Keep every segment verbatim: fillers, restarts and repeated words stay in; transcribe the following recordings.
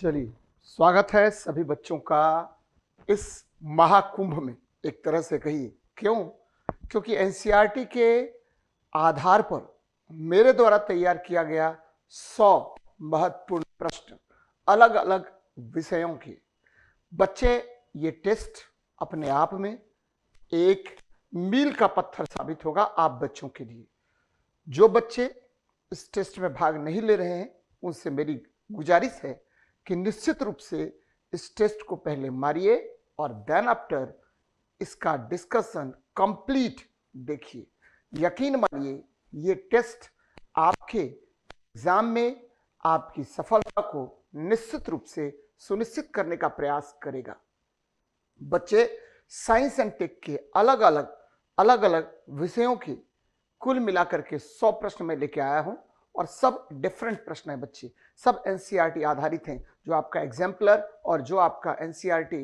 चलिए, स्वागत है सभी बच्चों का इस महाकुंभ में, एक तरह से कहिए। क्यों? क्योंकि एनसीईआरटी के आधार पर मेरे द्वारा तैयार किया गया सौ महत्वपूर्ण प्रश्न अलग अलग विषयों के। बच्चे, ये टेस्ट अपने आप में एक मील का पत्थर साबित होगा आप बच्चों के लिए। जो बच्चे इस टेस्ट में भाग नहीं ले रहे हैं उनसे मेरी गुजारिश है कि निश्चित रूप से इस टेस्ट को पहले मारिए और देन आफ्टर इसका डिस्कशन कंप्लीट देखिए। यकीन मानिए, ये टेस्ट आपके एग्जाम में आपकी सफलता को निश्चित रूप से सुनिश्चित करने का प्रयास करेगा। बच्चे, साइंस एंड टेक के अलग अलग अलग अलग विषयों के कुल मिलाकर के सौ प्रश्न में लेके आया हूं और सब डिफरेंट प्रश्न हैं बच्चे, सब एनसीईआरटी आधारित हैं, जो आपका एग्जाम्पलर और जो आपका एनसीईआरटी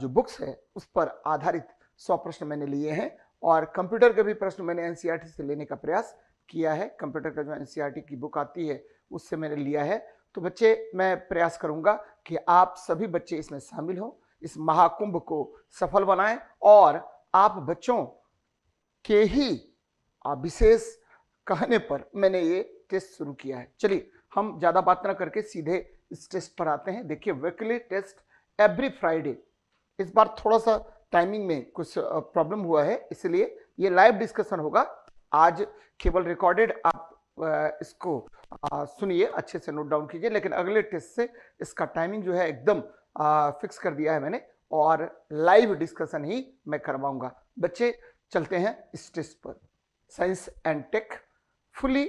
जो बुक्स है उस पर आधारित सौ प्रश्न मैंने लिए हैं। और कंप्यूटर के भी प्रश्न मैंने एनसीईआरटी से लेने का प्रयास किया है। कंप्यूटर का जो एनसीईआरटी की बुक आती है उससे मैंने लिया है। तो बच्चे, मैं प्रयास करूँगा कि आप सभी बच्चे इसमें शामिल हों, इस महाकुंभ को सफल बनाएं और आप बच्चों के ही विशेष कहने पर मैंने ये टेस्ट शुरू किया है। चलिए, हम ज़्यादा बात ना करके सीधे इस टेस्ट पर आते हैं। देखिए, वीकली टेस्ट एवरी फ्राइडे। इस बार थोड़ा सा टाइमिंग में कुछ प्रॉब्लम हुआ है, इसलिए ये लाइव डिस्कशन होगा। आज केवल रिकॉर्डेड आप इसको सुनिए, अच्छे से नोट डाउन कीजिए, लेकिन अगले टेस्ट से इसका टाइमिंग जो है एकदम फिक्स कर दिया है मैंने और लाइव डिस्कशन ही मैं करवाऊंगा। बच्चे, चलते हैं इस टेस्ट पर। Science and tech fully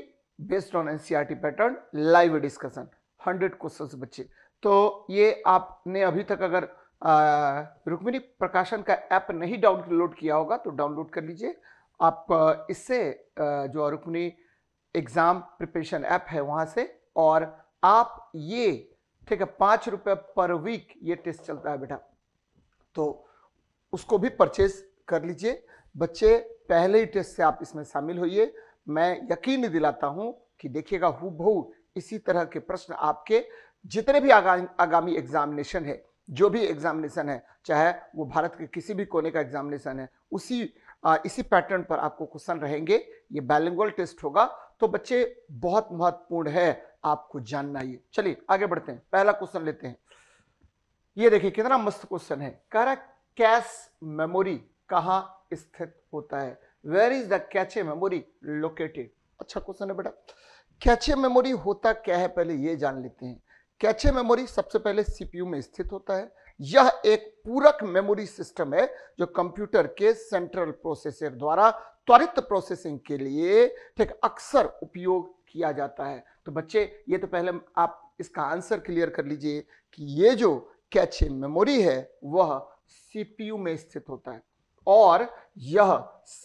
based on NCERT pattern, live discussion, hundred questions बच्चे। तो ये आपने अभी तक अगर रुक्मिणी प्रकाशन का ऐप नहीं डाउनलोड किया होगा तो डाउनलोड कर लीजिए। आप इससे जो रुक्मिणी एग्ज़ाम प्रिपरेशन ऐप है वहाँ से, और आप ये, ठीक है, पाँच रुपये पर वीक ये टेस्ट चलता है बेटा, तो उसको भी परचेज कर लीजिए। बच्चे, पहले ही टेस्ट से आप इसमें शामिल होइए। मैं यकीन दिलाता हूं कि देखिएगा हूबहू इसी तरह के प्रश्न आपके जितने भी आगा, आगामी एग्जामिनेशन है, जो भी एग्जामिनेशन है, चाहे वो भारत के किसी भी कोने का एग्जामिनेशन है, उसी आ, इसी पैटर्न पर आपको क्वेश्चन रहेंगे। ये बाइलिंगुअल टेस्ट होगा, तो बच्चे बहुत महत्वपूर्ण है आपको जानना ये। चलिए आगे बढ़ते हैं, पहला क्वेश्चन लेते हैं। ये देखिए कितना मस्त क्वेश्चन है। कह रहा कैश मेमोरी कहाँ स्थित होता है? Where is the cache memory located? अच्छा क्वेश्चन है बेटा। कैचे मेमोरी होता क्या है पहले ये जान लेते हैं। कैचे मेमोरी सबसे पहले सीपीयू में स्थित होता है। यह एक पूरक मेमोरी सिस्टम है जो कंप्यूटर के सेंट्रल प्रोसेसर द्वारा त्वरित प्रोसेसिंग के लिए, ठीक, अक्सर उपयोग किया जाता है। तो बच्चे, ये तो पहले आप इसका आंसर क्लियर कर लीजिए कि ये जो कैचे मेमोरी है वह सीपीयू में स्थित होता है और यह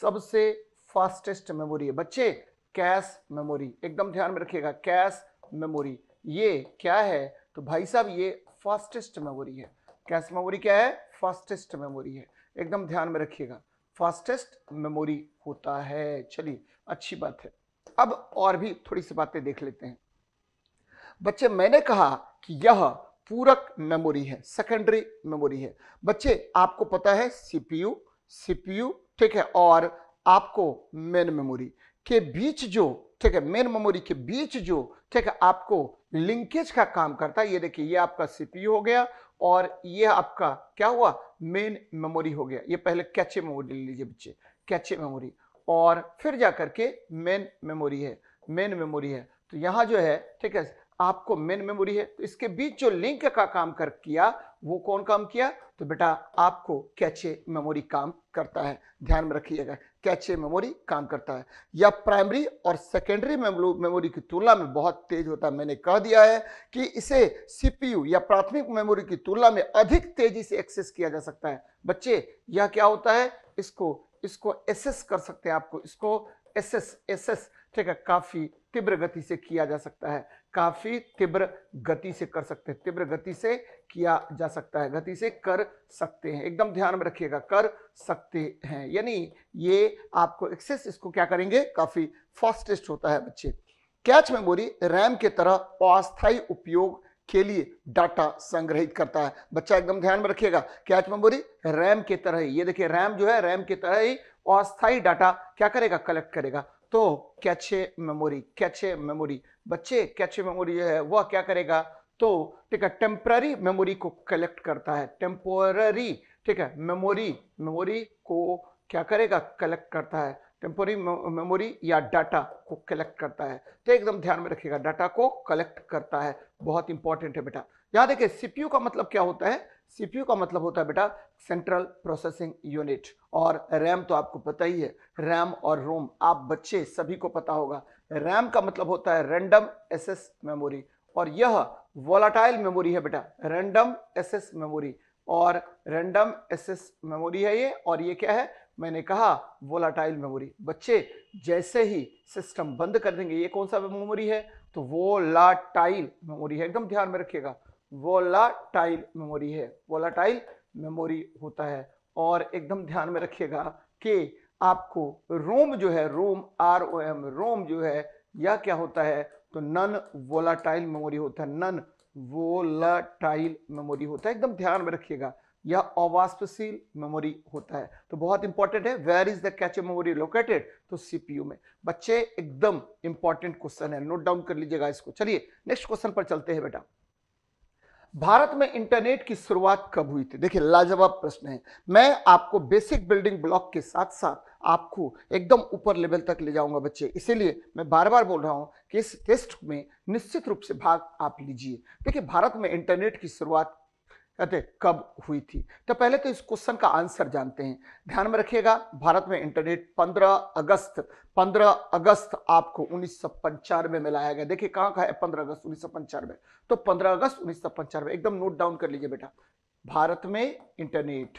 सबसे फास्टेस्ट मेमोरी है बच्चे, कैश मेमोरी। एकदम ध्यान में रखिएगा, कैश मेमोरी। ये क्या है? तो भाई साहब, ये फास्टेस्ट मेमोरी है। कैश मेमोरी क्या है? फास्टेस्ट मेमोरी है। एकदम ध्यान में रखिएगा, फास्टेस्ट मेमोरी होता है। चलिए, अच्छी बात है। अब और भी थोड़ी सी बातें देख लेते हैं बच्चे। मैंने कहा कि यह पूरक मेमोरी है, सेकेंडरी मेमोरी है। बच्चे, आपको पता है सीपीयू, सीपीयू, ठीक है, और आपको मेन मेमोरी के बीच जो, ठीक है, मेन मेमोरी के बीच जो, ठीक है, आपको लिंकेज का काम करता है। ये देखिए, ये आपका सीपीयू हो गया और ये आपका क्या हुआ? मेन मेमोरी हो गया। ये पहले कैचे मेमोरी ले लीजिए बच्चे, कैचे मेमोरी, और फिर जाकर के मेन मेमोरी है, मेन मेमोरी है। तो यहाँ जो है, ठीक है, आपको मेन मेमोरी है, तो इसके बीच जो लिंक का काम कर किया वो कौन काम किया? तो बेटा आपको कैचे मेमोरी काम करता है। ध्यान में रखिएगा, कैचे मेमोरी काम करता है। यह प्राइमरी और सेकेंडरी मेमोरी की तुलना में बहुत तेज होता है। मैंने कह दिया है कि इसे सीपीयू या प्राथमिक मेमोरी की तुलना में अधिक तेजी से एक्सेस किया जा सकता है। बच्चे, यह क्या होता है? इसको इसको एक्सेस कर सकते हैं, आपको इसको एक्सेस एक्सेस ठीक है, काफी तीव्र गति से किया जा सकता है, काफी तीव्र गति से कर सकते हैं, तीव्र गति से किया जा सकता है, गति से कर सकते हैं। एकदम ध्यान में रखिएगा, कर सकते हैं, यानी ये आपको एक्सेस, इसको क्या करेंगे? काफी फास्टेस्ट होता है बच्चे। कैच मेमोरी रैम के तरह अस्थायी उपयोग के लिए डाटा संग्रहित करता है। बच्चा एकदम ध्यान में रखिएगा, कैच मेमोरी रैम की तरह ही, ये देखिए रैम जो है रैम की तरह ही अस्थायी डाटा क्या करेगा, कलेक्ट करेगा। तो कैचे मेमोरी, कैचे मेमोरी बच्चे, कैचे मेमोरी जो है वह क्या करेगा, तो ठीक है टेम्पररी मेमोरी को कलेक्ट करता है, टेम्पोररी ठीक है मेमोरी, मेमोरी को क्या करेगा, कलेक्ट करता है, टेम्पोररी मेमोरी या डाटा को कलेक्ट करता है। तो एकदम ध्यान में रखिएगा, डाटा को कलेक्ट करता है, बहुत इंपॉर्टेंट है बेटा। यहाँ देखिए सीपीयू का मतलब क्या होता है, सीपीयू का मतलब होता है बेटा सेंट्रल प्रोसेसिंग यूनिट, और रैम तो आपको पता ही है, रैम और रोम आप बच्चे सभी को पता होगा। रैम का मतलब होता है रैंडम एक्सेस मेमोरी, और यह वोलाटाइल मेमोरी है बेटा, रैंडम एक्सेस मेमोरी, और रैंडम एक्सेस मेमोरी है ये, और ये क्या है, मैंने कहा वोलाटाइल मेमोरी। बच्चे जैसे ही सिस्टम बंद कर देंगे, ये कौन सा मेमोरी है, तो वोलाटाइल मेमोरी है, एकदम ध्यान में रखिएगा, वोलाटाइल मेमोरी है, वोलाटाइल मेमोरी होता है। और एकदम ध्यान में रखिएगा कि आपको रोम जो है, रोम आर ओ एम, रोम जो है यह क्या होता है, तो नॉन वोलाटाइल मेमोरी होता है, नॉन वोलाटाइल मेमोरी होता है, एकदम ध्यान में रखिएगा, यह अवाष्पशील मेमोरी होता है। तो बहुत इंपॉर्टेंट है, where is the cache memory located, तो सीपीयू में। बच्चे एकदम इंपॉर्टेंट क्वेश्चन है, नोट डाउन कर लीजिएगा इसको। चलिए नेक्स्ट क्वेश्चन पर चलते हैं बेटा, भारत में इंटरनेट की शुरुआत कब हुई थी। देखिए लाजवाब प्रश्न है, मैं आपको बेसिक बिल्डिंग ब्लॉक के साथ साथ आपको एकदम ऊपर लेवल तक ले जाऊंगा बच्चे, इसीलिए मैं बार बार बोल रहा हूं कि इस टेस्ट में निश्चित रूप से भाग आप लीजिए। देखिए भारत में इंटरनेट की शुरुआत कहते कब हुई थी, तो पहले तो इस क्वेश्चन का आंसर जानते हैं। ध्यान में रखिएगा, भारत में इंटरनेट पंद्रह अगस्त, पंद्रह अगस्त आपको उन्नीस सौ पंचानवे में लाया गया। देखिए कहाँ का है, पंद्रह अगस्त उन्नीस सौ पंचानवे, तो पंद्रह अगस्त उन्नीस सौ पंचानवे एकदम नोट डाउन कर लीजिए बेटा। भारत में इंटरनेट,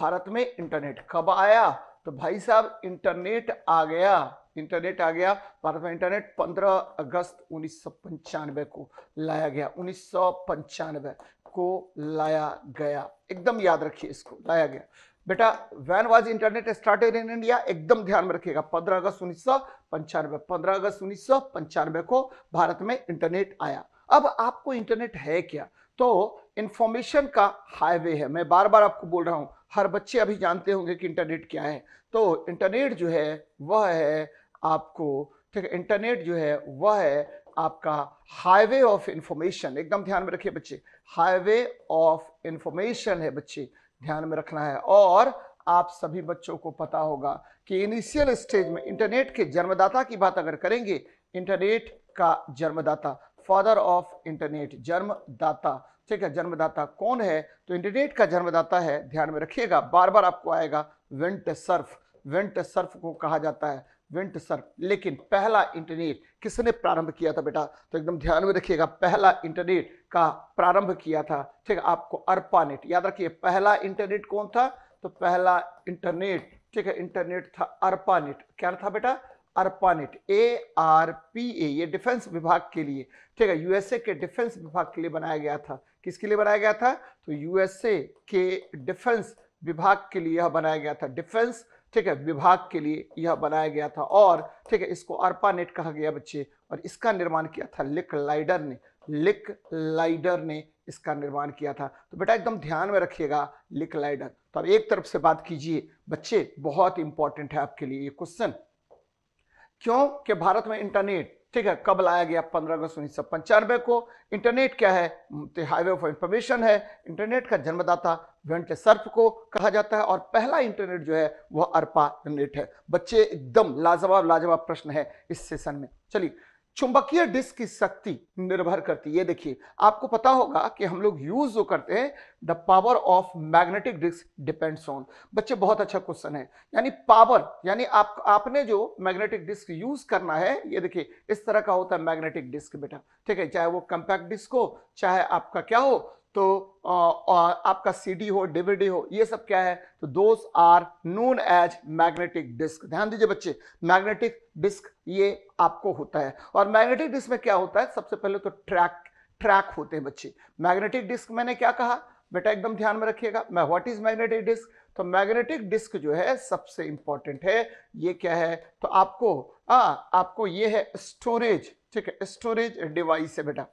भारत में इंटरनेट कब आया, तो भाई साहब इंटरनेट आ गया, इंटरनेट आ गया भारत में, इंटरनेट पंद्रह अगस्त उन्नीस सौ पंचानवे को लाया गया, उन्नीस सौ पंचानवे को लाया गया, एकदम याद रखिए इसको, लाया गया बेटा। When was internet started in India, एकदम ध्यान में रखिएगा, पंद्रह अगस्त उन्नीस सौ पंचानवे, पंद्रह अगस्त उन्नीस सौ पंचानवे को भारत में इंटरनेट आया। अब आपको इंटरनेट है क्या, तो इंफॉर्मेशन का हाईवे है, मैं बार बार आपको बोल रहा हूं, हर बच्चे अभी जानते होंगे कि इंटरनेट क्या है। तो इंटरनेट जो है वह है आपको, ठीक है, इंटरनेट जो है वह है आपका हाईवे ऑफ इंफॉर्मेशन, एकदम ध्यान में रखिए बच्चे, हाईवे ऑफ इंफॉर्मेशन है बच्चे, ध्यान में रखना है। और आप सभी बच्चों को पता होगा कि इनिशियल स्टेज में इंटरनेट के जन्मदाता की बात अगर करेंगे, इंटरनेट का जन्मदाता, फादर ऑफ इंटरनेट, जन्मदाता, ठीक है, जन्मदाता कौन है, तो इंटरनेट का जन्मदाता है, ध्यान में रखिएगा, बार बार आपको आएगा विंटसर्फ, विंटसर्फ को कहा जाता है विंटसर्फ। लेकिन पहला इंटरनेट किसने प्रारंभ किया था बेटा, तो एकदम ध्यान में रखिएगा, पहला इंटरनेट का प्रारंभ किया था, ठीक है, आपको अर्पानेट, याद रखिए पहला इंटरनेट कौन था, तो पहला इंटरनेट, ठीक है, इंटरनेट था अर्पानेट। क्या था बेटा, ARPANET, A R P A, ये डिफेंस विभाग के लिए, ठीक है, यूएसए के डिफेंस विभाग के लिए बनाया गया था। किसके लिए बनाया गया था, तो यूएसए के डिफेंस विभाग के लिए यह बनाया गया था, डिफेंस, ठीक है, विभाग के लिए यह बनाया गया था, और ठीक है इसको अर्पानेट कहा गया बच्चे, और इसका निर्माण किया था लिक लाइडर ने, लिक लाइडर ने इसका निर्माण किया था। तो बेटा एकदम ध्यान में रखिएगा लिक लाइडर। तो अब एक तरफ से बात कीजिए बच्चे, बहुत इंपॉर्टेंट है आपके लिए ये क्वेश्चन, क्यों कि भारत में इंटरनेट, ठीक है, कब लाया गया, पंद्रह अगस्त उन्नीस सौ पंचानवे को। इंटरनेट क्या है, हाईवे ऑफ इंफॉर्मेशन है, इंटरनेट का जन्मदाता विंटसर्फ को कहा जाता है, और पहला इंटरनेट जो है वह अर्पानेट है। बच्चे एकदम लाजवाब लाजवाब प्रश्न है इस सेशन में। चलिए, चुंबकीय डिस्क की शक्ति निर्भर करती है, ये देखिए आपको पता होगा कि हम लोग यूज जो करते हैं, the power of magnetic disk depends on, बच्चे बहुत अच्छा क्वेश्चन है, यानी पावर, यानी आप आपने जो मैग्नेटिक डिस्क यूज करना है, ये देखिए इस तरह का होता है मैग्नेटिक डिस्क बेटा, ठीक है, चाहे वो कम्पैक्ट डिस्क हो, चाहे आपका क्या हो, तो आ, आ, आपका सीडी हो, डीवीडी हो, ये सब क्या है, तो those are known as magnetic disk. ध्यान दीजिए बच्चे, मैग्नेटिक डिस्क ये आपको होता है, और मैग्नेटिक डिस्क में क्या होता है, सबसे पहले तो ट्रैक ट्रैक होते हैं बच्चे। मैग्नेटिक डिस्क मैंने क्या कहा बेटा, एकदम ध्यान में रखिएगा, मैं व्हाट इज मैग्नेटिक डिस्क, तो मैग्नेटिक डिस्क जो है सबसे इंपॉर्टेंट है, ये क्या है, तो आपको आ, आपको ये है स्टोरेज, ठीक है, स्टोरेज डिवाइस है बेटा,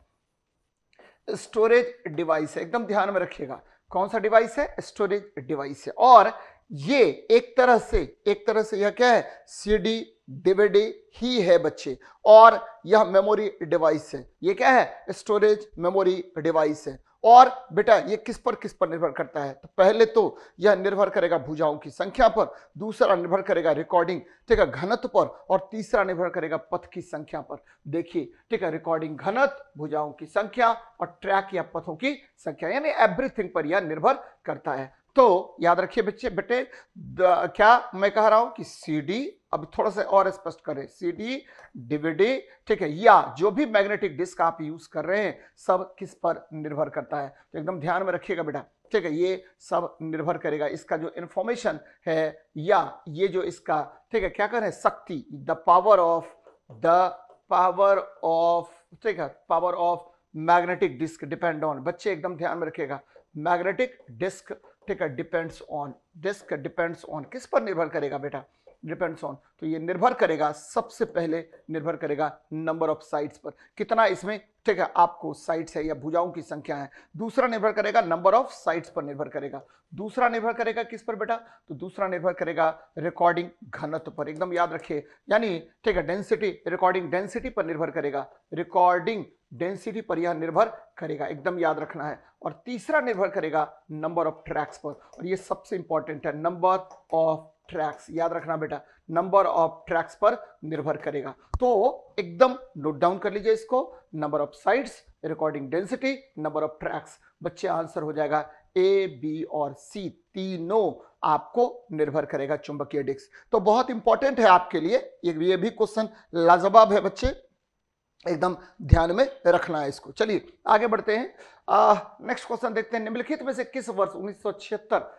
स्टोरेज डिवाइस है। एकदम ध्यान में रखिएगा, कौन सा डिवाइस है? स्टोरेज डिवाइस है। और ये एक तरह से एक तरह से यह क्या है? सीडी डीवीडी ही है बच्चे। और यह मेमोरी डिवाइस है। ये क्या है? स्टोरेज मेमोरी डिवाइस है। और बेटा ये किस पर किस पर निर्भर करता है? तो पहले तो यह निर्भर करेगा भुजाओं की संख्या पर, दूसरा निर्भर करेगा रिकॉर्डिंग, ठीक है, घनत्व पर, और तीसरा निर्भर करेगा पथ की संख्या पर। देखिए, ठीक है, रिकॉर्डिंग, घनत्व, भुजाओं की संख्या और ट्रैक या पथों की संख्या, यानी एवरीथिंग पर यह निर्भर करता है। तो याद रखिए बच्चे, बेटे क्या मैं कह रहा हूं कि सीडी, अब थोड़ा सा और स्पष्ट करें, सीडी डीवीडी, ठीक है, या जो भी मैग्नेटिक डिस्क आप यूज कर रहे हैं, सब किस पर निर्भर करता है? तो एकदम ध्यान में रखिएगा बेटा, ठीक है, ये सब निर्भर करेगा, इसका जो इंफॉर्मेशन है या ये जो इसका, ठीक है, क्या कह रहे हैं, शक्ति, the power of the power of ठीक है power of magnetic disk depend on. बच्चे एकदम ध्यान में रखिएगा, मैग्नेटिक डिस्क, ठीक है, depends on, disk depends on किस पर निर्भर करेगा बेटा? Depends on. तो ये निर्भर करेगा, सबसे पहले निर्भर करेगा नंबर ऑफ साइट्स पर, कितना इसमें, ठीक है, आपको साइट्स है या भुजाओं की संख्या है। दूसरा निर्भर करेगा नंबर ऑफ साइट्स पर निर्भर करेगा। दूसरा निर्भर करेगा किस पर बेटा? तो दूसरा निर्भर करेगा रिकॉर्डिंग, घनत्व पर। एकदम याद रखिए, यानी ठीक है डेंसिटी, रिकॉर्डिंग डेंसिटी पर निर्भर करेगा, रिकॉर्डिंग डेंसिटी पर यह निर्भर करेगा, एकदम याद रखना है। और तीसरा निर्भर करेगा नंबर ऑफ ट्रैक्स पर, और ये सबसे इंपॉर्टेंट है, नंबर ऑफ ट्रैक्स, याद रखना बेटा, नंबर ऑफ ट्रैक्स पर निर्भर करेगा। तो एकदम नोट डाउन कर लीजिए इसको, number of sites, recording density, number of tracks. बच्चे आंसर हो जाएगा ए, बी और सी, तीनों आपको निर्भर करेगा चुंबकीय डिस्क। तो बहुत इंपॉर्टेंट है आपके लिए, ये भी क्वेश्चन लाजवाब है बच्चे, एकदम ध्यान में रखना है इसको। चलिए आगे बढ़ते हैं, नेक्स्ट क्वेश्चन देखते हैं। निम्नलिखित में से किस वर्ष उन्नीस सौ छिहत्तर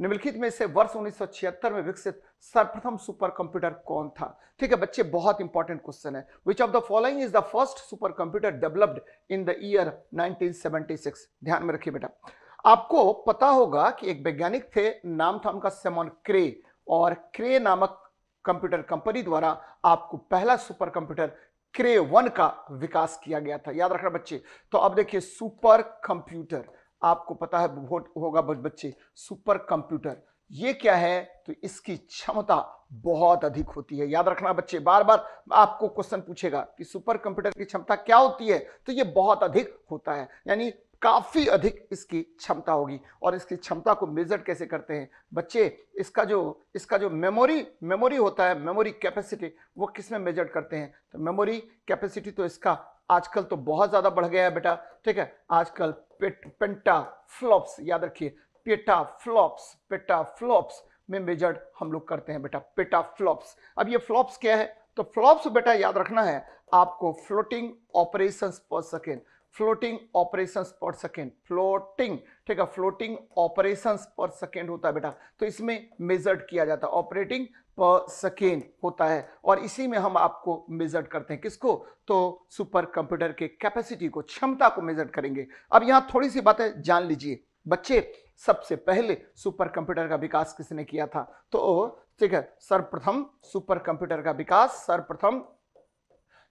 निम्नलिखित में से वर्ष उन्नीस सौ छिहत्तर में विकसित सर्वप्रथम सुपर कंप्यूटर कौन था? ठीक है बच्चे, बहुत इंपॉर्टेंट क्वेश्चन है। Which of the following is the first super computer developed in the year nineteen seventy six? ध्यान में रखिए बेटा, आपको पता होगा कि एक वैज्ञानिक थे, नाम था उनका सिमोन क्रे, और क्रे नामक कंप्यूटर कंपनी द्वारा आपको पहला सुपर कंप्यूटर क्रे वन का विकास किया गया था, याद रखना बच्चे। तो अब देखिए, सुपर कंप्यूटर आपको पता है वोट होगा बच्चे, सुपर कंप्यूटर ये क्या है? तो इसकी क्षमता बहुत अधिक होती है, याद रखना बच्चे, बार बार आपको क्वेश्चन पूछेगा कि सुपर कंप्यूटर की क्षमता क्या होती है, तो ये बहुत अधिक होता है, यानी काफी अधिक इसकी क्षमता होगी। और इसकी क्षमता को मेजर कैसे करते हैं बच्चे? इसका जो इसका जो मेमोरी मेमोरी होता है, मेमोरी कैपेसिटी, वो किस में मेजर करते हैं? तो मेमोरी कैपेसिटी तो इसका आजकल तो बहुत ज़्यादा बढ़ गया है बेटा, ठीक है, आजकल पेट पेंटा फ्लॉप्स, याद रखिए, पेटा फ्लॉप्स पेटा फ्लॉप्स में मेजर्ड हम लोग करते हैं बेटा, पेटा फ्लॉप्स। अब ये फ्लॉप्स क्या है? तो फ्लॉप्स बेटा याद रखना है आपको, floating operations per second, floating operations per second, floating, ठीक है, फ्लोटिंग ऑपरेशंस पर सेकेंड होता है बेटा। तो इसमें मेजर्ड किया जाता है, ऑपरेटिंग पर सेकेंड होता है, और इसी में हम आपको मेजर करते हैं, किसको? तो सुपर कंप्यूटर के कैपेसिटी को, क्षमता को मेजर करेंगे। अब यहाँ थोड़ी सी बातें जान लीजिए बच्चे, सबसे पहले सुपर कंप्यूटर का विकास किसने किया था? तो ठीक है, सर्वप्रथम सुपर कंप्यूटर का विकास सर्वप्रथम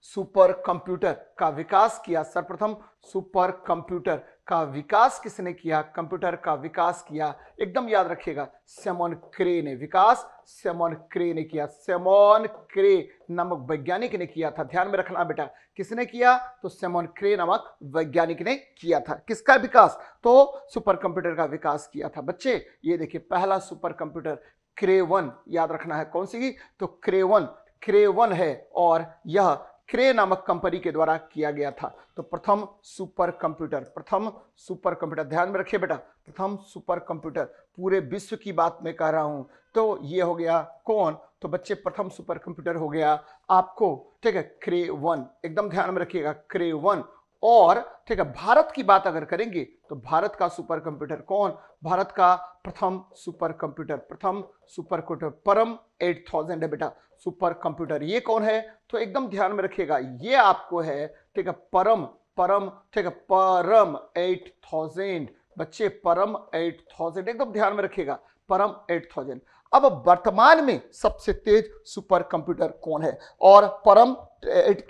सुपर कंप्यूटर का विकास किया सर्वप्रथम सुपर कंप्यूटर का विकास किसने किया? कंप्यूटर का विकास किया, एकदम याद रखिएगा, सिमोन क्रे ने विकास सिमोन क्रे ने किया, सिमोन क्रे नामक वैज्ञानिक ने किया था, ध्यान में रखना बेटा, किसने किया? तो सिमोन क्रे नामक वैज्ञानिक ने किया था। किसका विकास? तो सुपर कंप्यूटर का विकास किया था बच्चे। ये देखिए, पहला सुपर कंप्यूटर क्रेवन, याद रखना है कौन सी, तो क्रेवन क्रेवन है, और यह क्रे नामक कंपनी के द्वारा किया गया था। तो प्रथम सुपर कंप्यूटर प्रथम सुपर कंप्यूटर ध्यान में रखिए बेटा, प्रथम सुपर कंप्यूटर, पूरे विश्व की बात मैं कह रहा हूं, तो ये हो गया कौन? तो बच्चे प्रथम सुपर कंप्यूटर हो गया आपको, ठीक है, क्रे वन, एकदम ध्यान में रखिएगा, क्रे वन। और ठीक है, भारत की बात अगर करेंगे तो भारत का सुपर कंप्यूटर कौन? भारत का प्रथम सुपर कंप्यूटर प्रथम सुपर कंप्यूटर परम आठ हज़ार है बेटा सुपर कंप्यूटर। ये कौन है? तो एकदम ध्यान में रखिएगा, ये आपको है, ठीक है, परम परम ठीक है परम आठ हज़ार बच्चे, परम आठ हज़ार, एकदम ध्यान में रखिएगा, परम आठ हज़ार। अब वर्तमान में सबसे तेज सुपर कंप्यूटर कौन है? और परम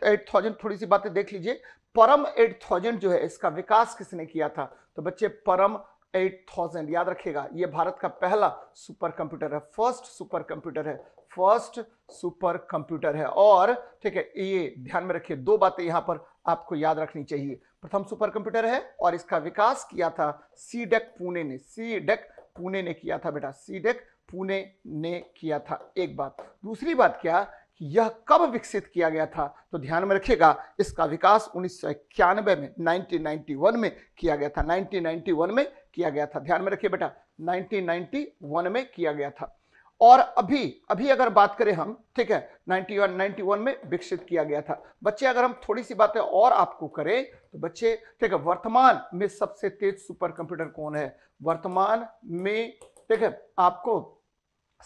आठ हज़ार, थोड़ी सी बातें देख लीजिए, परम आठ हज़ार जो है इसका विकास किसने किया था? तो बच्चे परम आठ हज़ार याद रखिएगा, ये भारत का पहला सुपर कंप्यूटर है, फर्स्ट सुपर कंप्यूटर है, फर्स्ट सुपर कंप्यूटर है। और ठीक है, ये ध्यान में रखिए, दो बातें यहां पर आपको याद रखनी चाहिए। प्रथम सुपर कंप्यूटर है और इसका विकास किया था सीडेक पुणे ने, सीडेक पुणे ने किया था बेटा, सीडेक पुणे ने किया था। एक बात। दूसरी बात क्या, यह कब विकसित किया गया था? तो ध्यान में रखिएगा, इसका विकास उन्नीस सौ इक्यानवे में उन्नीस सौ इक्यानवे में किया गया था, उन्नीस सौ इक्यानवे में किया गया था। ध्यान में रखिए बेटा, उन्नीस सौ इक्यानवे में किया गया था। और अभी अभी अगर बात करें हम, ठीक है, नाइनटी वन में विकसित किया गया था। बच्चे अगर हम थोड़ी सी बातें और आपको करें तो बच्चे ठीक है, वर्तमान में सबसे तेज सुपर कंप्यूटर कौन है? वर्तमान में ठीक है, आपको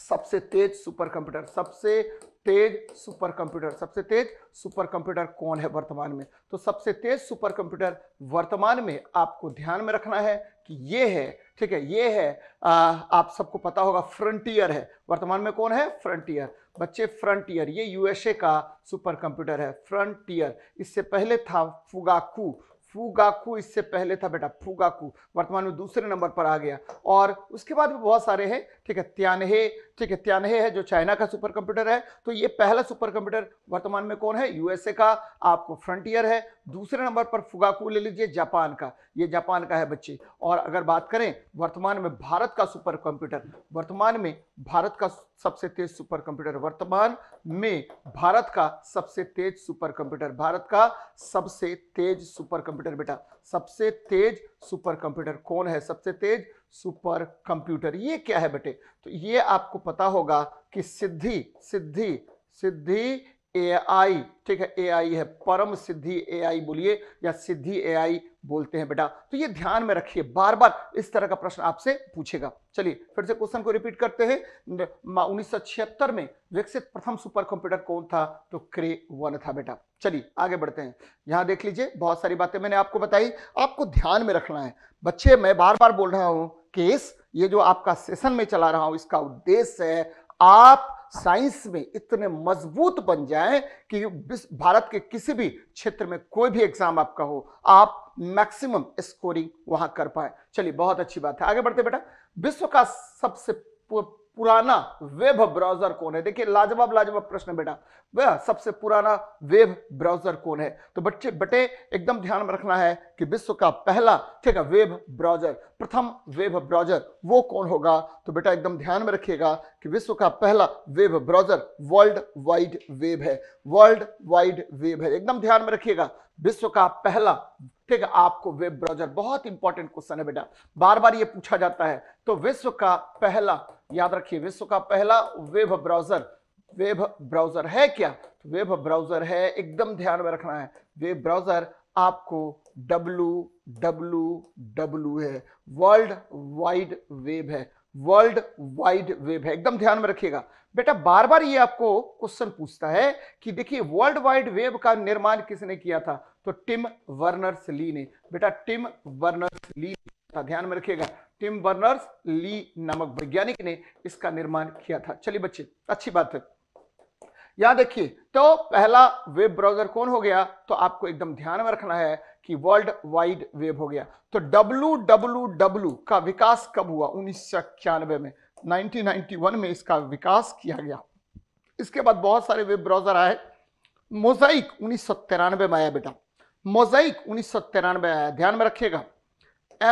सबसे तेज सुपर कंप्यूटर, सबसे तेज सुपर कंप्यूटर, सबसे तेज सुपर कंप्यूटर कौन है वर्तमान में? तो सबसे तेज सुपर कंप्यूटर वर्तमान में आपको ध्यान में रखना है कि ये है, ठीक है, ये है आ, आप सबको पता होगा फ्रंटियर है। वर्तमान में कौन है? फ्रंटियर। बच्चे फ्रंटियर, ये यूएसए का सुपर कंप्यूटर है फ्रंटियर। इससे पहले था फुगाकू, फुगाकू इससे पहले था बेटा, फुगाकू वर्तमान में दूसरे नंबर पर आ गया। और उसके बाद भी बहुत सारे हैं, ठीक है, त्यानहे, ठीक है, त्यानहे है जो चाइना का सुपर कंप्यूटर है। तो ये पहला सुपर कंप्यूटर वर्तमान में कौन है? यूएसए का आपको फ्रंटियर है, दूसरे नंबर पर फुगाकू ले लीजिए जापान का, ये जापान का है बच्चे। और अगर बात करें वर्तमान में भारत का सुपर कंप्यूटर, वर्तमान में भारत का सबसे तेज सुपर कंप्यूटर, वर्तमान में भारत का सबसे तेज सुपर कंप्यूटर, भारत का सबसे तेज सुपर कंप्यूटर बेटा, सबसे तेज सुपर कंप्यूटर कौन है? सबसे तेज सुपर कंप्यूटर ये क्या है बेटे? तो ये आपको पता होगा कि सिद्धि सिद्धि सिद्धि एआई, ठीक है, एआई है, परम सिद्धि एआई बोलिए या सिद्धि एआई बोलते हैं बेटा। तो ये ध्यान में रखिए, बार बार इस तरह का प्रश्न आपसे पूछेगा। चलिए फिर से क्वेश्चन को रिपीट करते हैं। उन्नीस सौ छिहत्तर में विकसित प्रथम सुपर कंप्यूटर कौन था? तो क्रे वन था बेटा। चलिए आगे बढ़ते हैं। यहाँ देख लीजिए, बहुत सारी बातें मैंने आपको बताई, आपको ध्यान में रखना है बच्चे। मैं बार बार बोल रहा हूँ कि इस ये जो आपका सेशन में चला रहा हूँ, इसका उद्देश्य है आप साइंस में इतने मजबूत बन जाएं कि भारत के किसी भी क्षेत्र में कोई भी एग्जाम आपका हो, आप मैक्सिमम स्कोरिंग वहां कर पाए। चलिए बहुत अच्छी बात है, आगे बढ़ते बेटा। विश्व का सबसे पुराना वेब ब्राउजर कौन है? देखिए लाजवाब लाजवाब प्रश्न बेटा, वह सबसे पुराना वेब ब्राउजर कौन है? तो बच्चे बटे एकदम ध्यान में रखना है कि विश्व का पहला, ठीक है, वेब ब्राउजर, प्रथम वेब ब्राउजर वो कौन होगा? तो बेटा एकदम ध्यान में रखिएगा कि विश्व का पहला web browser world wide web है, वर्ल्ड वाइड वेब है, एकदम ध्यान में रखिएगा, विश्व का पहला, ठीक है, आपको वेब ब्राउजर। बहुत इंपॉर्टेंट क्वेश्चन है बेटा, बार बार ये पूछा जाता है। तो विश्व का पहला, याद रखिए, विश्व का पहला वेब ब्राउजर, वेब ब्राउजर है क्या? तो वेब ब्राउजर है, एकदम ध्यान में रखना है, वेब ब्राउजर आपको डब्लू डब्लू डब्लू है, वर्ल्ड वाइड वेब है, वर्ल्ड वाइड वेब है, एकदम ध्यान में रखिएगा बेटा। बार बार ये आपको क्वेश्चन पूछता है कि देखिए वर्ल्ड वाइड वेब का निर्माण किसने किया था? तो टिम बर्नर्स ली ने बेटा, टिम बर्नर्स ली था, ध्यान में रखिएगा, टिम बर्नर्स ली नामक वैज्ञानिक ने इसका निर्माण किया था। चलिए बच्चे अच्छी बात है, यहां देखिए, तो पहला वेब ब्राउजर कौन हो गया? तो आपको एकदम ध्यान में रखना है कि वर्ल्ड वाइड वेब हो गया। तो डब्लू डब्लू डब्लू का विकास कब हुआ? उन्नीस सौ इक्यानवे में, उन्नीस सौ इक्यानवे में इसका विकास किया गया। इसके बाद बहुत सारे वेब ब्राउजर आए, मोजाइक उन्नीस सौ तिरानवे में आया बेटा, मोजाइक उन्नीस सौ तिरानवे आया, ध्यान में रखिएगा,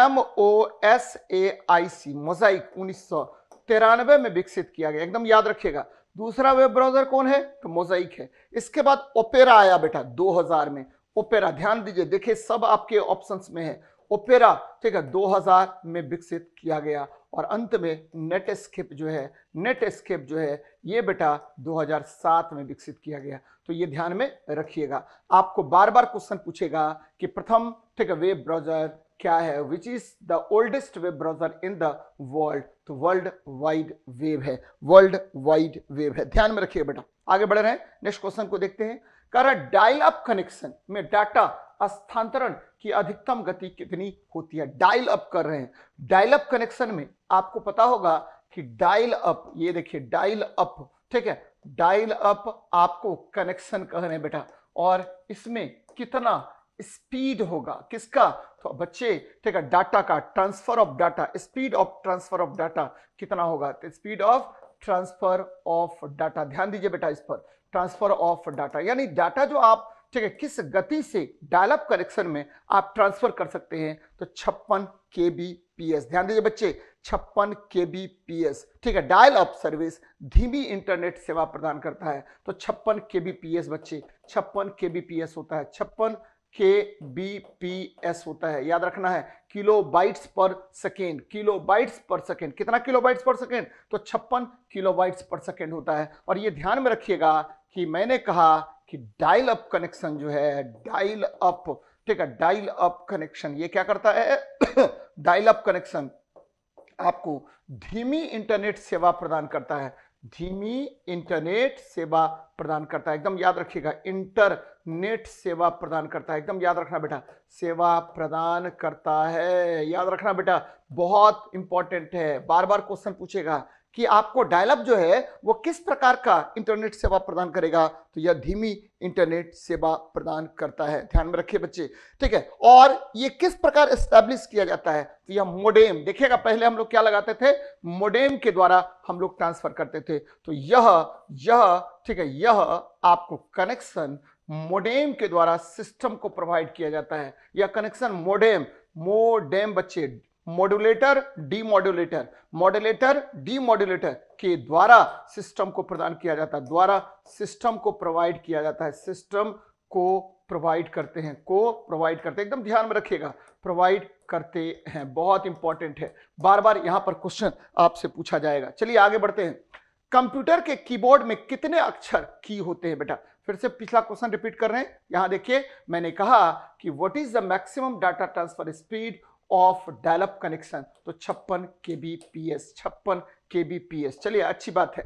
M O S A I C, Mosaic उन्नीस सौ तिरानवे में विकसित किया गया, एकदम याद रखिएगा। दूसरा वेब ब्राउजर कौन है? तो मोजाइक है। इसके बाद ओपेरा आया बेटा दो हज़ार में, ओपेरा, ध्यान दीजिए, देखिए सब आपके ऑप्शंस में है, ओपेरा, ठीक है, दो हज़ार में विकसित किया गया। और अंत में नेटस्केप जो है, नेटस्केप जो है ये बेटा दो हज़ार सात में विकसित किया गया। तो ये ध्यान में रखिएगा, आपको बार बार क्वेश्चन पूछेगा कि प्रथम, ठीक है, वेब ब्राउजर क्या है, which is the oldest web browser in the world? तो वर्ल्ड वाइड वेब है, वर्ल्ड वाइड वेब है, ध्यान में रखिए बेटा। आगे बढ़ रहे हैं, नेक्स्ट क्वेश्चन को देखते हैं। कह रहा डायल अप कनेक्शन में डाटा स्थानांतरण की अधिकतम गति कितनी होती है? डायल अप कर रहे हैं, डायल अप कनेक्शन में आपको पता होगा कि डायल अप, ये देखिए डायल अप, ठीक है, डायल अप आपको कनेक्शन कह रहे हैं बेटा। और इसमें कितना स्पीड होगा, किसका? तो बच्चे ठीक है, डाटा का transfer of data, speed of transfer of data कितना होगा? Speed of transfer of data, ध्यान दीजिए बेटा इस पर, ट्रांसफर ऑफ डाटा यानी डाटा जो आप ठीक है किस गति से डायल अप कनेक्शन में आप ट्रांसफर कर सकते हैं, तो छप्पन केबीपीएस, ध्यान दीजिए बच्चे छप्पन केबीपीएस ठीक है। डायल अप सर्विस धीमी इंटरनेट सेवा प्रदान करता है, तो छप्पन केबीपीएस बच्चे, छप्पन केबीपीएस होता है, छप्पन केबीपीएस होता है, याद रखना है, kilobytes per second, kilobytes per second, कितना किलोबाइट्स पर सेकेंड? तो छप्पन किलोबाइट्स पर सेकेंड होता है। और ये ध्यान में रखिएगा कि मैंने कहा कि डायल अप कनेक्शन जो है, डायल अप ठीक है, डायल अप कनेक्शन ये क्या करता है? डायल अप कनेक्शन आपको धीमी इंटरनेट सेवा प्रदान करता है, धीमी इंटरनेट सेवा प्रदान करता है, एकदम याद रखिएगा, इंटरनेट सेवा प्रदान करता है, एकदम याद रखना बेटा, सेवा प्रदान करता है, याद रखना बेटा, बहुत इंपॉर्टेंट है, बार बार क्वेश्चन पूछेगा कि आपको डायल अप जो है वो किस प्रकार का इंटरनेट सेवा प्रदान करेगा, तो यह धीमी इंटरनेट सेवा प्रदान करता है, ध्यान में रखिए बच्चे ठीक है। और ये किस प्रकार एस्टैब्लिश किया जाता है, तो यह मोडेम, देखिएगा पहले हम लोग क्या लगाते थे, मोडेम के द्वारा हम लोग ट्रांसफर करते थे, तो यह यह ठीक है, यह आपको कनेक्शन मोडेम के द्वारा सिस्टम को प्रोवाइड किया जाता है, यह कनेक्शन मोडेम, मोडेम बच्चे, मॉड्यूलेटर डीमॉड्यूलेटर, मॉड्यूलेटर डीमॉड्यूलेटर के द्वारा सिस्टम को प्रदान किया जाता है, द्वारा सिस्टम को प्रोवाइड किया जाता है, सिस्टम को प्रोवाइड करते हैं, को प्रोवाइड करते हैं, एकदम ध्यान में रखिएगा, प्रोवाइड करते हैं, बहुत इंपॉर्टेंट है, बार बार यहां पर क्वेश्चन आपसे पूछा जाएगा। चलिए आगे बढ़ते हैं। कंप्यूटर के कीबोर्ड में कितने अक्षर की होते हैं? बेटा फिर से पिछला क्वेश्चन रिपीट कर रहे हैं, यहां देखिए मैंने कहा कि what is the maximum data transfer speed of dial up connection, तो छप्पन केबीपीएस, छप्पन केबीपीएस। चलिए अच्छी बात है।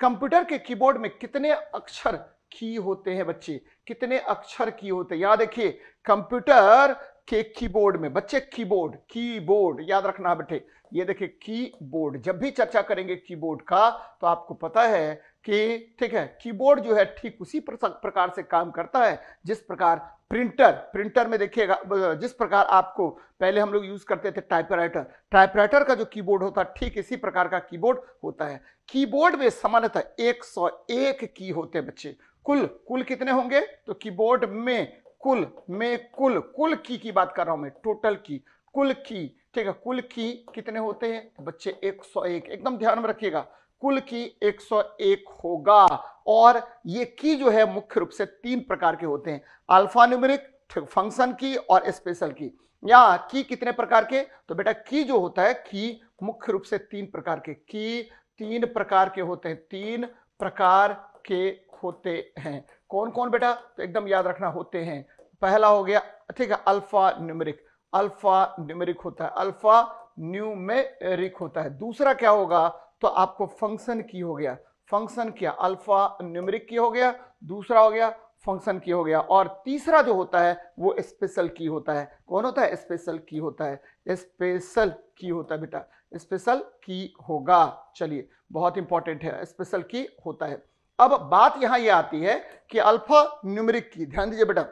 कंप्यूटर के कीबोर्ड में कितने अक्षर की होते हैं बच्चे, कितने अक्षर की होते हैं? यहाँ देखिए कंप्यूटर के कीबोर्ड में बच्चे, कीबोर्ड, कीबोर्ड याद रखना बेटे, ये देखिए कीबोर्ड, जब भी चर्चा करेंगे कीबोर्ड का तो आपको पता है कि ठीक है कीबोर्ड जो है ठीक उसी प्रकार से काम करता है जिस प्रकार प्रिंटर, प्रिंटर में देखिएगा जिस प्रकार आपको पहले हम लोग यूज करते थे टाइपराइटर, टाइपराइटर का जो कीबोर्ड होता है ठीक इसी प्रकार का कीबोर्ड होता है। कीबोर्ड में सामान्यतः एक सौ एक की होते हैं बच्चे, कुल कुल कितने होंगे? तो कीबोर्ड में कुल में कुल कुल की की बात कर रहा हूं मैं, टोटल की, कुल की ठीक है, कुल की कितने होते हैं बच्चे? एक सौ एक, एकदम ध्यान में रखिएगा, कुल की एक सौ एक होगा। और ये की जो है मुख्य रूप से तीन प्रकार के होते हैं, अल्फान्यूमेरिक, फंक्शन की और स्पेशल की। यहाँ की कितने प्रकार के? तो बेटा की जो होता है, की मुख्य रूप से तीन प्रकार के, की तीन प्रकार के होते हैं, तीन प्रकार के होते हैं, कौन कौन बेटा? तो एकदम याद रखना होते हैं, पहला हो गया ठीक है अल्फा न्यूमेरिक, अल्फा न्यूमेरिक होता है, अल्फा न्यूमेरिक होता है। दूसरा क्या होगा? तो आपको फंक्शन की हो गया, फंक्शन किया, अल्फा न्यूमेरिक की हो गया, दूसरा हो गया फंक्शन की हो गया, और तीसरा जो होता है वो स्पेशल की होता है, कौन होता है? स्पेशल की होता है, स्पेशल की होता है बेटा, स्पेशल की होगा। चलिए बहुत इंपॉर्टेंट है, स्पेशल की होता है। अब बात यहां ये यह आती है कि अल्फा न्यूमेरिक की, ध्यान दीजिए बेटा,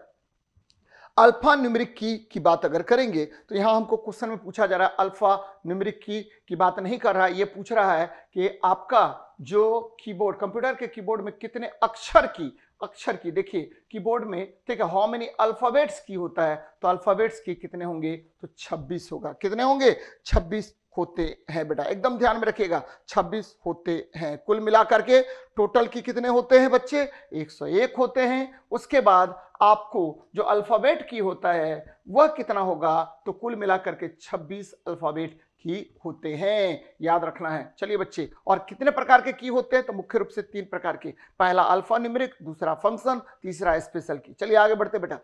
अल्फा न्यूमेरिक की की बात अगर करेंगे तो यहाँ हमको क्वेश्चन में पूछा जा रहा है, अल्फा न्यूमेरिक की की बात नहीं कर रहा है, ये पूछ रहा है कि आपका जो कीबोर्ड, कंप्यूटर के कीबोर्ड में कितने अक्षर की, अक्षर की, देखिए कीबोर्ड में ठीक है हाउ मेनी अल्फाबेट्स की होता है, तो अल्फाबेट्स की कितने होंगे? तो छब्बीस होगा, कितने होंगे? छब्बीस होते हैं बेटा, एकदम ध्यान में रखिएगा, छब्बीस होते हैं। कुल मिलाकर के टोटल की कितने होते हैं बच्चे? एक सौ एक होते हैं। उसके बाद आपको जो अल्फाबेट की होता है वह कितना होगा? तो कुल मिलाकर के छब्बीस अल्फाबेट की होते हैं, याद रखना है। चलिए बच्चे, और कितने प्रकार के की होते हैं? तो मुख्य रूप से तीन प्रकार के, पहला अल्फा न्यूमेरिक, दूसरा फंक्शन, तीसरा स्पेशल की। चलिए आगे बढ़ते बेटा,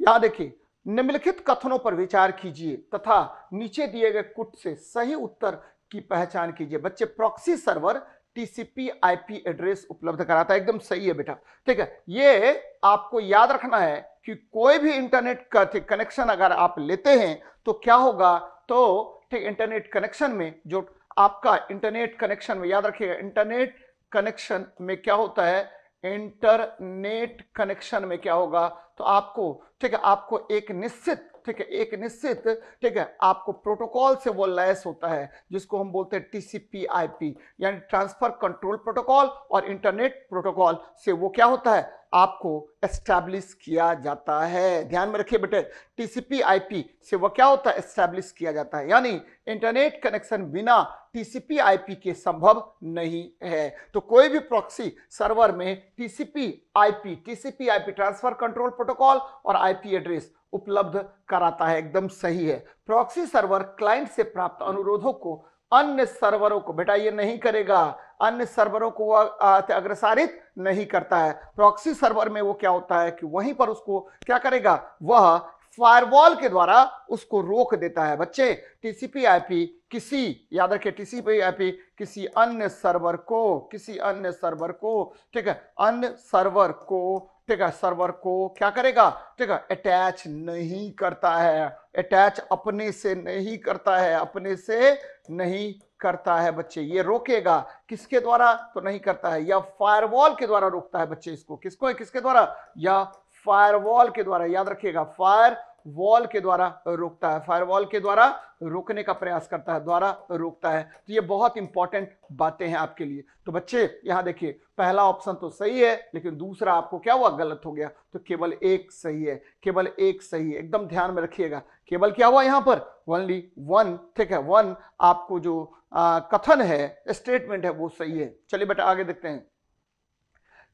यहाँ देखिए निम्नलिखित कथनों पर विचार कीजिए तथा नीचे दिए गए कुट से सही उत्तर की पहचान कीजिए। बच्चे proxy server TCP IP address उपलब्ध कराता है, एकदम सही है बेटा ठीक है। ये आपको याद रखना है कि कोई भी इंटरनेट कनेक्शन अगर आप लेते हैं तो क्या होगा, तो ठीक इंटरनेट कनेक्शन में जो आपका इंटरनेट कनेक्शन में याद रखिएगा, इंटरनेट कनेक्शन में क्या होता है, इंटरनेट कनेक्शन में क्या होगा, तो आपको ठीक है आपको एक निश्चित ठीक है एक निश्चित ठीक है आपको प्रोटोकॉल से वो लैस होता है जिसको हम बोलते हैं टीसीपी आईपी, यानी ट्रांसफर कंट्रोल प्रोटोकॉल और इंटरनेट प्रोटोकॉल से वो क्या होता है आपको एस्टैब्लिश किया जाता है। ध्यान में रखिए बेटे, टीसीपी आईपी से वो क्या होता है एस्टैब्लिश किया जाता है, यानी इंटरनेट कनेक्शन बिना टीसीपी आईपी के संभव नहीं है। तो कोई भी प्रॉक्सी सर्वर में TCP IP TCP IP transfer control protocol और आईपी एड्रेस उपलब्ध कराता है। एकदम सही है। प्रॉक्सी सर्वर क्लाइंट से प्राप्त अनुरोधों को अन्य सर्वरों को, बेटा ये नहीं करेगा, अन्य सर्वरों को अग्रसारित नहीं करता है। प्रॉक्सी सर्वर में वो क्या होता है कि वहीं पर उसको क्या करेगा, वह फायरवॉल के द्वारा उसको रोक देता है। बच्चे टीसीपी आईपी किसी, याद रखिए टीसीपी आईपी किसी अन्य सर्वर को किसी अन्य सर्वर को ठीक है अन्य सर्वर को ठीक है सर्वर को क्या करेगा ठीक है अटैच नहीं करता है, अटैच अपने से नहीं करता है, अपने से नहीं करता है बच्चे। ये रोकेगा किसके द्वारा, तो नहीं करता है, या फायरवॉल के द्वारा रोकता है बच्चे इसको। किसको, किसके द्वारा, या फायरवॉल के द्वारा। याद रखिएगा फायर वॉल के द्वारा रोकता है, फायरवॉल के द्वारा रोकने का प्रयास करता है, द्वारा रोकता है। तो ये बहुत इंपॉर्टेंट बातें हैं आपके लिए। तो बच्चे यहाँ देखिए, पहला ऑप्शन तो सही है लेकिन दूसरा आपको क्या हुआ, गलत हो गया। तो केवल एक सही है, केवल एक सही है। एकदम ध्यान में रखिएगा, केवल क्या हुआ यहाँ पर, ओनली वन ठीक है वन आपको जो आ, कथन है, स्टेटमेंट है वो सही है। चलिए बेटा आगे देखते हैं।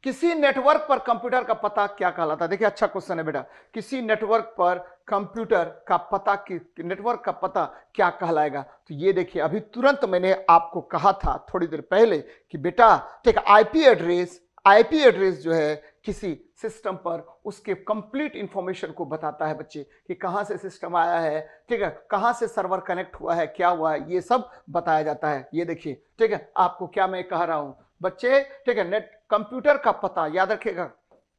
किसी नेटवर्क पर कंप्यूटर का पता क्या कहलाता है? देखिए अच्छा क्वेश्चन है बेटा, किसी नेटवर्क पर कंप्यूटर का पता कि नेटवर्क का पता क्या कहलाएगा। तो ये देखिए अभी तुरंत मैंने आपको कहा था थोड़ी देर पहले कि बेटा ठीक है आईपी एड्रेस आईपी एड्रेस जो है किसी सिस्टम पर उसके कंप्लीट इंफॉर्मेशन को बताता है बच्चे, कि कहाँ से सिस्टम आया है ठीक है कहाँ से सर्वर कनेक्ट हुआ है, क्या हुआ है, ये सब बताया जाता है। ये देखिए ठीक है आपको क्या मैं कह रहा हूँ बच्चे ठीक है नेट कंप्यूटर का पता, याद रखिएगा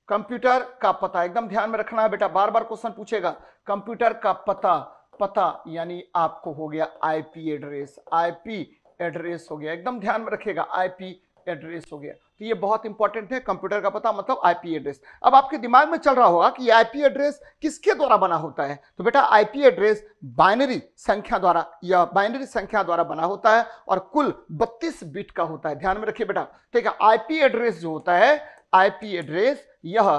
कंप्यूटर का पता एकदम ध्यान में रखना है बेटा, बार बार क्वेश्चन पूछेगा। कंप्यूटर का पता, पता यानी आपको हो गया आईपी एड्रेस, आईपी एड्रेस हो गया, एकदम ध्यान में रखिएगा आईपी एड्रेस हो गया। तो ये बहुत इंपॉर्टेंट है, कंप्यूटर का पता मतलब आईपी एड्रेस। अब आपके दिमाग में चल रहा होगा कि आईपी एड्रेस किसके द्वारा बना होता है, तो बेटा आईपी एड्रेस बाइनरी संख्या द्वारा या बाइनरी संख्या द्वारा बना होता है और कुल बत्तीस बिट का होता है। ध्यान में रखिए बेटा ठीक है आईपी एड्रेस जो होता है, आईपी एड्रेस यह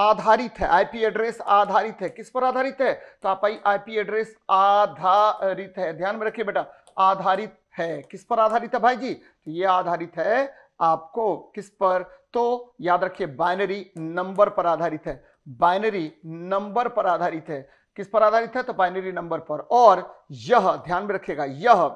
आधारित है, आईपी एड्रेस आधारित है, किस पर आधारित है, तो आप आईपी एड्रेस आधारित है। ध्यान में रखिए बेटा आधारित है, किस पर आधारित है भाई जी, तो ये आधारित है आपको किस पर, तो याद रखिए बाइनरी नंबर पर आधारित है, बाइनरी नंबर पर आधारित है, किस पर आधारित है, तो बाइनरी नंबर पर। और यह ध्यान में रखिएगा यह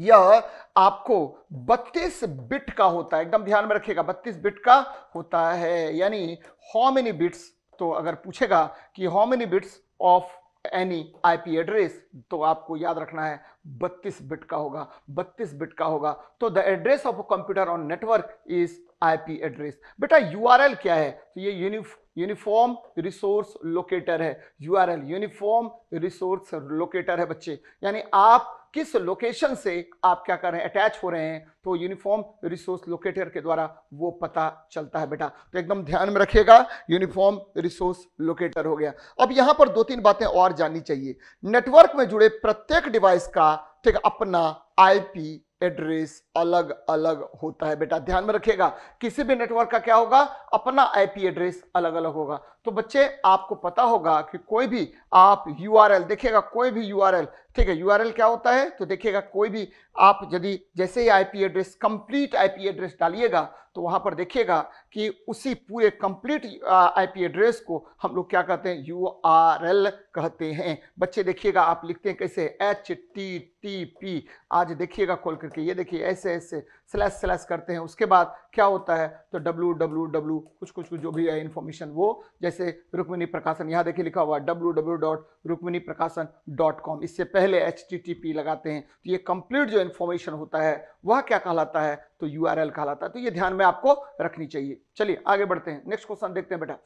यह आपको बत्तीस बिट का होता है, एकदम ध्यान में रखिएगा बत्तीस बिट का होता है, यानी हाउ मेनी बिट्स, तो अगर पूछेगा कि how many bits of any IP address, तो आपको याद रखना है बत्तीस बिट का होगा, बत्तीस बिट का होगा। तो the address of a computer on network is IP address. बेटा यूआरएल क्या है, तो ये यूनिफ यूनिफॉर्म रिसोर्स लोकेटर है, यूआरएल यूनिफॉर्म रिसोर्स लोकेटर है बच्चे, यानी आप किस लोकेशन से आप क्या कर रहे हैं, अटैच हो रहे हैं, तो यूनिफॉर्म रिसोर्स लोकेटर के द्वारा वो पता चलता है बेटा। तो एकदम ध्यान में रखिएगा यूनिफॉर्म रिसोर्स लोकेटर हो गया। अब यहाँ पर दो तीन बातें और जाननी चाहिए। नेटवर्क में जुड़े प्रत्येक डिवाइस का ठीक अपना आईपी एड्रेस अलग अलग होता है बेटा, ध्यान में रखिएगा किसी भी नेटवर्क का क्या होगा, अपना आईपी एड्रेस अलग अलग होगा। तो बच्चे आपको पता होगा कि कोई भी आप यूआरएल देखिएगा, कोई भी यूआरएल ठीक है यूआरएल क्या होता है, तो देखिएगा कोई भी आप यदि जैसे ही IP address complete IP address डालिएगा तो वहां पर देखिएगा कि उसी पूरे कंप्लीट आईपी एड्रेस को हम लोग क्या कहते हैं, यूआरएल कहते हैं बच्चे। देखिएगा आप लिखते हैं कैसे, एच टी टी पी, आज देखिएगा खोल करके ये देखिए ऐसे ऐसे स्लैश स्लैश करते हैं, उसके बाद क्या होता है तो डब्लू डब्लू डब्लू कुछ कुछ कुछ जो भी है इन्फॉर्मेशन, वो जैसे रुक्मिणी प्रकाशन यहाँ देखिए लिखा हुआ डब्लू डब्लू डॉट रुक्मिणी प्रकाशन डॉट कॉम, इससे पहले एच टी टी पी लगाते हैं, तो ये कंप्लीट जो इन्फॉर्मेशन होता है वह क्या कहलाता है, तो यू आर एल कहलाता है। तो ये ध्यान में आपको रखनी चाहिए। चलिए आगे बढ़ते हैं, नेक्स्ट क्वेश्चन देखते हैं बेटा।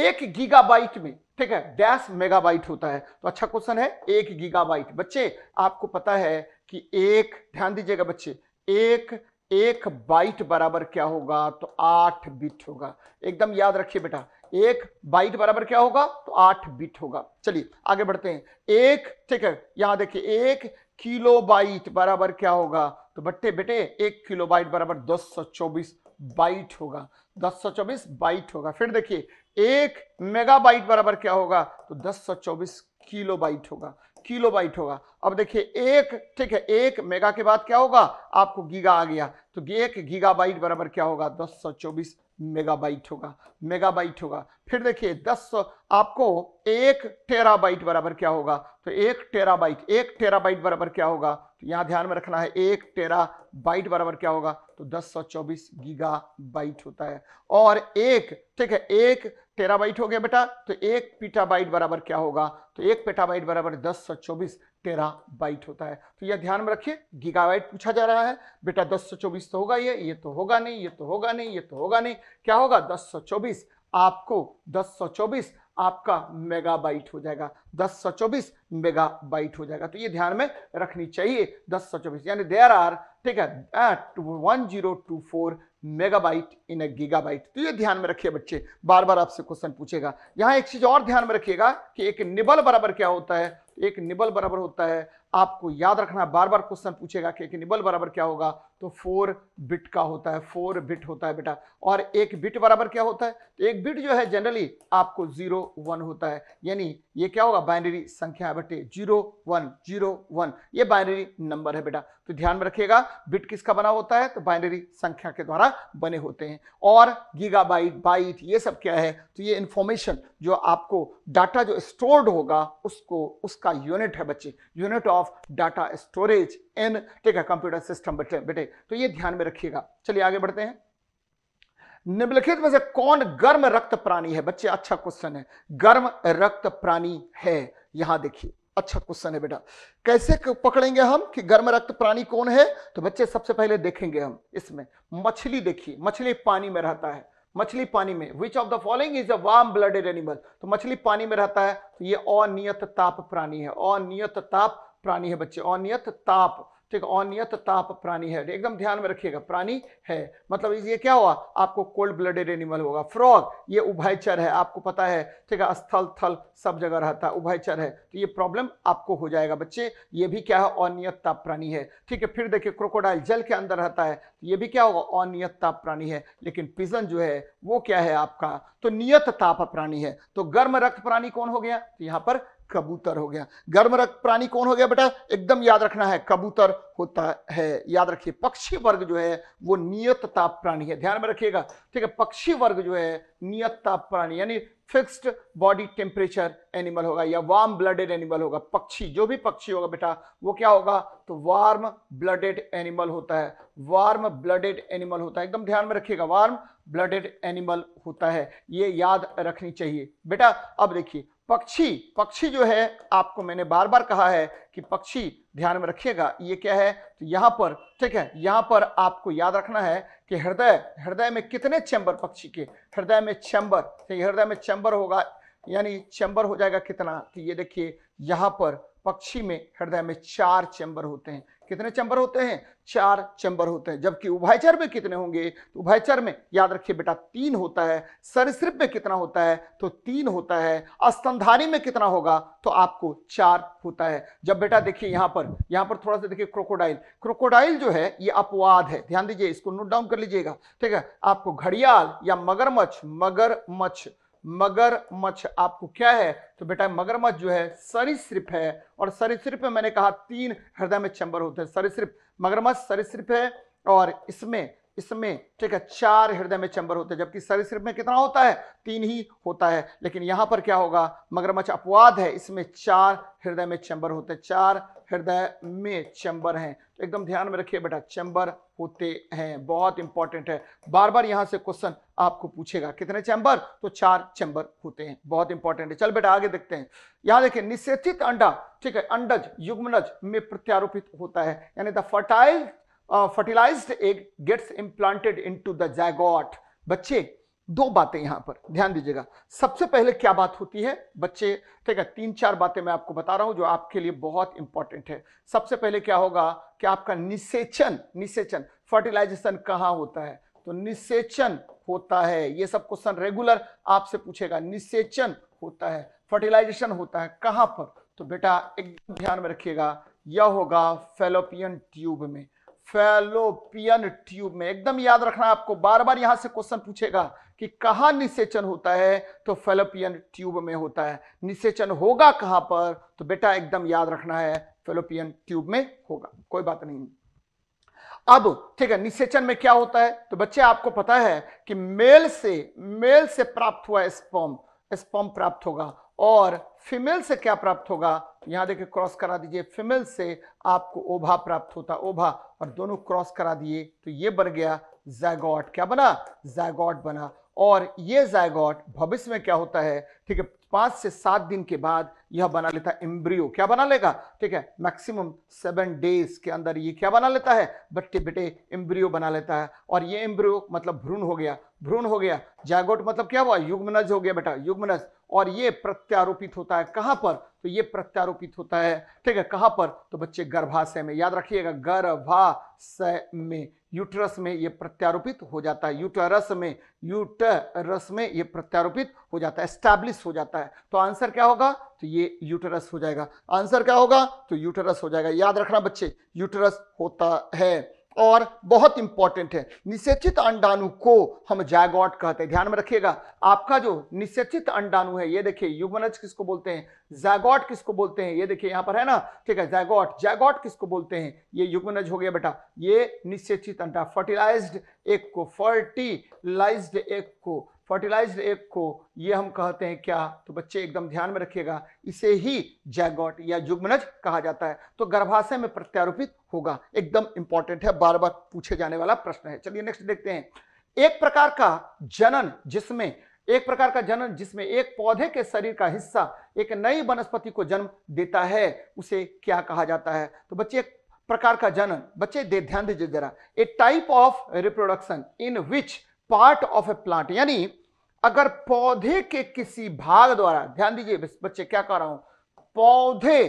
एक गीगाबाइट में ठीक है डैश मेगाबाइट होता है, तो अच्छा क्वेश्चन है। एक गीगाबाइट बच्चे आपको पता है कि एक, ध्यान दीजिएगा बच्चे, एक एक बाइट बराबर क्या होगा तो आठ बिट होगा। एकदम याद रखिए बेटा, एक बाइट बराबर क्या होगा तो आठ बिट होगा। चलिए आगे बढ़ते हैं। एक, ठीक है, यहां देखिए एक किलो बाइट बराबर क्या होगा तो बट्टे बेटे एक किलो बाइट बराबर दस सौ चौबीस बाइट होगा, दस सौ चौबीस बाइट होगा। फिर देखिए एक मेगा बाइट बराबर क्या होगा तो दस सौ चौबीस किलो बाइट होगा, किलो बाइट होगा। अब देखिए एक, ठीक है, एक मेगा के बाद क्या होगा आपको गीगा आ गया, तो एक गीगा बाइट बराबर क्या होगा दस सौ चौबीस मेगा बाइट होगा, मेगा बाइट होगा। फिर देखिए दस सौ आपको एक टेरा बाइट बराबर क्या होगा तो एक टेरा बाइट, एक टेरा बाइट बराबर क्या होगा तो यहाँ ध्यान में रखना है एक टेरा बाइट बराबर क्या होगा तो दस सौ चौबीस गीगा बाइट होता है। और एक, ठीक है, एक टेरा बाइट हो गया बेटा तो एक पीटा बाइट बराबर क्या होगा तो एक पेटा बाइट बराबर दस सौ चौबीस टेरा बाइट होता है। तो यह ध्यान में रखिए, गीगाबाइट पूछा जा रहा है बेटा, दस सौ चौबीस तो होगा, ये ये तो होगा नहीं, ये तो होगा नहीं, ये तो होगा नहीं, क्या होगा दस सौ चौबीस आपको दस सौ चौबीस आपका मेगाबाइट हो जाएगा, दस सौ चौबीस मेगाबाइट हो जाएगा। तो ये ध्यान में रखनी चाहिए, दस सौ चौबीस यानी देयर आर, ठीक है, eight one zero two four megabyte in a gigabyte. तो ये ध्यान में रखिए बच्चे, बार बार आपसे क्वेश्चन पूछेगा। यहाँ एक चीज और ध्यान में रखिएगा कि एक निबल बराबर क्या होता है, एक निबल बराबर होता है, आपको याद रखना, बार बार क्वेश्चन पूछेगा कि एक निबल बराबर क्या होगा तो फोर बिट का होता है, फोर बिट होता है बेटा। और एक बिट बराबर क्या होता है, एक बिट जो है जनरली आपको जीरो वन होता है, यानी ये क्या होगा बाइनरी संख्या है बेटे, जीरो वन, जीरो वन, ये बाइनरी नंबर है बेटा। तो ध्यान में रखिएगा बिट किसका बना होता है तो बाइनरी संख्या के द्वारा बने होते हैं। और गीगाबाइट, बाइट, ये सब क्या है तो ये इंफॉर्मेशन जो आपको डाटा जो स्टोर्ड होगा उसको, उसका यूनिट है बच्चे, unit of data storage in, ठीक है, कंप्यूटर सिस्टम बेटे बेटे। तो ये ध्यान में रखिएगा। चलिए आगे बढ़ते हैं। निम्नलिखित में से कौन गर्म रक्त प्राणी है बच्चे? अच्छा क्वेश्चन है, गर्म रक्त प्राणी है। यहां देखिए अच्छा क्वेश्चन है बेटा, कैसे पकड़ेंगे हम कि गर्म रक्त प्राणी कौन है? तो बच्चे सबसे पहले देखेंगे हम इसमें मछली। देखिए मछली पानी में रहता है, मछली पानी में, which of the following is a warm blooded animal, तो मछली पानी में रहता है तो ये अनियत ताप प्राणी है, अनियत ताप प्राणी है बच्चे, अनियत ताप, ठीक है, अनियत ताप प्राणी है, एकदम ध्यान में रखिएगा, प्राणी है मतलब ये क्या हुआ आपको कोल्ड ब्लडेड एनिमल होगा। फ्रॉग, ये उभयचर है, आपको पता है, ठीक है, स्थल थल सब जगह रहता है, उभयचर है, तो ये प्रॉब्लम आपको हो जाएगा बच्चे, ये भी क्या है अनियत ताप प्राणी है, ठीक है। फिर देखिए क्रोकोडाइल जल के अंदर रहता है, ये भी क्या होगा अनियत ताप प्राणी है। लेकिन पिजन जो है वो क्या है आपका तो नियत ताप प्राणी है। तो गर्म रक्त प्राणी कौन हो गया तो यहाँ पर कबूतर हो गया। गर्म रक्त प्राणी कौन हो गया बेटा? एकदम याद रखना है कबूतर होता है, याद रखिए। पक्षी वर्ग जो है वो नियत ताप प्राणी है, ध्यान में रखिएगा, ठीक है, पक्षी वर्ग जो है नियत ताप प्राणी यानी फिक्स्ड बॉडी टेम्परेचर एनिमल होगा या वार्म ब्लडेड एनिमल होगा। पक्षी, जो भी पक्षी होगा बेटा वो क्या होगा तो वार्म ब्लडेड एनिमल होता है, वार्म ब्लडेड एनिमल होता है, एकदम ध्यान में रखिएगा, वार्म ब्लडेड एनिमल होता है, ये याद रखनी चाहिए बेटा। अब देखिए पक्षी, पक्षी जो है आपको मैंने बार बार कहा है कि पक्षी ध्यान में रखिएगा, ये क्या है तो यहाँ पर, ठीक है, यहाँ पर आपको याद रखना है कि हृदय, हृदय में कितने चैम्बर पक्षी के, हृदय में चैम्बर, ठीक, हृदय में चैम्बर होगा यानी चैम्बर हो जाएगा कितना तो ये देखिए यहाँ पर पक्षी में हृदय में चार चैम्बर होते हैं। कितने चैम्बर होते हैं? चार चैम्बर होते हैं। जबकि उभयचर में कितने होंगे तो उभयचर में याद रखिए बेटा तीन होता है। सरीसृप में कितना होता है तो तीन होता है। स्तनधारी में कितना होगा तो आपको चार होता है। जब बेटा देखिए यहाँ पर, यहाँ पर थोड़ा सा देखिए क्रोकोडाइल, क्रोकोडाइल जो है ये अपवाद है, ध्यान दीजिए, इसको नोट डाउन कर लीजिएगा, ठीक है। आपको घड़ियाल या मगरमच्छ, मगरमच्छ मगरमच्छ आपको क्या है तो बेटा मगरमच्छ जो है सरीसृप है और सरीसृप में मैंने कहा तीन हृदय में चैम्बर होते हैं। सरीसृप, मगरमच्छ सरीसृप है और इसमें, इसमें ठीक है चार हृदय में चैम्बर होते हैं, जबकि सरीसृप में कितना होता है तीन ही होता है। लेकिन यहाँ पर क्या होगा मगरमच्छ अपवाद है, इसमें चार हृदय में चैम्बर होते हैं, चार हृदय में चैम्बर हैं। तो एकदम ध्यान में रखिए बेटा चैम्बर होते हैं, बहुत इंपॉर्टेंट है, बार बार यहाँ से क्वेश्चन आपको पूछेगा कितने चैम्बर तो चार चैम्बर होते हैं, बहुत इंपॉर्टेंट है। चल बेटा आगे देखते हैं। यहाँ देखिए निषेचित अंडा, ठीक है, अंडज युग्मनज में प्रत्यारोपित होता है यानी the fertile fertilized egg gets implanted into the zygote. बच्चे दो बातें यहाँ पर ध्यान दीजिएगा। सबसे पहले क्या बात होती है बच्चे, ठीक है, तीन चार बातें मैं आपको बता रहा हूँ जो आपके लिए बहुत इंपॉर्टेंट है। सबसे पहले क्या होगा कि आपका निषेचन, निषेचन फर्टिलाइजेशन कहाँ होता है, तो निषेचन होता है, ये सब क्वेश्चन रेगुलर आपसे पूछेगा, निषेचन होता है, फर्टिलाइजेशन होता है कहाँ पर, तो बेटा एकदम ध्यान में रखिएगा, यह होगा फैलोपियन ट्यूब में, फैलोपियन ट्यूब में। एकदम याद रखना, आपको बार बार यहां से क्वेश्चन पूछेगा कि कहां निषेचन होता है, तो फैलोपियन ट्यूब में होता है। निषेचन होगा कहां पर, तो बेटा एकदम याद रखना है फैलोपियन ट्यूब में होगा, कोई बात नहीं। अब ठीक है, निषेचन में क्या होता है, तो बच्चे आपको पता है कि मेल से मेल से प्राप्त हुआ स्पर्म स्पर्म प्राप्त होगा, और फीमेल से क्या प्राप्त होगा, यहां देखिए क्रॉस करा दीजिए, फीमेल से आपको ओभा प्राप्त होता, ओभा, और दोनों क्रॉस करा दिए तो ये बन गया जायगोट, क्या बना, जायगोट बना। और ये जायगोट भविष्य में क्या होता है, ठीक है, पांच से सात दिन के बाद यह बना लेता है एम्ब्रियो, क्या बना लेगा, ठीक है, मैक्सिमम सेवन डेज के अंदर ये क्या बना लेता है बच्चे, बेटे एम्ब्रियो बना लेता है। और ये एम्ब्रियो मतलब भ्रूण हो गया, भ्रूण हो गया, जायगोट मतलब क्या हुआ, युग्मनज हो गया बेटा, युग्मनज। और ये प्रत्यारोपित होता है कहां पर, तो ये प्रत्यारोपित होता है, ठीक है, कहां पर, तो बच्चे गर्भाशय में, याद रखिएगा गर्भाशय में, यूटरस में ये प्रत्यारोपित हो जाता है, यूटरस में, यूटरस में ये प्रत्यारोपित हो जाता है, एस्टैब्लिश हो जाता है। तो आंसर क्या होगा, तो ये यूटरस हो जाएगा, आंसर क्या होगा, तो यूटरस हो जाएगा। याद रखना बच्चे, यूटरस होता है, और बहुत इंपॉर्टेंट है, निषेचित अंडाणु को हम जायगोट कहते हैं, ध्यान में रखिएगा। आपका जो निषेचित अंडाणु है, ये देखिए युग्मनज किसको बोलते हैं, जायगोट किसको बोलते हैं, ये देखिए यहाँ पर है ना, ठीक है, जायगोट, जायगोट किसको बोलते हैं, ये युग्मनज हो गया बेटा, ये निषेचित अंडा। फर्टिलाइज्ड एग को फर्टिलाइज्ड एग को फर्टिलाइज्ड एग को ये हम कहते हैं क्या, तो बच्चे एकदम ध्यान में रखिएगा, इसे ही जायगोट या युग्मनज कहा जाता है। तो गर्भाशय में प्रत्यारोपित होगा, एकदम इंपॉर्टेंट है, बार बार पूछे जाने वाला प्रश्न है। चलिए नेक्स्ट देखते हैं, एक प्रकार का जनन जिसमें एक प्रकार का जनन जिसमें एक पौधे के शरीर का हिस्सा एक नई वनस्पति को जन्म देता है, उसे क्या कहा जाता है, तो बच्चे एक प्रकार का जनन, बच्चे दे ध्यान दीजिए जरा, a type of reproduction in which part of a plant, यानी अगर पौधे के किसी भाग द्वारा, ध्यान दीजिए बच्चे क्या कह रहा हूं, पौधे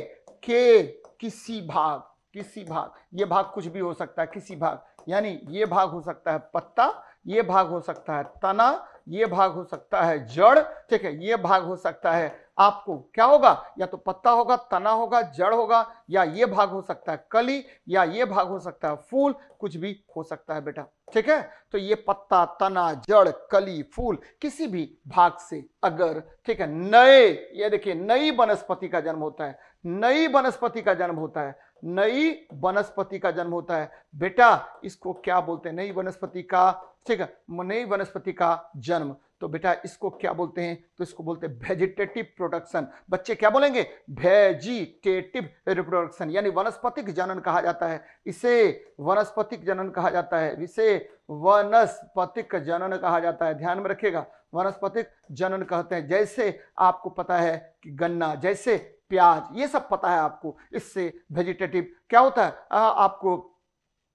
के किसी भाग, किसी भाग, ये भाग कुछ भी हो सकता है, किसी भाग, यानी ये भाग हो सकता है पत्ता, ये भाग हो सकता है तना, ये भाग हो सकता है जड़, ठीक है, ये भाग हो सकता है आपको क्या होगा, या तो पत्ता होगा, तना होगा, जड़ होगा, या ये भाग हो सकता है कली, या ये भाग हो सकता है फूल, कुछ भी हो सकता है बेटा, ठीक है। तो ये पत्ता, तना, जड़, कली, फूल, किसी भी भाग से अगर, ठीक है, नए, ये देखिए नई वनस्पति का जन्म होता है, नई वनस्पति का जन्म होता है, नई वनस्पति का जन्म होता है बेटा, इसको क्या बोलते हैं, नई वनस्पति का, ठीक है, नई वनस्पति का जन्म, तो बेटा इसको क्या बोलते हैं, तो इसको बोलते हैं वेजिटेटिव प्रोडक्शन, बच्चे क्या बोलेंगे, वेजिटेटिव रिप्रोडक्शन, यानी वनस्पतिक जनन कहा जाता है, इसे वनस्पतिक जनन कहा जाता है, इसे वनस्पतिक जनन कहा जाता है, ध्यान में रखिएगा, वनस्पतिक जनन कहते हैं। जैसे आपको पता है कि गन्ना, जैसे प्याज, ये सब पता है आपको, इससे वेजिटेटिव क्या होता है, आ, आपको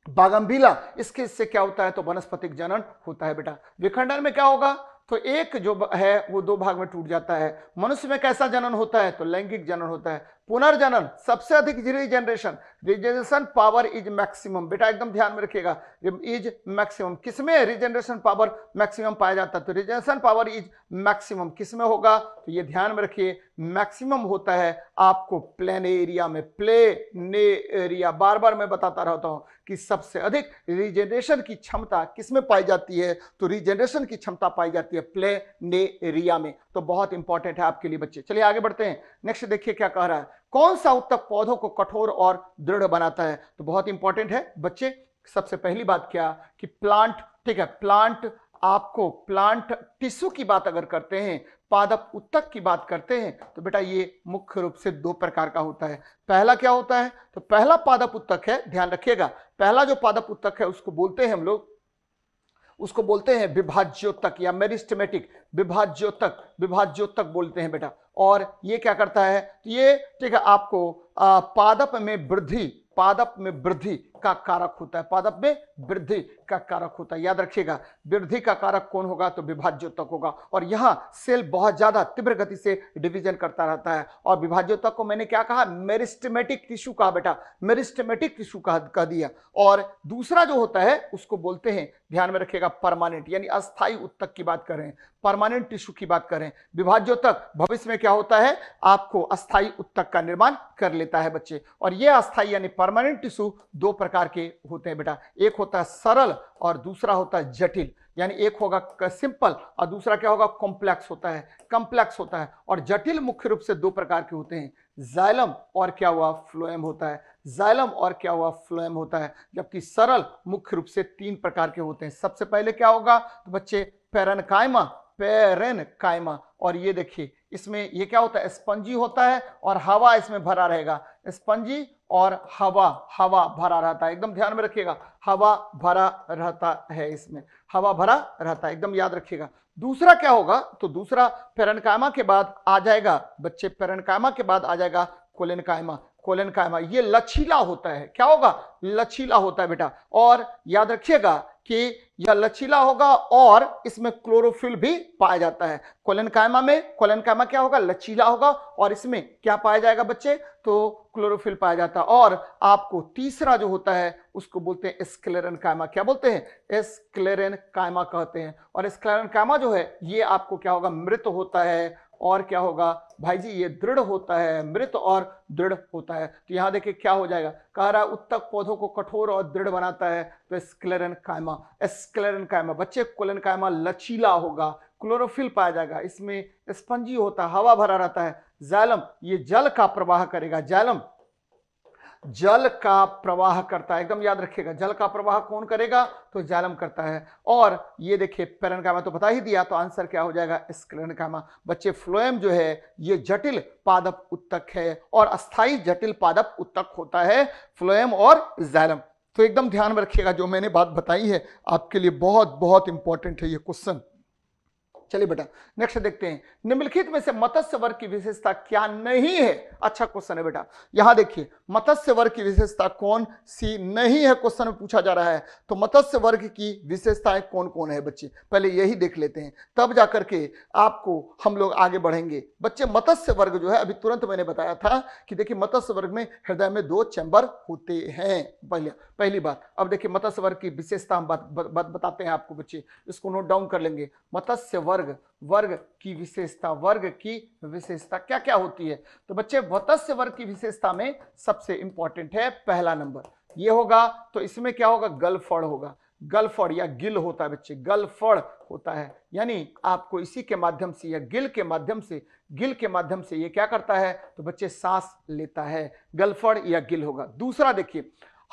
बागमबीला, इसके इससे क्या होता है, तो वनस्पतिक जनन होता है बेटा। विखंडन में क्या होगा, तो एक जो है वो दो भाग में टूट जाता है। मनुष्य में कैसा जनन होता है, तो लैंगिक जनन होता है। पुनर्जनन सबसे अधिक regeneration, regeneration power is maximum, बेटा एकदम ध्यान में रखिएगा, इज मैक्सिमम, किसमें रीजनरेशन पावर मैक्सिमम पाया जाता है, तो रीजनरेशन पावर इज मैक्सिमम किसमें होगा, तो ये ध्यान में रखिए मैक्सिमम होता है आपको प्लेन एरिया में, प्लेन एरिया, बार बार मैं बताता रहता हूँ कि सबसे अधिक रीजनरेशन की क्षमता किसमें पाई जाती है, तो रीजनरेशन की क्षमता पाई जाती है प्लेन एरिया में। तो बहुत इंपॉर्टेंट है आपके लिए बच्चे। चलिए आगे बढ़ते हैं, नेक्स्ट देखिए क्या कह रहा है, कौन सा उत्तक पौधों को कठोर और दृढ़ बनाता है, तो बहुत इंपॉर्टेंट है बच्चे। सबसे पहली बात क्या कि प्लांट, ठीक है, प्लांट आपको प्लांट टिश्यू की बात अगर करते हैं, पादप उत्तक की बात करते हैं, तो बेटा ये मुख्य रूप से दो प्रकार का होता है। पहला क्या होता है, तो पहला पादप उत्तक है, ध्यान रखिएगा, पहला जो पादप उत्तक है उसको बोलते हैं हम लोग, उसको बोलते हैं विभाज्योतक या मेरिस्टेमेटिक विभाज्योतक, विभाज्योतक बोलते हैं बेटा। और ये क्या करता है, तो ये, ठीक है, आपको आ, पादप में वृद्धि, पादप में वृद्धि का कारक होता है, पादप में वृद्धि का कारक होता है। याद रखिएगा वृद्धि का कारक कौन होगा तो विभाज्योतक होगा। और यहाँ सेल बहुत ज्यादा तीव्र गति से डिवीजन करता रहता है। और विभाज्योतक को मैंने क्या कहा, मेरिस्टेमेटिक टिश्यू कहा बेटा, मेरिस्टेमेटिक टिश्यू कह दिया। और दूसरा जो होता है उसको बोलते हैं, ध्यान में रखिएगा, परमानेंट यानी अस्थायी उत्तक की बात कर रहे हैं, परमानेंट टिश्यू की बात कर रहे हैं। विभाज्योतक भविष्य में क्या होता है, आपको अस्थायी उत्तक का निर्माण कर लेता है बच्चे। और ये अस्थायी यानी परमानेंट टिश्यू दो प्रकार के होते हैं बेटा, एक होता है सरल और दूसरा होता है जटिल। यानी एक होगा सिंपल और दूसरा क्या होगा, कॉम्प्लेक्स होता है, कॉम्प्लेक्स होता है। और जटिल मुख्य रूप से दो प्रकार के होते हैं, जाइलम और क्या हुआ फ्लोएम होता है, जाइलम और क्या हुआ फ्लोएम होता है। जबकि सरल मुख्य रूप से तीन प्रकार के होते हैं। सबसे पहले क्या होगा तो बच्चे पेरेन्काइमा, पेरेन्काइमा, और ये देखिए इसमें ये क्या होता है, स्पंजी होता है और हवा इसमें भरा रहेगा, स्पंजी और हवा, हवा भरा रहता है। एकदम ध्यान में रखिएगा, हवा भरा रहता है, इसमें हवा भरा रहता है, एकदम याद रखिएगा। दूसरा क्या होगा तो दूसरा पेरेन्काइमा के बाद आ जाएगा बच्चे, पेरेन्काइमा के बाद आ जाएगा कोलेन्काइमा, कोलेन्काइमा ये लचीला होता है। क्या होगा, लचीला होता है बेटा। और याद रखिएगा कि यह लचीला होगा और इसमें क्लोरोफिल भी पाया जाता है। कोलेन्काइमा में, कोलेन्काइमा क्या होगा, लचीला होगा और इसमें क्या पाया जाएगा बच्चे तो क्लोरोफिल पाया जाता है। और आपको तीसरा जो होता है उसको बोलते हैं स्क्लेरेन्काइमा, क्या बोलते हैं, स्क्लेरेन्काइमा कहते हैं। और स्क्लेरेन्काइमा जो है ये आपको क्या होगा, मृत होता है और क्या होगा भाई जी, ये दृढ़ होता है, मृत और दृढ़ होता है। तो यहाँ देखिए क्या हो जाएगा, कह रहा है उत्तक पौधों को कठोर और दृढ़ बनाता है तो स्क्लेरेन्काइमा, स्क्लेरेन्काइमा बच्चे। कोलेन्काइमा लचीला होगा, क्लोरोफिल पाया जाएगा, इसमें स्पंजी होता है, हवा भरा रहता है। जाइलम ये जल का प्रवाह करेगा, जाइलम जल का प्रवाह करता है, एकदम याद रखिएगा, जल का प्रवाह कौन करेगा तो जाइलम करता है। और ये देखिए पेरेन्काइमा तो बता ही दिया, तो आंसर क्या हो जाएगा स्क्लेरेन्काइमा। बच्चे फ्लोएम जो है ये जटिल पादप उत्तक है और अस्थायी जटिल पादप उत्तक होता है, फ्लोएम और जाइलम। तो एकदम ध्यान में रखिएगा, जो मैंने बात बताई है आपके लिए बहुत बहुत इंपॉर्टेंट है ये क्वेश्चन। चलिए बेटा नेक्स्ट देखते हैं, निम्नलिखित में से मत्स्य वर्ग की विशेषता क्या नहीं है। अच्छा क्वेश्चन है बेटा, यहां देखिए मत्स्य वर्ग की विशेषता कौन सी नहीं है, क्वेश्चन में पूछा जा रहा है। तो मत्स्य वर्ग की विशेषताएं कौन कौन है बच्चे, पहले यही देख लेते हैं, तब जाकर के आपको हम लोग आगे बढ़ेंगे बच्चे। मत्स्य वर्ग जो है अभी तुरंत मैंने बताया था कि देखिए मत्स्य वर्ग में हृदय में दो चैम्बर होते हैं, पहले पहली बात। अब देखिए मत्स्य वर्ग की विशेषता हम बात बताते हैं आपको बच्चे, इसको नोट डाउन कर लेंगे। मत्स्य वर्ग वर्ग वर्ग की विशेषता, वर्ग की विशेषता क्या क्या होती है तो बच्चे मत्स्य वर्ग की विशेषता में सबसे इंपॉर्टेंट है पहला नंबर ये होगा, तो इसमें क्या होगा गलफड़ होगा, गलफड़ या गिल होता है बच्चे, गलफड़ होता है। यानी आपको इसी के माध्यम से या गिल के माध्यम से, गिल के माध्यम से ये क्या करता है तो बच्चे सांस लेता है, गलफड़ या गिल होगा। दूसरा देखिए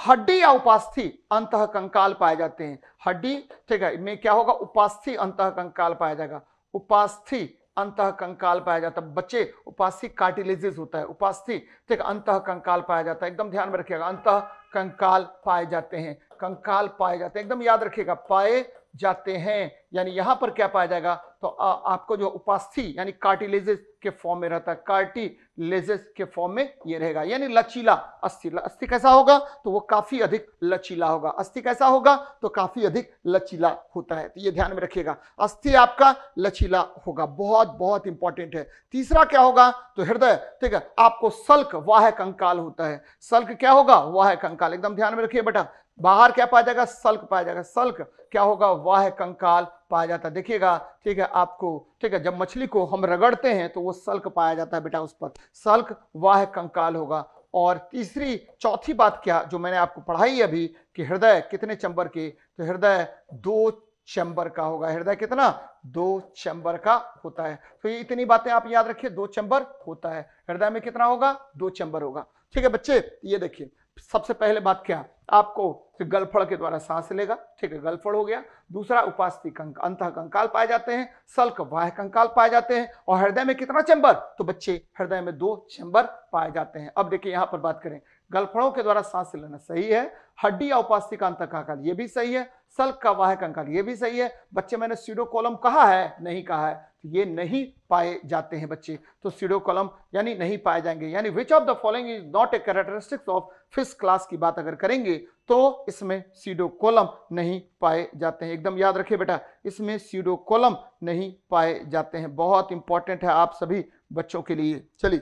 हड्डी या उपास्थि अंतः कंकाल पाए जाते हैं, हड्डी ठीक है में क्या होगा उपास्थि अंतः कंकाल पाया जाएगा, उपास्थि अंतः कंकाल पाया जाता है बच्चे। उपास्थि कार्टिलेजेस होता है, उपास्थि ठीक है अंतः कंकाल पाया जाता है, एकदम ध्यान में रखिएगा अंतः कंकाल पाए जाते हैं, कंकाल पाए जाते हैं एकदम याद रखिएगा, पाए जाते हैं। यानी यहाँ पर क्या पाया जाएगा तो आ, आपको जो उपास्थि यानी कार्टिलेजेस के फॉर्म में रहता है, कार्टिलेजेस के फॉर्म में ये रहेगा। यानी लचीला अस्थि, अस्थि कैसा होगा तो वो काफी अधिक लचीला होगा, अस्थि कैसा होगा तो काफी अधिक लचीला होता है। तो ये ध्यान में रखिएगा, अस्थि आपका लचीला होगा, बहुत बहुत इंपॉर्टेंट है। तीसरा क्या होगा तो हृदय ठीक है आपको सल्क वाह कंकाल होता है, सल्क क्या होगा वाह कंकाल, एकदम ध्यान में रखिए बेटा। बाहर क्या पाया जाएगा सल्क पाया जाएगा, सल्क क्या होगा वाह कंकाल पाया जाता है। देखिएगा ठीक है आपको ठीक है जब मछली को हम रगड़ते हैं तो वो सल्क पाया जाता है बेटा, उस पर सल्क वाह कंकाल होगा। और तीसरी चौथी बात क्या जो मैंने आपको पढ़ाई अभी कि हृदय कितने चैम्बर के तो हृदय दो चैम्बर का होगा, हृदय कितना दो चैम्बर का होता है। तो ये इतनी बातें आप याद रखिए, दो चैम्बर होता है, हृदय में कितना होगा दो चैम्बर होगा ठीक है बच्चे। ये देखिए सबसे पहले बात क्या आपको गलफड़ के द्वारा सांस लेगा ठीक है, गलफड़ हो गया। दूसरा उपास्थि अंतः कंकाल पाए जाते हैं, सल्क बाह्य कंकाल पाए जाते हैं। और हृदय में कितना चैम्बर तो बच्चे हृदय में दो चैम्बर पाए जाते हैं। अब देखिए यहाँ पर बात करें गलफड़ों के द्वारा सांस लेना सही है। हड्डी या उपास्थि का अंतःकाल ये भी सही है। सल्क का वाहक अंकाल ये भी सही है। बच्चे मैंने स्यूडोकोलम कहा है, नहीं कहा है, तो ये नहीं पाए जाते हैं बच्चे, तो स्यूडोकोलम यानी नहीं पाए जाएंगे। यानी which of the following is not a characteristics of fish class की बात अगर करेंगे तो इसमें स्यूडोकोलम नहीं पाए जाते हैं। एकदम याद रखिए बेटा, इसमें स्यूडोकोलम नहीं पाए जाते हैं। बहुत इंपॉर्टेंट है आप सभी बच्चों के लिए, चलिए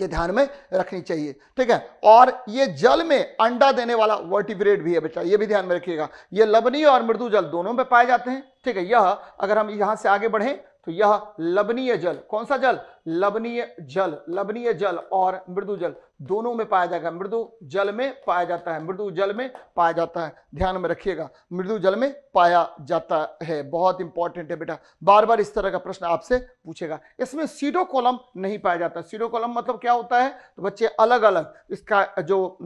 ये ध्यान में रखनी चाहिए, ठीक है। और ये जल में अंडा देने वाला वर्टिब्रेट भी है बेटा, ये भी ध्यान में रखिएगा। ये लवणीय और मृदु जल दोनों में पाए जाते हैं, ठीक है। यह अगर हम यहाँ से आगे बढ़ें तो यह लवणीय जल, कौन सा जल? लवणीय जल। लवणीय जल और मृदु जल दोनों में पाया जाएगा। मृदु जल में पाया जाता है, मृदु जल में पाया जाता है, ध्यान में रखिएगा, मृदु जल में पाया जाता है। बहुत इंपॉर्टेंट है बेटा, बार बार इस तरह का प्रश्न आपसे पूछेगा। इसमें स्यूडोकोलम नहीं पाया जाता। स्यूडोकोलम मतलब क्या होता है? तो बच्चे अलग अलग, इसका जो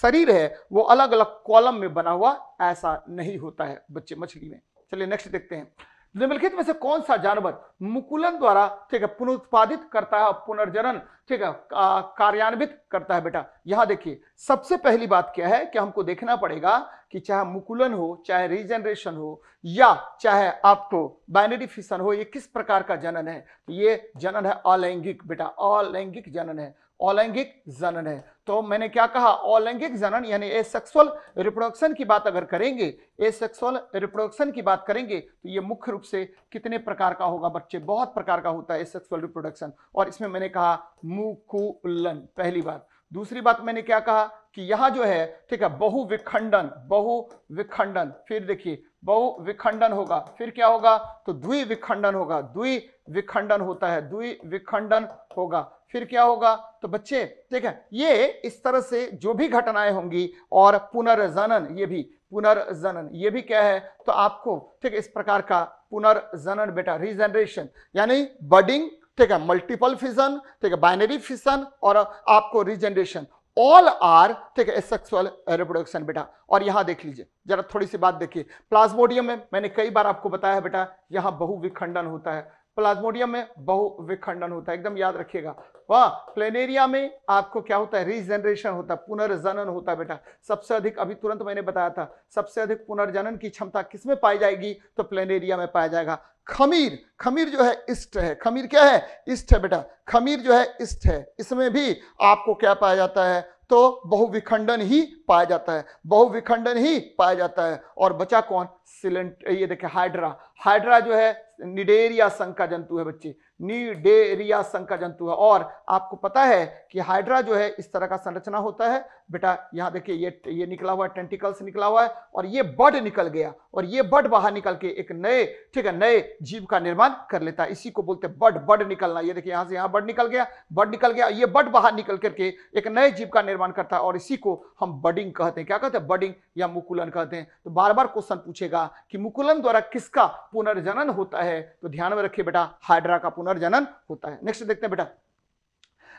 शरीर है वो अलग अलग कॉलम में बना हुआ, ऐसा नहीं होता है बच्चे मछली में। चलिए नेक्स्ट देखते हैं, निम्नलिखित में से कौन सा जानवर मुकुलन द्वारा, ठीक है, पुनरुत्पादित करता है और पुनर्जनन, ठीक है, कार्यान्वित करता है। बेटा यहां देखिए, सबसे पहली बात क्या है कि हमको देखना पड़ेगा कि चाहे मुकुलन हो, चाहे रीजनरेशन हो, या चाहे आपको बाइनरी फिशन हो, ये किस प्रकार का जनन है। ये जनन है अलैंगिक बेटा, अलैंगिक जनन है, अलैंगिक जनन है। तो मैंने क्या कहा? अलैंगिक जनन यानी एसेक्सुअल रिप्रोडक्शन की बात अगर करेंगे, एसेक्सुअल रिप्रोडक्शन की बात करेंगे तो ये मुख्य रूप से कितने प्रकार का होगा बच्चे? बहुत प्रकार का होता है एसेक्सुअल रिप्रोडक्शन, और इसमें मैंने कहा मुकुलन, पहली बात। दूसरी बात मैंने क्या कहा कि यहाँ जो है, ठीक है, बहु विखंडन, बहु विखंडन, फिर देखिए बहु विखंडन होगा, फिर क्या होगा? तो द्वि विखंडन होगा, द्वि विखंडन होता है, द्वि विखंडन होगा, फिर क्या होगा? तो बच्चे ठीक है, ये इस तरह से जो भी घटनाएं होंगी, और पुनर्जनन, ये भी पुनर्जनन, ये भी क्या है? तो आपको ठीक है इस प्रकार का पुनर्जनन बेटा, रीजनरेशन यानी बडिंग, ठीक है, मल्टीपल फिशन, ठीक है, बाइनरी फिशन, और आपको रीजनरेशन, ऑल आर ठीक है सेक्सुअल रिप्रोडक्शन बेटा। और यहाँ देख लीजिए जरा, थोड़ी सी बात देखिए, प्लाज्मोडियम में मैंने कई बार आपको बताया है बेटा, यहाँ बहुविखंडन होता है, प्लाज्मोडियम में बहुविखंडन होता है, एकदम याद रखिएगा। वाह, प्लेनेरिया में आपको क्या होता है? रीजनरेशन होता है, पुनर्जनन होता है बेटा। सबसे अधिक, अभी तुरंत मैंने बताया था, सबसे अधिक पुनर्जनन की क्षमता किसमें पाई जाएगी? तो प्लेनेरिया में पाया जाएगा। खमीर, खमीर जो है इस्ट है, खमीर क्या है? इस्ट है बेटा, खमीर जो है इस्ट है, इसमें भी आपको क्या पाया जाता है? तो बहुविखंडन ही पाया जाता है, बहुविखंडन ही पाया जाता है। और बचा कौन? सिलेंट, ये देखिए हाइड्रा, हाइड्रा जो है निडेरिया संघ का जंतु है बच्चे, निडेरिया संघ का जंतु है। और आपको पता है कि हाइड्रा जो है इस तरह का संरचना होता है बेटा, यहाँ देखिए ये ये निकला हुआ है, टेंटिकल्स निकला हुआ है, और ये बड निकल गया, और ये बड बाहर निकल के एक नए, ठीक है, नए जीव का निर्माण कर लेता है, इसी को बोलते हैं बड, बड निकलना। ये देखिए यहाँ से यहाँ बड निकल गया, बड निकल गया, ये बड बाहर निकल करके एक नए जीव का निर्माण करता है, और इसी को हम बडिंग कहते हैं। क्या कहते हैं? बडिंग या मुकुलन कहते हैं। तो बार बार क्वेश्चन पूछेगा कि मुकुलन द्वारा किसका पुनर्जनन होता है? तो ध्यान में रखिए बेटा, हाइड्रा का पुनर्जनन होता है। नेक्स्ट देखते हैं बेटा,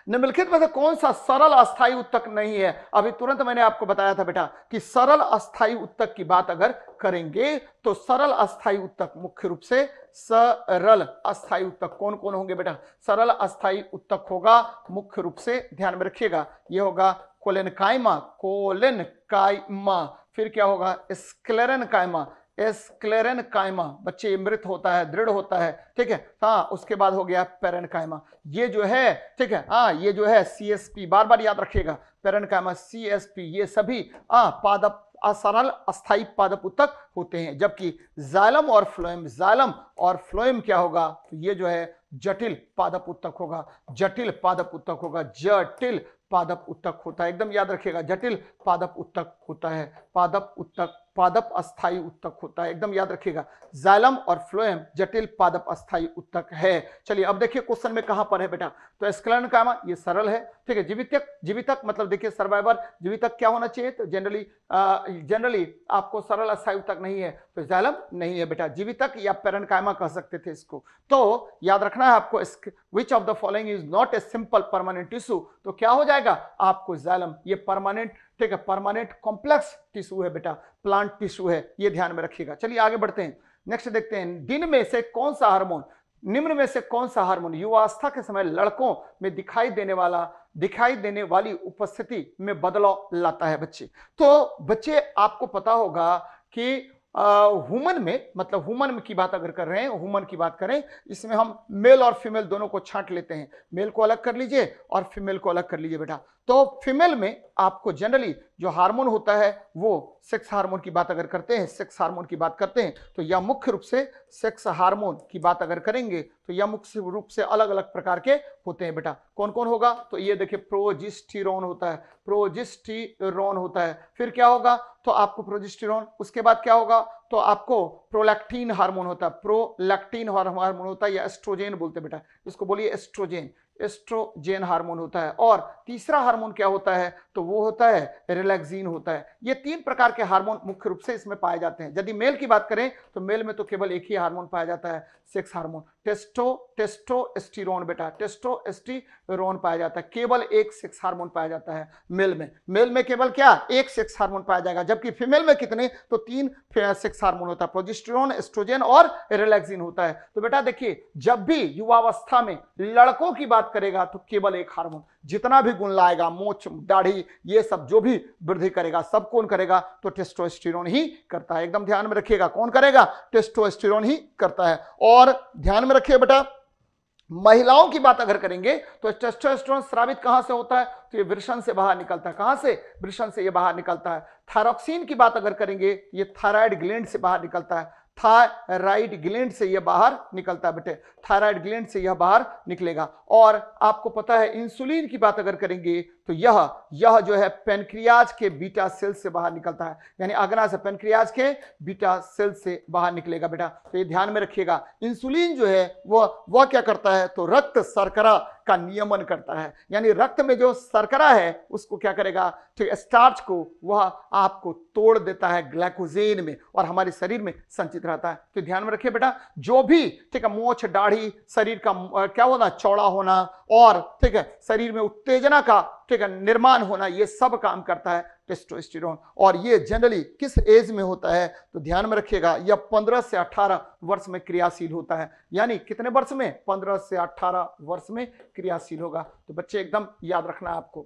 निम्नलिखित में से कौन सा सरल अस्थायी उत्तक नहीं है? अभी तुरंत मैंने आपको बताया था बेटा कि सरल अस्थायी उत्तक की बात अगर करेंगे तो सरल अस्थायी उत्तक, मुख्य रूप से सरल अस्थायी उत्तक कौन कौन होंगे बेटा? सरल अस्थायी उत्तक होगा मुख्य रूप से, ध्यान में रखिएगा, यह होगा कोलेनकाइमा, कोलेनकाइमा, फिर क्या होगा? स्क्लेरेनकाइमा, स्क्लेरेनकाइमा बच्चे, मृत होता है, दृढ़ होता है, ठीक है। हाँ, उसके बाद हो गया पेरेनकाइमा, ये जो है ठीक है, हाँ ये जो है सीएसपी, बार बार याद रखिएगा, पेरेनकाइमा, सीएसपी, ये सभी हाँ पादप सरल अस्थायी पादप उत्तक होते हैं। जबकि जाइलम और फ्लोएम, जाइलम और फ्लोएम क्या होगा? तो ये जो है जटिल पादप उत्तक होगा, जटिल पादप उत्तक होगा, जटिल पादप उत्तक होता है, एकदम याद रखिएगा, जटिल पादप उत्तक होता है, पादप उत्तक, पादप अस्थायी उत्तक होता है, एकदम याद रखिएगा, जाइलम और फ्लोएम जटिल पादप अस्थायी उत्तक है। चलिए अब देखिए क्वेश्चन में कहां पर है बेटा, तो स्क्लेरेनकाइमा ये सरल है, ठीक है। जीवितक, जीवितक मतलब देखिए सर्वाइवर, जीवितक क्या होना चाहिए? तो जनरली जनरली आपको सरल अस्थायी उत्तक नहीं है, तो जाइलम नहीं है बेटा, जीवितक या पेरेनकाइमा कह सकते थे इसको। तो याद रखना है आपको, which of the following is not a simple permanent tissue, तो क्या हो जाएगा आपको? जाइलम, ये परमानेंट, ठीक है, परमानेंट कॉम्प्लेक्स टिश्यू है बेटा, प्लांट टिश्यू है, ये ध्यान में रखिएगा। चलिए आगे बढ़ते हैं, नेक्स्ट देखते हैं, दिन में से कौन सा हार्मोन निम्न में से कौन सा हार्मोन युवावस्था के समय लड़कों में दिखाई देने वाला दिखाई देने वाली उपस्थिति में बदलाव लाता है बच्चे? तो बच्चे आपको पता होगा कि ह्यूमन में, मतलब ह्यूमन की बात अगर कर रहे हैं, ह्यूमन की बात करें, इसमें हम मेल और फीमेल दोनों को छांट लेते हैं। मेल को अलग कर लीजिए और फीमेल को अलग कर लीजिए बेटा। तो फीमेल में आपको जनरली जो हार्मोन होता है वो सेक्स हार्मोन की बात अगर करते हैं सेक्स हार्मोन की बात करते हैं तो यह मुख्य रूप से सेक्स हार्मोन की बात अगर करेंगे तो यह मुख्य रूप से अलग अलग प्रकार के होते हैं बेटा। कौन कौन होगा? तो ये देखिए, प्रोजेस्टेरोन होता है, प्रोजेस्टेरोन होता है। फिर क्या होगा? तो आपको प्रोजेस्टेरोन, उसके बाद क्या होगा? तो आपको प्रोलैक्टिन हार्मोन होता है, प्रोलैक्टिन हार्मोन होता है या एस्ट्रोजेन बोलते हैं बेटा, इसको बोलिए एस्ट्रोजेन, एस्ट्रोजेन हार्मोन होता है। और तीसरा हार्मोन क्या होता है? तो वो होता है रिलैक्सिन होता है। ये तीन प्रकार के हार्मोन मुख्य रूप से इसमें पाए जाते हैं। यदि मेल की बात करें तो मेल में तो केवल एक ही हार्मोन पाया जाता है, सेक्स हार्मोन, टेस्टो टेस्टोस्टेरोन बेटा, टेस्टोस्टेरोन पाया जाता है। केवल एक सेक्स हार्मोन पाया जाता है मेल में। मेल में केवल क्या? एक सेक्स हार्मोन पाया जाएगा। जबकि फीमेल में कितने? तो तीन सेक्स हार्मोन होता है, प्रोजेस्टेरोन, एस्ट्रोजन और रिलैक्सिन होता है। तो बेटा देखिए, जब भी युवावस्था में लड़कों की बात करेगा तो केवल एक हार्मोन, जितना भी गुण लाएगा, मोछ, दाढ़ी, ये सब जो भी वृद्धि करेगा, सब कौन करेगा? तो टेस्टोस्टेरोन ही करता है। एकदम ध्यान में रखिएगा, कौन करेगा? टेस्टोस्टेरोन ही करता है। और ध्यान में रखिए बेटा, महिलाओं की बात अगर करेंगे तो टेस्टोस्टेरोन स्रावित कहां से होता है? तो ये वृषण से बाहर निकलता है। कहां से? वृषण से ये बाहर निकलता है। थायरोक्सिन की बात अगर करेंगे, ये थायराइड ग्लैंड से बाहर निकलता है, थायराइड ग्लैंड से यह बाहर निकलता है बेटे, थायराइड ग्लैंड से यह बाहर निकलेगा। और आपको पता है इंसुलिन की बात अगर करेंगे तो यह यह जो है पेनक्रियाज के बीटा सेल से बाहर निकलता है, यानी अग्नाशय पेनक्रियाज के बीटा सेल से बाहर निकलेगा बेटा। तो ये ध्यान में रखिएगा, इंसुलिन जो है वह वह क्या करता है? तो रक्त शर्करा का नियमन करता है, यानी रक्त में जो शर्करा है उसको क्या करेगा? तो स्टार्च को वह आपको तोड़ देता है ग्लाइकोजन में और हमारे शरीर में संचित रहता है। तो ध्यान में रखिए बेटा, जो भी ठीक है मोछ, दाढ़ी, शरीर का क्या होना, चौड़ा होना और ठीक है शरीर में उत्तेजना का ठीक है निर्माण होना, ये सब काम करता है टेस्टोस्टेरोन। और ये जनरली किस एज में होता है? तो ध्यान में रखिएगा, यह पंद्रह से अठारह वर्ष में क्रियाशील होता है। यानी कितने वर्ष में? पंद्रह से अठारह वर्ष में क्रियाशील होगा। तो बच्चे एकदम याद रखना आपको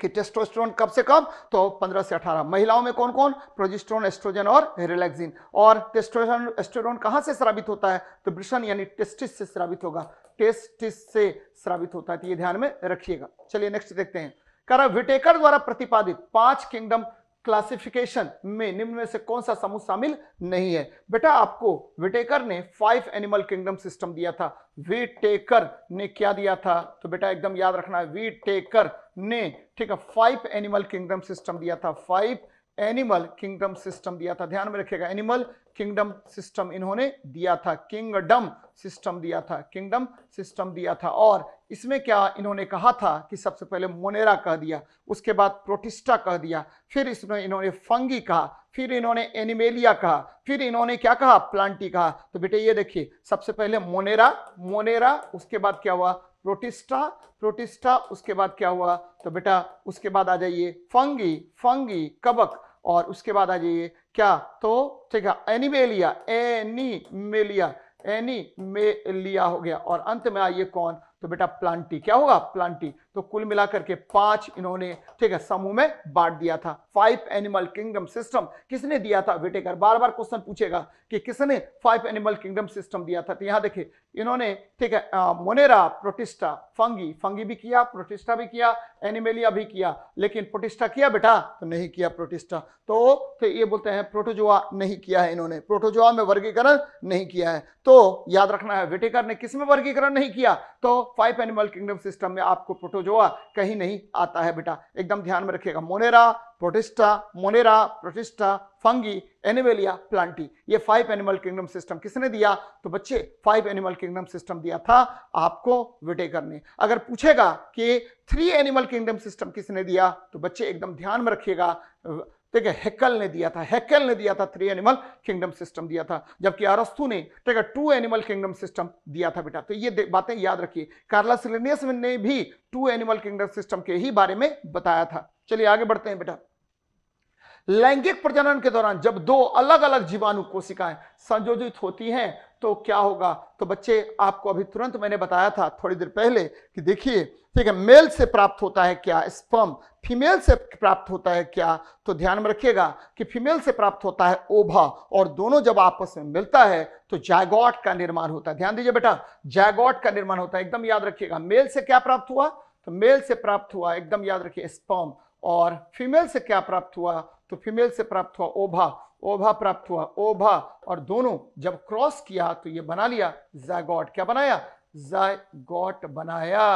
कि टेस्टोस्टेरोन कब से कब? तो पंद्रह से अठारह। महिलाओं में कौन कौन? प्रोजेस्टेरोन, एस्ट्रोजन और रिलैक्सिन। और टेस्टोस्टेरोन कहां से स्रावित होता है? तो वृषण यानी टेस्टिस से स्रावित होगा, टेस्टिस से स्रावित होता है। तो ये ध्यान में रखिएगा। चलिए नेक्स्ट देखते हैं। करा विटेकर द्वारा प्रतिपादित पांच किंगडम क्लासिफिकेशन में निम्न में से कौन सा समूह शामिल नहीं है? बेटा आपको विटेकर ने फाइव एनिमल किंगडम सिस्टम दिया था। विटेकर ने क्या दिया था? तो बेटा एकदम याद रखना है, विटेकर ने ठीक है फाइव एनिमल किंगडम सिस्टम दिया था, फाइव एनिमल किंगडम सिस्टम दिया था। ध्यान में रखिएगा, एनिमल किंगडम सिस्टम इन्होंने दिया था, किंगडम सिस्टम दिया था, किंगडम सिस्टम दिया था। और इसमें क्या इन्होंने कहा था कि सबसे पहले मोनेरा कह दिया, उसके बाद प्रोटिस्टा कह दिया, फिर इसमें इन्होंने फंगी कहा, फिर इन्होंने एनिमेलिया कहा, फिर इन्होंने क्या कहा? प्लांटी कहा। तो बेटे ये देखिए, सबसे पहले मोनेरा, मोनेरा उसके बाद क्या हुआ? प्रोटिस्टा, प्रोटिस्टा उसके बाद क्या हुआ? तो बेटा उसके बाद आ जाइए फंगी, फंगी कवक, और उसके बाद आ जाइए क्या? तो ठीक है एनिमेलिया, एनिमेलिया, एनिमेलिया हो गया। और अंत में आइए कौन? तो बेटा प्लांटी। क्या होगा? प्लांटी। तो कुल मिलाकर के पांच इन्होंने ठीक है समूह में बांट दिया था। फाइव एनिमल किंगडम सिस्टम किसने दिया था? विटेकर। बार बार क्वेश्चन पूछेगा कि किसने फाइव एनिमल किंगडम सिस्टम दिया था। तो यहाँ देखिए, इन्होंने ठीक है मोनेरा, प्रोटिस्टा, फंगी, फंगी भी किया, प्रोटिस्टा भी किया, एनिमेलिया भी किया, लेकिन प्रोटिस्टा किया बेटा? तो नहीं किया प्रोटिस्टा। तो, तो ये बोलते हैं प्रोटोजोआ नहीं किया है इन्होंने, प्रोटोजोआ में वर्गीकरण नहीं किया है। तो याद रखना है विटेकर ने किसमें वर्गीकरण नहीं किया? तो फाइव एनिमल किंगडम सिस्टम में आपको प्रोटोजोआ कहीं नहीं आता है बेटा। एकदम ध्यान में रखिएगा, Monera, Protista, Monera, protista, fungi, animalia, Plantae, ये फाइव एनिमल किंगडम सिस्टम किसने दिया? तो बच्चे फाइव एनिमल किंगडम सिस्टम दिया था आपको विटेकर ने। अगर पूछेगा कि थ्री एनिमल किंगडम सिस्टम किसने दिया? तो बच्चे एकदम ध्यान में रखिएगा, ठीक है हेकल ने दिया था, हेकल ने दिया था थ्री एनिमल किंगडम सिस्टम दिया था। जबकि अरस्तु ने ठीक है टू एनिमल किंगडम सिस्टम दिया था बेटा। तो ये बातें याद रखिए, कार्लस लिनियस ने भी टू एनिमल किंगडम सिस्टम के ही बारे में बताया था। चलिए आगे बढ़ते हैं बेटा। लैंगिक प्रजनन के दौरान जब दो अलग अलग जीवाणु कोशिकाएं संयोजित होती हैं तो क्या होगा? तो बच्चे आपको अभी तुरंत मैंने बताया था थोड़ी देर पहले कि देखिए ठीक है, मेल से प्राप्त होता है क्या? स्पर्म। फीमेल से प्राप्त होता है क्या? तो ध्यान में रखिएगा कि फीमेल से प्राप्त होता है ओवा, और दोनों जब आपस में मिलता है तो जायगोट का निर्माण होता है। ध्यान दीजिए बेटा, जायगोट का निर्माण होता है, एकदम याद रखिएगा। मेल से क्या प्राप्त हुआ? तो मेल से प्राप्त हुआ, एकदम याद रखिए, स्पर्म। और फीमेल से क्या प्राप्त हुआ? तो फीमेल से प्राप्त हुआ ओवा, ओवा प्राप्त हुआ ओवा, और दोनों जब क्रॉस किया तो ये बना लिया जायगोट। क्या बनाया? जायगोट बनाया।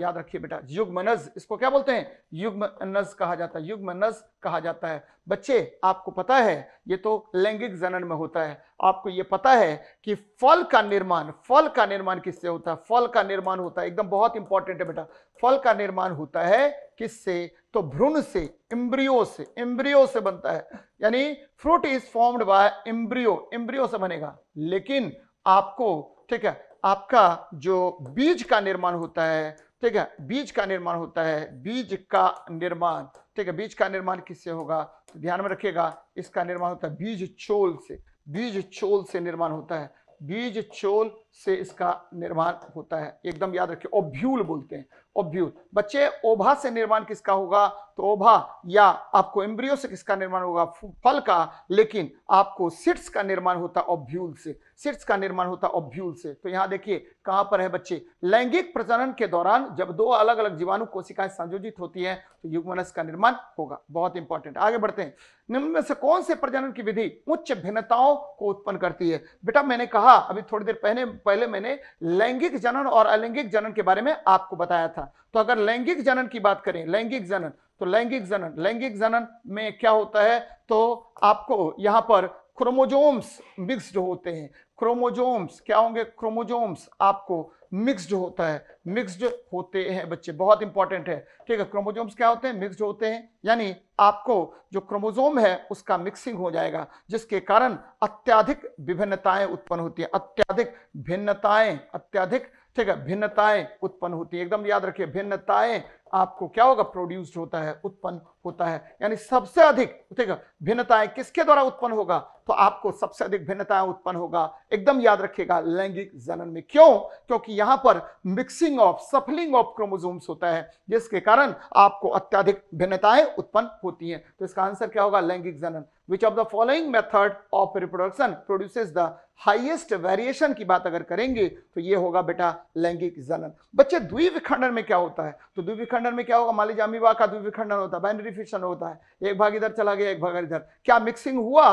याद रखिए बेटा, युग्मनज, इसको क्या बोलते हैं? युग्मनज कहा जाता है, युग्मनज कहा जाता है। बच्चे आपको पता है ये तो लैंगिक जनन में होता है। आपको ये पता है कि फल का निर्माण, फल का निर्माण किससे होता है? फल का निर्माण होता है, एकदम बहुत इंपॉर्टेंट है बेटा, फल का निर्माण होता है किससे? तो भ्रूण से, एम्ब्रियो से, एम्ब्रियो से बनता है। यानी fruit is formed by embryo, embryo से बनेगा। लेकिन आपको ठीक है, आपका जो बीज का निर्माण होता है, ठीक है, बीज का निर्माण होता है, बीज का निर्माण, ठीक है, बीज का निर्माण किससे होगा? तो ध्यान में रखिएगा, इसका निर्माण होता है बीज चोल से, बीज चोल से निर्माण होता है, बीज चोल से इसका निर्माण होता है, एकदम याद रखिए। ओव्यूल बोलते हैं, ओव्यूल। बच्चे ओवा से निर्माण किसका होगा? तो ओवा या आपको एम्ब्रियो से किसका निर्माण होगा? फल का। लेकिन आपको सिट्स का निर्माण होता है ओव्यूल से, सिट्स का निर्माण होता है ओव्यूल से। तो यहाँ देखिए कहाँ पर है बच्चे, लैंगिक प्रजनन के दौरान जब दो अलग अलग जीवाणु कोशिकाएं संयोजित होती हैं तो युग्मनज का निर्माण होगा। बहुत इंपॉर्टेंट। आगे बढ़ते हैं। निम्न में से कौन से प्रजनन की विधि उच्च भिन्नताओं को उत्पन्न करती है? बेटा मैंने कहा अभी थोड़ी देर पहले पहले मैंने लैंगिक जनन और अलैंगिक जनन के बारे में आपको बताया था। तो अगर लैंगिक जनन की बात करें, लैंगिक जनन, तो लैंगिक जनन, लैंगिक जनन में क्या होता है? तो आपको यहां पर क्रोमोजोम्स मिक्स्ड होते हैं। क्रोमोजोम्स क्या होंगे? क्रोमोजोम्स आपको मिक्स्ड होता है, मिक्स्ड होते हैं बच्चे, बहुत इंपॉर्टेंट है, ठीक है। क्रोमोजोम्स क्या होते हैं? मिक्स्ड होते हैं, यानी आपको जो क्रोमोजोम है उसका मिक्सिंग हो जाएगा, जिसके कारण अत्यधिक विभिन्नताएं उत्पन्न होती है, अत्यधिक भिन्नताएं, अत्यधिक ठीक है भिन्नताएं उत्पन्न होती है, एकदम याद रखिए। भिन्नताएं आपको क्या होगा? प्रोड्यूस्ड होता है, उत्पन्न होता है। यानी सबसे अधिक ठीक है भिन्नताएं किसके द्वारा उत्पन्न होगा? तो आपको सबसे अधिक भिन्नताएं उत्पन्न होगा, एकदम याद रखिएगा, लैंगिक जनन में। क्यों? क्योंकि यहां पर mixing of, shuffling of chromosomes होता है, जिसके कारण आपको अत्यधिक भिन्नताएं उत्पन्न होती हैं। तो इसका आंसर क्या होगा? लैंगिक जनन। Which of the following method of reproduction produces the highest variation की बात अगर करेंगे तो ये होगा बेटा लैंगिक जनन। बच्चे द्विविखंडन में क्या होता है? तो द्विविखंडन में क्या होगा? मान लीजिए अमीबा का द्विविखंडन होता है, बाइनरी फिशन होता है, एक भाग इधर चला गया, एक भाग इधर। क्या मिक्सिंग हुआ?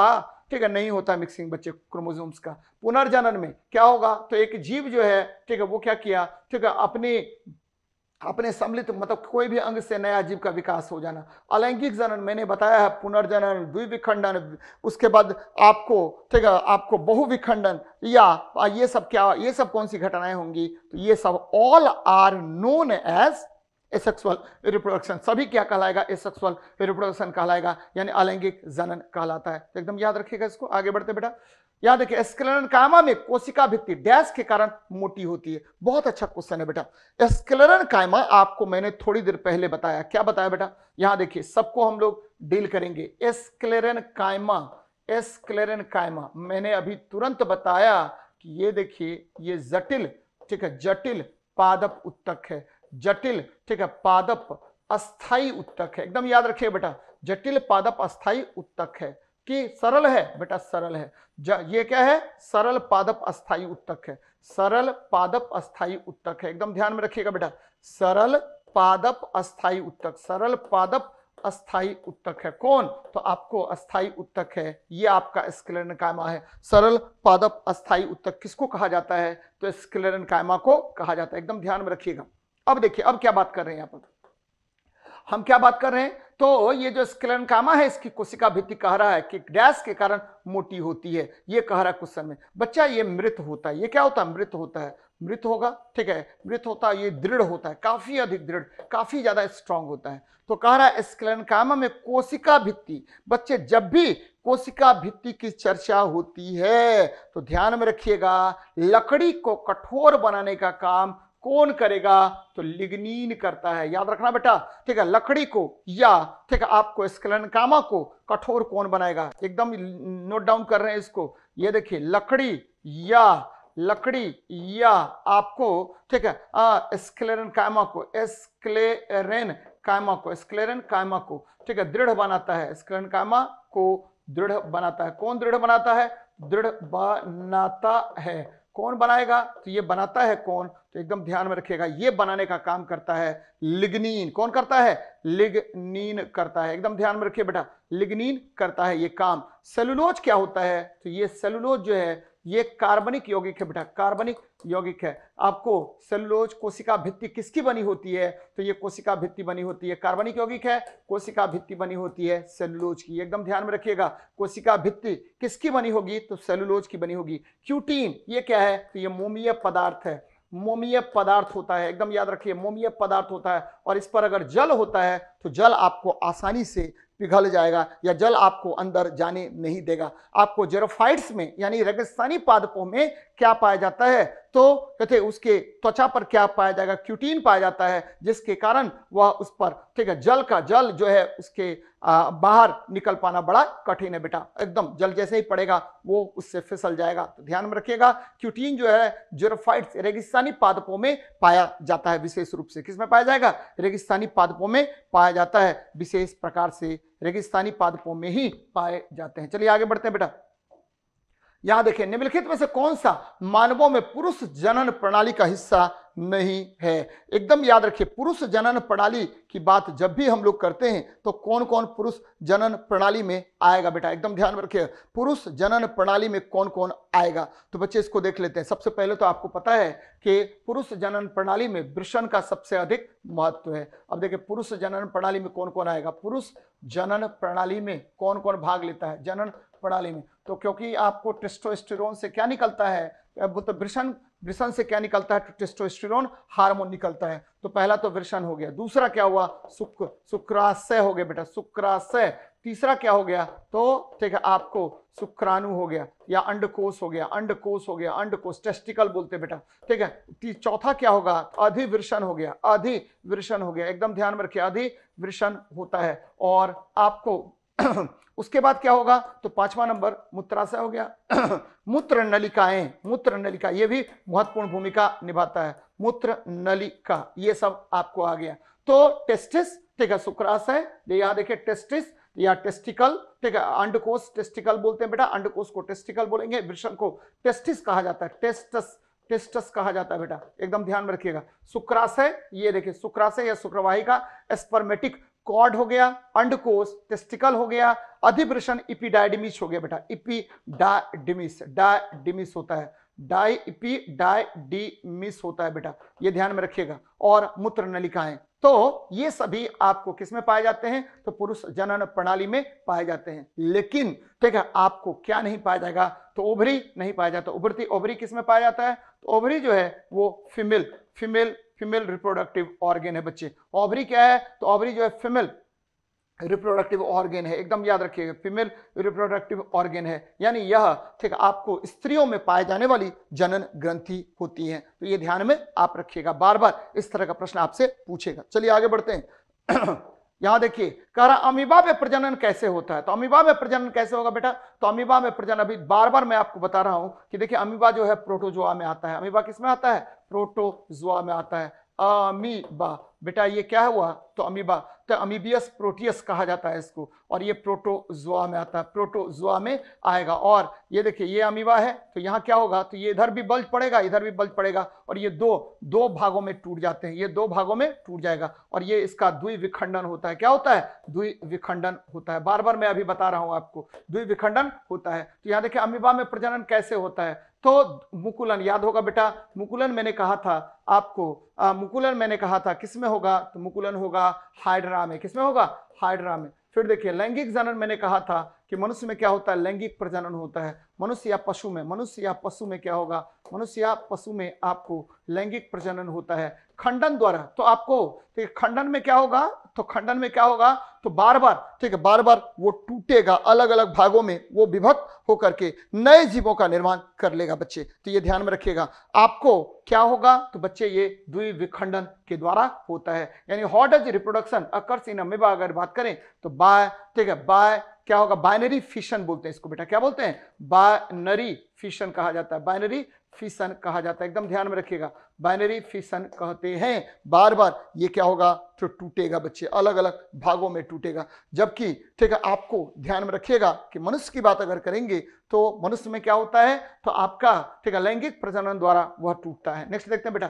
ठीक है, नहीं होता मिक्सिंग बच्चे क्रोमोसोम्स का। पुनर्जनन में क्या होगा? तो एक जीव जो है ठीक है वो क्या किया, ठीक है अपने अपने सम्मिलित मतलब कोई भी अंग से नया जीव का विकास हो जाना। अलैंगिक जनन मैंने बताया है, पुनर्जनन, द्विविखंडन, उसके बाद आपको ठीक है आपको बहुविखंडन, या ये सब क्या, ये सब कौन सी घटनाएं होंगी? तो ये सब all are known as asexual reproduction. सभी क्या कहलाएगा? एसेक्सुअल रिप्रोडक्शन कहलाएगा, यानी अलैंगिक जनन कहलाता है। तो एकदम याद रखिएगा इसको। आगे बढ़ते बेटा, याद रखिए स्क्लेरनकामा में कोशिका भित्ति डैश के कारण मोटी होती है। बहुत अच्छा क्वेश्चन है बेटा। स्क्लेरनकामा आपको मैंने थोड़ी देर पहले बताया, क्या बताया बेटा? यहां देखिए, सबको हम लोग डील करेंगे। स्क्लेरनकामा, स्क्लेरनकामा मैंने अभी तुरंत बताया कि ये देखिए ये जटिल ठीक है जटिल पादप उत्तक है, जटिल ठीक है पादप अस्थाई उत्तक है। एकदम याद रखिए बेटा, जटिल पादप अस्थाई उत्तक है कि सरल है? बेटा सरल है। ये क्या है? सरल पादप अस्थाई उत्तक है, सरल पादप अस्थाई उत्तक है। एकदम ध्यान में रखिएगा बेटा, सरल पादप अस्थाई उत्तक, सरल पादप अस्थाई उत्तक है। कौन? तो आपको अस्थाई उत्तक है, ये आपका स्क्लेरनकामा है। सरल पादप अस्थाई उत्तक किसको कहा जाता है? तो स्क्लेरनकामा को कहा जाता है, एकदम ध्यान में रखिएगा। अब देखिए, अब क्या बात कर रहे हैं यहाँ पर, हम क्या बात कर रहे हैं? तो ये जो स्क्लेरनकामा है इसकी कोशिका भित्ति कह रहा है कि डैश के कारण मोटी होती है, ये कह रहा है क्वेश्चन में। बच्चा ये मृत होता है, ये क्या होता है? मृत होता है, मृत होगा ठीक है, मृत होता है। ये दृढ़ होता है, काफी अधिक दृढ़, काफी ज्यादा स्ट्रांग होता है। तो कह रहा है स्क्लेरनकामा में कोशिका भित्ति। बच्चे जब भी कोशिका भित्ति की चर्चा होती है तो ध्यान में रखिएगा, लकड़ी को कठोर बनाने का काम कौन करेगा? तो लिग्निन करता है, याद रखना बेटा ठीक है। लकड़ी को या ठीक है आपको स्क्लेरनकामा को कठोर कौन बनाएगा? एकदम नोट डाउन कर रहे हैं इसको। ये देखिए, लकड़ी या लकड़ी या आपको ठीक है स्क्लेरन कायमा को स्क्लेरन कायमा को स्क्लेरन कायमा को ठीक है दृढ़ बनाता है। स्क्लेरन कायमा को दृढ़ बनाता है। कौन दृढ़ बनाता है? दृढ़ बनाता है। कौन बनाएगा? तो ये बनाता है कौन, तो एकदम ध्यान में रखिएगा, ये बनाने का काम करता है लिग्निन। कौन करता है? लिग्निन करता है। एकदम ध्यान में रखिए बेटा, लिग्निन करता है ये काम। सेलुलोज क्या होता है? तो ये सेलुलोज जो है ये कार्बनिक यौगिक है बेटा, कार्बनिक यौगिक है। आपको सेलुलोज कोशिका भित्ति किसकी बनी होती है? तो ये कोशिका भित्ति बनी होती है, कार्बनिक यौगिक है, कोशिका भित्ति बनी होती है सेलुलोज की। एकदम ध्यान में रखिएगा, कोशिका भित्ति किसकी बनी होगी? तो सेलुलोज की बनी होगी। क्यूटीन ये क्या है? तो ये मोमीय पदार्थ है, मोमीय पदार्थ होता है। एकदम याद रखिए, मोमीय पदार्थ होता है। और इस पर अगर जल होता है तो जल आपको आसानी से पिघल जाएगा या जल आपको अंदर जाने नहीं देगा। आपको जेरोफाइट्स में यानी रेगिस्तानी पादपों में क्या पाया जाता है? तो कहते उसके त्वचा पर क्या पाया जाएगा? क्यूटीन पाया जाता है, जिसके कारण वह उस पर ठीक है जल का जल जो है उसके आ, बाहर निकल पाना बड़ा कठिन है बेटा। एकदम जल जैसे ही पड़ेगा वो उससे फिसल जाएगा। तो ध्यान में रखिएगा, क्यूटीन जो है जेरोफाइट्स रेगिस्तानी पादपों में पाया जाता है। विशेष रूप से किसमें पाया जाएगा? रेगिस्तानी पादपों में पाया जाता है। विशेष प्रकार से रेगिस्तानी पादपों में ही पाए जाते हैं। चलिए आगे बढ़ते हैं बेटा। यहां देखिए, निम्नलिखित में से कौन सा मानवों में पुरुष जनन प्रणाली का हिस्सा नहीं है? एकदम याद रखिए, पुरुष जनन प्रणाली की बात जब भी हम लोग करते हैं तो कौन कौन पुरुष जनन प्रणाली में आएगा बेटा? एकदम ध्यान में रखिए, पुरुष जनन प्रणाली में कौन कौन आएगा? तो बच्चे इसको देख लेते हैं। सबसे पहले तो आपको पता है कि पुरुष जनन प्रणाली में वृषण का सबसे अधिक महत्व है। अब देखिए, पुरुष जनन प्रणाली में कौन कौन आएगा? पुरुष जनन प्रणाली में कौन कौन भाग लेता है जनन प्रणाली में? तो क्योंकि आपको टेस्टोस्टेरोन से क्या निकलता है, तो वृषण वृषण से क्या निकलता है? तो टेस्टोस्टेरोन हार्मोन निकलता है। तो पहला तो वृषण हो गया, दूसरा क्या हुआ? शुक्र शुक्राशय हो गया बेटा, शुक्राशय। तीसरा क्या हो गया? तो ठीक है आपको शुक्राणु हो गया या अंडकोश हो गया, अंडकोश हो गया, अंडकोश टेस्टिकल बोलते बेटा, ठीक है। चौथा क्या होगा? अधिवृषण हो गया, अधिवृषण हो गया। एकदम ध्यान में रखिए, अधिवृषण होता है। और आपको उसके बाद क्या होगा? तो पांचवा नंबर मूत्राशय हो गया। मूत्र नलिकाएं, मूत्र नलिका ये भी महत्वपूर्ण भूमिका निभाता है, मूत्र नलिका ये सब आपको आ गया। तो टेस्टिस ठीक है शुक्राशय, यहाँ देखिए टेस्टिस या टेस्टिकल ठीक है, अंडकोश टेस्टिकल बोलते हैं बेटा, अंडकोश को टेस्टिकल बोलेंगे, वृषण को टेस्टिस कहा जाता है, टेस्टस टेस्टस कहा जाता है बेटा। एकदम ध्यान में रखिएगा। शुक्राशय ये देखिए, शुक्राशय या शुक्रवाहिका, स्पर्मेटिक कॉर्ड हो गया, अंडकोश टेस्टिकल हो गया, अधिवृषण इपिडाइडिमिस हो गया बेटा, इपिडाइडिमिस डाइडिमिस होता है, डाई इपिडाइडिमिस होता है बेटा, ये ध्यान में रखिएगा। और मूत्र नलिकाएं, तो ये सभी आपको किसमें पाए जाते हैं? तो पुरुष जनन प्रणाली में पाए जाते हैं। लेकिन ठीक है आपको क्या नहीं पाया जाएगा? तो ओवरी नहीं पाया जाता। उभरती ओवरी किसमें पाया जाता है? तो ओवरी जो है वो female female female reproductive organ है बच्चे। ओवरी क्या है? तो ओवरी जो है फीमेल रिप्रोडक्टिव ऑर्गेन है। एकदम याद रखिएगा, फीमेल रिप्रोडक्टिव ऑर्गेन है, यानी यह ठीक आपको स्त्रियों में पाए जाने वाली जनन ग्रंथि होती है। तो ये ध्यान में आप रखिएगा, बार बार इस तरह का प्रश्न आपसे पूछेगा। चलिए आगे बढ़ते हैं। यहाँ देखिए कह रहा अमीबा में प्रजनन कैसे होता है? तो अमीबा में प्रजनन कैसे होगा बेटा? तो अमीबा में प्रजनन, अभी बार बार मैं आपको बता रहा हूं कि देखिए अमीबा जो है प्रोटोजोआ में आता है। अमीबा किसमें आता है? प्रोटोजोआ में आता है। अमीबा बेटा ये क्या हुआ? तो अमीबा, तो अमीबियस प्रोटियस कहा जाता है इसको, और ये प्रोटोजोआ में आता है, प्रोटोजोआ में आएगा। और ये देखिए ये अमीबा है, तो यहाँ क्या होगा? तो ये इधर भी बल्ज पड़ेगा, इधर भी बल्ज पड़ेगा, और ये दो दो भागों में टूट जाते हैं, ये दो भागों में टूट जाएगा, और ये इसका द्विविखंडन होता है। क्या होता है? द्विविखंडन होता है। बार बार मैं अभी बता रहा हूँ आपको, द्विविखंडन होता है। तो यहाँ देखिए अमीबा में प्रजनन कैसे होता है? तो मुकुलन, याद होगा बेटा, मुकुलन मैंने कहा था आपको, आ, मुकुलन मैंने कहा था किसमें होगा? तो मुकुलन होगा हाइड्रा में। किसमें होगा? हाइड्रा में। फिर देखिए लैंगिक जनन मैंने कहा था कि मनुष्य में क्या होता है? लैंगिक प्रजनन होता है। मनुष्य या पशु में, मनुष्य या पशु में क्या होगा? मनुष्य या पशु में आपको लैंगिक प्रजनन होता है खंडन द्वारा। तो आपको ठीक है खंडन में क्या होगा? तो खंडन में क्या होगा? तो बार बार ठीक है बार बार वो टूटेगा, अलग अलग भागों में वो विभक्त होकर के नए जीवों का निर्माण कर लेगा बच्चे। तो ये ध्यान में रखिएगा, आपको क्या होगा? तो बच्चे ये द्विविखंडन के द्वारा होता है। यानी how does reproduction occurs in amoeba, अगर बात करें तो बाय ठीक है बाय क्या होगा? बाइनरी फिशन बोलते हैं इसको बेटा, क्या बोलते हैं? बाइनरी फिशन कहा जाता है, बाइनरी फिशन कहा जाता है। एकदम ध्यान में रखिएगा, बाइनरी फिशन कहते हैं। बार बार ये क्या होगा तो टूटेगा बच्चे, अलग अलग भागों में टूटेगा। जबकि ठीक है, आपको ध्यान में रखिएगा कि मनुष्य की बात अगर करेंगे तो मनुष्य में क्या होता है तो आपका ठीक है लैंगिक प्रजनन द्वारा वह टूटता है। नेक्स्ट देखते हैं बेटा,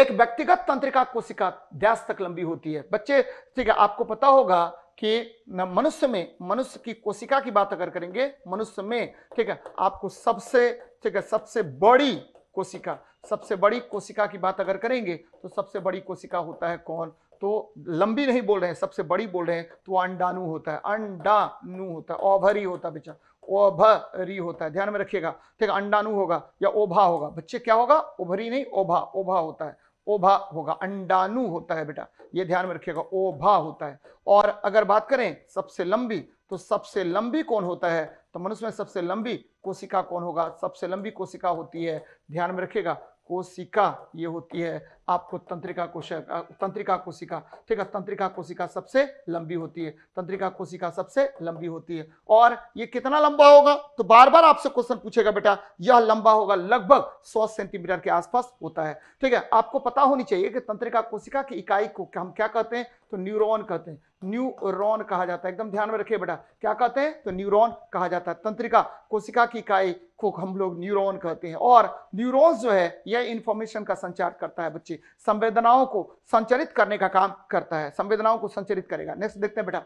एक व्यक्तिगत तंत्रिका कोशिका ध्यास तक लंबी होती है। बच्चे ठीक है, आपको पता होगा कि मनुष्य में, मनुष्य की कोशिका की बात अगर करेंगे, मनुष्य में ठीक है आपको सबसे ठीक है सबसे बड़ी कोशिका, सबसे बड़ी कोशिका की बात अगर करेंगे तो सबसे बड़ी कोशिका होता है कौन, तो लंबी नहीं बोल रहे हैं, सबसे बड़ी बोल रहे हैं, तो अंडाणु होता है, अंडाणु होता है, ओवरी होता है बेटा, ओवरी होता है, ध्यान में रखिएगा ठीक है। अंडाणु होगा या ओभा होगा बच्चे, क्या होगा, ओवरी नहीं ओभा, ओभा होता है, ओभा होगा, अंडाणु होता है बेटा, ये ध्यान में रखिएगा, ओभा होता है। और अगर बात करें सबसे लंबी, तो सबसे लंबी कौन होता है, तो मनुष्य में सबसे लंबी कोशिका कौन होगा, सबसे लंबी कोशिका होती है, ध्यान में रखिएगा, कोशिका ये होती है आपको तंत्रिका कोशिका, तंत्रिका कोशिका ठीक है, तंत्रिका कोशिका सबसे लंबी होती है, तंत्रिका कोशिका सबसे लंबी होती है। और ये कितना लंबा होगा, तो बार बार आपसे क्वेश्चन पूछेगा बेटा, यह लंबा होगा, लगभग सौ सेंटीमीटर के आसपास होता है ठीक है। आपको पता होनी चाहिए कि तंत्रिका कोशिका की इकाई को हम क्या कहते हैं, तो न्यूरॉन कहते हैं, न्यूरॉन कहा जाता है। एकदम ध्यान में रखिए बेटा, क्या कहते हैं, तो न्यूरॉन कहा जाता है। तंत्रिका कोशिका की इकाई को हम लोग न्यूरॉन कहते हैं। और न्यूरॉन्स जो है यह इंफॉर्मेशन का संचार करता है बच्चे, संवेदनाओं को संचरित करने का काम करता है, संवेदनाओं को संचरित करेगा। नेक्स्ट देखते हैं बेटा,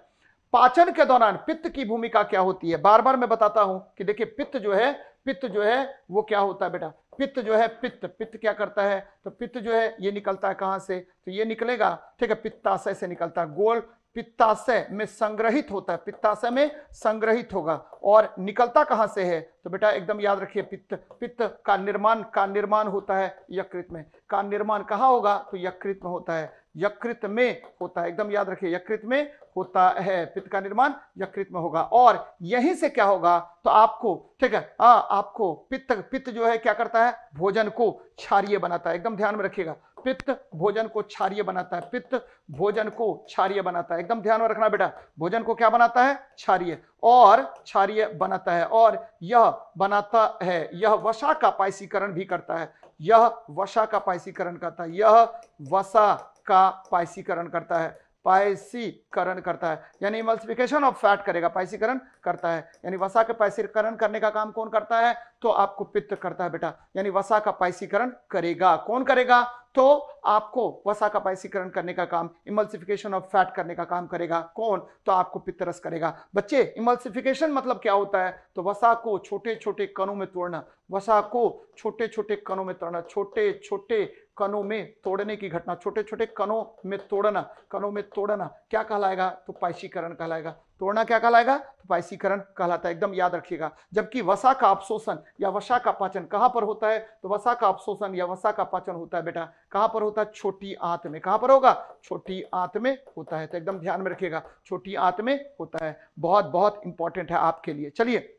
पाचन के दौरान पित्त की भूमिका क्या होती है। बार बार मैं बताता हूं कि देखिए पित्त जो है, पित्त जो है वो क्या होता है बेटा, पित्त जो है, पित्त पित्त क्या करता है, तो पित्त जो है ये निकलता है कहां से, तो ये निकलेगा ठीक है पित्ताशय से निकलता है, गोल पित्ताशय में संग्रहित होता है, पित्ताशय में संग्रहित होगा। और निकलता कहाँ से है, तो बेटा एकदम याद रखिए, पित्त पित्त का निर्माण का निर्माण होता है यकृत में, का निर्माण कहाँ होगा, तो यकृत में होता है, यकृत में होता है, एकदम याद रखिए यकृत में होता है, पित्त का निर्माण यकृत में होगा। और यहीं से क्या होगा, तो आपको ठीक है आ, आपको पित्त पित्त जो है क्या करता है, भोजन को क्षारीय बनाता है। एकदम ध्यान में रखिएगा, पित्त भोजन को क्षारीय बनाता है, पित्त भोजन को क्षारीय बनाता है, एकदम ध्यान में रखना बेटा, भोजन को क्या बनाता है, क्षारीय, और क्षारीय बनाता है। और यह बनाता है, यह वसा का पायसीकरण भी करता है, यह वसा का पायसीकरण करता है, यह वसा का पायसीकरण करता है, पायसीकरण करता है यानी इमल्सिफिकेशन ऑफ फैट करेगा, पायसीकरण करता है यानी वसा के पायसीकरण करने का काम कौन करता है, तो आपको पित्त करता है बेटा, यानी वसा का पायसीकरण करेगा, कौन करेगा, तो आपको वसा का पायसीकरण करने का काम, इमल्सिफिकेशन ऑफ फैट करने का काम करेगा कौन, तो आपको पित्तरस करेगा। बच्चे इमल्सिफिकेशन मतलब क्या होता है, तो वसा को छोटे छोटे कणों में तोड़ना, वसा को छोटे छोटे कणों में तोड़ना, छोटे छोटे कणों में तोड़ने की घटना, छोटे छोटे कणों में तोड़ना, कणों में तोड़ना क्या कहलाएगा, तो पायसीकरण कहलाएगा, तोड़ना क्या कहलाएगा, तो पायसीकरण कहलाता है, एकदम याद रखिएगा। जबकि वसा का अवशोषण या वसा का पाचन कहाँ पर होता है, तो वसा का अवशोषण या वसा का पाचन होता है बेटा कहाँ पर होता है, छोटी आंत में, कहाँ पर होगा, छोटी आंत में होता है, तो एकदम ध्यान में रखिएगा, छोटी आंत में होता है, बहुत बहुत इंपॉर्टेंट है आपके लिए। चलिए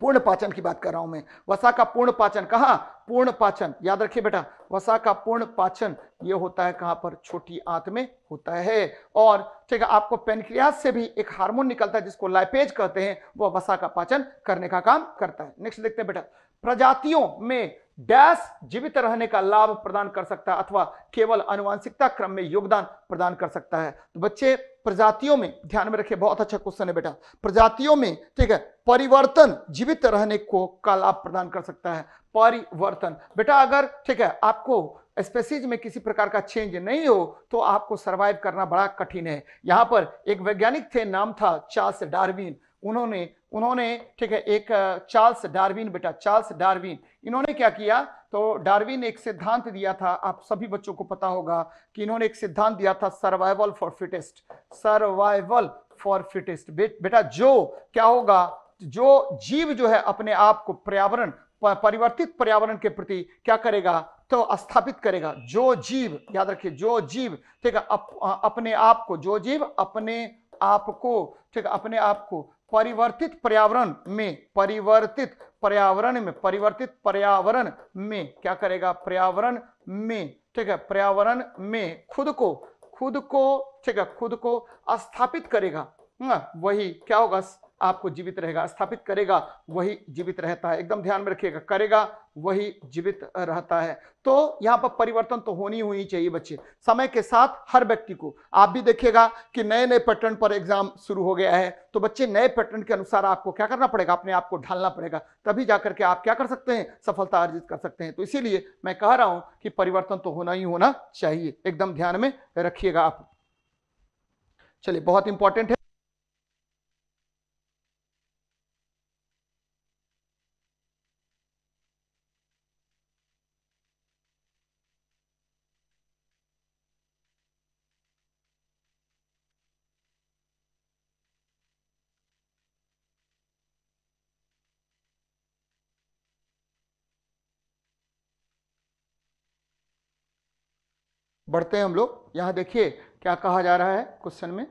पूर्ण पाचन की बात कर रहा हूं मैं, वसा का पूर्ण पाचन कहाँ, पूर्ण पाचन याद रखिए बेटा, वसा का पूर्ण पाचन ये होता है कहाँ पर, छोटी आंत में होता है। और ठीक है आपको पेनक्रियास से भी एक हार्मोन निकलता है जिसको लाइपेज कहते हैं, वह वसा का पाचन करने का काम करता है। नेक्स्ट देखते हैं बेटा, प्रजातियों में डैश जीवित रहने का लाभ प्रदान कर सकता है अथवा केवल आनुवंशिकता क्रम में योगदान प्रदान कर सकता है। तो बच्चे प्रजातियों में ध्यान में रखिए, बहुत अच्छा क्वेश्चन है बेटा, प्रजातियों में ठीक है परिवर्तन जीवित रहने को का लाभ प्रदान कर सकता है, परिवर्तन बेटा अगर ठीक है आपको स्पेसीज में किसी प्रकार का चेंज नहीं हो तो आपको सर्वाइव करना बड़ा कठिन है। यहाँ पर एक वैज्ञानिक थे, नाम था चार्ल्स डार्विन, उन्होंने उन्होंने ठीक है एक चार्ल्स डार्विन बेटा चार्ल्स डार्विन इन्होंने क्या किया, तो डार्विन एक सिद्धांत दिया था, आप सभी बच्चों को पता होगा कि इन्होंने एक सिद्धांत दिया था, survival for fittest, survival for fittest बेटा, जो क्या होगा, जो जीव जो है अपने आप को पर्यावरण परिवर्तित पर्यावरण के प्रति क्या करेगा, तो स्थापित करेगा, जो जीव याद रखिए, जो जीव ठीक है अप, अपने आप को जो जीव अपने आप को ठीक है अपने आप को परिवर्तित पर्यावरण में परिवर्तित पर्यावरण में परिवर्तित पर्यावरण में क्या करेगा, पर्यावरण में ठीक है पर्यावरण में खुद को खुद को ठीक है खुद को स्थापित करेगा, वही क्या होगा, आपको जीवित रहेगा, स्थापित करेगा वही जीवित रहता है। एकदम ध्यान में रखिएगा, करेगा वही जीवित रहता है। तो यहाँ पर परिवर्तन तो होनी होनी चाहिए बच्चे, समय के साथ हर व्यक्ति को। आप भी देखिएगा कि नए नए पैटर्न पर एग्जाम शुरू हो गया है, तो बच्चे नए पैटर्न के अनुसार आपको क्या करना पड़ेगा, अपने आप को ढालना पड़ेगा, तभी जाकर के आप क्या कर सकते हैं, सफलता अर्जित कर सकते हैं। तो इसीलिए मैं कह रहा हूं कि परिवर्तन तो होना ही होना चाहिए, एकदम ध्यान में रखिएगा आप। चलिए, बहुत इंपॉर्टेंट है। बढ़ते हैं हम लोग, यहां देखिए क्या कहा जा रहा है क्वेश्चन में।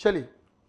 चलिए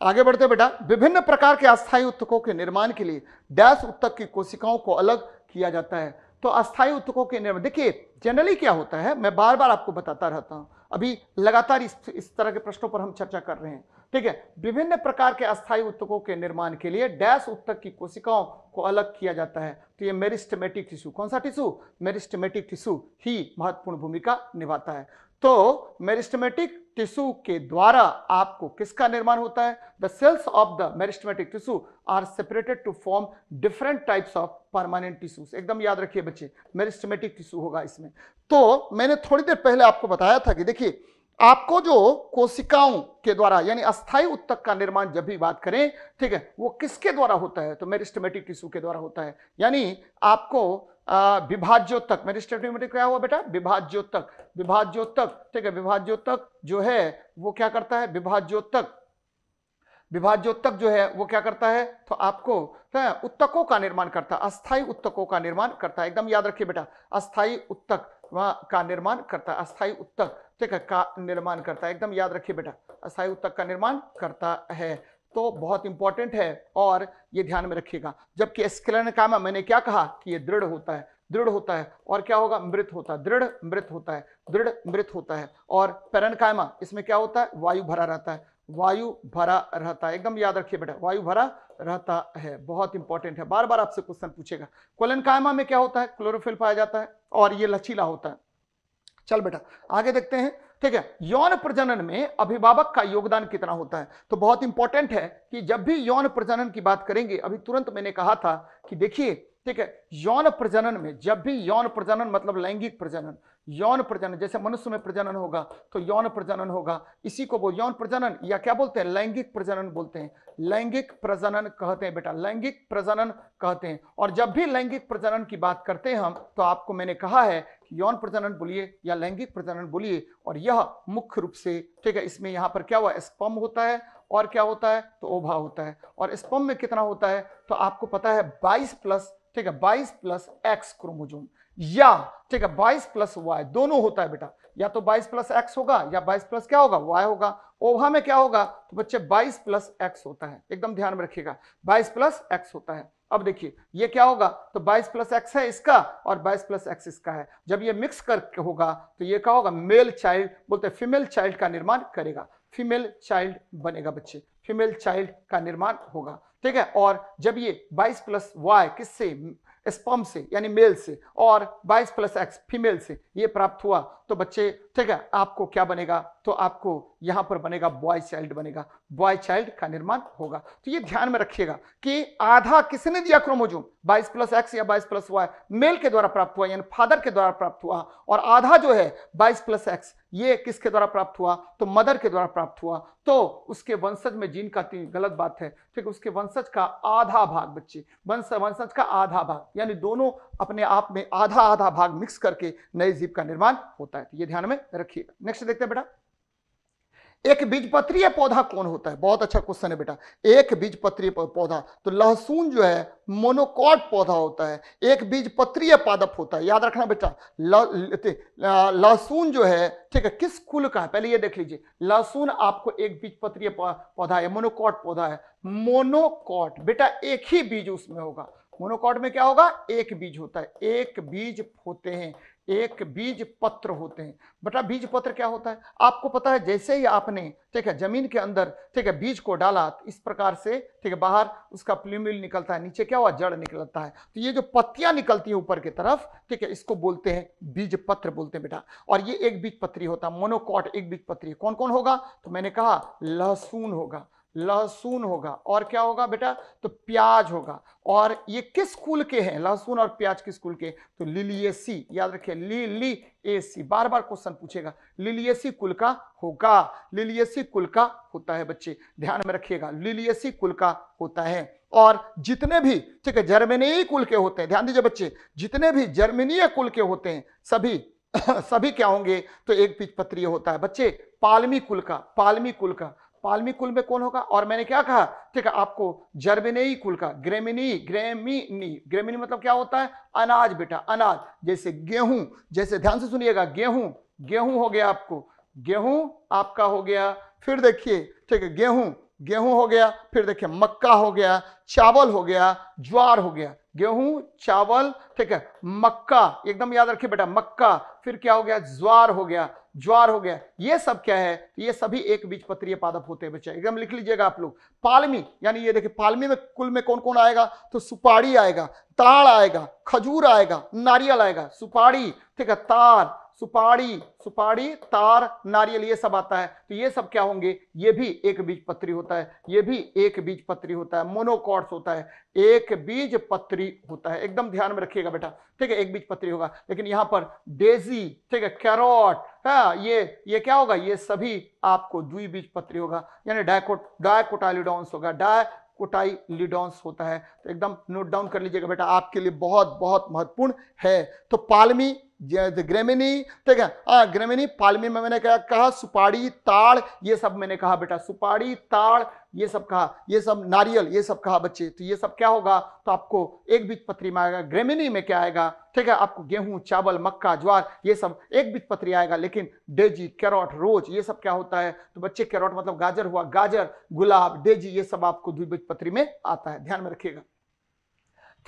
आगे बढ़ते बेटा। विभिन्न प्रकार के अस्थायी उत्तकों के निर्माण के लिए डैश उत्तक की कोशिकाओं को अलग किया जाता है। तो अस्थायी उत्तकों के निर्माण, देखिए जनरली क्या होता है, मैं बार बार आपको बताता रहता हूं, अभी लगातार इस, इस तरह के प्रश्नों पर हम चर्चा कर रहे हैं, ठीक है। विभिन्न प्रकार के अस्थायी उत्तकों के निर्माण के लिए डैश उत्तक की कोशिकाओं को अलग किया जाता है। तो ये मेरिस्टेमेटिक टिश्यू, कौन सा टिश्यू, मेरिस्टेमेटिक टिश्यू ही महत्वपूर्ण भूमिका निभाता है। तो मेरिस्टेमेटिक टिश्यू के द्वारा आपको किसका निर्माण होता है, the cells of the meristematic tissue are separated to form different types of permanent tissues. एकदम याद रखिए बच्चे, मेरिस्टेमेटिक टिश्यू होगा इसमें। तो मैंने थोड़ी देर पहले आपको बताया था कि देखिए आपको जो कोशिकाओं के द्वारा यानी अस्थायी उत्तक का निर्माण जब भी बात करें, ठीक है, वो किसके द्वारा होता है, तो मेरिस्टेमेटिक टिश्यू के द्वारा होता है। यानी आपको विभाज्योत्तक, मेरिस्टेमेटिक क्या हुआ बेटा, विभाज्योत्तक, विभाज्योत्तक, ठीक है, विभाज्योत्तक जो है वो क्या करता है, विभाज्योत्तक विभाज्योत्तक जो है वो क्या करता है, तो आपको उत्तकों का निर्माण करता है, अस्थायी उत्तकों का निर्माण करता है। एकदम याद रखिए बेटा, अस्थायी उत्तक का निर्माण करता है, अस्थायी उत्तक, ठीक है, का निर्माण करता है। एकदम याद रखिए बेटा, अस्थायी उत्तक का निर्माण करता है। तो बहुत इंपॉर्टेंट है और ये ध्यान में रखिएगा। जबकि स्क्लेरेनकाइमा, मैंने क्या कहा कि ये दृढ़ होता है, दृढ़ होता है और क्या होगा, मृत होता है, दृढ़ मृत होता है, दृढ़ मृत होता है। और पेरेनकाइमा, इसमें क्या होता है, वायु भरा रहता है, वायु भरा रहता है। एकदम याद रखिए बेटा, वायु भरा रहता है, बहुत इंपॉर्टेंट है, बार बार आपसे क्वेश्चन पूछेगा। कोलेनकाइमा में क्या होता है, क्लोरोफिल पाया जाता है और ये लचीला होता है। चल बेटा आगे देखते हैं, ठीक है। यौन प्रजनन में अभिभावक का योगदान कितना होता है, तो बहुत इंपॉर्टेंट है कि जब भी यौन प्रजनन की बात करेंगे, अभी तुरंत मैंने कहा था कि देखिए, ठीक है, यौन प्रजनन में जब भी यौन प्रजनन मतलब लैंगिक प्रजनन, यौन प्रजनन, जैसे मनुष्य में प्रजनन होगा तो यौन प्रजनन होगा, इसी को वो यौन प्रजनन या क्या बोलते हैं, लैंगिक प्रजनन बोलते हैं, लैंगिक प्रजनन कहते हैं बेटा, लैंगिक प्रजनन कहते हैं। और जब भी लैंगिक प्रजनन की बात करते हैं हम, तो आपको मैंने कहा है यौन प्रजनन बोलिए या लैंगिक प्रजनन बोलिए, और यह मुख्य रूप से, ठीक है, इसमें यहाँ पर क्या हुआ, स्पर्म होता है और क्या होता है, तो ओवा होता है। और स्पर्म में कितना होता है, तो आपको पता है बाईस प्लस, ठीक है, बाईस प्लस एक्स क्रोमोजोम, या ठीक है बाईस प्लस वाई, दोनों होता है बेटा, या तो बाईस प्लस एक्स होगा या बाईस प्लस क्या होगा, वाई होगा। ओवा में क्या होगा, तो बच्चे बाईस प्लस एक्स होता है। एकदम ध्यान में रखिएगा, बाईस प्लस एक्स होता है। अब देखिए ये क्या होगा, तो बाईस प्लस एक्स है इसका और बाईस प्लस एक्स इसका है, जब ये मिक्स करके होगा तो ये क्या होगा, मेल चाइल्ड बोलते हैं, फीमेल चाइल्ड का निर्माण करेगा, फीमेल चाइल्ड बनेगा बच्चे, फीमेल चाइल्ड का निर्माण होगा, ठीक है। और जब ये बाईस प्लस वाई किससे, स्पर्म से यानी मेल से, और बाईस प्लस एक्स फीमेल से ये प्राप्त हुआ, तो बच्चे, ठीक है, आपको क्या बनेगा, तो आपको यहाँ पर बनेगा बॉय चाइल्ड बनेगा, बॉय चाइल्ड का निर्माण होगा। तो ये ध्यान में रखिएगा कि आधा किसने दिया क्रोमोजोम, बाईस प्लस एक्स या बाईस प्लस वाई, मेल के द्वारा प्राप्त हुआ यानी फादर के द्वारा प्राप्त हुआ, और आधा जो है बाईस प्लस एक्स ये किसके द्वारा प्राप्त हुआ, तो मदर के द्वारा प्राप्त हुआ। तो उसके वंशज में जीन का गलत बात है, ठीक है, उसके वंशज का आधा भाग बच्चे, वंश वंशज का आधा भाग यानी दोनों अपने आप में आधा आधा भाग मिक्स करके नए जीव का निर्माण होता है। तो ये ध्यान में रखिएगा। नेक्स्ट देखते हैं बेटा, एक बीजपत्रीय पौधा कौन होता है? बहुत अच्छा क्वेश्चन है बेटा, एक बीजपत्रीय पौधा। तो लहसुन जो है मोनोकॉट पौधा होता है, एक बीजपत्रीय पादप होता है। याद रखना बेटा, लहसुन जो है, ठीक है, किस कुल का है पहले ये देख लीजिए। लहसुन आपको एक बीजपत्रीय पौधा है, मोनोकॉट पौधा है। मोनोकॉट बेटा एक ही बीज उसमें होगा। मोनोकॉट में क्या होगा? एक बीज होता है, एक बीज होते हैं, एक बीज पत्र होते हैं। बेटा बीज पत्र क्या होता है आपको पता है, जैसे ही आपने, ठीक है, जमीन के अंदर, ठीक है, बीज को डाला इस प्रकार से, ठीक है, बाहर उसका प्लूमेल निकलता है, नीचे क्या हुआ, जड़ निकलता है। तो ये जो पत्तियां निकलती हैं ऊपर की तरफ, ठीक है, इसको बोलते हैं बीज पत्र बोलते हैं बेटा। और ये एक बीज पत्री होता है, मोनोकॉट एक बीज पत्री। कौन कौन होगा? तो मैंने कहा लहसुन होगा, लहसुन होगा, और क्या होगा बेटा, तो प्याज होगा। और ये किस कुल के हैं लहसुन और प्याज, किस कुल के? तो लिलियेसी, याद रखिए लिलियेसी, बार बार क्वेश्चन पूछेगा, लिलियेसी कुल का होगा। लिलियेसी कुल का होता है बच्चे, ध्यान में रखिएगा, लिलियेसी कुल का होता है। और जितने भी, ठीक है, जर्मनीय कुल के होते हैं, ध्यान दीजिए बच्चे, जितने भी जर्मनीय कुल के होते हैं सभी सभी क्या होंगे? तो एक बीजपत्रीय होता है बच्चे। पालमी कुल का, पालमी कुल का, पालमी कुल में कौन होगा? और मैंने क्या कहा, ठीक है, आपको जर्मेनेई कुल का, ग्रेमिनी, ग्रेमिनी, ग्रेमिनी मतलब क्या होता है? अनाज बेटा, अनाज, जैसे गेहूं, जैसे ध्यान से सुनिएगा, गेहूं, गेहूं हो गया आपको, गेहूं आपका हो गया, फिर देखिए, ठीक है, गेहूं, गेहूं हो गया, फिर देखिए मक्का हो गया, चावल हो गया, ज्वार हो गया। गेहूं, चावल, ठीक है, मक्का, एकदम याद रखिए बेटा, मक्का, फिर क्या हो गया, ज्वार हो गया, ज्वार हो गया। ये सब क्या है? ये सभी एक बीजपत्रीय पादप होते हैं बच्चे, एकदम लिख लीजिएगा आप लोग। पालमी यानी ये देखिए, पालमी में कुल में कौन कौन आएगा? तो सुपारी आएगा, ताड़ आएगा, खजूर आएगा, नारियल आएगा। सुपारी, ठीक है, ताड़, सुपारी, सुपारी, तार, नारियल, ये सब आता है। तो ये सब क्या होंगे? ये भी एक बीजपत्री होता है, ये भी एक बीजपत्री होता है, मोनोकॉट्स होता है, एक बीजपत्री होता है, एकदम ध्यान में रखिएगा बेटा, ठीक है, एक बीजपत्री होगा। लेकिन यहाँ पर डेजी, ठीक है, कैरोट, हाँ, ये ये क्या होगा? ये सभी आपको द्विबीजपत्री होगा, यानी डायकोट डायकोटाइलिडोन्स होगा, डाय कोटाइलिडोन्स होता है। तो एकदम नोट डाउन कर लीजिएगा बेटा, आपके लिए बहुत बहुत महत्वपूर्ण है। तो पालमी, ग्रेमिनी, ठीक है, आ, ग्रेमिनी, पालमी में मैंने क्या कहा? सुपारी, ताड़, ये सब मैंने कहा बेटा, सुपारी, ताड़, ये सब कहा, ये सब नारियल, ये सब कहा बच्चे। तो ये सब क्या होगा? तो आपको एक बीजपत्री में आएगा। ग्रेमिनी में क्या आएगा? ठीक है, आपको गेहूं, चावल, मक्का, ज्वार, ये सब एक बीजपत्री आएगा। लेकिन डेजी, कैरोट, रोज, ये सब क्या होता है? तो बच्चे कैरोट मतलब गाजर हुआ, गाजर, गुलाब, डेजी, ये सब आपको द्विबीजपत्री में आता है, ध्यान में रखिएगा।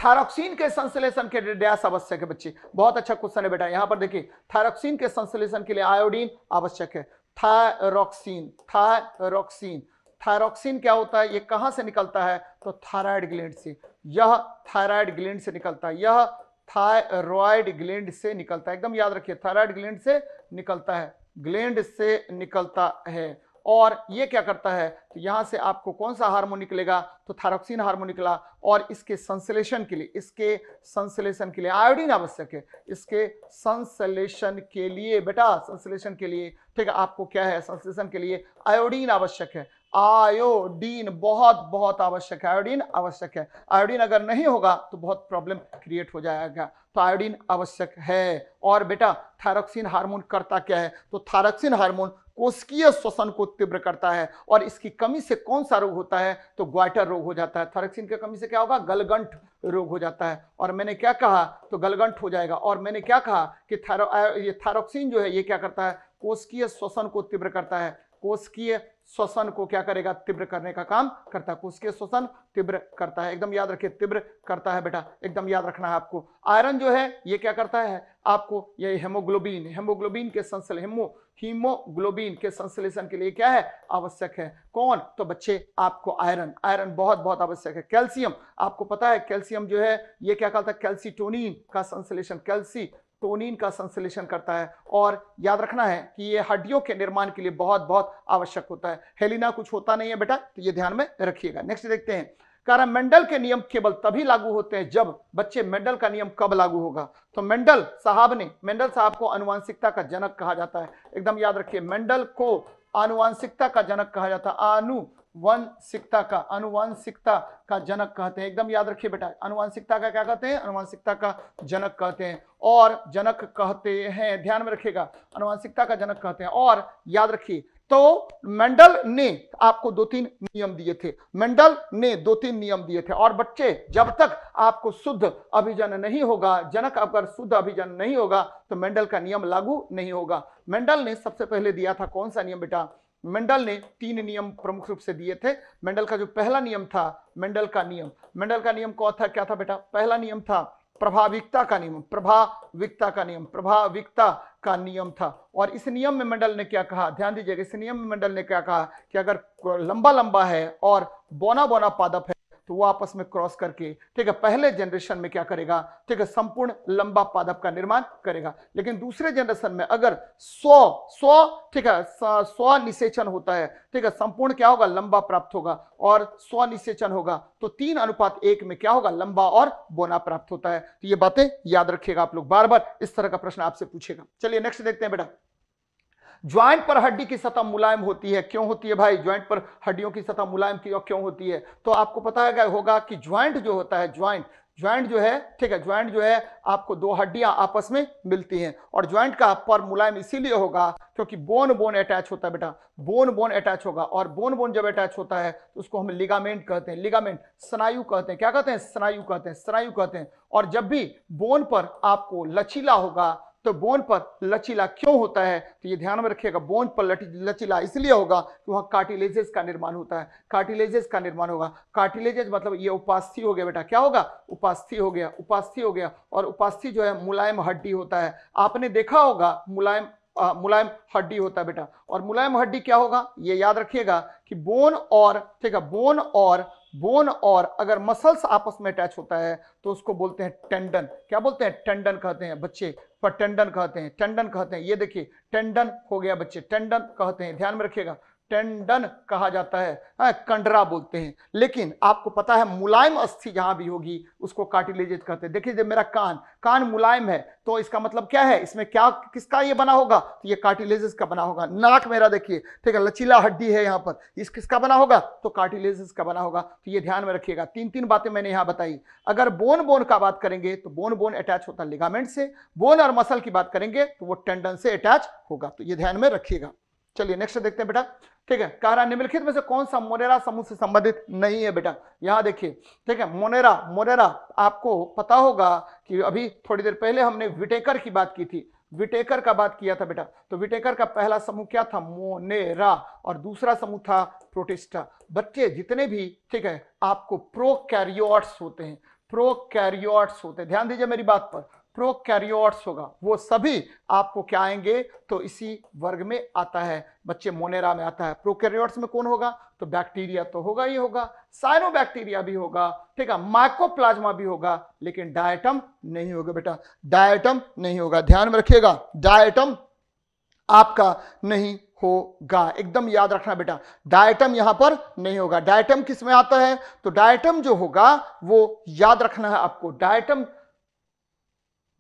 थायरोक्सिन के संश्लेषण के लिए ड्यास आवश्यक है बच्चे, बहुत अच्छा क्वेश्चन है बेटा। यहाँ पर देखिए, थायरोक्सिन के संश्लेषण के लिए आयोडीन आवश्यक है। थायरोक्सिन, थायरोक्सिन, थायरोक्सिन क्या होता है? ये कहाँ से निकलता है? तो थायराइड ग्लैंड से, यह थायराइड ग्लैंड से निकलता है, यह थायराइड ग्लैंड से निकलता है, एकदम याद रखिए, थायराइड ग्लैंड से निकलता है, ग्लैंड से निकलता है। और ये क्या करता है? तो यहाँ से आपको कौन सा हार्मोन निकलेगा? तो थायरोक्सिन हार्मोन निकला। और इसके संश्लेषण के लिए, इसके संश्लेषण के लिए आयोडीन आवश्यक है, इसके संश्लेषण के लिए बेटा, संश्लेषण के लिए, ठीक है, आपको क्या है? संश्लेषण के लिए आयोडीन आवश्यक है, आयोडीन बहुत बहुत आवश्यक है, आयोडीन आवश्यक है। आयोडीन अगर नहीं होगा तो बहुत प्रॉब्लम क्रिएट हो जाएगा। तो आयोडीन आवश्यक है। और बेटा थायरोक्सिन हार्मोन करता क्या है? तो थायरोक्सिन हार्मोन कोशिकीय श्वसन को तीव्र करता है। और इसकी कमी से कौन सा रोग होता है? तो ग्वाइटर रोग हो जाता है। थायरोक्सिन की कमी से क्या होगा? गलगंठ रोग हो जाता है। और मैंने क्या कहा? तो गलगंठ हो जाएगा। और मैंने क्या कहा कि थायरो ये थायरोक्सिन जो है, ये क्या करता है? कोशिकीय श्वसन को तीव्र करता है, कोशिकीय श्वसन को क्या करेगा? तीव्र करने का काम करता है, कोशिकीय श्वसन तीव्र करता है, एकदम याद रखिए, तीव्र करता है बेटा, एकदम याद रखना है आपको। आयरन जो है ये क्या करता है? आपको ये हेमोग्लोबिन, हेमोग्लोबिन के संश्लेषण, हेमो हीमोग्लोबिन के संश्लेषण के लिए क्या है? आवश्यक है। कौन? तो बच्चे आपको आयरन, आयरन बहुत बहुत आवश्यक है। कैल्शियम, आपको पता है कैल्शियम जो है ये क्या करता है? कैल्सीटोनिन का संश्लेषण, कैल्सी टोनिन का संश्लेषण करता है। और याद रखना है कि ये हड्डियों के निर्माण के लिए बहुत बहुत आवश्यक होता है। हेलिना कुछ होता नहीं है बेटा, तो ये ध्यान में रखिएगा। नेक्स्ट देखते हैं, कारण मेंडल के नियम केवल तभी लागू होते हैं जब, बच्चे मेंडल का नियम कब लागू होगा? तो मेंडल साहब ने, मेंडल साहब को अनुवांशिकता का जनक कहा जाता है, एकदम याद रखिए, मेंडल को आनुवांशिकता का जनक कहा जाता है, आनु अनुवांशिकता का अनुवांशिकता का जनक कहते हैं। एकदम याद रखिए बेटा, अनुवांशिकता का क्या कहते हैं? अनुवांशिकता का जनक कहते हैं। और जनक कहते हैं, ध्यान में रखिएगा, अनुवांशिकता का जनक कहते हैं। और याद रखिए, तो मेंडल ने आपको दो तीन नियम दिए थे, मेंडल ने दो तीन नियम दिए थे। और बच्चे, जब तक आपको शुद्ध अभिजन नहीं होगा, जनक अगर शुद्ध अभिजन नहीं होगा तो मेंडल का नियम लागू नहीं होगा। मेंडल ने सबसे पहले दिया था कौन सा नियम बेटा? मेंडल ने तीन नियम प्रमुख रूप से दिए थे। मेंडल का जो पहला नियम था, मेंडल का नियम मेंडल का नियम कौन था, क्या था बेटा? पहला नियम था प्रभाविकता का नियम, प्रभाविकता का नियम प्रभाविकता का नियम था। और इस नियम में मेंडल ने क्या कहा, ध्यान दीजिएगा, इस नियम में मेंडल ने क्या कहा कि अगर लंबा लंबा है और बौना बौना पादप है तो वो आपस में क्रॉस करके, ठीक है, पहले जनरेशन में क्या करेगा, ठीक है, संपूर्ण लंबा पादप का निर्माण करेगा। लेकिन दूसरे जनरेशन में अगर सौ सौ ठीक है सौ निषेचन होता है, ठीक है, संपूर्ण क्या होगा, लंबा प्राप्त होगा। और सौ निषेचन होगा तो तीन अनुपात एक में क्या होगा, लंबा और बोना प्राप्त होता है। तो ये बातें याद रखिएगा, आप लोग बार बार इस तरह का प्रश्न आपसे पूछेगा। चलिए नेक्स्ट देखते हैं बेटा, ज्वाइंट पर हड्डी की सतह मुलायम होती है, क्यों होती है भाई? ज्वाइंट पर हड्डियों की सतह मुलायम की क्यों होती है? तो आपको पता है होगा कि ज्वाइंट जो होता है, ज्वाइंट ज्वाइंट जो है, ठीक है, ज्वाइंट जो है, आपको दो हड्डियां आपस में मिलती हैं। और ज्वाइंट का पर मुलायम इसीलिए होगा क्योंकि बोन बोन अटैच होता है बेटा, बोन बोन अटैच होगा। और बोन बोन जब अटैच होता है तो उसको हम लिगामेंट कहते हैं, लिगामेंट स्नायु कहते हैं। क्या कहते हैं? स्नायु कहते हैं, स्नायु कहते हैं। और जब भी बोन पर आपको लचीला होगा, तो बोन पर लचीला क्यों होता है? तो ये ध्यान में रखिएगा, बोन पर लचीला इसलिए होगा कि वहाँ कार्टिलेजेस का निर्माण होता है, कार्टिलेजेस का निर्माण होगा। कार्टिलेजेस मतलब ये उपास्थि हो गया बेटा, क्या होगा? उपास्थि हो गया, उपास्थि हो गया। और उपास्थि जो है मुलायम हड्डी होता है, आपने देखा होगा मुलायम आ, मुलायम हड्डी होता है बेटा। और मुलायम हड्डी क्या होगा, ये याद रखिएगा कि बोन और, ठीक है, बोन और बोन और अगर मसल्स आपस में अटैच होता है तो उसको बोलते हैं टेंडन। क्या बोलते हैं? टेंडन कहते हैं बच्चे, पर टेंडन कहते हैं, टेंडन कहते हैं। ये देखिए टेंडन हो गया बच्चे, टेंडन कहते हैं, ध्यान में रखिएगा, टेंडन कहा जाता है, कंडरा बोलते हैं। लेकिन आपको पता है मुलायम अस्थि जहां भी होगी उसको कार्टिलेजेज कहते हैं। देखिए जब मेरा कान कान मुलायम है तो इसका मतलब क्या है, इसमें क्या किसका ये बना होगा, तो ये कार्टिलेजेस का बना होगा। नाक मेरा देखिए, ठीक है, लचीला हड्डी है यहाँ पर, इस किसका बना होगा, तो कार्टिलेजेस का बना होगा। तो ये ध्यान में रखिएगा, तीन तीन बातें मैंने यहाँ बताई। अगर बोन बोन का बात करेंगे तो बोन बोन अटैच होता है लिगामेंट से, बोन और मसल की बात करेंगे तो वो टेंडन से अटैच होगा। तो ये ध्यान में रखिएगा। चलिए नेक्स्ट देखते हैं बेटा, ठीक है, कह रहा निम्नलिखित में से कौन सा मोनेरा समूह से संबंधित नहीं है बेटा? यहाँ देखिए, ठीक है, मोनेरा मोनेरा आपको पता होगा कि अभी थोड़ी देर पहले हमने विटेकर की बात की थी, विटेकर का बात किया था बेटा। तो विटेकर का पहला समूह क्या था? मोनेरा। और दूसरा समूह था प्रोटिस्टा। बच्चे जितने भी, ठीक है, आपको प्रोकैरियोट्स होते हैं, प्रोकैरियोट्स होते हैं, ध्यान दीजिए मेरी बात पर, प्रोकैरियोट्स होगा, वो सभी आपको क्या आएंगे, तो इसी वर्ग में आता है बच्चे, मोनेरा में आता है। प्रोकैरियोट्स में कौन होगा, तो बैक्टीरिया तो होगा ही होगा, साइनोबैक्टीरिया भी होगा, ठीक है, माइकोप्लाज्मा भी होगा, लेकिन डायटम नहीं होगा बेटा, डायटम नहीं होगा, ध्यान में रखिएगा, डायटम आपका नहीं होगा। एकदम याद रखना बेटा, डायटम यहां पर नहीं होगा। डायटम किस में आता है, तो डायटम जो होगा वो याद रखना है आपको, डायटम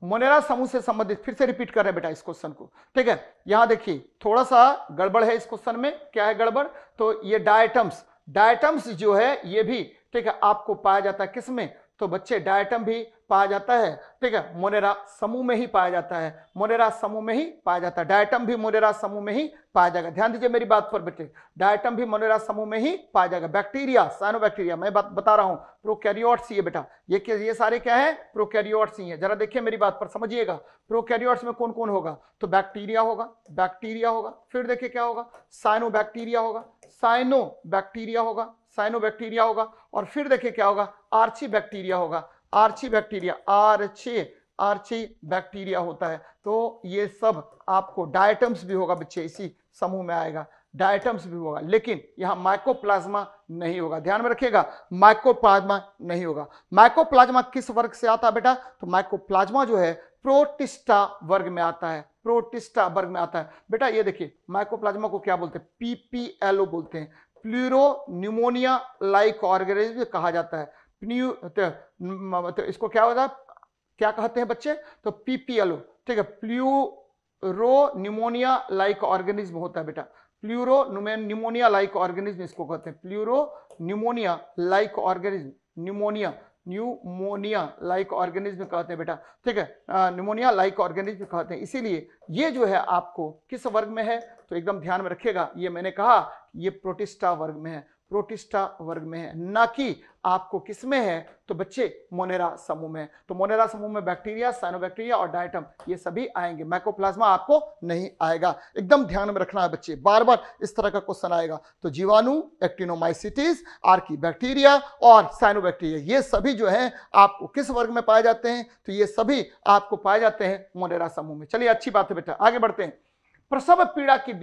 मोनेरा समूह से संबंधित। फिर से रिपीट कर रहे हैं बेटा इस क्वेश्चन को, ठीक है, यहां देखिए थोड़ा सा गड़बड़ है इस क्वेश्चन में। क्या है गड़बड़, तो ये डायटम्स डायटम्स जो है ये भी, ठीक है, आपको पाया जाता है किसमें, तो बच्चे डायटम भी पाया जाता है, ठीक है, मोनेरा समूह में ही पाया जाता है, मोनेरा समूह में ही पाया जाता है। डायटम भी मोनेरा समूह में ही पाया जाएगा, ध्यान दीजिए मेरी बात पर बच्चे, डायटम भी मोनेरा समूह में ही पाया जाएगा। बैक्टीरिया, साइनोबैक्टीरिया, मैं बात बता रहा हूं, प्रोकैरियोट्स ये बेटा, ये ये सारे क्या है, प्रोकैरियोट्स ही है। जरा देखिए मेरी बात पर, समझिएगा, प्रोकैरियोट्स में कौन कौन होगा, तो बैक्टीरिया होगा, बैक्टीरिया होगा, फिर देखिए क्या होगा, साइनोबैक्टीरिया होगा, साइनोबैक्टीरिया होगा, साइनोबैक्टीरिया होगा, और फिर देखिए क्या होगा, आर्ची बैक्टीरिया होगा, archaebacteria, archae archaebacteria होता है। तो ये सब आपको डायटम्स भी होगा बच्चे, इसी समूह में आएगा, डायटम्स भी होगा, लेकिन यहाँ माइकोप्लाज्मा नहीं होगा, ध्यान में रखिएगा, माइकोप्लाज्मा नहीं होगा। माइकोप्लाज्मा किस वर्ग से आता है बेटा, तो माइकोप्लाज्मा जो है प्रोटिस्टा वर्ग में आता है, प्रोटिस्टा वर्ग में आता है बेटा। ये देखिए माइकोप्लाज्मा को क्या बोलते हैं, पीपीएलओ बोलते हैं, प्लूरो न्यूमोनिया लाइक ऑर्गेनिज्म कहा जाता है, प्न्यू तो, तो इसको क्या होता है, क्या कहते हैं बच्चे, तो पीपीएलओ, ठीक है, प्लूरो न्यूमोनिया लाइक ऑर्गेनिज्म होता है बेटा, प्लूरो न्यूमोनिया लाइक ऑर्गेनिज्म इसको कहते हैं, pleuropneumonia like organism, pneumonia pneumonia like organism कहते हैं बेटा, ठीक है, न्यूमोनिया लाइक ऑर्गेनिज्म कहते हैं। इसीलिए ये जो है आपको किस वर्ग में है तो एकदम ध्यान में रखिएगा, ये मैंने कहा ये प्रोटिस्टा वर्ग में है, प्रोटिस्टा वर्ग में है, ना कि आपको किस में है तो बच्चे मोनेरा समूह में। तो मोनेरा समूह में बैक्टीरिया, साइनोबैक्टीरिया और डायटम ये सभी आएंगे, माइकोप्लाज्मा आपको नहीं आएगा, एकदम ध्यान में रखना है बच्चे, बार बार इस तरह का क्वेश्चन आएगा। तो जीवाणु, एक्टिनोमाइसिटीज, आर्की बैक्टीरिया और साइनोबैक्टीरिया ये सभी जो है आपको किस वर्ग में पाए जाते हैं तो ये सभी आपको पाए जाते हैं मोनेरा समूह में। चलिए अच्छी बात है बेटा, आगे बढ़ते हैं। प्रसव पीड़ा की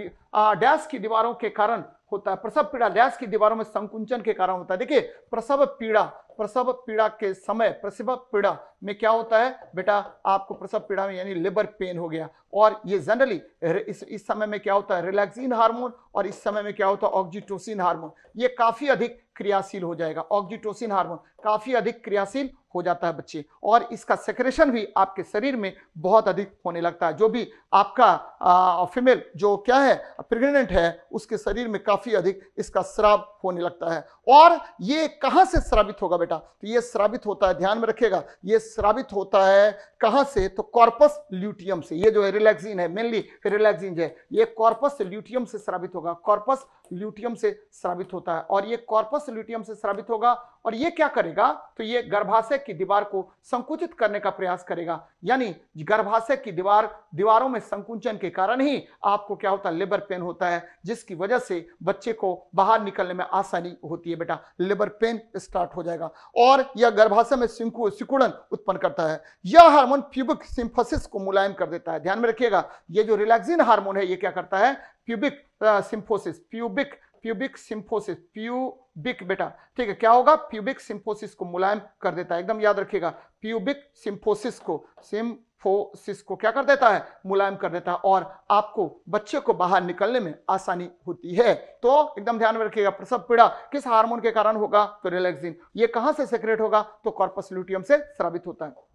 डैश की दीवारों के कारण होता है, प्रसव पीड़ा डैश की दीवारों में संकुंचन के कारण होता है। देखिए प्रसव पीड़ा, प्रसव पीड़ा के समय प्रसव पीड़ा में क्या होता है बेटा, आपको प्रसव पीड़ा में यानी लेबर पेन हो गया, और ये जनरली इस, इस समय में क्या होता है रिलैक्सिन हार्मोन, और इस समय में क्या होता है ऑक्सीटोसिन हार्मोन, ये काफी अधिक क्रियाशील हो जाएगा, ऑक्सीटोसिन हार्मोन काफी अधिक क्रियाशील हो जाता है बच्चे, और इसका सेक्रेशन भी आपके शरीर में बहुत अधिक होने लगता है। जो भी आपका आ, फीमेल जो क्या है प्रेग्नेंट है उसके शरीर में काफी अधिक इसका स्राव होने लगता है। और ये कहाँ से स्रावित होगा बेटा तो ये स्रावित होता है, ध्यान में रखिएगा, ये स्रावित होता है कहाँ से तो कॉर्पस ल्यूटियम से, ये जो है रिलैक्सिन है, मेनली रिलैक्सिन है, ये कॉर्पस ल्यूटियम से स्रावित होगा, कॉर्पस ल्यूटियम से स्रावित होता है, और ये कॉर्पस ल्यूटियम से स्रावित होगा, और ये क्या करेगा तो ये गर्भाशय की दीवार को संकुचित करने का प्रयास करेगा, यानी गर्भाशय की दीवार दीवारों में संकुचन के कारण ही आपको क्या होता है लेबर पेन होता है, जिसकी वजह से बच्चे को बाहर निकलने में आसानी होती है बेटा, लेबर पेन स्टार्ट हो जाएगा। और यह गर्भाशय में सिकुड़न उत्पन्न करता है, यह हार्मोन प्यूबिक सिंफेसिस को मुलायम कर देता है, ध्यान में रखिएगा, यह जो रिलैक्सिन हार्मोन है यह क्या करता है pubic symphysis, pubic pubic symphysis, pubic बेटा, ठीक है, क्या होगा प्यूबिक सिंफोसिस को मुलायम कर देता है, एकदम याद रखिएगा, प्यूबिक सिंफोसिस को सिंफोसिस को क्या कर देता है मुलायम कर देता है, और आपको बच्चे को बाहर निकलने में आसानी होती है। तो एकदम ध्यान में रखिएगा प्रसव पीड़ा किस हार्मोन के कारण होगा तो रिलैक्सिन, ये कहां से सेक्रेट होगा तो कॉर्पस ल्यूटियम से स्रावित होता है।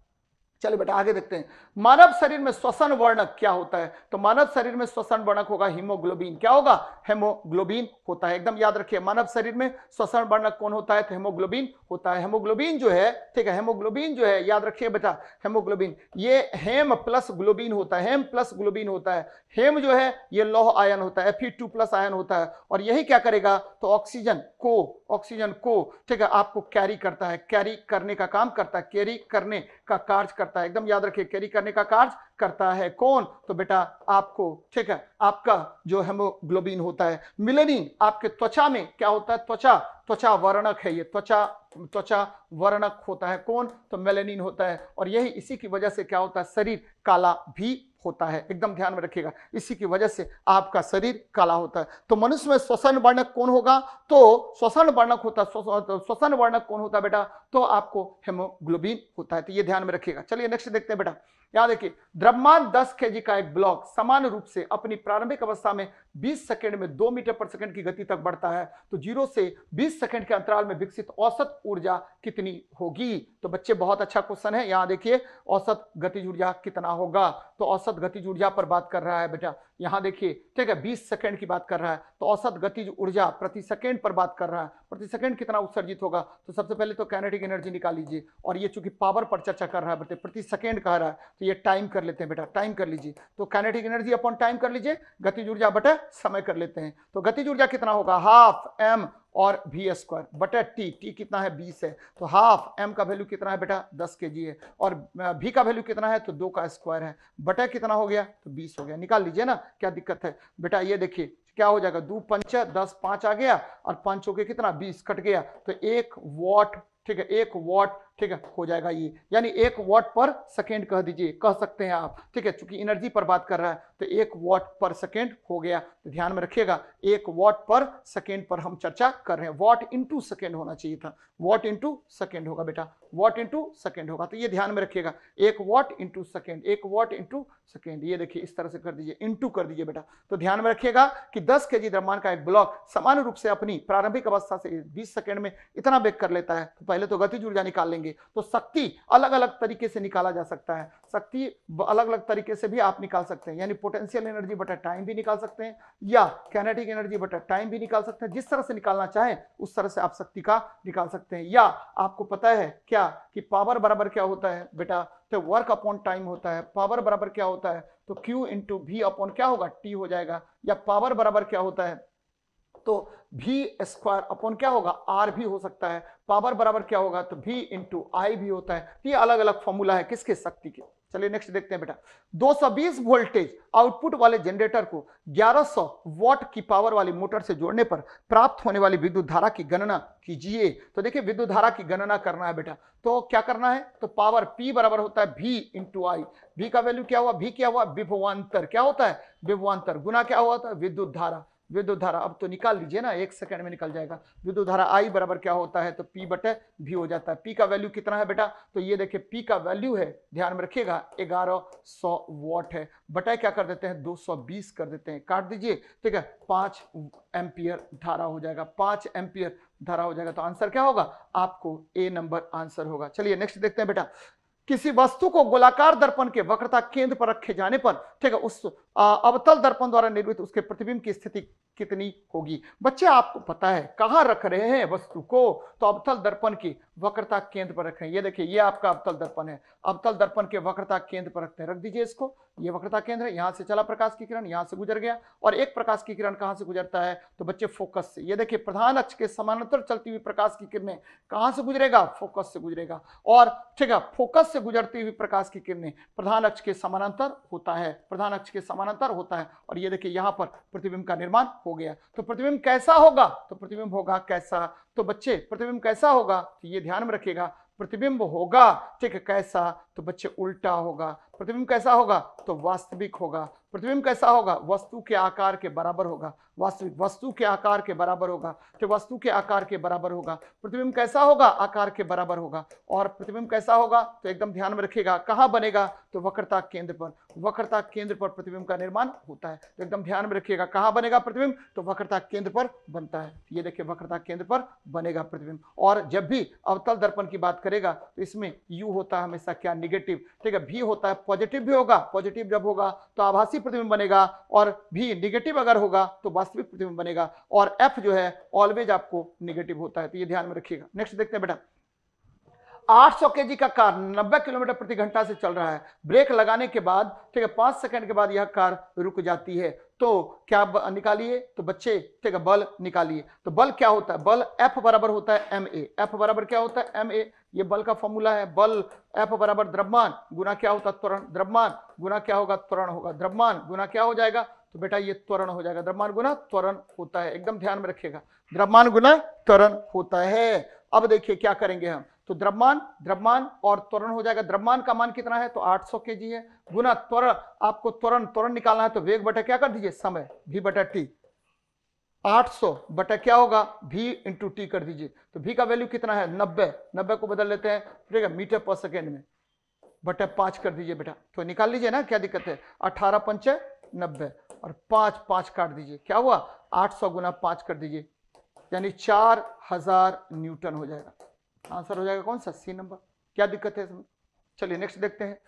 चलिए बेटा आगे देखते हैं, मानव शरीर में श्वसन वर्णक क्या होता है तो मानव शरीर में श्वसन वर्णक होगा हीमोग्लोबिन, क्या होगा हेमोग्लोबिन होता है, एकदम याद रखिए, मानव शरीर में श्वसन वर्णक कौन होता है तो हेमोग्लोबिन होता है, हेमोग्लोबिन जो है, ठीक है, हेमोग्लोबिन जो है याद रखिए बेटा, हेमोग्लोबिन ये हेम प्लस ग्लोबिन होता है, हेम प्लस ग्लोबिन होता है, हेम जो है ये लौह आयन होता है, F E two plus ion होता है, और यही क्या करेगा तो ऑक्सीजन को ऑक्सीजन को ठीक है आपको कैरी करता है, कैरी करने का काम करता है, कैरी करने का कार्य करता है, एकदम याद रखिए, कैरी करने का कार्य करता है कौन तो बेटा आपको ठीक है आपका जो हेमोग्लोबिन होता है। मिलेनिन आपके त्वचा में क्या होता है त्वचा त्वचा वर्णक है, ये त्वचा त्वचा वर्णक होता है कौन तो मेलेनिन होता है, और यही इसी की वजह से क्या होता है शरीर काला भी होता है, एकदम ध्यान में रखिएगा, इसी की वजह से आपका शरीर काला होता है। तो मनुष्य में श्वसन वर्णक कौन होगा तो श्वसन वर्णक होता है, श्वसन वर्णक कौन होता है बेटा तो आपको हेमोग्लोबिन होता है, तो ये ध्यान में रखिएगा। चलिए नेक्स्ट देखते हैं बेटा, याद रखिए द्रव्यमान दस केजी का एक ब्लॉक समान रूप से अपनी प्रारंभिक अवस्था में बीस सेकंड में दो मीटर पर सेकंड की गति तक बढ़ता है, तो जीरो से बीस सेकंड के अंतराल में विकसित औसत ऊर्जा कितनी होगी तो बच्चे बहुत अच्छा क्वेश्चन है, यहाँ देखिए औसत गतिज ऊर्जा कितना होगा तो औसत गतिज ऊर्जा पर बात कर रहा है बेटा, यहाँ देखिए ठीक है बीस सेकंड की बात कर रहा है, तो औसत गतिज ऊर्जा प्रति सेकंड पर बात कर रहा है, प्रति सेकंड कितना उत्सर्जित होगा तो सबसे पहले तो काइनेटिक एनर्जी निकाल लीजिए, और ये चूंकि पावर पर चर्चा कर रहा है बेटे, प्रति सेकंड कह रहा है तो ये टाइम कर लेते हैं बेटा, टाइम कर लीजिए, तो काइनेटिक एनर्जी अपॉन टाइम कर लीजिए, गतिज ऊर्जा बटे समय कर लेते हैं, तो गतिज ऊर्जा कितना होगा हाफ एम और भी स्क्वायर बटे टी, टी कितना है बीस है, तो हाफ एम का वैल्यू कितना है बेटा दस केजी है, और भी का वैल्यू कितना है तो दो का स्क्वायर है, बटे कितना हो गया तो बीस हो गया, निकाल लीजिए ना, क्या दिक्कत है बेटा, ये देखिए क्या हो जाएगा दो पंच दस पांच आ गया और पांच होके कितना बीस कट गया तो एक वॉट ठीक है एक वॉट ठीक है हो जाएगा ये, यानी एक वॉट पर सेकेंड कह दीजिए कह सकते हैं आप, ठीक है चूंकि एनर्जी पर बात कर रहा है तो एक वॉट पर सेकेंड हो गया, तो ध्यान में रखिएगा एक वॉट पर सेकेंड पर हम चर्चा कर रहे हैं, वॉट इंटू सेकेंड होना चाहिए था, वॉट इंटू सेकेंड होगा बेटा, वॉट इंटू सेकेंड होगा, तो ये ध्यान में रखिएगा एक वॉट इंटू सेकेंड, एक वॉट इंटू सेकेंड, ये देखिए इस तरह से कर दीजिए इंटू कर दीजिए बेटा, तो ध्यान में रखिएगा कि दस के जी द्रव्यमान का एक ब्लॉक समान रूप से अपनी प्रारंभिक अवस्था से बीस सेकेंड में इतना वेग कर लेता है, तो पहले तो गतिज ऊर्जा निकाल लेंगे, तो शक्ति अलग अलग तरीके से निकाला जा सकता है, शक्ति अलग अलग तरीके से भी आप निकाल सकते हैं, यानी पोटेंशियल एनर्जी बटा टाइम भी निकाल सकते हैं या काइनेटिक एनर्जी बटा टाइम भी निकाल सकते हैं। जिस तरह से निकालना चाहें उस तरह से आप शक्ति का निकाल सकते हैं। या आपको पता है क्या कि पावर बराबर क्या होता है बेटा, तो वर्क अपॉन टाइम होता है। पावर बराबर क्या होता है तो क्यू इंटू भी अपॉन क्या होगा टी हो जाएगा। या पावर बराबर क्या होता है तो भी स्क्वायर अपॉन क्या होगा आर भी हो सकता है। पावर बराबर क्या होगा तो भी इंटू आई भी होता है। ये अलग अलग फॉर्मूला है किसके शक्ति के। चलिए नेक्स्ट देखते हैं बेटा। दो सौ बीस वोल्टेज आउटपुट वाले जनरेटर को ग्यारह सौ वॉट की पावर वाली मोटर से जोड़ने पर प्राप्त होने वाली विद्युत धारा की गणना कीजिए। तो देखिए विद्युत धारा की गणना करना है बेटा, तो क्या करना है तो पावर P बराबर होता है V इंटू आई। V का वैल्यू क्या हुआ, V क्या हुआ विभवांतर, क्या होता है विभवांतर गुना क्या हुआ था विद्युत धारा। विद्युत धारा अब तो निकाल लीजिए ना, एक सेकंड में निकल जाएगा। विद्युत धारा I बराबर क्या होता है तो P बटे V हो जाता है। P का वैल्यू कितना है बेटा तो ये देखिए P का वैल्यू है, ध्यान में रखिएगा ग्यारह सौ वॉट है बटा क्या कर देते हैं दो सौ बीस कर देते हैं, काट दीजिए ठीक है, पाँच एम्पियर धारा हो जाएगा। पाँच एम्पियर धारा हो जाएगा तो आंसर क्या होगा आपको ए नंबर आंसर होगा। चलिए नेक्स्ट देखते हैं बेटा। किसी वस्तु को गोलाकार दर्पण के वक्रता केंद्र पर रखे जाने पर ठीक है उस अवतल दर्पण द्वारा निर्मित उसके प्रतिबिंब की स्थिति कितनी होगी। बच्चे आपको पता है कहाँ रख रहे हैं वस्तु को, तो अवतल दर्पण की वक्रता केंद्र पर रखें। ये देखिए ये आपका अवतल दर्पण है, अवतल दर्पण के वक्रता केंद्र पर रखते हैं, रख दीजिए इसको। ये वक्रता केंद्र है, यहाँ से चला प्रकाश की किरण, यहाँ से गुजर गया और एक प्रकाश की किरण कहाँ से गुजरता है तो बच्चे फोकस से। ये देखिए प्रधान अक्ष के समानांतर चलती हुई प्रकाश की किरणें कहाँ से गुजरेगा फोकस से गुजरेगा, और ठीक है फोकस से गुजरती हुई प्रकाश की किरणें प्रधान अक्ष के समानांतर होता है, प्रधान अक्ष के समानांतर होता है। और ये देखिए यहाँ पर प्रतिबिंब का निर्माण हो गया। तो प्रतिबिंब कैसा होगा तो प्रतिबिंब होगा कैसा, तो बच्चे प्रतिबिंब कैसा होगा तो ये ध्यान में रखिएगा प्रतिबिंब होगा ठीक है कैसा, तो बच्चे उल्टा होगा। प्रतिबिंब कैसा होगा तो वास्तविक होगा। प्रतिबिंब कैसा होगा वस्तु के आकार के बराबर होगा, वास्तविक वस्तु के आकार के बराबर होगा, तो वस्तु के आकार के बराबर होगा। प्रतिबिंब कैसा होगा आकार के बराबर होगा। और प्रतिबिंब कैसा होगा तो एकदम ध्यान में रखिएगा कहाँ बनेगा तो वक्रता केंद्र पर, वक्रता केंद्र पर प्रतिबिंब का निर्माण होता है। तो एकदम ध्यान में रखिएगा कहाँ बनेगा प्रतिबिंब तो वक्रता केंद्र पर बनता है। ये देखिए वक्रता केंद्र पर बनेगा प्रतिबिंब। और जब भी अवतल दर्पण की बात करेगा तो इसमें यू होता है हमेशा क्या निगेटिव ठीक है, भी होता है पॉजिटिव भी होगा, पॉजिटिव जब होगा तो आभासी प्रतिबिंब बनेगा, और भी निगेटिव अगर होगा तो वास्तविक प्रतिबिंब बनेगा, और एफ जो है ऑलवेज आपको निगेटिव होता है। तो ये ध्यान में रखिएगा। नेक्स्ट देखते हैं बेटा। आठ सौ केजी का कार नब्बे किलोमीटर प्रति घंटा से चल रहा है, ब्रेक लगाने के बाद ठीक है पांच सेकंड के बाद यह कार रुक जाती है, तो क्या निकालिए तो बच्चे ठीक है बल निकालिए। तो बल क्या होता है बल एफ बराबर होता है एम ए, एफ बराबर क्या होता है एम ए, ये बल का फॉर्मूला है। बल एफ बराबर द्रव्यमान गुना क्या होता है त्वरण, द्रव्यमान गुना क्या होगा त्वरण होगा, द्रव्यमान गुना क्या हो जाएगा तो बेटा ये त्वरण हो जाएगा। द्रव्यमान गुना त्वरण होता है, एकदम ध्यान में रखिएगा द्रव्यमान गुना त्वरण होता है। अब देखिए क्या करेंगे हम तो द्रव्यमान द्रव्यमान और त्वरण हो जाएगा। द्रव्यमान का मान कितना है तो आठ सौ केजी है, गुना त्वरण, आपको त्वरण त्वरण निकालना है तो वेग बटा क्या कर दीजिए समय भी बटा टी, आठ सौ बटा क्या होगा भी इंटू टी कर दीजिए। तो भी का वैल्यू कितना है नब्बे, नब्बे को बदल लेते हैं ठीक है मीटर पर सेकेंड में बटा पाँच कर दीजिए बेटा, तो निकाल लीजिए ना क्या दिक्कत है। अठारह पंचे नब्बे और पाँच पाँच काट दीजिए, क्या हुआ आठ सौ गुना पाँच कर दीजिए यानी चार हजार न्यूटन हो जाएगा। आंसर हो जाएगा कौन सा सी नंबर, क्या दिक्कत है इसमें। चलिए नेक्स्ट देखते हैं।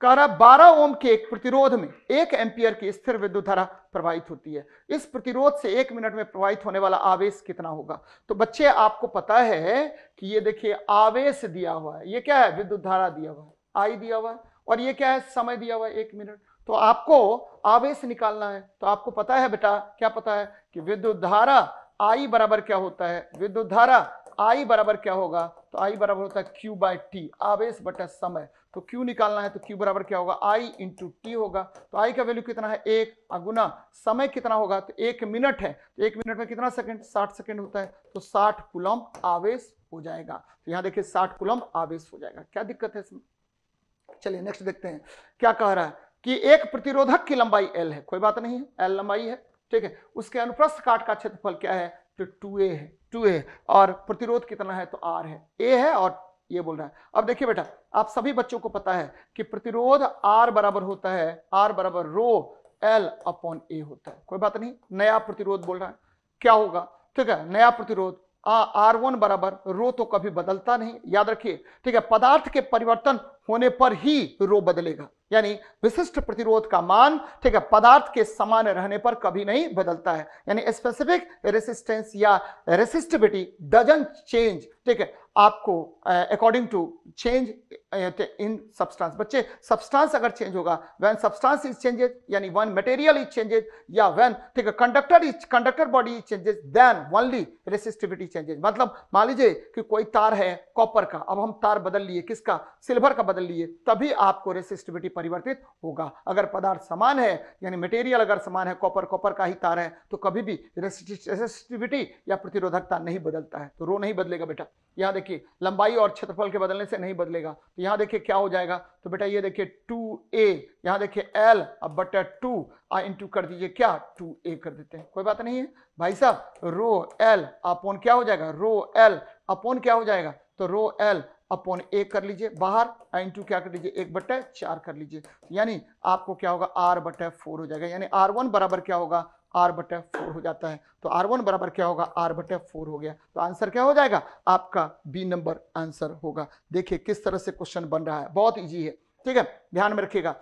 कारा बारह ओम के एक प्रतिरोध में एक एम्पियर की स्थिर विद्युत धारा प्रवाहित होती है, इस प्रतिरोध से एक मिनट में प्रवाहित होने वाला आवेश कितना होगा। तो बच्चे आपको पता है कि ये देखिए आवेश दिया हुआ है, ये क्या है विद्युत धारा दिया हुआ है आई दिया हुआ है, और ये क्या है समय दिया हुआ है एक मिनट। तो आपको आवेश निकालना है, तो आपको पता है बेटा क्या पता है कि विद्युत धारा आई बराबर क्या होता है, विद्युत धारा I बराबर क्या होगा तो I बराबर होता है Q बाई टी, आवेश बटा समय। तो Q निकालना है तो Q बराबर क्या होगा I इंटू टी होगा। तो I का वैल्यू कितना है एक, अगुना समय कितना होगा तो एक मिनट है, तो एक मिनट में कितना सेकंड साठ सेकंड होता है, तो साठ कूलम आवेश हो जाएगा। तो यहाँ देखिए साठ कूलम आवेश हो जाएगा, क्या दिक्कत है इसमें। चलिए नेक्स्ट देखते हैं क्या कह रहा है कि एक प्रतिरोधक की लंबाई L है, कोई बात नहीं है L लंबाई है ठीक है, उसके अनुप्रस्थ काट का क्षेत्रफल क्या है तो टू ए है, टू ए और प्रतिरोध कितना है तो R है, A है और ये बोल रहा है। अब देखिए बेटा आप सभी बच्चों को पता है कि प्रतिरोध R बराबर होता है R बराबर रो L अपॉन A होता है, कोई बात नहीं। नया प्रतिरोध बोल रहा है क्या होगा ठीक है, नया प्रतिरोध आर वन बराबर रो तो कभी बदलता नहीं, याद रखिए, ठीक है। पदार्थ के परिवर्तन होने पर ही रो बदलेगा, यानी विशिष्ट प्रतिरोध का मान, ठीक है, पदार्थ के समान रहने पर कभी नहीं बदलता है, यानी स्पेसिफिक रेसिस्टेंस या रेसिस्टिविटी डजंट चेंज, ठीक है, आपको according to change in substance. बच्चे, सब्सटेंस अगर चेंज होगा, व्हेन सब्सटेंस इज चेंजेड, यानी व्हेन मटेरियल इज चेंजेड, या व्हेन, ठीक है, conductor is conductor body is changes, then only resistivity changes. मतलब मान लीजिए कि कोई तार है कॉपर का, अब हम तार बदल लिए, किसका, सिल्वर का बदल लिए, तभी आपको रेसिस्टिविटी परिवर्तित होगा। अगर पदार्थ समान है, यानी मटेरियल अगर समान है, कॉपर कॉपर का ही तार है, तो कभी भी रेसिस्टिविटी या प्रतिरोधकता नहीं बदलता है, तो रो नहीं बदलेगा बेटा। यहाँ देखिए, लंबाई और क्षेत्रफल के बदलने से नहीं बदलेगा, तो यहाँ देखिए क्या हो जाएगा, तो बेटा ये देखिए टू ए, यहाँ देखिए L, अब बटा टू इंटू कर दीजिए, क्या टू ए कर देते हैं, कोई बात नहीं है भाई साहब। रो L अपोन क्या हो जाएगा, रो L अपोन क्या हो जाएगा, तो रो L अपॉन ए कर लीजिए बाहर, इंटू क्या कर लीजिए, एक बट्टे चार कर लीजिए, यानी आपको क्या होगा, आर बट्टे फोर हो जाएगा, यानी आर वन बराबर क्या होगा, आर बट्टे फोर हो जाता है, तो आर वन बराबर क्या होगा, आर बट्टे फोर हो गया, तो आंसर क्या हो जाएगा आपका, बी नंबर आंसर होगा। देखिए किस तरह से क्वेश्चन बन रहा है, बहुत ईजी है, ठीक है, ध्यान में रखिएगा।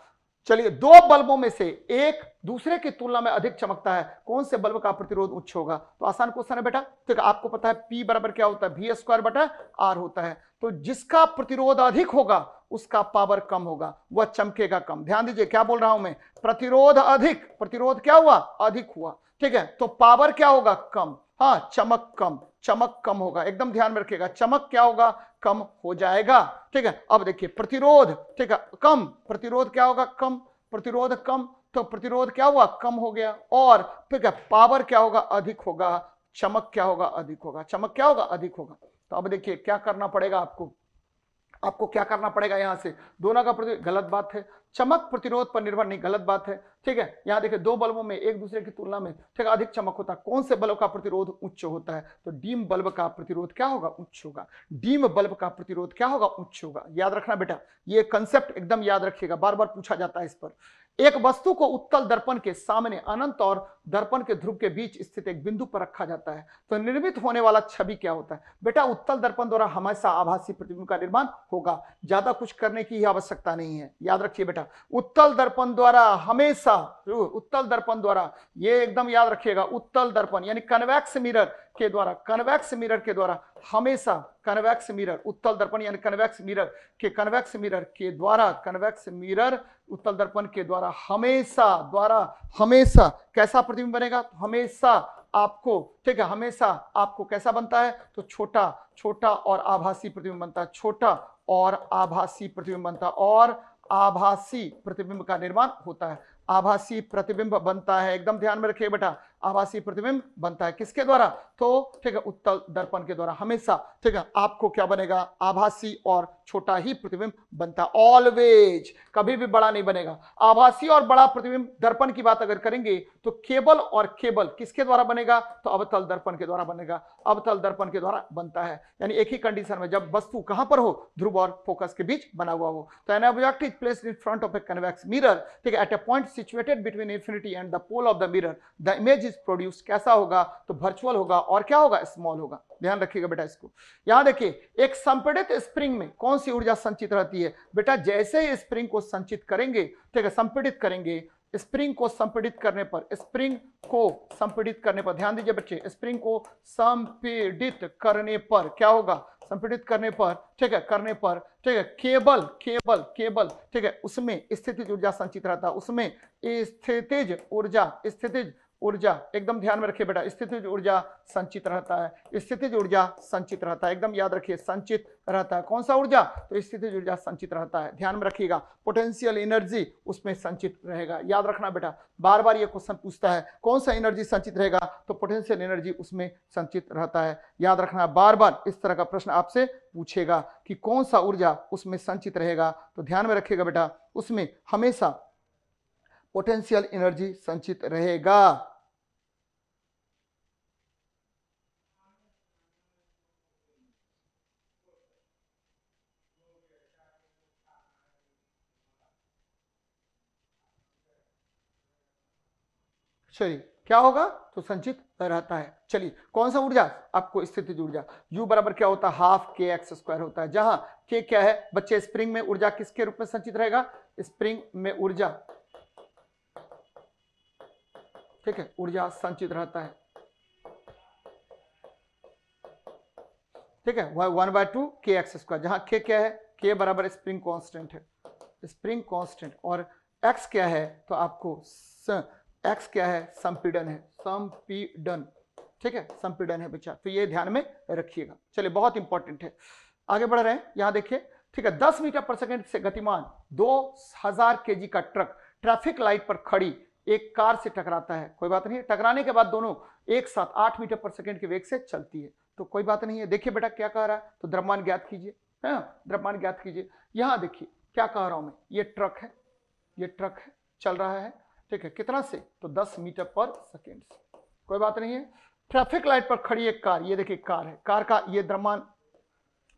चलिए, दो बल्बों में से एक दूसरे की तुलना में अधिक चमकता है, कौन से बल्ब का प्रतिरोध उच्च होगा, तो आसान क्वेश्चन है बेटा, ठीक है, आपको पता है P बराबर क्या होता है, वी स्क्वायर बटा आर होता है, तो जिसका प्रतिरोध अधिक होगा उसका पावर कम होगा, वह चमकेगा कम। ध्यान दीजिए क्या बोल रहा हूं मैं, प्रतिरोध अधिक, प्रतिरोध क्या हुआ, अधिक हुआ, ठीक है, तो पावर क्या होगा, कम, हाँ चमक कम, चमक कम होगा, एकदम ध्यान में रखिएगा, चमक क्या होगा, कम हो जाएगा, ठीक है। अब देखिए प्रतिरोध, ठीक है, कम, प्रतिरोध क्या होगा, कम, प्रतिरोध कम, तो प्रतिरोध क्या हुआ, कम हो गया, और ठीक है पावर क्या होगा, अधिक होगा, चमक क्या होगा, अधिक होगा, चमक क्या होगा, अधिक होगा। तो अब देखिए क्या करना पड़ेगा आपको, आपको क्या करना पड़ेगा, यहाँ से दोनों का प्रतिरोध, गलत बात है, चमक प्रतिरोध पर निर्भर नहीं, गलत बात है, ठीक है। यहाँ देखिए दो बल्बों में एक दूसरे की तुलना में, ठीक है, अधिक चमक होता है, कौन से बल्ब का प्रतिरोध उच्च होता है, तो डीम बल्ब का प्रतिरोध क्या होगा, उच्च होगा, डीम बल्ब का प्रतिरोध क्या होगा, उच्च होगा। याद रखना बेटा, ये कंसेप्ट एकदम याद रखिएगा, बार बार पूछा जाता है इस पर। एक वस्तु को उत्तल दर्पण के सामने अनंत और दर्पण के ध्रुव के बीच स्थित एक बिंदु पर रखा जाता है, तो निर्मित होने वाला छवि क्या होता है, बेटा उत्तल दर्पण द्वारा हमेशा आभासी प्रतिबिंब का निर्माण होगा, ज्यादा कुछ करने की आवश्यकता नहीं है, याद रखिए बेटा, उत्तल दर्पण द्वारा हमेशा, उत्तल दर्पण द्वारा, ये एकदम याद रखिएगा, उत्तल दर्पण यानी कन्वैक्स मिरर के द्वारा, कन्वैक्स मिरर के द्वारा हमेशा, कन्वैक्स मिरर, उत्तल दर्पण यानी कन्वैक्स मिरर के, कन्वैक्स मिरर के द्वारा, कन्वैक्स मिरर उत्तल दर्पण के द्वारा हमेशा, द्वारा हमेशा कैसा प्रतिबिंब बनेगा, हमेशा आपको, ठीक है, हमेशा आपको कैसा बनता है, तो छोटा, छोटा और आभासी प्रतिबिंब बनता है, छोटा और आभासी प्रतिबिंब बनता है, और आभासी प्रतिबिंब का निर्माण होता है, आभासी प्रतिबिंब बनता है, एकदम ध्यान में रखिए बेटा, आभासी प्रतिबिंब बनता है किसके द्वारा, तो ठीक है उत्तल दर्पण के द्वारा हमेशा, ठीक है, आपको क्या बनेगा, आभासी और छोटा ही प्रतिबिंब बनता, ऑलवेज, कभी भी बड़ा नहीं बनेगा। आभासी और बड़ा प्रतिबिंब दर्पण की बात अगर करेंगे तो केबल और केबल किसके द्वारा बनेगा, तो अवतल दर्पण के द्वारा बनेगा, अवतल दर्पण के द्वारा बनता है, यानी एक ही कंडीशन में जब वस्तु कहां पर हो, ध्रुव और फोकस के बीच बना हुआ हो, तो an object is placed in front of a convex mirror, ठीक है, at a point situated between infinity and the pole of the mirror, the image is produced, कैसा होगा, तो virtual होगा, और क्या होगा, small होगा, ध्यान रखिएगा बेटा इसको। यहाँ देखिए, एक संपीड़ित स्प्रिंग में कौन सी ऊर्जा संचित रहती है, बेटा जैसे ही स्प्रिंग को संचित करेंगे, ठीक है, संपीड़ित करेंगे, स्प्रिंग को संपीड़ित करने पर, स्प्रिंग को संपीड़ित करने पर, ध्यान दीजिए बच्चे, स्प्रिंग को संपीड़ित करने पर क्या होगा, संपीड़ित करने पर, ठीक है, करने पर, ठीक है, केबल, केबल, केबल, ठीक है, उसमें स्थितिज ऊर्जा संचित रहता है, उसमें स्थितिज ऊर्जा, स्थितिज ऊर्जा, एकदम ध्यान में रखिए बेटा, स्थितिज ऊर्जा संचित रहता है, स्थितिज ऊर्जा संचित रहता है, एकदम याद रखिए, संचित रहता है, कौन सा ऊर्जा, तो स्थितिज ऊर्जा संचित रहता है, ध्यान में रखिएगा, पोटेंशियल एनर्जी उसमें संचित रहेगा, याद रखना बेटा, बार बार ये क्वेश्चन पूछता है, कौन सा एनर्जी संचित रहेगा, तो पोटेंशियल एनर्जी उसमें संचित रहता है, याद रखना, बार बार इस तरह का प्रश्न आपसे पूछेगा कि कौन सा ऊर्जा उसमें संचित रहेगा, तो ध्यान में रखिएगा बेटा, उसमें हमेशा पोटेंशियल एनर्जी संचित रहेगा। चलिए क्या होगा तो संचित रहता है। चलिए कौन सा ऊर्जा, आपको स्थितिज ऊर्जा। U बराबर क्या होता है, हाफ के एक्स स्क्वायर होता है, जहां के क्या है बच्चे, स्प्रिंग में ऊर्जा किसके रूप में संचित रहेगा, स्प्रिंग में ऊर्जा, ठीक है, ऊर्जा संचित रहता है, ठीक है, वह one by two K X square, जहां के क्या है, के बराबर स्प्रिंग कांस्टेंट है, स्प्रिंग कांस्टेंट, और एक्स क्या है तो आपको स, एक्स क्या है संपीडन है, संपीडन, ठीक है, संपीडन है बच्चा, तो ये ध्यान में रखिएगा। चलिए बहुत इंपॉर्टेंट है, आगे बढ़ रहे हैं, यहाँ देखिए, ठीक है, दस मीटर पर सेकंड से गतिमान दो हज़ार केजी का ट्रक ट्रैफिक लाइट पर खड़ी एक कार से टकराता है, कोई बात नहीं है, टकराने के बाद दोनों एक साथ आठ मीटर पर सेकंड के वेग से चलती है, तो कोई बात नहीं है। देखिए बेटा क्या कह रहा है, तो द्रव्यमान ज्ञात कीजिए, है द्रव्यमान ज्ञात कीजिए। यहाँ देखिए क्या कह रहा हूँ मैं, ये ट्रक है, ये ट्रक है, चल रहा है, ठीक है, कितना से, तो दस मीटर पर सेकंड से, कोई बात नहीं है। ट्रैफिक लाइट पर खड़ी एक कार, ये देखिए कार है, कार का ये द्रव्यमान,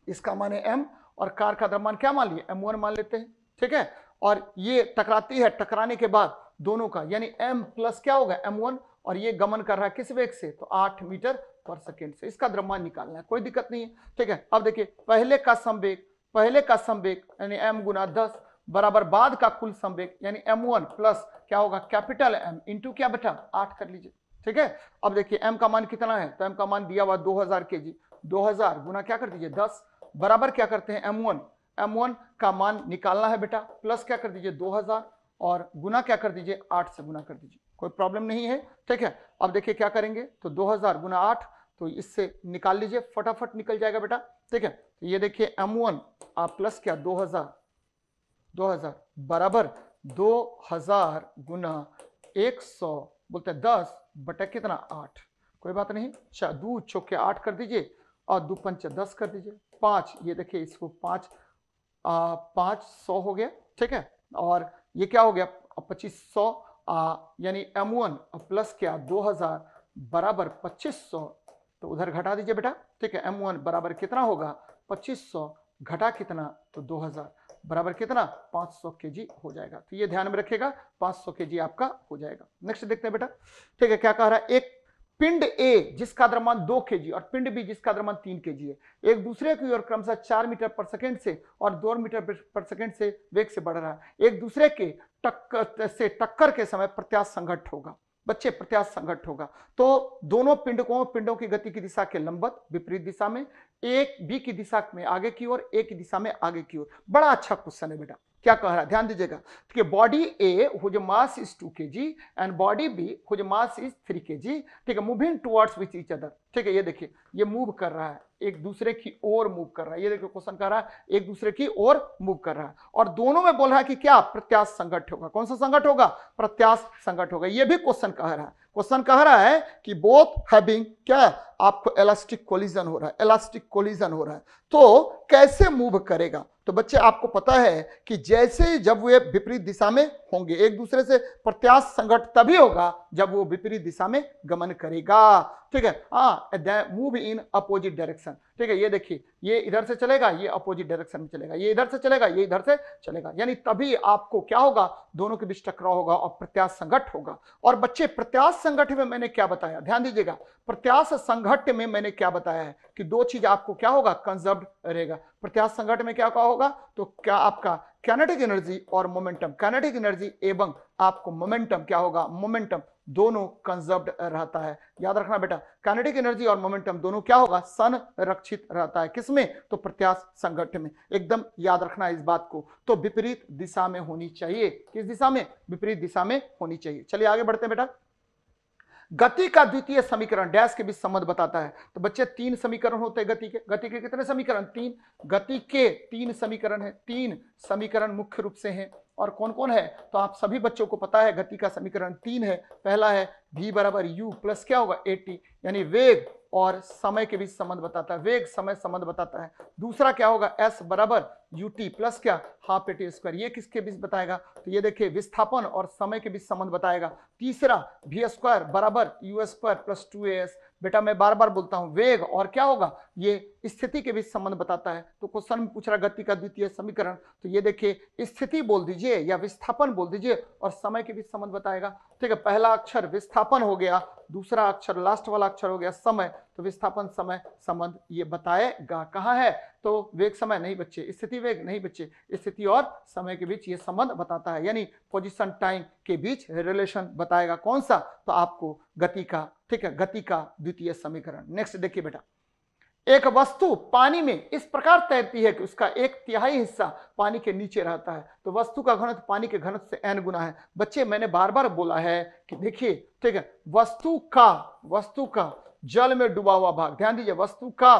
इसका मान है एम, और कार का द्रव्यमान क्या मान लिए, एम वन मान लेते हैं, ठीक है, और ये टकराती है, टकराने के बाद दोनों का यानी एम प्लस क्या होगा एम वन, और ये गमन कर रहा है किस वेग से, तो आठ मीटर पर सेकेंड से, इसका द्रव्यमान निकालना है, कोई दिक्कत नहीं है, ठीक है। अब देखिए पहले का संवेग, पहले का संवेग यानी एम गुना दस बराबर बाद का कुल संवेग यानी एम वन प्लस क्या होगा कैपिटल एम इंटू क्या बेटा आठ कर लीजिए, ठीक है। अब देखिए एम का मान कितना है, तो एम का मान दिया हुआ दो हज़ार केजी, दो हज़ार गुना क्या कर दीजिए दस बराबर क्या करते हैं एम वन, एम वन का मान निकालना है बेटा, प्लस क्या कर दीजिए दो हज़ार और गुना क्या कर दीजिए आठ से गुना कर दीजिए, कोई प्रॉब्लम नहीं है, ठीक है। अब देखिए क्या करेंगे, तो दो हजार गुना आठ, तो इससे निकाल लीजिए, फटाफट निकल जाएगा बेटा, ठीक है। ये देखिए एम वन आप प्लस क्या दो हजार दो हजार बराबर दो हजार गुना एक सौ बोलते हैं दस बटा कितना आठ, कोई बात नहीं, अच्छा दो चौके आठ कर दीजिए और दो पंच दस कर दीजिए, पाँच, ये देखिए इसको पाँच आ, पाँच सौ हो गया, ठीक है, और ये क्या हो गया पच्चीस सौ यानी एम वन प्लस क्या दो हजार बराबर पच्चीस सौ, तो उधर घटा दीजिए बेटा, ठीक है, एम वन बराबर कितना होगा पच्चीस सौ घटा कितना तो दो हजार बराबर कितना पाँच सौ केजी हो जाएगा, तो ये ध्यान में रखिएगा पाँच सौ केजी आपका हो जाएगा। नेक्स्ट देखते हैं बेटा, ठीक है, क्या कह रहा है, एक पिंड ए जिसका द्रव्यमान दो केजी और पिंड बी जिसका द्रव्यमान तीन केजी है, एक दूसरे की ओर क्रमशः चार मीटर पर सेकंड से और दो मीटर पर सेकंड से वेग से बढ़ रहा है, एक दूसरे के टक्कर से टक्कर के समय प्रत्यास्थ संघट्ट होगा, बच्चे प्रत्यास्थ संघट्ट होगा, तो दोनों पिंड को पिंडों की गति की दिशा के लंबवत विपरीत दिशा में, एक बी की दिशा में आगे की ओर, एक की दिशा में आगे की ओर। बड़ा अच्छा क्वेश्चन है बेटा, क्या कह रहा है ध्यान दीजिएगा, ठीक है, body A whose mass is two kg and body B whose mass is three kg, ठीक है, moving towards with each other, ठीक है, ये देखिए ये मूव कर रहा है, एक दूसरे की ओर मूव कर रहा है, ये देखिए क्वेश्चन कह रहा है एक दूसरे की ओर मूव कर रहा है, और दोनों में बोल रहा है कि क्या प्रत्यास्थ संघट्ट होगा, कौन सा संघट्ट होगा प्रत्यास्थ संघट्ट होगा, ये भी क्वेश्चन कह रहा है। क्वेश्चन कह रहा है कि बोथ हैविंग क्या आपको इलास्टिक कोलिजन हो रहा है, इलास्टिक कोलिजन हो रहा है, तो कैसे मूव करेगा, तो बच्चे आपको पता है कि जैसे जब वे विपरीत दिशा में होंगे, एक दूसरे से प्रत्यास्थ संघट्ट तभी होगा जब वो विपरीत दिशा में गमन करेगा, ठीक है, हाँ मूव इन अपोजिट डायरेक्शन, ठीक है, ये देखिए ये इधर से चलेगा, ये अपोजिट डायरेक्शन में चलेगा, ये इधर से चलेगा, ये इधर से चलेगा, यानी तभी आपको क्या होगा दोनों के बीच टकराव होगा और प्रत्यास्थ संघट्ट होगा। और बच्चे प्रत्यास्थ संघट्ट में मैंने क्या बताया, ध्यान दीजिएगा, प्रत्यास्थ संघट्ट में मैंने क्या बताया है कि दो चीज आपको क्या होगा कंजर्व रहेगा, प्रत्यास्थ संघट्ट में क्या होगा तो क्या आपका काइनेटिक एनर्जी और मोमेंटम, काइनेटिक एनर्जी एवं आपको मोमेंटम क्या होगा, मोमेंटम दोनों कंजर्व्ड रहता है, याद रखना बेटा, काइनेटिक एनर्जी और मोमेंटम दोनों क्या होगा संरक्षित रहता है, किसमें तो प्रत्यास्थ संघट्ट में, एकदम याद रखना इस बात को, तो विपरीत दिशा में होनी चाहिए, किस दिशा में विपरीत दिशा में होनी चाहिए। चलिए आगे बढ़ते हैं बेटा, गति का द्वितीय समीकरण डैश के बीच संबंध बताता है, तो बच्चे तीन समीकरण होते हैं गति के, गति के कितने समीकरण तीन, गति के तीन समीकरण है, तीन समीकरण मुख्य रूप से हैं, और कौन कौन है तो आप सभी बच्चों को पता है गति का समीकरण तीन है। पहला है v बराबर यू प्लस क्या होगा एटी यानी वेग और समय के बीच संबंध बताता है, वेग समय संबंध बताता है। दूसरा क्या होगा s बराबर ut प्लस क्या हाफ ए टी स्क्वायर, ये किसके बीच बताएगा, तो ये देखिए विस्थापन और समय के बीच संबंध बताएगा। तीसरा v स्क्वायर बराबर u square plus two A S, बेटा मैं बार बार बोलता हूं वेग और क्या होगा ये स्थिति के बीच संबंध बताता है। तो क्वेश्चन में पूछ रहा गति का द्वितीय समीकरण, तो ये देखिए स्थिति बोल दीजिए या विस्थापन बोल दीजिए और समय के बीच संबंध बताएगा। ठीक है, पहला अक्षर विस्थापन हो गया, दूसरा अक्षर लास्ट वाला अक्षर हो गया समय, तो विस्थापन समय संबंध ये बताएगा। कहाँ है, तो वेग समय नहीं बच्चे, स्थिति वेग नहीं बच्चे, स्थिति और समय के बीच ये संबंध बताता है, यानी पोजीशन टाइम के बीच रिलेशन बताएगा। कौन सा, तो आपको गति का, ठीक है, गति का द्वितीय समीकरण। नेक्स्ट देखिए बेटा, एक वस्तु पानी में इस प्रकार तैरती है कि उसका एक तिहाई हिस्सा पानी के नीचे रहता है, तो वस्तु का घनत्व पानी के घनत्व से एन गुना है। बच्चे मैंने बार बार बोला है कि देखिए, ठीक है, वस्तु का वस्तु का जल में डूबा हुआ भाग, ध्यान दीजिए, वस्तु का,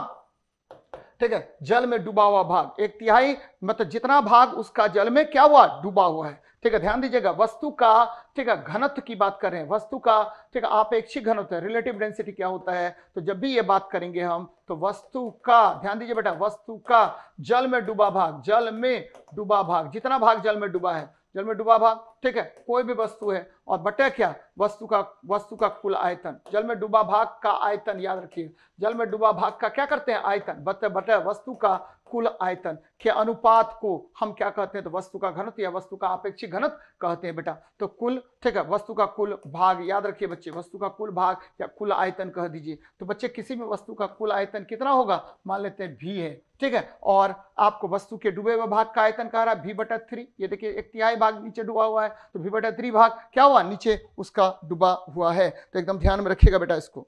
ठीक है, जल में डूबा हुआ भाग एक तिहाई, मतलब जितना भाग उसका जल में क्या हुआ डूबा हुआ है। ठीक है, ध्यान दीजिएगा, वस्तु का, ठीक है, घनत्व की बात कर रहे हैं, वस्तु का, ठीक है, आपेक्षिक घनत्व है, रिलेटिव डेंसिटी क्या होता है। तो जब भी ये बात करेंगे हम, तो वस्तु का, ध्यान दीजिए बेटा, वस्तु का जल में डूबा भाग, जल में डूबा भाग, जितना भाग जल में डूबा है, जल में डूबा भाग, ठीक है, कोई भी वस्तु है, और बटे क्या वस्तु का वस्तु का कुल आयतन, जल में डूबा भाग का आयतन, याद रखिए, जल में डूबा भाग का क्या करते हैं आयतन, बटे बटे वस्तु का कुल आयतन के अनुपात को हम क्या कहते हैं, तो वस्तु का घनत्व या वस्तु का आपेक्षिक घनत्व कहते हैं बेटा। तो कुल, ठीक है, वस्तु का कुल भाग, याद रखिए बच्चे, वस्तु का कुल भाग या कुल आयतन कह दीजिए। तो बच्चे किसी भी वस्तु का कुल आयतन कितना होगा, मान लेते हैं भी है, ठीक है, और आपको वस्तु के डूबे हुए भाग का आयतन कह रहा है भी बटा थ्री, ये देखिए एक तिहाई भाग नीचे डूबा हुआ है, तो भी बटा थ्री भाग क्या हुआ नीचे उसका डूबा हुआ है। तो एकदम ध्यान में रखिएगा बेटा इसको,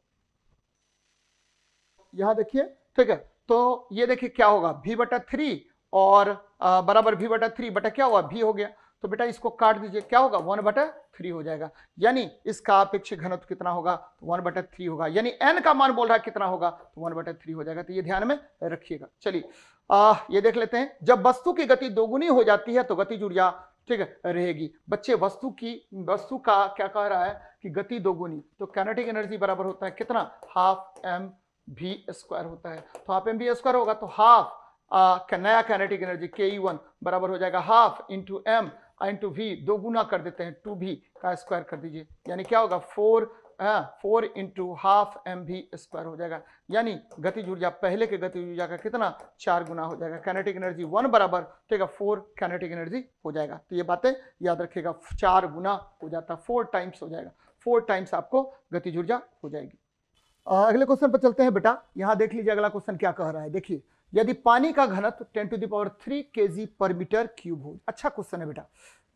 यहाँ देखिए, ठीक है, तो ये देखिए क्या होगा भी बटा थ्री और आ, बराबर भी बटा थ्री बटा क्या हुआ भी हो गया, तो बेटा इसको काट दीजिए, क्या होगा वन बटा थ्री हो जाएगा, यानी इसका अपेक्षित घनत्व कितना होगा, तो वन बटा थ्री होगा, यानी एन का मान बोल रहा है कितना होगा, तो वन बटा थ्री हो जाएगा। तो ये ध्यान में रखिएगा। चलिए आ, ये देख लेते हैं, जब वस्तु की गति दोगुनी हो जाती है तो गतिज ऊर्जा, ठीक है, रहेगी। बच्चे वस्तु की वस्तु का क्या कह रहा है कि गति दोगुनी, तो काइनेटिक एनर्जी बराबर होता है कितना, हाफ एम भी स्क्वायर होता है, तो हाफ एम भी स्क्वायर होगा, तो हाफ का नया काइनेटिक एनर्जी के ई वन बराबर हो जाएगा half into M into V, दो गुना कर देते हैं टू भी का स्क्वायर कर दीजिए, यानी क्या होगा four four into half M V square हो जाएगा, यानी गतिज ऊर्जा पहले के गतिज ऊर्जा का कितना चार गुना हो जाएगा। काइनेटिक एनर्जी वन बराबर, ठीक है, फोर काइनेटिक एनर्जी हो जाएगा। तो ये बातें याद रखिएगा, चार गुना हो जाता, फोर टाइम्स हो जाएगा, फोर टाइम्स आपको गतिज ऊर्जा हो जाएगी। अगले क्वेश्चन पर चलते हैं बेटा, यहाँ देख लीजिए अगला क्वेश्चन क्या कह रहा है। देखिए, यदि पानी का घनत्व ten to the power three kg per metre cube हो, अच्छा क्वेश्चन है बेटा,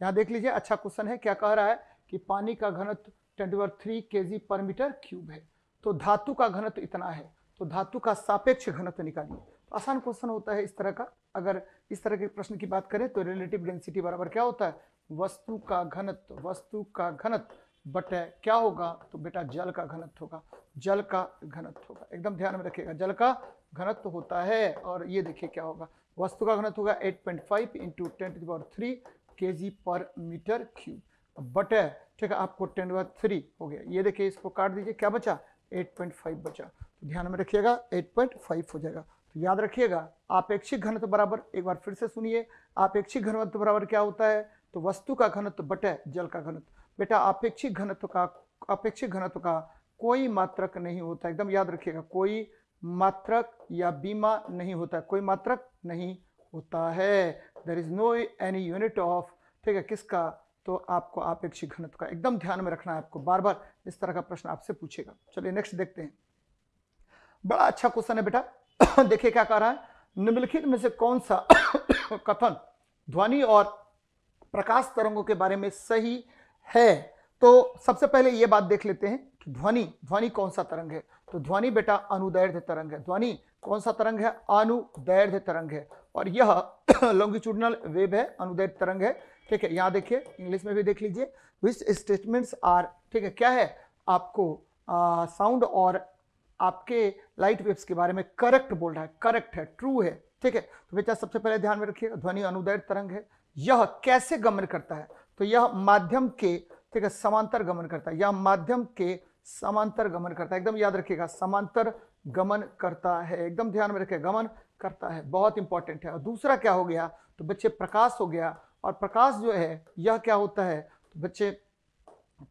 यहाँ देख लीजिए, अच्छा क्वेश्चन है, क्या कह रहा है कि पानी का घनत्व ten to the power three kg per metre cube है, तो धातु का घनत्व इतना है, तो धातु का सापेक्ष घनत्व निकालिए। आसान क्वेश्चन होता है इस तरह का, अगर इस तरह के प्रश्न की बात करें तो रिलेटिव डेंसिटी बराबर क्या होता है, वस्तु का घनत्व, वस्तु का घनत्व बट है क्या होगा, तो बेटा जल का घनत्व होगा, जल का घनत्व होगा, एकदम ध्यान में रखिएगा, जल का घनत्व होता है। और ये देखिए क्या होगा, वस्तु का घनत्व होगा eight point five into ten to the power three kg per metre cube but है, ठीक है, आपको ten to the power three हो गया, ये देखिए इसको काट दीजिए, क्या बचा एट पॉइंट फाइव बचा, तो ध्यान में रखिएगा एट पॉइंट फाइव हो जाएगा। तो याद रखिएगा आपेक्षिक घनत्व बराबर, एक बार फिर से सुनिए, आपेक्षिक घनत्व बराबर क्या होता है, तो वस्तु का घनत्व बट है जल का घनत्व। बेटा अपेक्षित घनत्व का अपेक्षित घनत्व का कोई मात्रक नहीं होता, एकदम याद रखिएगा, कोई मात्रक या बीमा नहीं होता, कोई मात्रक नहीं होता है, there is no any unit of, ठीक है, किसका, तो आपको अपेक्षित घनत्व का एकदम ध्यान में रखना है, आपको बार बार इस तरह का प्रश्न आपसे पूछेगा। चलिए नेक्स्ट देखते हैं, बड़ा अच्छा क्वेश्चन है बेटा। देखिए क्या कह रहा है, निम्नलिखित में से कौन सा कथन ध्वनि और प्रकाश तरंगों के बारे में सही है। तो सबसे पहले ये बात देख लेते हैं कि ध्वनि ध्वनि कौन सा तरंग है, तो ध्वनि बेटा अनुदैर्ध्य तरंग है, ध्वनि कौन सा तरंग है, अनुदैर्ध्य तरंग है, और यह लॉन्गिट्यूडनल वेव है, अनुदैर्ध्य तरंग है, ठीक है। यहाँ देखिए इंग्लिश में भी देख लीजिए, विच स्टेटमेंट्स आर, ठीक है, क्या है आपको साउंड और आपके लाइट वेव्स के बारे में करेक्ट बोल रहा है, करेक्ट है, ट्रू है, ठीक है। तो बेटा सबसे पहले ध्यान में रखिएगा, ध्वनि अनुदैर्ध्य तरंग है, यह कैसे गमन करता है, तो यह माध्यम के, ठीक है, समांतर गमन करता है, यह माध्यम के समांतर गमन करता है, एकदम याद रखिएगा, समांतर गमन करता है, एकदम ध्यान में रखिएगा, गमन करता है, बहुत इंपॉर्टेंट है। और दूसरा क्या हो गया तो बच्चे प्रकाश हो गया, और प्रकाश जो है यह क्या होता है तो बच्चे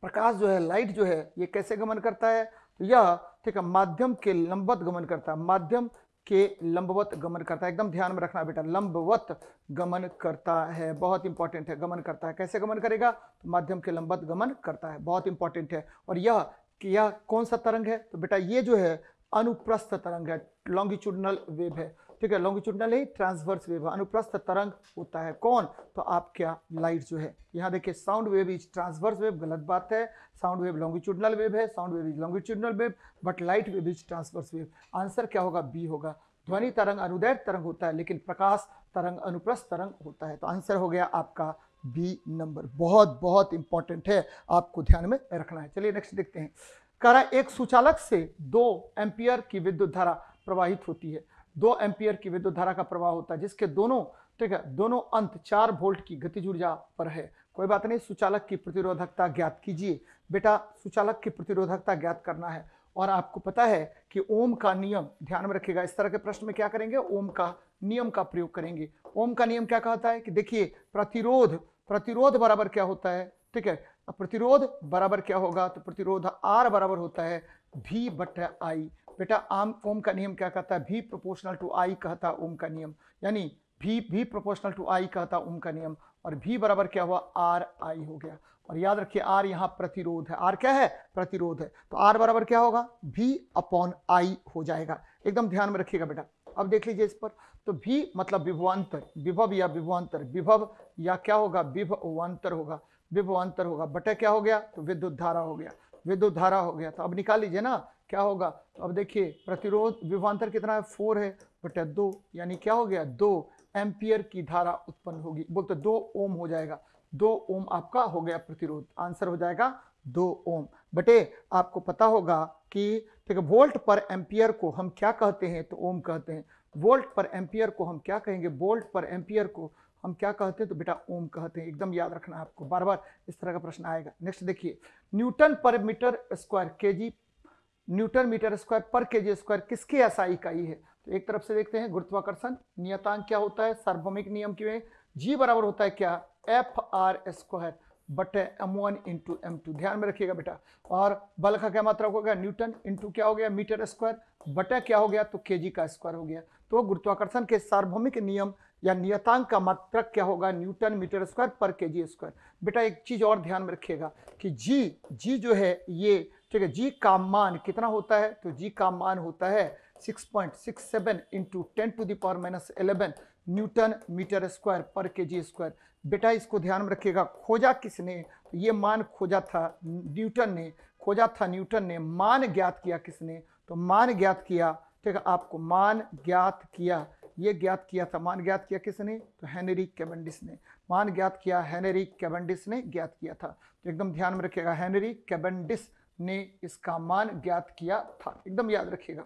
प्रकाश जो है लाइट जो है ये कैसे गमन करता है तो यह ठीक है माध्यम के लंबवत गमन करता है, माध्यम के लंबवत गमन करता है। एकदम ध्यान में रखना बेटा, लंबवत गमन करता है, बहुत इंपॉर्टेंट है। गमन करता है कैसे गमन करेगा तो माध्यम के लंबवत गमन करता है, बहुत इंपॉर्टेंट है। और यह कि यह कौन सा तरंग है तो बेटा ये जो है अनुप्रस्थ तरंग है, लॉन्गिट्यूडनल वेव है, ठीक है। लॉन्गिट्यूडनल नहीं, ट्रांसवर्स वेव है, अनुप्रस्थ तरंग होता है। कौन तो आप क्या लाइट जो है। यहाँ देखिए sound wave is transverse wave, गलत बात है। साउंड वेव लॉन्गिट्यूडनल वेव है, sound wave is longitudinal wave but light wave is transverse wave. Answer क्या होगा, बी होगा। ध्वनि तरंग अनुदैर्घ्य तरंग होता है लेकिन प्रकाश तरंग अनुप्रस्थ तरंग होता है। तो आंसर हो गया आपका बी नंबर, बहुत बहुत इंपॉर्टेंट है, आपको ध्यान में रखना है। चलिए नेक्स्ट देखते हैं। कह रहा एक सुचालक से दो एम्पियर की विद्युत धारा प्रवाहित होती है, दो एम्पियर की विद्युत धारा का प्रवाह होता है जिसके दोनों ठीक है दोनों अंत चार वोल्ट की गतिज ऊर्जा पर है। कोई बात नहीं, सुचालक की प्रतिरोधकता ज्ञात कीजिए बेटा, सुचालक की प्रतिरोधकता ज्ञात करना है। और आपको पता है कि ओम का नियम ध्यान में रखिएगा, इस तरह के प्रश्न में क्या करेंगे, ओम का नियम का प्रयोग करेंगे। ओम का नियम क्या कहता है कि देखिए प्रतिरोध, प्रतिरोध बराबर क्या होता है ठीक है, प्रतिरोध बराबर क्या होगा तो प्रतिरोध आर बराबर होता है भी बटा आई। बेटा आम ओम का नियम क्या कहता है, भी प्रोपोर्शनल टू आई कहता ओम का नियम, यानी भी भी प्रोपोर्शनल टू आई कहता ओम का नियम। और भी बराबर क्या हुआ, आर आई हो गया। और याद रखिए आर यहाँ प्रतिरोध है, आर क्या है प्रतिरोध है, तो आर बराबर क्या होगा भी अपॉन आई हो जाएगा। एकदम ध्यान में रखिएगा बेटा। अब देख लीजिए इस पर, तो भी मतलब विभवांतर, विभव या विभवांतर, विभव या क्या होगा विभवांतर होगा, विभवांतर होगा बटे क्या हो गया तो विद्युत धारा हो गया, विद्युत धारा हो गया। तो अब निकाल लीजिए ना क्या होगा, तो अब देखिए प्रतिरोध विभवांतर कितना है फोर है बटे दो, यानी क्या हो गया दो एम्पियर की धारा उत्पन्न होगी, बोलते दो ओम हो जाएगा, दो ओम आपका हो गया प्रतिरोध। आंसर हो जाएगा दो ओम बटे आपको पता होगा कि ठीक है वोल्ट पर एम्पियर को हम क्या कहते हैं तो ओम कहते हैं। वोल्ट पर एम्पियर को हम क्या कहेंगे, वोल्ट पर एम्पियर को हम क्या कहते हैं तो बेटा ओम कहते हैं। एकदम याद रखना, आपको बार बार इस तरह का प्रश्न आएगा। नेक्स्ट देखिए, newton per metre square kg, newton metre square per kg square किसकी एसआई इकाई है तो एक तरफ से देखते हैं गुरुत्वाकर्षण, नियतांक क्या होता है सार्वभौमिक नियम की, जी बराबर होता है क्या एफ आर स्क्वायर बटे M one into M two, ध्यान में रखिएगा बेटा। और बल का क्या मात्रक हो गया न्यूटन इंटू क्या हो गया मीटर स्क्वायर बटे क्या हो गया तो केजी का स्क्वायर हो गया। तो गुरुत्वाकर्षण के सार्वभौमिक नियम या नियतांक का मात्रक क्या होगा newton metre square per kg square. बेटा एक चीज और ध्यान में रखिएगा कि जी जी जो है ये ठीक है, जी का मान कितना होता है तो जी का मान होता है six point six seven into ten to the power minus eleven newton metre square per kg square. बेटा इसको ध्यान में रखिएगा, खोजा किसने तो ये मान खोजा था न्यूटन ने, खोजा था न्यूटन ने। मान ज्ञात किया किसने तो मान ज्ञात किया ठीक है आपको, मान ज्ञात किया ये ज्ञात किया था, मान ज्ञात किया किसने तो हेनरी कैवेंडिश ने, मान ज्ञात किया हेनरी कैवेंडिश ने ज्ञात किया था। तो एकदम ध्यान में रखिएगा हेनरी कैवेंडिश ने इसका मान ज्ञात किया था, एकदम याद रखिएगा।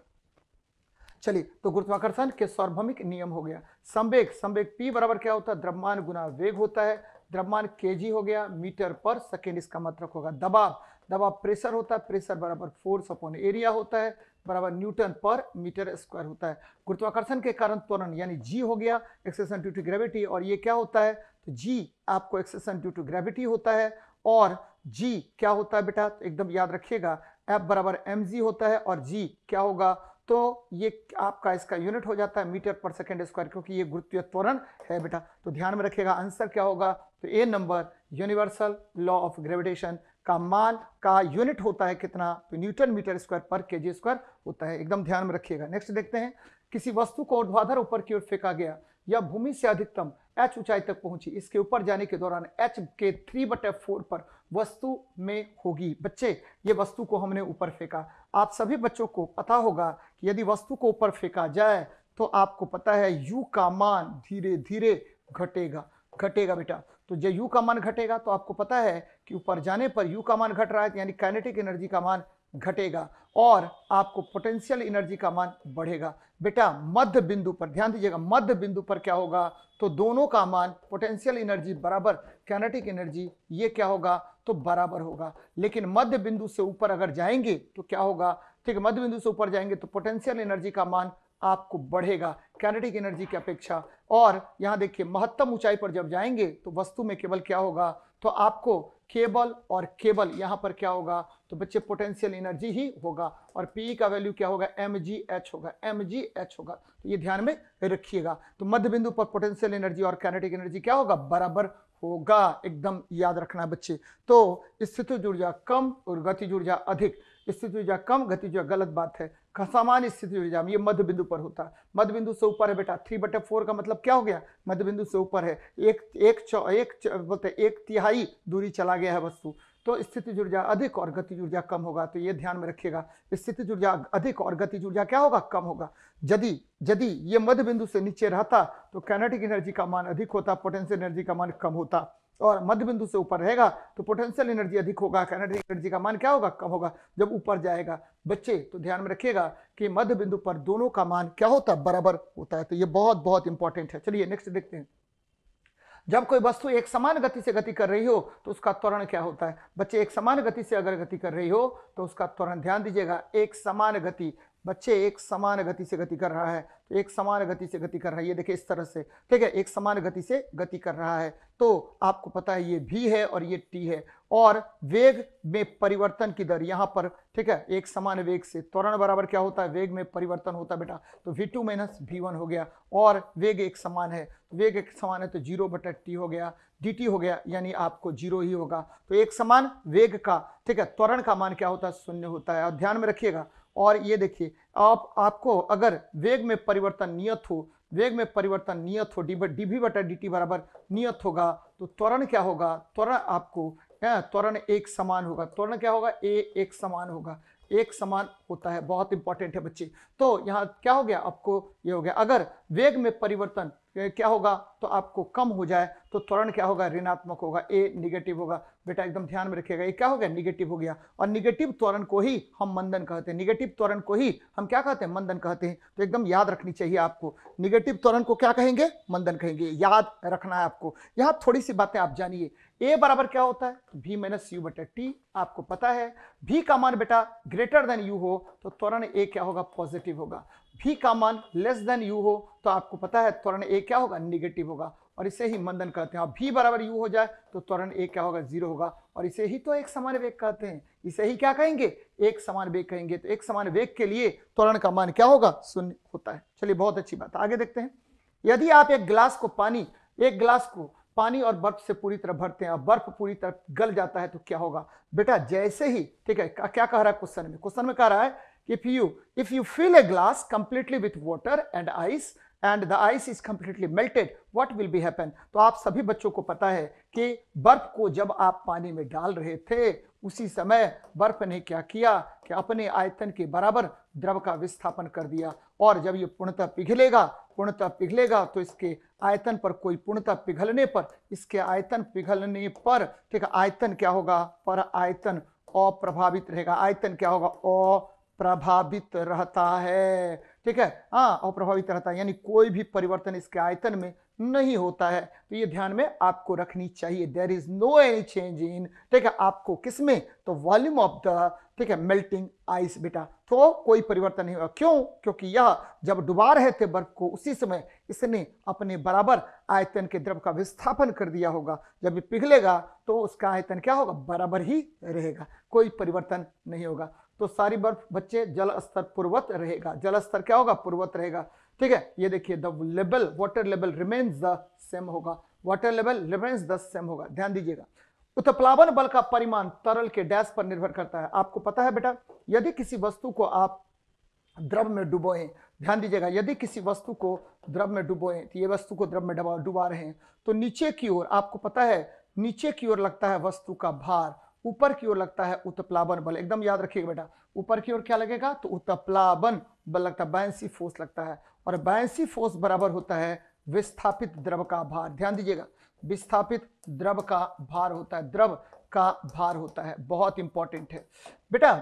चलिए तो गुरुत्वाकर्षण के सार्वभौमिक नियम हो गया। संवेग, संवेग p बराबर क्या होता है द्रव्यमान गुना वेग होता है, द्रव्यमान kg हो गया मीटर पर सेकेंड इसका मात्रक होगा। दबाव, दबाव प्रेशर होता है, प्रेशर बराबर फोर्स अपॉन एरिया होता है बराबर न्यूटन पर मीटर स्क्वायर होता है। गुरुत्वाकर्षण के कारण त्वरण यानी g हो गया एक्सेलेरेशन ड्यू टू ग्रेविटी, और ये क्या होता है तो g आपको एक्सेलेरेशन ड्यू टू ग्रेविटी होता है। और g क्या होता है बेटा तो एकदम याद रखिएगा एफ बराबर एम जी होता है, और g क्या होगा तो ये आपका इसका यूनिट हो जाता है मीटर पर सेकेंड स्क्वायर, क्योंकि ये गुरुत्वीय त्वरण है बेटा। तो ध्यान में रखिएगा आंसर क्या होगा तो A number universal law of gravitation का मान का यूनिट होता है कितना तो newton metre square per kg square होता है। एकदम ध्यान में रखिएगा। नेक्स्ट देखते हैं, किसी वस्तु को ऊर्ध्वाधर ऊपर की ओर फेंका गया या भूमि से अधिकतम h ऊंचाई तक पहुंची, इसके ऊपर जाने के दौरान h के थ्री बटे फोर पर वस्तु में होगी। बच्चे ये वस्तु को हमने ऊपर फेंका, आप सभी बच्चों को पता होगा कि यदि वस्तु को ऊपर फेंका जाए तो आपको पता है u का मान धीरे धीरे घटेगा, घटेगा बेटा। तो जब u का मान घटेगा तो आपको पता है कि ऊपर जाने पर u का मान घट रहा है यानी काइनेटिक एनर्जी का मान घटेगा और आपको पोटेंशियल एनर्जी का मान बढ़ेगा। बेटा मध्य बिंदु पर ध्यान दीजिएगा, मध्य बिंदु पर क्या होगा तो दोनों का मान पोटेंशियल एनर्जी बराबर काइनेटिक एनर्जी ये क्या होगा तो बराबर होगा। लेकिन मध्य बिंदु से ऊपर अगर जाएंगे तो क्या होगा ठीक है, मध्य बिंदु से ऊपर जाएंगे तो पोटेंशियल एनर्जी का मान आपको बढ़ेगा काइनेटिक एनर्जी की अपेक्षा। और यहाँ देखिए महत्तम ऊंचाई पर जब जाएंगे तो वस्तु में केवल क्या होगा, तो आपको केबल और केबल यहाँ पर क्या होगा, तो बच्चे पोटेंशियल एनर्जी ही होगा। और पी का वैल्यू क्या होगा, एम जी एच होगा, एम जी एच होगा। तो ये ध्यान में रखिएगा। तो मध्य बिंदु पर पोटेंशियल एनर्जी और काइनेटिक एनर्जी क्या होगा, बराबर होगा। एकदम याद रखना बच्चे। तो स्थितिज ऊर्जा कम और गतिज ऊर्जा अधिक। स्थितिज ऊर्जा कम, गतिज ऊर्जा गलत बात है। सामान्य स्थिति ऊर्जा में ये मध्य बिंदु पर होता है। मध्य बिंदु से ऊपर है बेटा, थ्री बटे फोर का मतलब क्या हो गया, मध्य बिंदु से ऊपर है। एक एक चौ एक बोलते एक तिहाई दूरी चला गया है वस्तु। तो स्थितिज ऊर्जा अधिक और गतिज ऊर्जा कम होगा। तो ये ध्यान में रखिएगा, स्थितिज ऊर्जा अधिक और गतिज ऊर्जा क्या होगा, कम होगा। यदि यदि ये मध्य बिंदु से नीचे रहता तो काइनेटिक एनर्जी का मान अधिक होता, पोटेंशियल एनर्जी का मान कम होता। और मध्य बिंदु से ऊपर रहेगा तो पोटेंशियल एनर्जी अधिक होगा, काइनेटिक एनर्जी का मान क्या होगा, कम होगा जब ऊपर जाएगा बच्चे। तो ध्यान में रखिएगा कि मध्य बिंदु पर दोनों का मान क्या होता है, बराबर होता है। तो ये बहुत बहुत इंपॉर्टेंट है। चलिए नेक्स्ट देखते हैं। जब कोई वस्तु एक समान गति से गति कर रही हो तो उसका त्वरण क्या होता है। बच्चे एक समान गति से अगर गति कर रही हो तो उसका त्वरण, ध्यान दीजिएगा, एक समान गति, बच्चे एक समान गति से गति कर रहा है, तो एक समान गति से गति कर रहा है, ये देखिए इस तरह से, ठीक है, एक समान गति से गति कर रहा है। तो आपको पता है ये v है और ये t है। और वेग में परिवर्तन की दर यहाँ पर, ठीक है, एक समान वेग से त्वरण बराबर क्या होता है, वेग में परिवर्तन होता है बेटा। तो v two minus v one हो गया। और वेग एक समान है, वेग एक समान है तो जीरो बटा टी हो गया, dt हो गया, यानी आपको जीरो ही होगा। तो एक समान वेग का, ठीक है, त्वरण का मान क्या होता है, शून्य होता है। और ध्यान में रखिएगा। और ये देखिए आप, आपको अगर वेग में परिवर्तन नियत हो, वेग में परिवर्तन नियत हो, डी डीवी बटा डी टी बराबर नियत होगा, तो त्वरण क्या होगा, त्वरण आपको त्वरण एक समान होगा। त्वरण क्या होगा, ए एक समान होगा, एक समान होता है। बहुत इंपॉर्टेंट है बच्चे। तो यहाँ क्या हो गया, आपको ये हो गया। अगर वेग में परिवर्तन क्या होगा तो आपको कम हो जाए तो त्वरण क्या होगा, ऋणात्मक होगा, ए निगेटिव होगा बेटा। एकदम ध्यान में रखिएगा, ये क्या हो गया, निगेटिव हो गया। और निगेटिव त्वरण को ही हम मंदन कहते हैं, निगेटिव त्वरण को ही हम क्या कहते हैं, मंदन कहते हैं। तो एकदम याद रखनी चाहिए आपको, निगेटिव त्वरण को क्या कहेंगे, मंदन कहेंगे, याद रखना है आपको। यहाँ थोड़ी सी बातें आप जानिए। ए बराबर क्या होता है, v माइनस यू बटा टी, आपको पता है। v का मान बेटा ग्रेटर देन u हो तो त्वरण ए क्या होगा, पॉजिटिव होगा। v का मान लेस देन u हो तो आपको पता है त्वरण ए क्या होगा, निगेटिव होगा। और इसे ही मंदन कहते हैं। और v बराबर u हो जाए तो त्वरण ए क्या होगा, जीरो होगा। और इसे ही तो एक समान वेग कहते हैं, इसे ही क्या कहेंगे, एक समान वेग कहेंगे। तो एक समान वेग के लिए त्वरण का मान क्या होगा, शून्य होता है। चलिए बहुत अच्छी बात, आगे देखते हैं। यदि आप एक गिलास को पानी एक गिलास को पानी और बर्फ से पूरी तरह भरते हैं और बर्फ पूरी तरह गल जाता है तो क्या होगा बेटा। जैसे ही, ठीक है, क्या कह रहा है क्वेश्चन में, क्वेश्चन में कह रहा है if you if you fill a glass completely with water and ice and the ice is completely melted what will be happen. तो आप सभी बच्चों को पता है कि बर्फ को जब आप पानी में डाल रहे थे उसी समय बर्फ ने क्या किया कि अपने आयतन के बराबर द्रव का विस्थापन कर दिया। और जब ये पूर्णतः पिघलेगा पूर्णतः पिघलेगा तो इसके आयतन पर कोई पूर्णतः पिघलने पर इसके आयतन पिघलने पर ठीक है, आयतन क्या होगा, पर आयतन अप्रभावित रहेगा। आयतन क्या होगा, अप्रभावित रहता है, ठीक है, हाँ अप्रभावित रहता है, यानी कोई भी परिवर्तन इसके आयतन में नहीं होता है। तो ये ध्यान में आपको रखनी चाहिए। There is no any change in, ठीक है, आपको किसमें, तो वॉल्यूम ऑफ द, ठीक है, मेल्टिंग आइस बेटा। तो कोई परिवर्तन नहीं हुआ, क्यों, क्योंकि यह जब डुबा रहे थे बर्फ को उसी समय इसने अपने बराबर आयतन के द्रव का विस्थापन कर दिया होगा। जब ये पिघलेगा तो उसका आयतन क्या होगा, बराबर ही रहेगा, कोई परिवर्तन नहीं होगा। तो सारी बर्फ बच्चे जल स्तर पूर्वत रहेगा, जल स्तर क्या होगा, पूर्वत रहेगा, ठीक है। ये देखिए the level water level remains the same होगा, water level remains the same होगा। ध्यान दीजिएगा, उत्प्लावन बल का परिमाण तरल के डैश पर निर्भर करता है। आपको पता है बेटा, यदि किसी वस्तु को आप द्रव में डुबोएं, ध्यान दीजिएगा, यदि किसी वस्तु को द्रव में डुबोएं, तो ये वस्तु को द्रव में डुबा डुबा रहे हैं तो नीचे की ओर, आपको पता है नीचे की ओर लगता है वस्तु का भार, ऊपर की ओर लगता है उत्प्लावन बल। एकदम याद रखिएगा बेटा, ऊपर की ओर क्या लगेगा, तो उत्प्लावन बल लगता है, बायसी फोर्स लगता है। और बायसी फोर्स बराबर होता है विस्थापित द्रव का भार। ध्यान दीजिएगा, विस्थापित द्रव का भार होता है, द्रव का भार होता है। बहुत इंपॉर्टेंट है बेटा।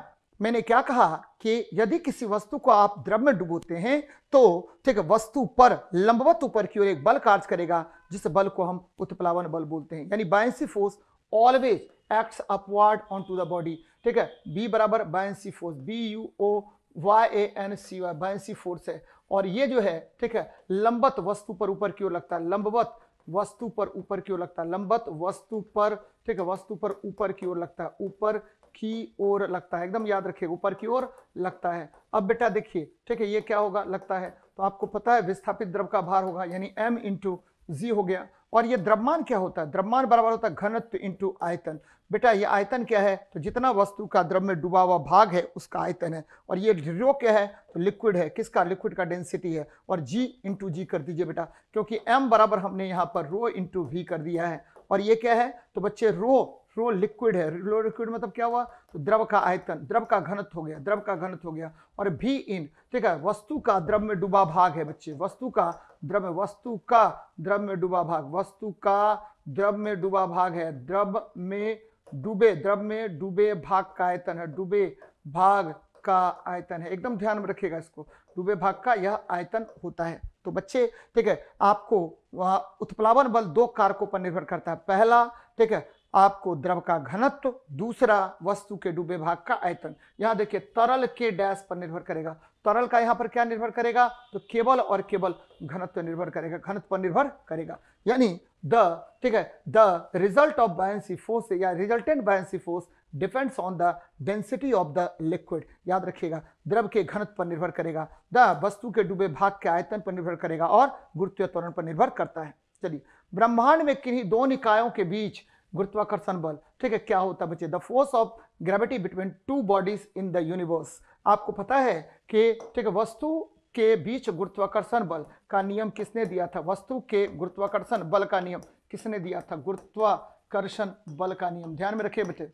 मैंने क्या कहा कि यदि किसी वस्तु को आप द्रव में डुबोते हैं तो ठीक है, वस्तु पर लंबवत ऊपर की ओर एक बल कार्य करेगा जिस बल को हम उत्प्लावन बल बोलते हैं। यानी buoyancy force always acts upward on to the body, ठीक है, बी बराबर buoyancy force, B U O Y A N C Y buoyancy force है। और ये जो है ठीक है लंबवत वस्तु पर ऊपर की ओर लगता है, लंबवत वस्तु पर ऊपर की ओर लगता है, लंबवत वस्तु पर ठीक है वस्तु पर ऊपर की ओर लगता है, ऊपर की ओर लगता है, एकदम याद रखिए ऊपर की ओर लगता है। अब बेटा देखिए ठीक है ये क्या होगा लगता है, तो आपको पता है विस्थापित द्रव का भार होगा यानी m इंटू जी हो गया। और ये द्रव्यमान क्या होता है, द्रव्यमान बराबर होता है घनत्व इंटू आयतन। बेटा ये आयतन क्या है, तो जितना वस्तु का द्रव में डूबा हुआ भाग है उसका आयतन है। और ये रो क्या है, तो लिक्विड है, किसका, लिक्विड का डेंसिटी है। और जी इंटू जी कर दीजिए बेटा, क्योंकि m बराबर हमने यहाँ पर रो इंटू वी कर दिया है। और ये क्या है, तो बच्चे रो रो लिक्विड है, रो लिक्विड मतलब क्या हुआ, तो द्रव का आयतन, द्रव का घनत्व हो गया, द्रव का घनत्व हो गया। और भी इन ठीक है वस्तु का द्रव में डूबा भाग है बच्चे, वस्तु का द्रव, वस्तु का द्रव में डूबा भाग, वस्तु का द्रव में डूबा भाग है, द्रव में डूबे, द्रव में डूबे भाग का आयतन है, डूबे भाग का आयतन है, एकदम ध्यान में रखिएगा इसको, डूबे भाग का यह आयतन होता है। तो बच्चे ठीक है आपको वहां उत्प्लावन बल दो कारकों पर निर्भर करता है, पहला ठीक है आपको द्रव का घनत्व, दूसरा वस्तु के डूबे भाग का आयतन। यहाँ देखिए तरल के डैश पर निर्भर करेगा, तरल का यहाँ पर क्या निर्भर करेगा, तो केवल और केवल घनत्व निर्भर करेगा, घनत्व पर निर्भर करेगा। यानी द ठीक है the result of buoyancy force या resultant buoyancy force depends on the density of the liquid, याद रखिएगा द्रव के घनत्व पर निर्भर करेगा, द वस्तु के डूबे भाग के आयतन पर निर्भर करेगा और गुरुत्वीय त्वरण पर निर्भर करता है। चलिए ब्रह्मांड में किन्हीं दो निकायों के बीच गुरुत्वाकर्षण बल ठीक है क्या होता है बच्चे, the force of gravity between two bodies in the universe. आपको पता है कि ठीक है वस्तु के बीच गुरुत्वाकर्षण बल का नियम किसने दिया था, वस्तु के गुरुत्वाकर्षण बल का नियम किसने दिया था, गुरुत्वाकर्षण बल का नियम ध्यान में रखिए बच्चे,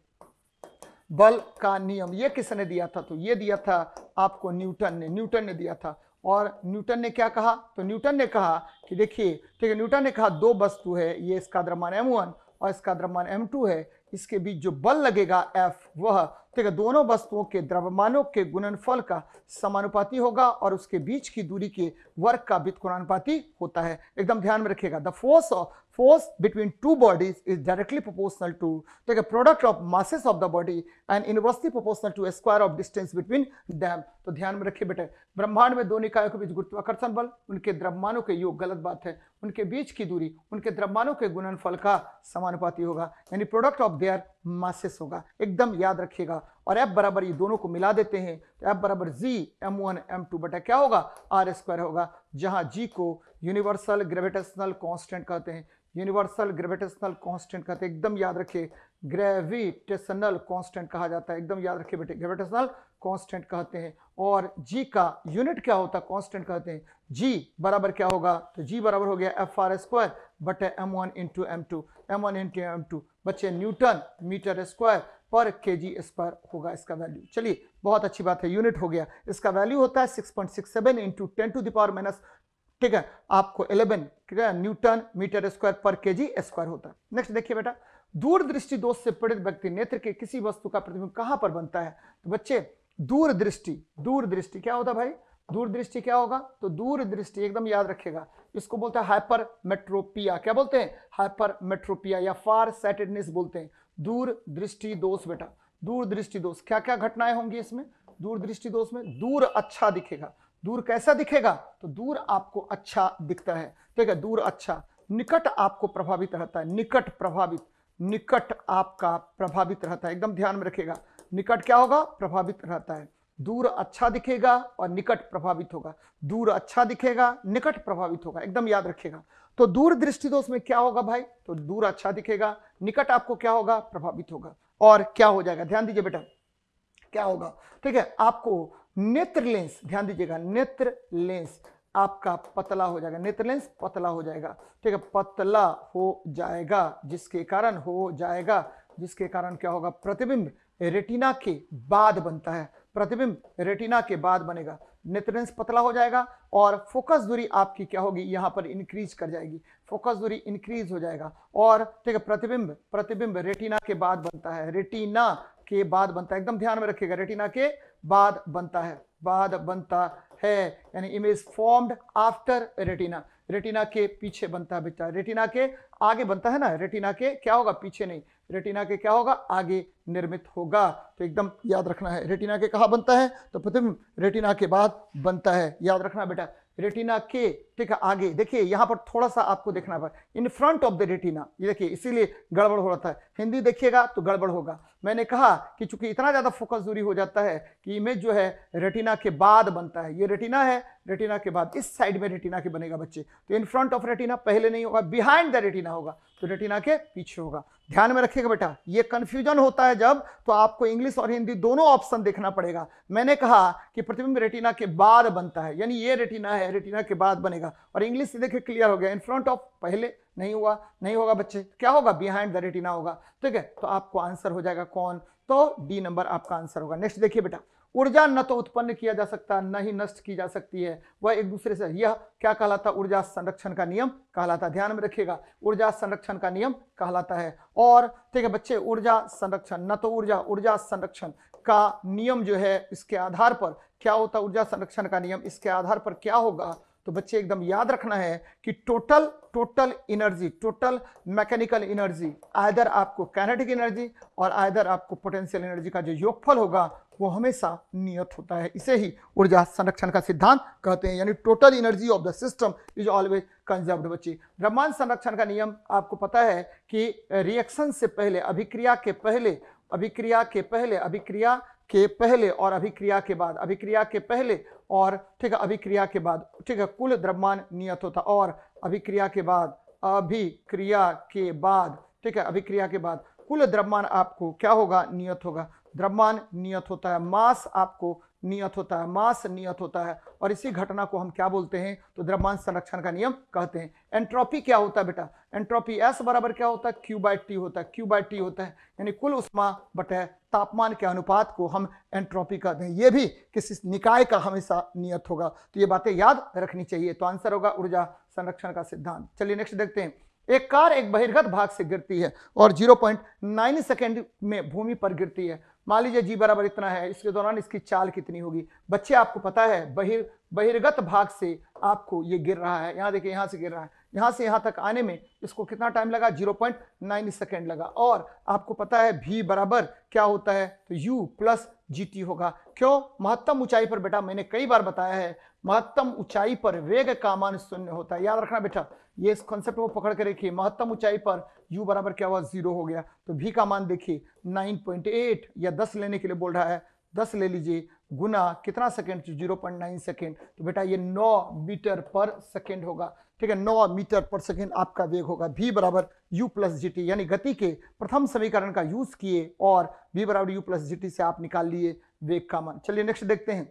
बल का नियम ये किसने दिया था, तो ये दिया था आपको न्यूटन ने, न्यूटन ने दिया था। और न्यूटन ने क्या कहा, तो न्यूटन ने कहा कि देखिए ठीक है न्यूटन ने कहा दो वस्तु है, ये इसका द्रव्यमान एम वन और इसका द्रव्यमान एम टू है, इसके बीच जो बल लगेगा F वह ठीक है दोनों वस्तुओं के द्रव्यमानों के गुणनफल का समानुपाती होगा और उसके बीच की दूरी के वर्ग का व्युत्क्रमानुपाती होता है। एकदम ध्यान में रखिएगा the force of force between two bodies is directly proportional to ठीक है product of masses of the body and inversely proportional to square of distance between them. तो ध्यान में रखिए बेटे ब्रह्मांड में दो निकायों के बीच गुरुत्वाकर्षण बल, उनके द्रव्यमानों के योग, गलत बात है, उनके बीच की दूरी उनके द्रव्यमानों के गुणनफल का समानुपाती होगा यानी प्रोडक्ट ऑफ देयर मासेस होगा, एकदम याद रखिएगा। और F बराबर ये दोनों को मिला देते हैं तो F बराबर G M one M two बटा क्या होगा आर स्क्वायर होगा, जहां जी को यूनिवर्सल ग्रेविटेशनल कांस्टेंट कहते हैं, यूनिवर्सल ग्रेविटेशनल कांस्टेंट कहते हैं, एकदम याद रखिए ग्रेविटेशनल कांस्टेंट कहा जाता है, एकदम याद रखिए बेटे ग्रेविटेशनल कांस्टेंट कहते हैं। और जी का यूनिट क्या होता है, कांस्टेंट कहते हैं। जी बराबर क्या होगा, तो जी बराबर हो गया एफ आर स्क्वायर बटे M one into M two, M one into M two बच्चे newton metre square per K जी स्क्वायर होगा इसका वैल्यू। चलिए बहुत अच्छी बात है, यूनिट हो गया, इसका वैल्यू होता है six point six seven into ten to the power minus ठीक है आपको eleven newton metre square per K जी स्क्वायर होता है। नेक्स्ट देखिए बेटा, दूरदृष्टि दोष से पीड़ित व्यक्ति नेत्र के किसी वस्तु का प्रतिबिंब कहां पर बनता है, तो बच्चे दूरदृष्टि, दूरदृष्टि क्या होता है भाई, दूरदृष्टि क्या होगा, तो दूरदृष्टि एकदम याद रखेगा इसको बोलते हैं हाइपरमेट्रोपिया, क्या बोलते हैं हाइपरमेट्रोपिया या फार साइटेडनेस बोलते हैं दूरदृष्टि दोष। बेटा दूरदृष्टि दोष क्या क्या घटनाएं होंगी इसमें, दूरदृष्टि दोष में दूर अच्छा दिखेगा, दूर कैसा दिखेगा, तो दूर आपको अच्छा दिखता है ठीक है दूर अच्छा, निकट आपको प्रभावित रहता है, निकट प्रभावित, निकट आपका प्रभावित रहता है, एकदम ध्यान में रखिएगा निकट क्या होगा प्रभावित रहता है, दूर अच्छा दिखेगा और निकट प्रभावित होगा, दूर अच्छा दिखेगा निकट प्रभावित होगा, एकदम याद रखिएगा। तो दूर दृष्टि दोष में क्या होगा भाई, तो दूर अच्छा दिखेगा, निकट आपको क्या होगा प्रभावित होगा, और क्या हो जाएगा ध्यान दीजिए बेटा क्या होगा ठीक है आपको नेत्र लेंस, ध्यान दीजिएगा नेत्र लेंस आपका पतला हो जाएगा, नेत्र लेंस पतला हो जाएगा ठीक है पतला हो जाएगा, जिसके कारण हो जाएगा जिसके कारण क्या होगा प्रतिबिंब रेटिना के बाद बनता है, प्रतिबिंब रेटिना के बाद बनेगा, नेत्र लेंस पतला हो जाएगा। और फोकस दूरी आपकी क्या होगी यहाँ पर इंक्रीज कर जाएगी, फोकस दूरी इंक्रीज हो जाएगा। और ठीक है प्रतिबिंब प्रतिबिंब रेटिना के बाद बनता है, रेटिना के बाद बनता है, एकदम ध्यान में रखिएगा रेटिना के बाद बनता है, बाद बनता है यानी image formed after retina, retina के पीछे बनता है बेटा, रेटिना के आगे बनता है ना, रेटिना के क्या होगा पीछे नहीं, रेटिना के क्या होगा, आगे निर्मित होगा। तो एकदम याद रखना है, रेटिना के कहाँ बनता है, तो प्रतिबिंब रेटिना के बाद बनता है, याद रखना बेटा, रेटिना के, ठीक है। आगे देखिए यहाँ पर थोड़ा सा आपको देखना पड़ेगा, in front of the retina, ये देखिए, इसीलिए गड़बड़ हो रहा है। हिंदी देखिएगा तो गड़बड़ होगा। मैंने कहा कि चूंकि इतना ज़्यादा फोकस दूरी हो जाता है कि इमेज जो है रेटिना के बाद बनता है, ये रेटिना है, रेटिना के बाद इस साइड में रेटिना के बनेगा बच्चे। तो इन फ्रंट ऑफ रेटिना पहले नहीं होगा, बिहाइंड द रेटिना होगा, तो रेटिना के पीछे होगा। ध्यान में रखिएगा बेटा, ये कन्फ्यूजन होता है जब, तो आपको इंग्लिश और हिंदी दोनों ऑप्शन देखना पड़ेगा। मैंने कहा कि प्रतिबिंब रेटिना के बाद बनता है, यानी ये रेटिना है, रेटिना के बाद बनेगा। और इंग्लिश से देखिए क्लियर हो गया, इन फ्रंट ऑफ पहले नहीं हुआ, नहीं होगा बच्चे, क्या होगा, बिहाइंड द रेटिना होगा, ठीक है। तो आपको आंसर हो जाएगा कौन, तो डी नंबर आपका आंसर होगा। नेक्स्ट देखिए बेटा, ऊर्जा न तो उत्पन्न किया जा सकता, न ही नष्ट की जा सकती है, वह एक दूसरे से, यह क्या कहलाता, ऊर्जा संरक्षण का नियम कहलाता। ध्यान में रखिएगा, ऊर्जा संरक्षण का नियम कहलाता है। और ठीक है बच्चे, ऊर्जा संरक्षण, न तो ऊर्जा, ऊर्जा संरक्षण का नियम जो है, इसके आधार पर क्या होता, ऊर्जा संरक्षण का नियम इसके आधार पर क्या होगा, तो बच्चे एकदम याद रखना है कि total total energy, total mechanical energy, either आपको काइनेटिक एनर्जी और आइदर आपको पोटेंशियल एनर्जी का जो योगफल होगा वो हमेशा नियत होता है। इसे ही ऊर्जा संरक्षण का सिद्धांत कहते हैं, यानी total energy of the system is always conserved. बच्चे, ब्रह्मांड संरक्षण का नियम आपको पता है कि रिएक्शन से पहले, अभिक्रिया के पहले, अभिक्रिया के पहले, अभिक्रिया के पहले और अभिक्रिया के बाद, अभिक्रिया के पहले और ठीक है अभिक्रिया के बाद, ठीक है, कुल द्रव्यमान नियत होता। और अभिक्रिया के बाद, अभिक्रिया के बाद, ठीक है, अभिक्रिया के बाद कुल द्रव्यमान आपको क्या होगा, नियत होगा। द्रव्यमान नियत होता है, मास आपको नियत होता है, मास नियत होता है। और इसी घटना को हम क्या बोलते हैं, तो द्रव्यमान संरक्षण का नियम कहते हैं। एंट्रोपी क्या होता है बेटा, एंट्रोपी एस बराबर क्या होता है, क्यू बाई टी होता है, क्यू बाई टी होता है, यानी कुल उष्मा बटे तापमान के अनुपात को हम एंट्रोपी कहते हैं। ये भी किसी निकाय का हमेशा नियत होगा। तो ये बातें याद रखनी चाहिए। तो आंसर होगा ऊर्जा संरक्षण का सिद्धांत। चलिए नेक्स्ट देखते हैं। एक कार एक बहिर्गत भाग से गिरती है और ज़ीरो पॉइंट नाइन सेकंड में भूमि पर गिरती है। मान लीजिए जी बराबर इतना है, इसके दौरान इसकी चाल कितनी होगी। बच्चे आपको पता है बहिर बहिर्गत भाग से आपको ये गिर रहा है, यहाँ देखिए यहाँ से गिर रहा है, यहाँ से यहाँ तक आने में इसको कितना टाइम लगा, ज़ीरो पॉइंट नाइन सेकंड लगा। और आपको पता है v बराबर क्या होता है, तो u प्लस जी टी होगा। क्यों, महत्तम ऊंचाई पर बेटा मैंने कई बार बताया है, महत्तम ऊंचाई पर वेग का मान शून्य होता है। याद रखना बेटा, ये इस कॉन्सेप्ट को पकड़ के रखिए। महत्तम ऊंचाई पर u बराबर क्या हुआ, जीरो हो गया। तो v का मान देखिए नाइन पॉइंट एट या दस लेने के लिए बोल रहा है, दस ले लीजिए, गुना कितना second, zero point nine second. तो बेटा ये नौ मीटर पर सेकंड होगा, ठीक है, नौ मीटर पर सेकंड आपका वेग होगा। v बराबर यू प्लस जी टी, यानी गति के प्रथम समीकरण का यूज किए और v बराबर यू प्लस जी टी से आप निकाल लिए वेग का मान। चलिए नेक्स्ट देखते हैं।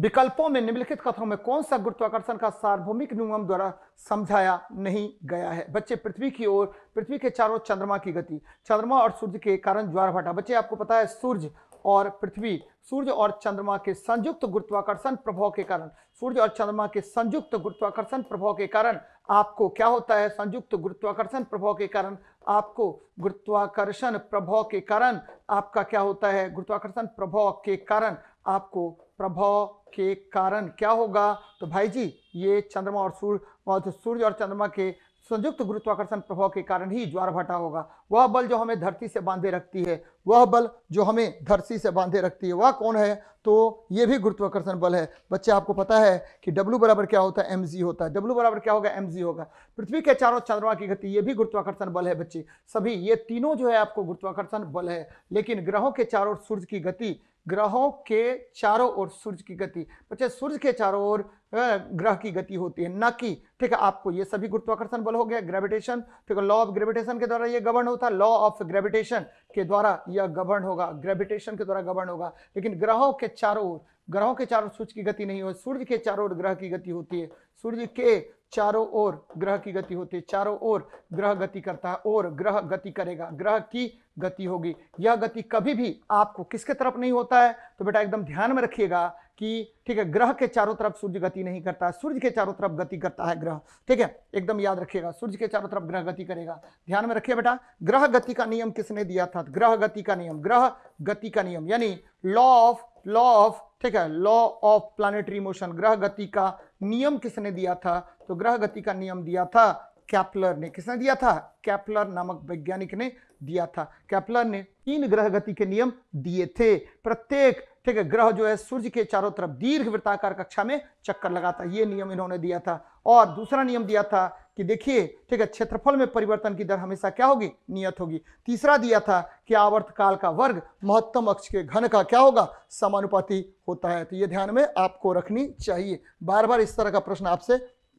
विकल्पों में निम्नलिखित कथनों में कौन सा गुरुत्वाकर्षण का सार्वभौमिक नियम द्वारा समझाया नहीं गया है। बच्चे, पृथ्वी की ओर, पृथ्वी के चारों चंद्रमा की गति, चंद्रमा और सूर्य के कारण ज्वारभाटा। बच्चे आपको पता है सूर्य और पृथ्वी, सूर्य और चंद्रमा के संयुक्त गुरुत्वाकर्षण प्रभाव के कारण, सूर्य और चंद्रमा के संयुक्त गुरुत्वाकर्षण प्रभाव के कारण आपको क्या होता है, संयुक्त गुरुत्वाकर्षण प्रभाव के कारण आपको, गुरुत्वाकर्षण प्रभाव के कारण आपका क्या होता है, गुरुत्वाकर्षण प्रभाव के कारण आपको, प्रभाव के कारण क्या होगा, तो भाई जी ये चंद्रमा और सूर्य, सूर्य और चंद्रमा के संयुक्त गुरुत्वाकर्षण प्रभाव के कारण ही ज्वारभाटा होगा। वह बल जो हमें धरती से बांधे रखती है, वह बल जो हमें धरती से बांधे रखती है, वह कौन है, तो ये भी गुरुत्वाकर्षण बल है। बच्चे आपको पता है कि W बराबर क्या होता है, एम जी होता है, W बराबर क्या होगा, एम जी होगा। पृथ्वी के चारों चंद्रमा की गति, ये भी गुरुत्वाकर्षण बल है। बच्चे सभी ये तीनों जो है आपको गुरुत्वाकर्षण बल है। लेकिन ग्रहों के चारों ओर सूर्य की गति, ग्रहों के चारों ओर सूर्य की गति, बच्चे सूर्य के चारों ओर ग्रह की गति होती है, न कि, ठीक है, आपको ये सभी गुरुत्वाकर्षण बल हो गया। ग्रेविटेशन, ठीक है, लॉ ऑफ ग्रेविटेशन के द्वारा ये गवर्न होता है, लॉ ऑफ ग्रेविटेशन के द्वारा यह गवर्न होगा, ग्रेविटेशन के द्वारा गवर्न होगा। लेकिन ग्रहों के चारों ओर, ग्रहों के चारों सूर्य की गति नहीं हो, सूर्य के चारों ओर ग्रह की गति होती है, सूर्य के चारों ओर ग्रह की गति होती है, चारों ओर ग्रह गति करता है और ग्रह गति करेगा, ग्रह की गति होगी। यह गति कभी भी आपको किसके तरफ नहीं होता है, तो बेटा एकदम ध्यान में रखिएगा कि, ठीक है, ग्रह के चारों तरफ सूर्य गति नहीं करता है, सूर्य के चारों तरफ गति करता है ग्रह, ठीक है, एकदम याद रखिएगा, सूर्य के चारों तरफ ग्रह गति करेगा। ध्यान में रखिए बेटा, ग्रह गति का नियम किसने दिया था, ग्रह गति का नियम, ग्रह गति का नियम, यानी लॉ ऑफ, लॉ ऑफ, ठीक है, लॉ ऑफ प्लानिटरी मोशन, ग्रह गति का नियम किसने दिया था, तो ग्रह गति का नियम दिया था केपलर ने, किसने दिया था? केपलर नामक वैज्ञानिक ने दिया था। केपलर ने तीन ग्रह गति के नियम दिए थे। प्रत्येक ठीक है ग्रह जो है सूर्य के चारों तरफ दीर्घ वृत्ताकार कक्षा में चक्कर लगाता, ये नियम इन्होंने दिया था। और दूसरा नियम दिया था कि देखिए ठीक है क्षेत्रफल में परिवर्तन की दर हमेशा क्या होगी? नियत होगी। तीसरा दिया था कि आवर्त काल का वर्ग महत्तम अक्ष के घन का क्या होगा? समानुपाती होता है। तो ये ध्यान में आपको रखनी चाहिए। बार बार इस तरह का प्रश्न आपसे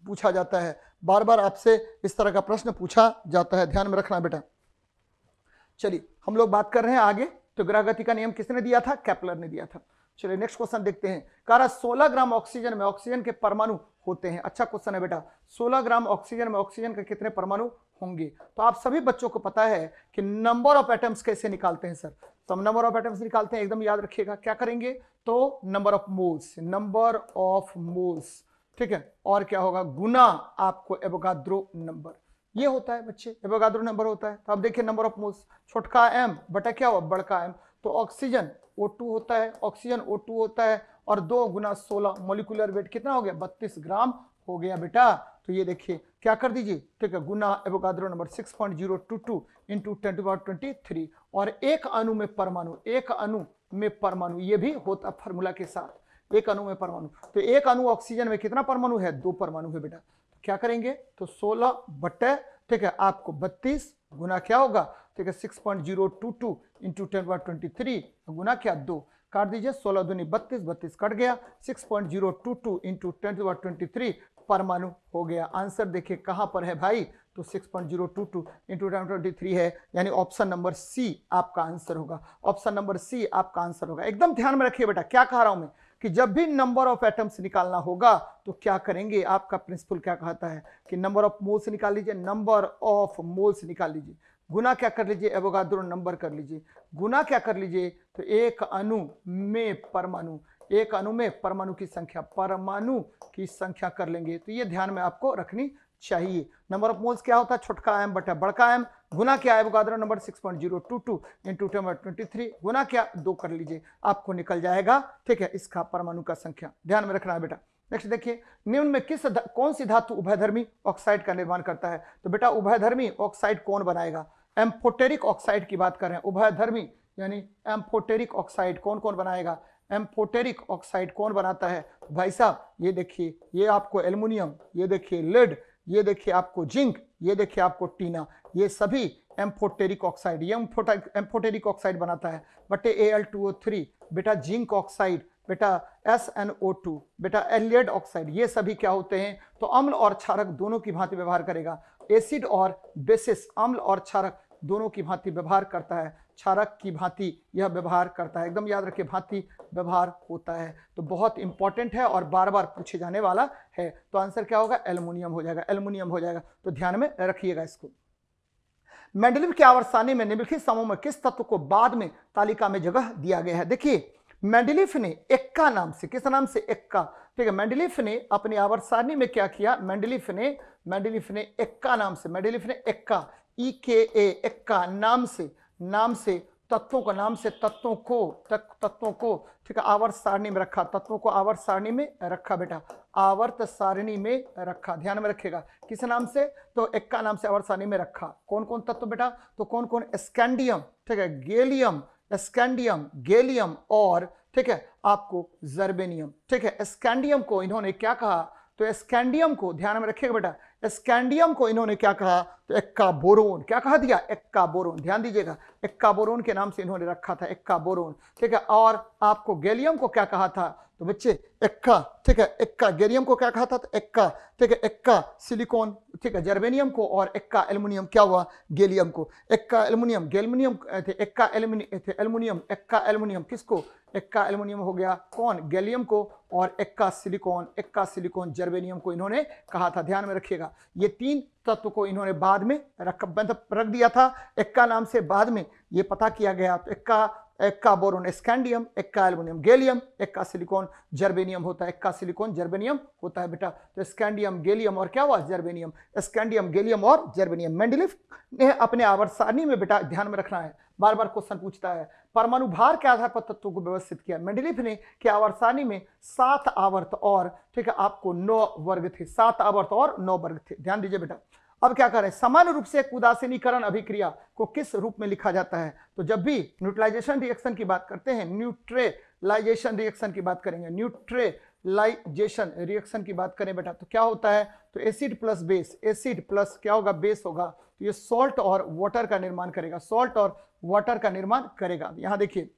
पूछा जाता है, बार बार आपसे इस तरह का प्रश्न पूछा जाता है, ध्यान में रखना बेटा। चलिए हम लोग बात कर रहे हैं आगे, तो ग्रह गति का नियम किसने दिया था? केपलर ने दिया था। चलिए नेक्स्ट क्वेश्चन देखते हैं। कह रहा सोलह ग्राम ऑक्सीजन में ऑक्सीजन के परमाणु होते हैं। अच्छा क्वेश्चन है बेटा, सोलह ग्राम ऑक्सीजन में ऑक्सीजन के कितने परमाणु होंगे? तो आप सभी बच्चों को पता है कि नंबर ऑफ एटम्स कैसे निकालते हैं सर? तो हम नंबर ऑफ एटम्स निकालते हैं, एकदम याद रखिएगा, क्या करेंगे? तो number of moles, number of moles ठीक है, और क्या होगा? गुना आपको एवोगाद्रो नंबर, ये होता है बच्चे, एवोगाद्रो नंबर होता है। तो आप देखिए नंबर ऑफ मोल्स, छोटका एम बटा क्या हुआ? बड़का एम। तो ऑक्सीजन ओ टू होता है, ऑक्सीजन ओ टू होता है, और दो गुना सोलह, मोलिकुलर वेट कितना हो गया? बत्तीस ग्राम हो गया बेटा। तो ये देखिए क्या कर दीजिए ठीक है, गुना Avogadro number six point zero two two into ten to the power twenty three. और एक अणु में परमाणु, एक अणु में परमाणु, ये भी होता फॉर्मूला के साथ, एक अणु में परमाणु। तो एक अणु ऑक्सीजन में कितना परमाणु है? दो परमाणु है बेटा। क्या करेंगे? तो सोलह बटे ठीक है आपको बत्तीस गुना क्या होगा? ठीक है six point zero two two into ten to the power twenty three गुना क्या? दो, काट दीजिए, सोलह दूनी बत्तीस, बत्तीस कट गया, six point zero two two into ten to the power twenty three परमाणु हो गया। आंसर देखिए कहाँ पर है भाई? तो six point zero two two into ten to the power twenty three है, यानी ऑप्शन नंबर सी आपका आंसर होगा, ऑप्शन नंबर सी आपका आंसर होगा। एकदम ध्यान में रखिए बेटा, क्या कह रहा हूँ मैं कि जब भी नंबर ऑफ एटम्स निकालना होगा तो क्या करेंगे? आपका प्रिंसिपल क्या कहता है कि नंबर ऑफ मोल्स निकाल लीजिए, नंबर ऑफ मोल्स निकाल लीजिए, गुना क्या कर लीजिए? एवोगाद्रो नंबर कर लीजिए, गुना क्या कर लीजिए? तो एक अणु में परमाणु, एक अणु में परमाणु की संख्या, परमाणु की संख्या कर लेंगे। तो ये ध्यान में आपको रखनी चाहिए। नंबर ऑफ मोल्स क्या होता है? छोटका एम बटा बड़का एम, गुना क्या? Avogadro number six point zero two two into ten to the power twenty three गुना क्या? दो कर लीजिए, आपको निकल जाएगा ठीक है इसका परमाणु का संख्या, ध्यान में रखना है बेटा। नेक्स्ट देखिए, निम्न में किस कौन सी धातु उभयधर्मी ऑक्साइड का निर्माण करता है? तो बेटा उभयधर्मी ऑक्साइड कौन बनाएगा? एम्फोटेरिक ऑक्साइड की बात कर रहे हैं, उभयधर्मी यानी एम्फोटेरिक ऑक्साइड कौन कौन बनाएगा? एम्फोटेरिक ऑक्साइड कौन बनाता है? भाई साहब ये देखिए, ये आपको एल्युमिनियम, ये देखिए लेड, ये देखिए आपको जिंक, ये देखिए आपको टीना, ये सभी एम्फोटेरिक ऑक्साइड, ये एम्फोटेरिक ऑक्साइड बनाता है। बटे A L two O three बेटा, जिंक ऑक्साइड बेटा, एस एन ओ टू बेटा, एलियड ऑक्साइड, ये सभी क्या होते हैं? तो अम्ल और क्षारक दोनों की भांति व्यवहार करेगा, एसिड और बेसिस, अम्ल और क्षारक दोनों की भांति व्यवहार करता है, क्षारक की भांति यह व्यवहार करता है, एकदम याद रखिए भांति व्यवहार होता है। तो बहुत इंपॉर्टेंट है और बार बार पूछे जाने वाला है। तो आंसर क्या होगा? एल्युमिनियम हो जाएगा, एल्युमिनियम हो जाएगा। तो ध्यान में रखिएगा इसको। मेंडेलिव की आवर्त सारणी में निम्नलिखित समूह में किस तत्व को बाद में तालिका में जगह दिया गया है? देखिए मेंडेलिफ ने एक्का नाम से, किस नाम से? एक्का ठीक है। मेंडेलिफ ने अपनी आवर्त सारणी में क्या किया? मेंडेलिफ ने मेंडेलिफ ने एक्का नाम से, मेंडेलिफ ने एक्का ई के ए एक्का नाम से नाम से तत्वों का नाम से तत्वों को तक तत्वों को ठीक है आवर्त सारणी में रखा, तत्वों को आवर्त सारणी में रखा बेटा, आवर्त सारणी में रखा, ध्यान में रखेगा। किस नाम से? तो एक्का नाम से आवर्त सारणी में रखा। कौन कौन तत्व बेटा? तो कौन कौन? स्कैंडियम ठीक है, गैलियम, स्कैंडियम, गैलियम और ठीक है आपको जर्बेनियम ठीक है। स्कैंडियम को इन्होंने क्या कहा? तो स्कैंडियम को ध्यान में रखिएगा बेटा, स्कैंडियम को इन्होंने क्या कहा? तो एक्का बोरोन, क्या कहा दिया? एक्का बोरोन, ध्यान दीजिएगा, एक्का बोरोन के नाम से इन्होंने रखा था, एक्का बोरोन ठीक है। और आपको गैलियम को क्या कहा था? तो बच्चे एक्का ठीक है, एक्का गैलियम को क्या कहा था? तो एक्का ठीक है, एक्का सिलिकॉन ठीक है जर्बेनियम को, और एक्का एल्युमिनियम क्या हुआ? गैलियम को, एक्का एल्युमिनियम गैल्युमिनियम एक्का एल्युमिनियम एक्का एल्युमिनियम किसको? एक्का एल्युमिनियम हो गया कौन? गैलियम को, और एक्का सिलिकॉन, एक्का सिलिकॉन जर्बेनियम को इन्होंने कहा था, ध्यान में रखिएगा। ये तीन तत्व को इन्होंने बाद में रख रख दिया था, एक्का नाम से बाद में ये पता किया गया। एक्का एक्का बोरोन, स्कैंडियम, एक्का एल्युमिनियम गैलियम, एक्का सिलिकॉन जर्बेनियम होता है, एक्का सिलिकॉन जर्बेनियम होता है बेटा। तो स्कैंडियम गैलियम और क्या हुआ? जर्बेनियम, स्कैंडियम गैलियम और जर्बेनियम। मेंडेलिफ ने अपने आवर्त सारणी में बेटा ध्यान में रखना है, बार बार क्वेश्चन पूछता है, परमाणु भार के आधार पर तत्वों को व्यवस्थित किया। मेंडेलिफ ने क्या आवर्त सारणी में सात आवर्त और ठीक है आपको नौ वर्ग थे, सात आवर्त और नौ वर्ग थे, ध्यान दीजिए बेटा। अब क्या करें, समान रूप से एक उदासीनीकरण अभिक्रिया को किस रूप में लिखा जाता है? तो जब भी न्यूट्रलाइजेशन रिएक्शन की बात करते हैं, न्यूट्रलाइजेशन रिएक्शन की बात करेंगे, न्यूट्रलाइजेशन रिएक्शन की बात करें बेटा, तो क्या होता है? तो acid plus base, acid plus क्या होगा? बेस होगा, तो ये सॉल्ट और वाटर का निर्माण करेगा, सॉल्ट और वाटर का निर्माण करेगा। यहाँ देखिए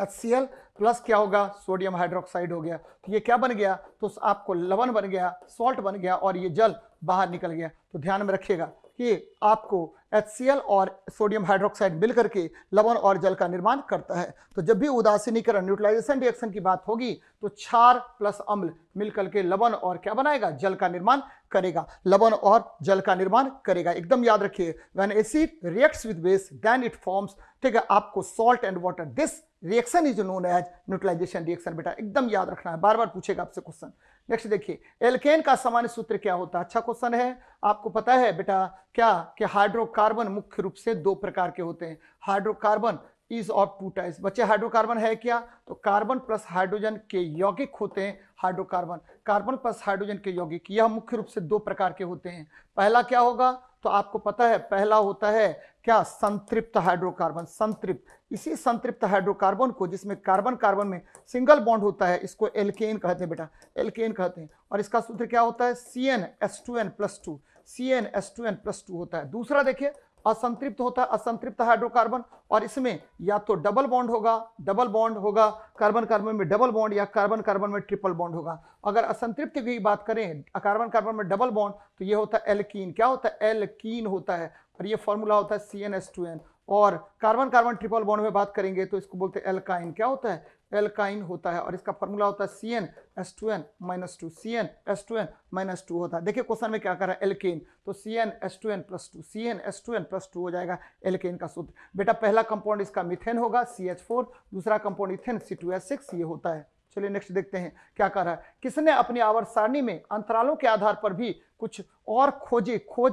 HCl प्लस क्या होगा? सोडियम हाइड्रोक्साइड हो गया, तो ये क्या बन गया? तो आपको लवण बन गया, सॉल्ट बन गया और ये जल बाहर निकल गया। तो ध्यान में रखिएगा कि आपको HCl और सोडियम हाइड्रोक्साइड मिल करके लवण और जल का निर्माण करता है। तो जब भी उदासीनीकरण न्यूट्रलाइजेशन रिएक्शन की बात होगी तो क्षार प्लस अम्ल मिलकर के लवण और क्या बनाएगा? जल का निर्माण करेगा, लवण और जल का निर्माण करेगा। एकदम याद रखिए, when acid reacts with base then it forms, ठीक है, आपको salt and water, this reaction is known as neutralisation reaction. बेटा एकदम याद रखना है, बार बार पूछेगा आपसे क्वेश्चन। नेक्स्ट देखिए, एल्केन का सामान्य सूत्र क्या होता है? अच्छा क्वेश्चन है, आपको पता है बेटा क्या कि हाइड्रोकार्बन मुख्य रूप से दो प्रकार के होते हैं, hydrocarbon is of two types. बच्चे हाइड्रोकार्बन है क्या? तो कार्बन प्लस हाइड्रोजन के यौगिक होते हैं हाइड्रोकार्बन, कार्बन प्लस हाइड्रोजन के यौगिक, यह मुख्य रूप से दो प्रकार के होते हैं। पहला क्या होगा? तो आपको पता है पहला होता है क्या? संतृप्त हाइड्रोकार्बन, संतृप्त। इसी संतृप्त हाइड्रोकार्बन को जिसमें कार्बन कार्बन में सिंगल बॉन्ड होता है, इसको एल्केन कहते हैं बेटा, एल्केन कहते हैं। और इसका सूत्र क्या होता है? C N H two N plus two, C N H two N plus two होता है। दूसरा देखिए, असंतृप्त होता है, असंतृप्त हाइड्रोकार्बन, और इसमें या तो डबल बॉन्ड होगा, डबल बॉन्ड होगा कार्बन कार्बन में डबल बॉन्ड, या कार्बन कार्बन में ट्रिपल बॉन्ड होगा। अगर असंतृप्त की बात करें, कार्बन कार्बन में डबल बॉन्ड, तो ये होता है एल्कीन। क्या होता है? एल्कीन होता है, और ये फॉर्मूला होता है C N H two N. और कार्बन कार्बन ट्रिपल बॉन्ड में बात करेंगे तो इसको बोलते हैं एल्काइन। क्या होता है? एल्काइन होता है, और इसका फॉर्मूला होता है C N H two N minus two, C N H two N minus two होता है। देखिए क्वेश्चन में क्या कर रहा है? एल्केन, तो C N H two N plus two, C N H two N plus two हो जाएगा एल्केन का सूत्र। बेटा पहला कंपाउंड इसका मीथेन होगा सी एच फोर, दूसरा compound ethane C two H six, ये होता है। चलिए नेक्स्ट देखते हैं क्या कह रहा है, किसने अपनी आवर्त सारणी में अंतरालों के आधार पर भी कुछ और खोजे खोज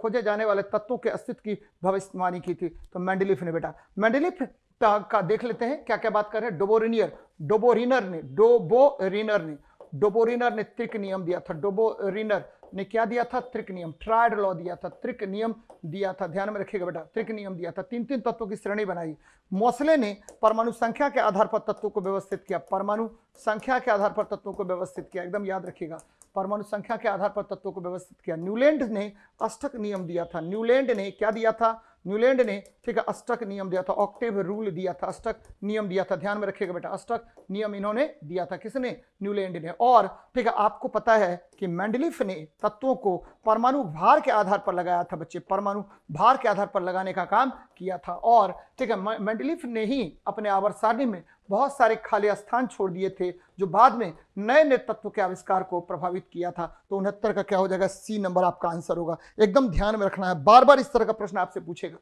खोजे जाने वाले तत्वों के अस्तित्व की भविष्यवाणी की थी? तो मेंडेलीफ ने बेटा। मेंडेलीफ का देख लेते हैं क्या क्या बात कर रहे हैं। डोबोरिनियर डोबोरिनर ने डोबोरिनर ने डोबोरिनर ने त्रिक नियम दिया था, डोबोरिनर ने क्या दिया था? त्रिक नियम, ट्रायड लॉ दिया था, त्रिक नियम दिया था। ध्यान में रखिएगा बेटा, त्रिक नियम दिया था, तीन तीन तत्वों की श्रेणी बनाई। मोसले ने परमाणु संख्या के आधार पर तत्वों को व्यवस्थित किया, परमाणु संख्या के आधार पर तत्वों को व्यवस्थित किया, एकदम याद रखिएगा, परमाणु संख्या के आधार पर तत्वों को व्यवस्थित किया। न्यूलैंड ने अष्टक नियम दिया था, न्यूलैंड ने क्या दिया था? न्यूलैंड ने ठीक है अष्टक नियम दिया था, ऑक्टेव रूल दिया था, अष्टक नियम दिया था। ध्यान में रखिएगा बेटा, अष्टक नियम इन्होंने दिया था, किसने? न्यूलैंड ने। और ठीक है आपको पता है कि मेंडेलीफ ने तत्वों को परमाणु भार के आधार पर लगाया था बच्चे, परमाणु भार के आधार पर लगाने का काम किया था। और ठीक है मेंडेलीफ ने ही अपने आवर्त सारणी में बहुत सारे खाली स्थान छोड़ दिए थे जो बाद में नए नए तत्वों के आविष्कार को प्रभावित किया था। तो उनहत्तर का क्या हो जाएगा? सी नंबर आपका आंसर होगा। एकदम ध्यान में रखना है, बार बार इस तरह का प्रश्न आपसे पूछेगा।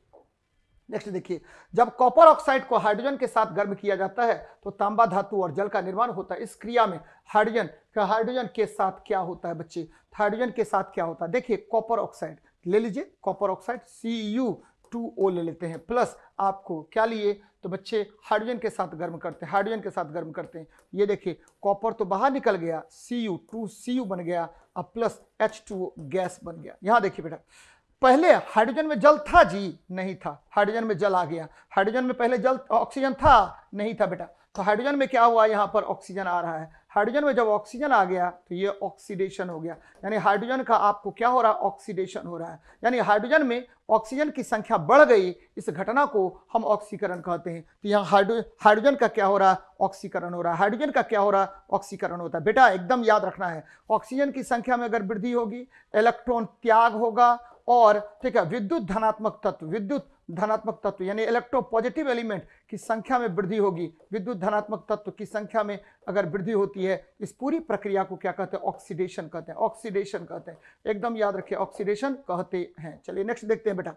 नेक्स्ट देखिए, जब कॉपर ऑक्साइड को हाइड्रोजन के साथ गर्म किया जाता है तो तांबा धातु और जल का निर्माण होता है। इस क्रिया में हाइड्रोजन का हाइड्रोजन के साथ क्या होता है बच्चे? हाइड्रोजन के साथ क्या होता है? देखिए कॉपर ऑक्साइड ले लीजिए, copper oxide C U two O ले लेते हैं, प्लस आपको क्या लिए? तो बच्चे हाइड्रोजन के साथ गर्म करते हैं, हाइड्रोजन के साथ गर्म करते हैं। ये देखिए कॉपर तो बाहर निकल गया, C U two C U बन गया, अब plus H two O gas बन गया। यहाँ देखिए बेटा, पहले हाइड्रोजन में जल था जी? नहीं था। हाइड्रोजन में जल आ गया, हाइड्रोजन में पहले जल ऑक्सीजन था? नहीं था बेटा। तो हाइड्रोजन में क्या हुआ? यहाँ पर ऑक्सीजन आ रहा है, हाइड्रोजन में जब ऑक्सीजन आ गया तो ये ऑक्सीडेशन हो गया, यानी हाइड्रोजन का आपको क्या हो रहा है? ऑक्सीडेशन हो रहा है, यानी हाइड्रोजन में ऑक्सीजन की संख्या बढ़ गई, इस घटना को हम ऑक्सीकरण कहते हैं। तो यहाँ हाइड्रो हाइड्रोजन का क्या हो रहा है? ऑक्सीकरण हो रहा है, हाइड्रोजन का क्या हो रहा है? ऑक्सीकरण होता है। बेटा एकदम याद रखना है, ऑक्सीजन की संख्या में अगर वृद्धि होगी, इलेक्ट्रॉन त्याग होगा, और ठीक है विद्युत धनात्मक तत्व, विद्युत धनात्मक तत्व यानी इलेक्ट्रो पॉजिटिव एलिमेंट की संख्या में वृद्धि होगी, विद्युत धनात्मक तत्व की संख्या में अगर वृद्धि होती है, इस पूरी प्रक्रिया को क्या कहते हैं? ऑक्सीडेशन कहते हैं, ऑक्सीडेशन कहते हैं। एकदम याद रखिए, ऑक्सीडेशन कहते हैं। चलिए नेक्स्ट देखते हैं बेटा,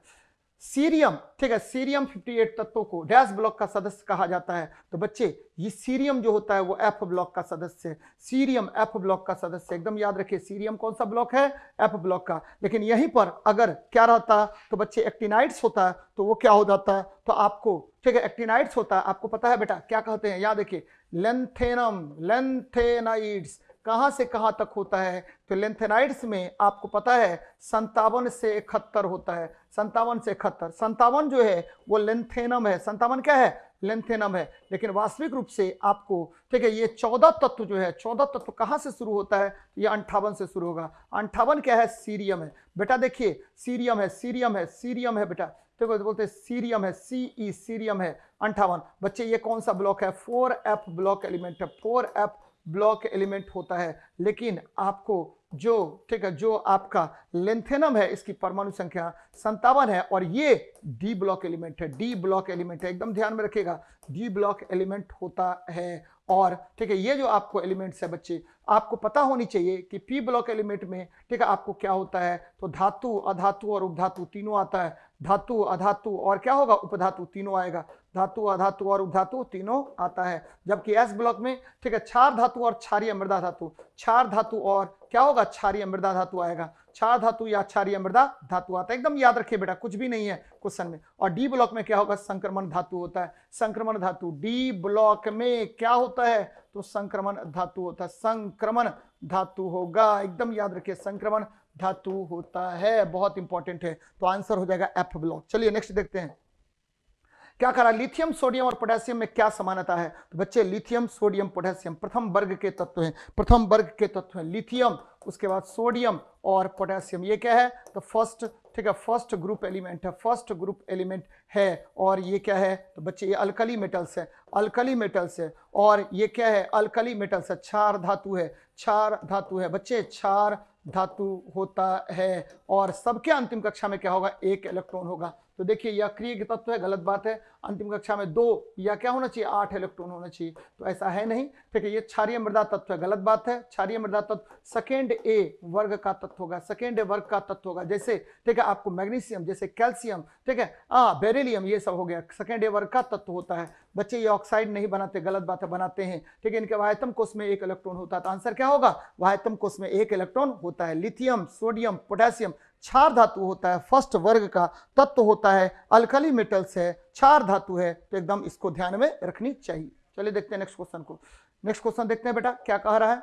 सीरियम ठीक है, सीरियम अट्ठावन तत्वों को डैश ब्लॉक का सदस्य कहा जाता है। तो बच्चे ये सीरियम जो होता है वो एफ ब्लॉक का सदस्य है, सीरियम एफ ब्लॉक का सदस्य। एकदम याद रखिए, सीरियम कौन सा ब्लॉक है? एफ ब्लॉक का। लेकिन यहीं पर अगर क्या रहता तो बच्चे एक्टिनाइड्स होता तो वो क्या हो जाता है? तो आपको ठीक है एक्टिनाइड्स होता, आपको पता है बेटा क्या कहते हैं? यहाँ देखिए लेंथेनम, लेंथेनाइड्स, कहाँ से कहाँ तक होता है, तो लेंथेनाइड्स में आपको पता है संतावन से इकहत्तर होता है, संतावन से इकहत्तर। संतावन जो है वो लेंथेनम है, संतावन क्या है लेंथेनम है, लेकिन वास्तविक रूप से आपको ठीक है ये चौदह तत्व जो है, चौदह तत्व कहाँ से शुरू होता है, ये अंठावन से शुरू होगा। अंठावन क्या है, सीरियम है बेटा, देखिए सीरियम है, सीरियम है, सीरियम है बेटा, तो बोलते हैं सीरियम है, सी ई सीरियम है अंठावन। बच्चे ये कौन सा ब्लॉक है, फोर एफ ब्लॉक एलिमेंट है, फोर एफ ब्लॉक एलिमेंट होता है। लेकिन आपको जो ठीक है जो आपका लेंथेनम है इसकी परमाणु संख्या संतावन है और ये डी ब्लॉक एलिमेंट है, डी ब्लॉक एलिमेंट है, एकदम ध्यान में रखिएगा डी ब्लॉक एलिमेंट होता है। और ठीक है ये जो आपको एलिमेंट्स है बच्चे आपको पता होनी चाहिए कि पी ब्लॉक एलिमेंट में ठीक है आपको क्या होता है, तो धातु अधातु और उपधातु तीनों आता है, धातु अधातु और क्या होगा उपधातु तीनों आएगा, धातु अधातु और उपधातु तीनों आता है। जबकि एस ब्लॉक में ठीक है क्षार धातु और क्षारीय मृदा धातु, क्षार धातु और क्या होगा क्षारीय मृदा धातु आएगा, क्षार धातु या क्षारीय मृदा धातु आता है, एकदम याद रखिए बेटा कुछ भी नहीं है क्वेश्चन में। और डी ब्लॉक में क्या होगा, संक्रमण धातु होता है, संक्रमण धातु डी ब्लॉक में क्या होता है, तो संक्रमण धातु होता है, संक्रमण धातु होगा, एकदम याद रखिए संक्रमण धातु होता है, बहुत इंपॉर्टेंट है। तो आंसर हो जाएगा एफ ब्लॉक। चलिए नेक्स्ट देखते हैं क्या करा, लिथियम सोडियम और पोटेशियम में क्या समानता है। तो बच्चे लिथियम सोडियम पोटेशियम प्रथम वर्ग के तत्व हैं, प्रथम वर्ग के तत्व हैं लिथियम, उसके बाद सोडियम और पोटेशियम, ये क्या है तो फर्स्ट ठीक है फर्स्ट ग्रुप एलिमेंट है, फर्स्ट ग्रुप एलिमेंट है। और ये क्या है तो बच्चे ये अल्कली मेटल्स है, अल्कली मेटल्स है, और ये क्या है अल्कली मेटल्स है, क्षार धातु है, क्षार धातु है बच्चे, क्षार धातु होता है। और सबके अंतिम कक्षा में क्या होगा, एक इलेक्ट्रॉन होगा। तो देखिए यह अक्रिय तत्व है, गलत बात है, अंतिम कक्षा में दो या क्या होना चाहिए आठ इलेक्ट्रॉन होना चाहिए, तो ऐसा है नहीं ठीक है। ये क्षारीय मृदा तत्व है, गलत बात है, क्षारीय मृदा तत्व सेकेंड ए वर्ग का तत्व होगा, सेकेंड ए वर्ग का तत्व होगा, जैसे ठीक है आपको मैग्नीशियम, जैसे कैल्शियम ठीक है आ बेरिलियम, ये सब हो गया सेकेंड ए वर्ग का तत्व होता है। बच्चे ये ऑक्साइड नहीं बनाते, गलत बात है, बनाते हैं ठीक है, इनके वाह्यतम कोष में एक इलेक्ट्रॉन होता है, तो आंसर क्या होगा वाह्यतम कोष में एक इलेक्ट्रॉन होता है। लिथियम सोडियम पोटेशियम क्षार धातु होता है, फर्स्ट वर्ग का तत्व होता है, अल्कली मेटल्स है, क्षार धातु है, तो एकदम इसको ध्यान में रखनी चाहिए। चलिए देखते हैं नेक्स्ट क्वेश्चन को, नेक्स्ट क्वेश्चन देखते हैं बेटा क्या कह रहा है,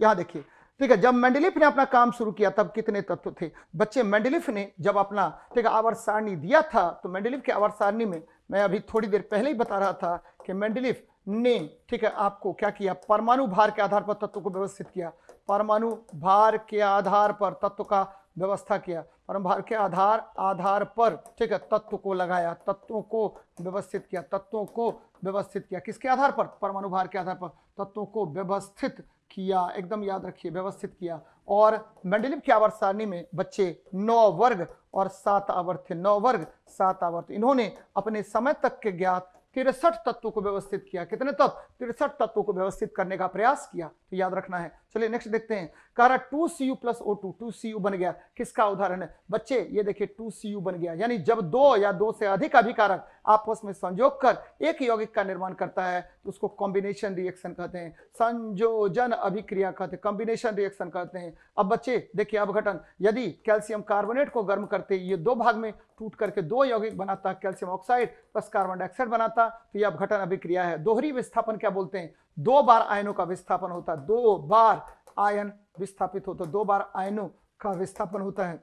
यहाँ देखिए ठीक है। जब मेंडेलीफ ने अपना काम शुरू किया तब कितने तत्व थे, बच्चे मेंडेलीफ ने जब अपना ठीक है आवर्त सारणी दिया था, तो मेंडेलीफ के आवर्त सारणी में मैं अभी थोड़ी देर पहले ही बता रहा था कि मेंडेलीफ ने ठीक है आपको क्या किया, परमाणु भार के आधार पर तत्व को व्यवस्थित किया, परमाणु भार के आधार पर तत्व का व्यवस्था किया, परमाणु भार के आधार आधार पर ठीक है तत्व को लगाया, तत्वों को व्यवस्थित किया, तत्वों को व्यवस्थित किया किसके आधार पर, परमाणु भार के आधार पर तत्वों को व्यवस्थित किया, एकदम याद रखिए व्यवस्थित किया। और मेंडेलीफ की आवर्त सारणी में बच्चे नौ वर्ग और सात आवर्त थे, नौ वर्ग सात आवर्त, इन्होंने अपने समय तक के ज्ञात तिरसठ तत्वों को व्यवस्थित किया, कितने तत्व तिरसठ तत्वों को व्यवस्थित करने का प्रयास किया, तो याद रखना है। चलिए नेक्स्ट देखते हैं, कह रहा two C U plus O two, two C U बन गया किसका उदाहरण है बच्चे, ये देखिए टू सी यू बन गया, यानी जब दो या दो से अधिक अभिकारक आपस में संयोग कर एक यौगिक का निर्माण करता है तो उसको कॉम्बिनेशन रिएक्शन कहते हैं, संयोजन अभिक्रिया कहते हैं, कॉम्बिनेशन रिएक्शन कहते हैं। अब बच्चे देखिए अपघटन, यदि कैल्शियम कार्बोनेट को गर्म करते ये दो भाग में टूट करके दो यौगिक बनाता, calcium oxide plus carbon dioxide बनाता, तो यह अपघटन अभिक्रिया है। दोहरी विस्थापन क्या बोलते हैं, दो बार आयनों का विस्थापन होता है, दो बार आयन विस्थापित होता है, दो बार आयनों का विस्थापन होता है,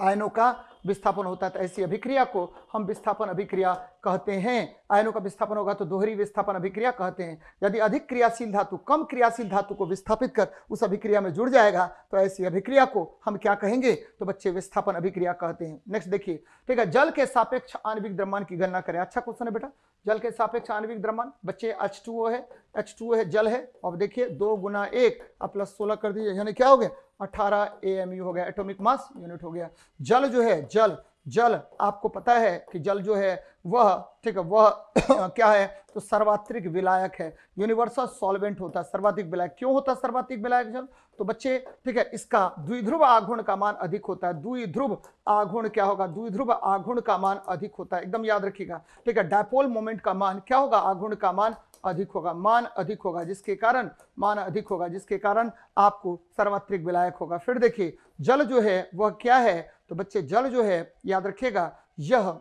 आयनों का विस्थापन होता है, तो ऐसी अभिक्रिया को हम विस्थापन अभिक्रिया कहते हैं। आयनों का विस्थापन होगा तो दोहरी विस्थापन अभिक्रिया कहते हैं। यदि अधिक क्रियाशील धातु कम क्रियाशील धातु को विस्थापित कर उस अभिक्रिया में जुड़ जाएगा तो ऐसी अभिक्रिया को हम क्या कहेंगे, तो बच्चे विस्थापन अभिक्रिया कहते हैं। नेक्स्ट देखिए ठीक है, जल के सापेक्ष आणविक द्रव्यमान की गणना करें, अच्छा क्वेश्चन है बेटा, जल के सापेक्ष आणविक द्रव्यमान बच्चे एच टू ओ है, एच टू ओ है जल है, और देखिए दो गुना एक और प्लस सोलह कर दीजिए, यानी क्या हो गया अठारह एमयू हो गया, एटॉमिक मास यूनिट हो गया। जल जो है जल जल आपको पता है कि जल जो है वह ठीक है वह क्या है, तो सर्वात्रिक विलायक है, यूनिवर्सल सॉल्वेंट होता है, सर्वाधिक विलायक क्यों होता है सर्वाधिक विलायक जल, तो बच्चे ठीक है इसका द्विध्रुव आघूर्ण का मान अधिक होता है, द्विध्रुव आघूर्ण क्या होगा, द्विध्रुव आघूर्ण का मान अधिक होता है, एकदम याद रखिएगा ठीक है। डायपोल मोमेंट का मान क्या होगा, आघूर्ण का मान अधिक होगा, मान अधिक होगा जिसके कारण मान अधिक होगा जिसके कारण आपको सर्वात्रिक विलायक होगा। फिर देखिए जल जो है वह क्या है, तो बच्चे जल जो है याद रखिएगा यह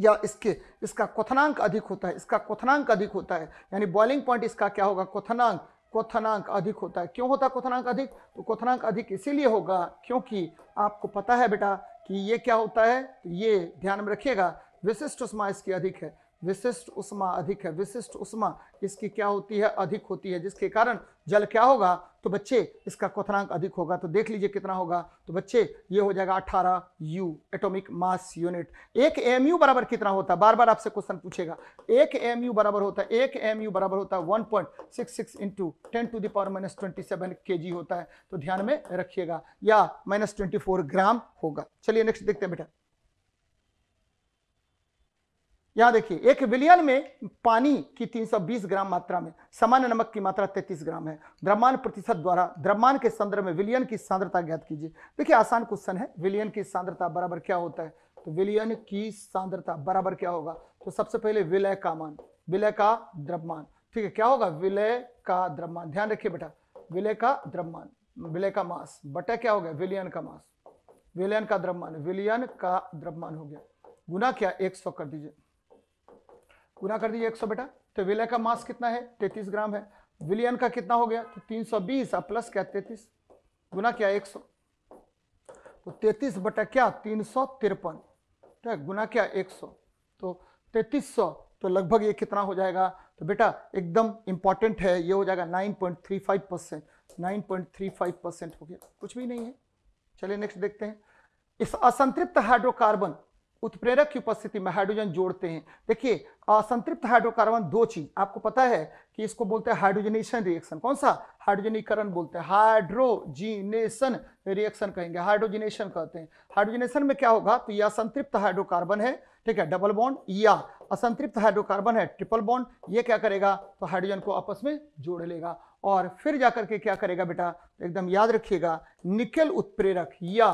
या इसके इसका क्वथनांक अधिक होता है, इसका क्वथनांक अधिक होता है, यानी बॉइलिंग पॉइंट इसका क्या होगा क्वथनांक क्वथनांक अधिक होता है। क्यों होता है क्वथनांक अधिक? तो क्वथनांक अधिक इसीलिए होगा क्योंकि आपको पता है बेटा कि ये क्या होता है, तो ये ध्यान में रखिएगा विशिष्ट उष्मा इसकी अधिक है, विशिष्ट उष्मा अधिक है, विशिष्ट उष्मा इसकी क्या होती है, अधिक होती है, जिसके कारण जल क्या होगा तो बच्चे इसका क्वथनांक अधिक होगा। तो देख लीजिए कितना होगा, तो बच्चे ये हो जाएगा अठारह यू एटॉमिक मास यूनिट। एक एम यू बराबर कितना होता है, बार बार आपसे क्वेश्चन पूछेगा, एक एम यू बराबर होता है, एक एम यू बराबर होता है one point six six into ten to the power minus twenty seven K G होता है, तो ध्यान में रखिएगा, या माइनस ट्वेंटी फोर ग्राम होगा। चलिए नेक्स्ट देखते हैं बेटा। यहाँ देखिए, एक विलियन में पानी की तीन सौ बीस ग्राम मात्रा में सामान्य नमक की मात्रा तैंतीस ग्राम है। द्रव्यमान प्रतिशत द्वारा द्रव्यमान के संदर्भ में विलियन की सांद्रता ज्ञात कीजिए। देखिए आसान क्वेश्चन है, विलियन की सांद्रता बराबर क्या होता है, तो विलियन की सांद्रता बराबर क्या होगा, तो सबसे पहले विलय का मान, विलय का द्रव्यमान, ठीक है, क्या होगा विलय का द्रव्यमान, ध्यान रखिए बेटा, विलय का द्रव्यमान, विलय का मास बटा क्या हो गया विलियन का मास, विलियन का द्रव्यमान, विलियन का द्रव्यमान हो गया, गुना क्या एक सौ कर दीजिए, गुना कर दीजिए एक सौ बेटा। तो विलय का मास कितना है तैंतीस ग्राम है, विलियन का कितना हो गया तो तीन सौ बीस प्लस क्या तैंतीस, गुना क्या एक सौ, तो तैंतीस बटा क्या तीन सौ तिरपन, ठीक है, गुना क्या एक सौ, तो तैंतीस सौ, तो लगभग ये कितना हो जाएगा, तो बेटा एकदम इंपॉर्टेंट है, ये हो जाएगा nine point three five percent, nine point three five percent हो गया, कुछ भी नहीं है। चलिए नेक्स्ट देखते हैं। इस असंतृप्त हाइड्रोकार्बन उत्प्रेरक की उपस्थिति में हाइड्रोजन जोड़ते हैं। देखिए असंतृप्त हाइड्रोकार्बन दो चीज आपको पता है कि इसको बोलते हैं हाइड्रोजनेशन रिएक्शन, कौन सा हाइड्रोजनीकरण बोलते हैं, हाइड्रोजिनेशन रिएक्शन कहेंगे, हाइड्रोजिनेशन कहते हैं। हाइड्रोजिनेशन में क्या होगा, तो यह असंतृप्त हाइड्रोकार्बन है, ठीक है, डबल बॉन्ड, या असंतृप्त हाइड्रोकार्बन है ट्रिपल बॉन्ड, ये क्या करेगा तो हाइड्रोजन को आपस में जोड़ लेगा और फिर जाकर के क्या करेगा बेटा, एकदम याद रखिएगा निकेल उत्प्रेरक या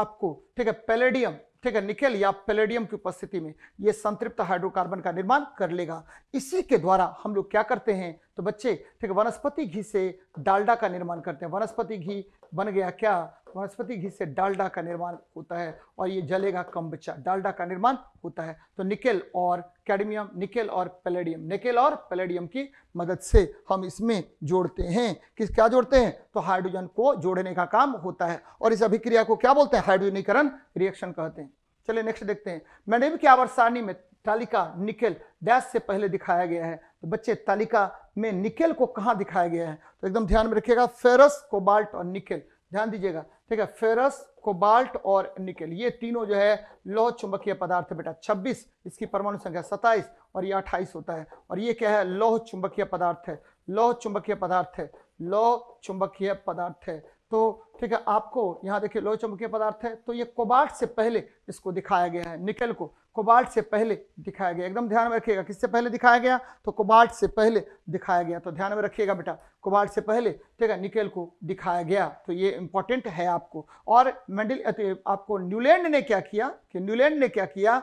आपको, ठीक है, पैलेडियम, ठीक है, निकेल या पैलेडियम की उपस्थिति में ये संतृप्त हाइड्रोकार्बन का निर्माण कर लेगा। इसी के द्वारा हम लोग क्या करते हैं तो बच्चे, ठीक है, वनस्पति घी से डालडा का निर्माण करते हैं। वनस्पति घी बन गया क्या, वनस्पति घी से डालडा का निर्माण होता है और ये जलेगा कम्बचा, डालडा का निर्माण होता है। तो निकेल और कैडमियम, निकेल और पैलेडियम, निकेल और पैलेडियम की मदद से हम इसमें जोड़ते हैं किस क्या जोड़ते हैं तो हाइड्रोजन को जोड़ने का काम होता है और इस अभिक्रिया को क्या बोलते हैं हाइड्रोजनीकरण रिएक्शन कहते हैं। चलिए नेक्स्ट देखते हैं। मेंडेलिव की आवर्त सारणी में तालिका निकेल डैश से पहले दिखाया गया है, तो बच्चे तालिका में निकेल को कहाँ दिखाया गया है, तो एकदम ध्यान में रखिएगा फेरस, कोबाल्ट और निकेल, ध्यान दीजिएगा, ठीक है, फेरस, कोबाल्ट और निकेल, ये तीनों जो है लौह चुंबकीय पदार्थ है बेटा। छब्बीस इसकी परमाणु संख्या, सत्ताईस और ये अट्ठाईस होता है, और ये क्या है लौह चुंबकीय पदार्थ है, लौह चुंबकीय पदार्थ है, लौह चुंबकीय पदार्थ है। तो ठीक है आपको यहाँ देखिए लौह चुंबकीय पदार्थ है, तो ये कोबाल्ट से पहले इसको दिखाया गया है, निकेल को कोबाल्ट से पहले दिखाया गया, एकदम ध्यान में रखिएगा किससे पहले दिखाया गया तो कोबाल्ट से पहले दिखाया गया, तो ध्यान में रखिएगा बेटा कोबाल्ट से पहले, ठीक है, निकेल को दिखाया गया, तो ये इंपॉर्टेंट है आपको। और मेंडल आपको न्यूलैंड ने क्या किया कि न्यूलैंड ने क्या किया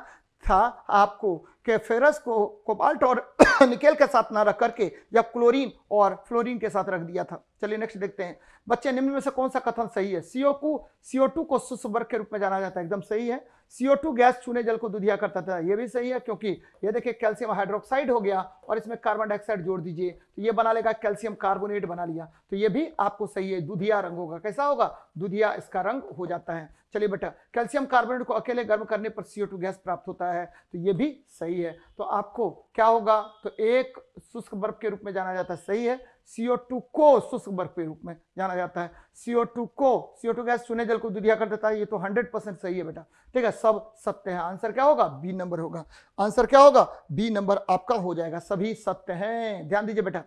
था आपको के फेरस को कोबाल्ट और निकेल के साथ ना रख करके या क्लोरीन और फ्लोरीन के साथ रख दिया था। चलिए नेक्स्ट देखते हैं। बच्चे निम्न में से कौन सा कथन सही है, सीओ को सी ओ टू को शुष्क वर्ग के रूप में जाना जाता है, एकदम सही है। सी ओ टू गैस चूने जल को दुधिया करता था, यह भी सही है क्योंकि ये देखिए कैल्शियम हाइड्रोक्साइड हो गया और इसमें कार्बन डाइऑक्साइड जोड़ दीजिए तो ये बना लेगा कैल्शियम कार्बोनेट बना लिया, तो ये भी आपको सही है, दुधिया रंग होगा, कैसा होगा दुधिया इसका रंग हो जाता है। चलिए बेटा कैल्शियम कार्बोनेट को अकेले गर्म करने पर सी ओ टू गैस प्राप्त होता है, तो ये भी सही है। तो आपको क्या होगा तो एक शुष्क बर्फ के रूप में जाना जाता है, सही है। सी ओ टू को शुष्क बर्फ के रूप में जाना जाता है, सी ओ टू को सी ओ टू गैस चूने जल को दुधिया कर देता है, ये तो हंड्रेड परसेंट सही है बेटा, ठीक है, सब सत्य है। आंसर क्या होगा बी नंबर होगा, आंसर क्या होगा बी नंबर आपका हो जाएगा, सभी सत्य हैं। ध्यान दीजिए बेटा,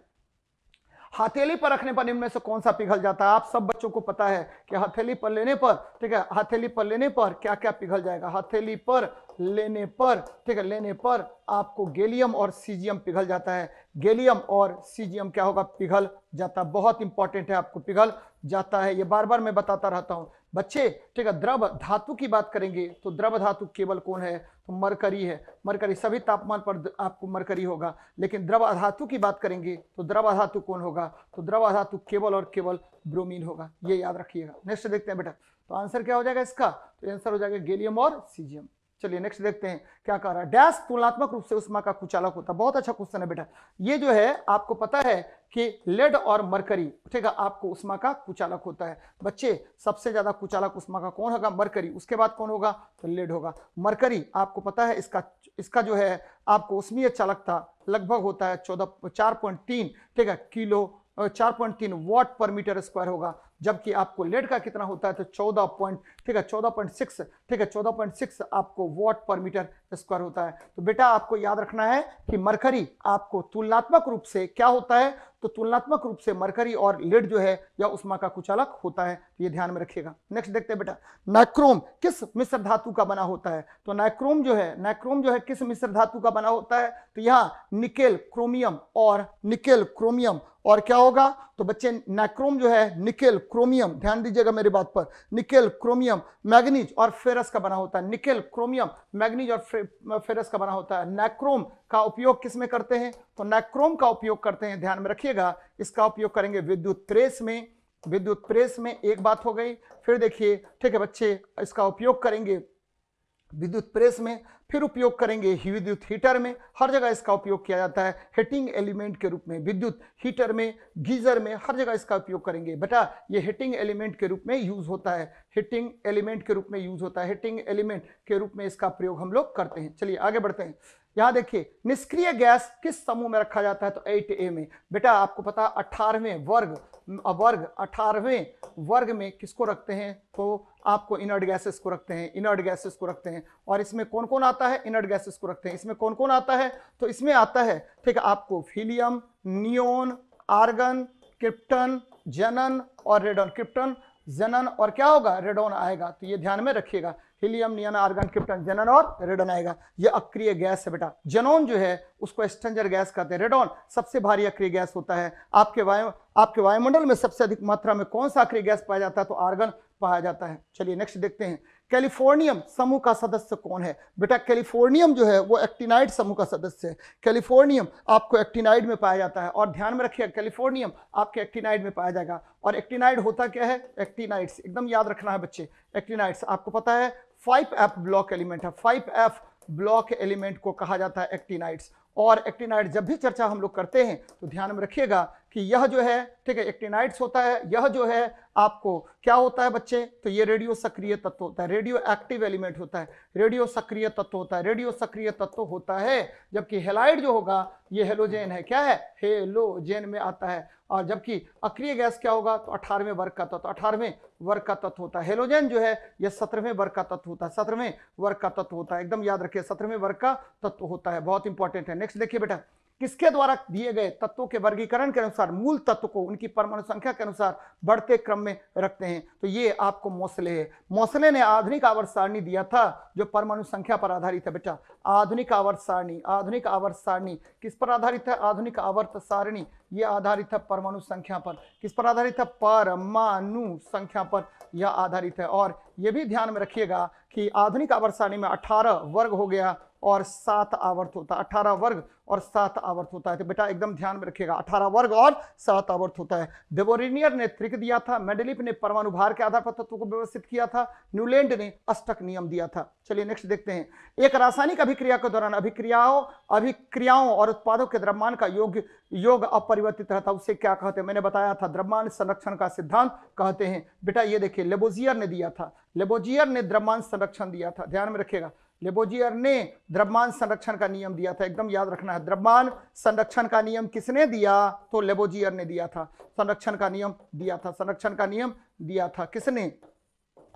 हथेली पर रखने पर निम्न में से कौन सा पिघल जाता है, आप सब बच्चों को पता है कि हथेली पर लेने पर, ठीक है, हथेली पर लेने पर क्या क्या पिघल जाएगा, हथेली पर लेने पर, ठीक है, लेने पर आपको गैलियम और सीजियम पिघल जाता है, गैलियम और सीजियम क्या होगा पिघल जाता, बहुत इंपॉर्टेंट है आपको पिघल जाता है, ये बार बार मैं बताता रहता हूँ बच्चे, ठीक है। द्रव धातु की बात करेंगे तो द्रव धातु केवल कौन है तो मरकरी है, मरकरी सभी तापमान पर आपको मरकरी होगा, लेकिन द्रव धातु की बात करेंगे तो द्रव धातु कौन होगा तो द्रव धातु केवल और केवल ब्रोमीन होगा, ये याद रखिएगा। नेक्स्ट देखते हैं बेटा, तो आंसर क्या हो जाएगा इसका, तो आंसर हो जाएगा गैलियम और सीजियम। चलिए नेक्स्ट देखते हैं क्या कह रहा है। डैश तुलनात्मक रूप से उष्मा का कुचालक होता है। बहुत अच्छा क्वेश्चन है बेटा, ये जो है आपको पता है कि लेड और मरकरी, ठीक है, आपको उष्मा का कुचालक होता है। बच्चे सबसे ज्यादा कुचालक उष्मा का कौन होगा? मरकरी। उसके बाद कौन होगा? तो लेड होगा। मरकरी आपको पता है इसका इसका जो है आपको उष्मीय चालकता लगभग होता है चौदह चार पॉइंट तीन ठीक है किलो चार पॉइंट तीन वॉट पर मीटर स्क्वायर होगा। जबकि आपको लेड का कितना होता है तो चौदह पॉइंट ठीक है चौदह पॉइंट सिक्स ठीक है चौदह पॉइंट सिक्स आपको वॉट पर मीटर स्क्वायर होता है। तो बेटा आपको याद रखना है कि मरकरी आपको तुलनात्मक रूप से क्या होता है, तो तुलनात्मक रूप से मरकरी और लेड जो है या उष्मा का कुचालक होता है, ये ध्यान में रखिएगा। नेक्स्ट देखते हैं बेटा, नाइक्रोम किस मिश्र धातु का बना होता है? तो नाइक्रोम जो है नाइक्रोम जो है किस मिश्र धातु का बना होता है? तो यहाँ निकेल क्रोमियम और निकेल क्रोमियम और क्या होगा? तो बच्चे नाइक्रोम जो है निकेल क्रोमियम, ध्यान दीजिएगा मेरी बात पर, निकेल क्रोमियम मैग्नीज और फेरस का बना होता है। निकेल क्रोमियम मैग्नीज और फेरस का बना होता है। नाइक्रोम का उपयोग किस में करते हैं? तो नाइक्रोम का उपयोग करते हैं, ध्यान में रखिएगा, इसका उपयोग करेंगे विद्युत प्रेस में। विद्युत प्रेस में एक बात हो गई, फिर देखिए ठीक है बच्चे इसका उपयोग करेंगे विद्युत प्रेस में, फिर उपयोग करेंगे विद्युत हीटर में। हर जगह इसका उपयोग किया जाता है हीटिंग एलिमेंट के रूप में, विद्युत हीटर में, गीजर में, हर जगह इसका उपयोग करेंगे। बेटा ये हीटिंग एलिमेंट के रूप में यूज होता है, हीटिंग एलिमेंट के रूप में यूज होता है हीटिंग एलिमेंट के रूप में इसका प्रयोग हम लोग करते हैं। चलिए आगे बढ़ते हैं। यहाँ देखिए निष्क्रिय गैस किस समूह में रखा जाता है? तो एट ए में। बेटा आपको पता अठारहवें वर्ग वर्ग अठारहवें वर्ग में किसको रखते हैं? तो आपको इनर्ट गैसेस को रखते हैं, इनर्ट गैसेस को रखते हैं। और इसमें कौन कौन आता है? इनर्ट गैसेस को रखते हैं। इसमें कौन कौन आता है? तो इसमें आता है ठीक है आपको हीलियम, नियोन, आर्गन, क्रिप्टन, जनन और रेडॉन। क्रिप्टन, जनन और क्या होगा? रेडॉन आएगा। तो ये ध्यान में रखिएगा, हीलियम, नियन, आर्गन, क्रिप्टन, जनन और रेडॉन आएगा। ये अक्रिय गैस है बेटा। जनोन जो है उसको स्ट्रेंजर गैस कहते हैं। रेडॉन सबसे भारी अक्रिय गैस होता है। आपके वायु आपके वायुमंडल में सबसे अधिक मात्रा में कौन सा अक्रिय गैस पाया जाता है? तो आर्गन पाया जाता है। चलिए नेक्स्ट देखते हैं, कैलिफोर्नियम समूह का सदस्य कौन है? बेटा कैलिफोर्नियम जो है वो एक्टिनाइड समूह का सदस्य है। कैलिफोर्नियम आपको एक्टिनाइड में पाया जाता है और ध्यान में रखिएगा कैलिफोर्नियम आपके एक्टिनाइड में पाया जाएगा। और एक्टिनाइड होता क्या है? एक्टिनाइड्स, एकदम याद रखना है बच्चे। एक्टिनाइड्स आपको पता है फाइव एफ ब्लॉक एलिमेंट है, फाइव एफ ब्लॉक एलिमेंट को कहा जाता है एक्टिनाइड्स। और एक्टिनाइड जब भी चर्चा हम लोग करते हैं तो ध्यान में रखिएगा कि यह जो है ठीक है एक्टिनाइड्स होता है, यह जो है आपको क्या होता है बच्चे? तो ये रेडियो सक्रिय तत्व होता है, रेडियो एक्टिव एलिमेंट होता है, रेडियो सक्रिय तत्व होता है, रेडियो सक्रिय तत्व होता है। जबकि हेलाइड जो होगा ये हेलोजेन है, क्या है? हेलोजेन में आता है। और जबकि अक्रिय गैस क्या होगा? तो अठारहवें वर्ग का तत्व, अठारहवें वर्ग का तत्व होता है। हेलोजेन जो है यह सत्रहवें वर्ग का तत्व होता है, सत्रहवें वर्ग का तत्व होता है, एकदम याद रखिए सत्रहवें वर्ग का तत्व होता है, बहुत इंपॉर्टेंट है। नेक्स्ट देखिए बेटा, किसके द्वारा दिए गए तत्वों के वर्गीकरण के अनुसार मूल तत्व को उनकी परमाणु संख्या के अनुसार बढ़ते क्रम में रखते हैं? तो ये आपको मौसले है। मौसले ने आधुनिक आवर्त सारणी दिया था जो परमाणु संख्या पर आधारित है। बेटा आधुनिक आवर्त सारणी, आधुनिक आवर्त सारणी किस पर आधारित है? आधुनिक आवर्त सारणी यह आधारित है परमाणु संख्या पर। किस पर आधारित है? परमाणु संख्या पर यह आधारित है। और यह भी ध्यान में रखिएगा कि आधुनिक आवर्त सारणी में अठारह वर्ग हो गया और सात आवर्त होता है, अठारह वर्ग और सात आवर्त होता है। तो बेटा एकदम ध्यान में रखिएगा अठारह वर्ग और सात आवर्त होता है। देवोरिनियर ने त्रिक दिया था, मेंडेलिफ ने परमाणु भार के आधार पर तत्वों को व्यवस्थित किया था, न्यूलैंड ने अष्टक नियम दिया था। चलिए नेक्स्ट देखते हैं, एक रासायनिक अभिक्रिया के दौरान अभिक्रियाओं अभिक्रियाओं और उत्पादों के द्रव्यमान का योग योग अपरिवर्तित रहता है, उसे क्या कहते हैं? मैंने बताया था द्रव्यमान संरक्षण का सिद्धांत कहते हैं। बेटा ये देखिए लेबोजियर ने दिया था, लेबोजियर ने द्रव्यमान संरक्षण दिया था, ध्यान में रखिएगा लेबोजियर ने द्रव्यमान संरक्षण का नियम दिया था, एकदम याद रखना है। द्रव्यमान संरक्षण का नियम किसने दिया? तो लेबोजियर ने दिया था, संरक्षण का नियम दिया था, संरक्षण का नियम दिया था किसने?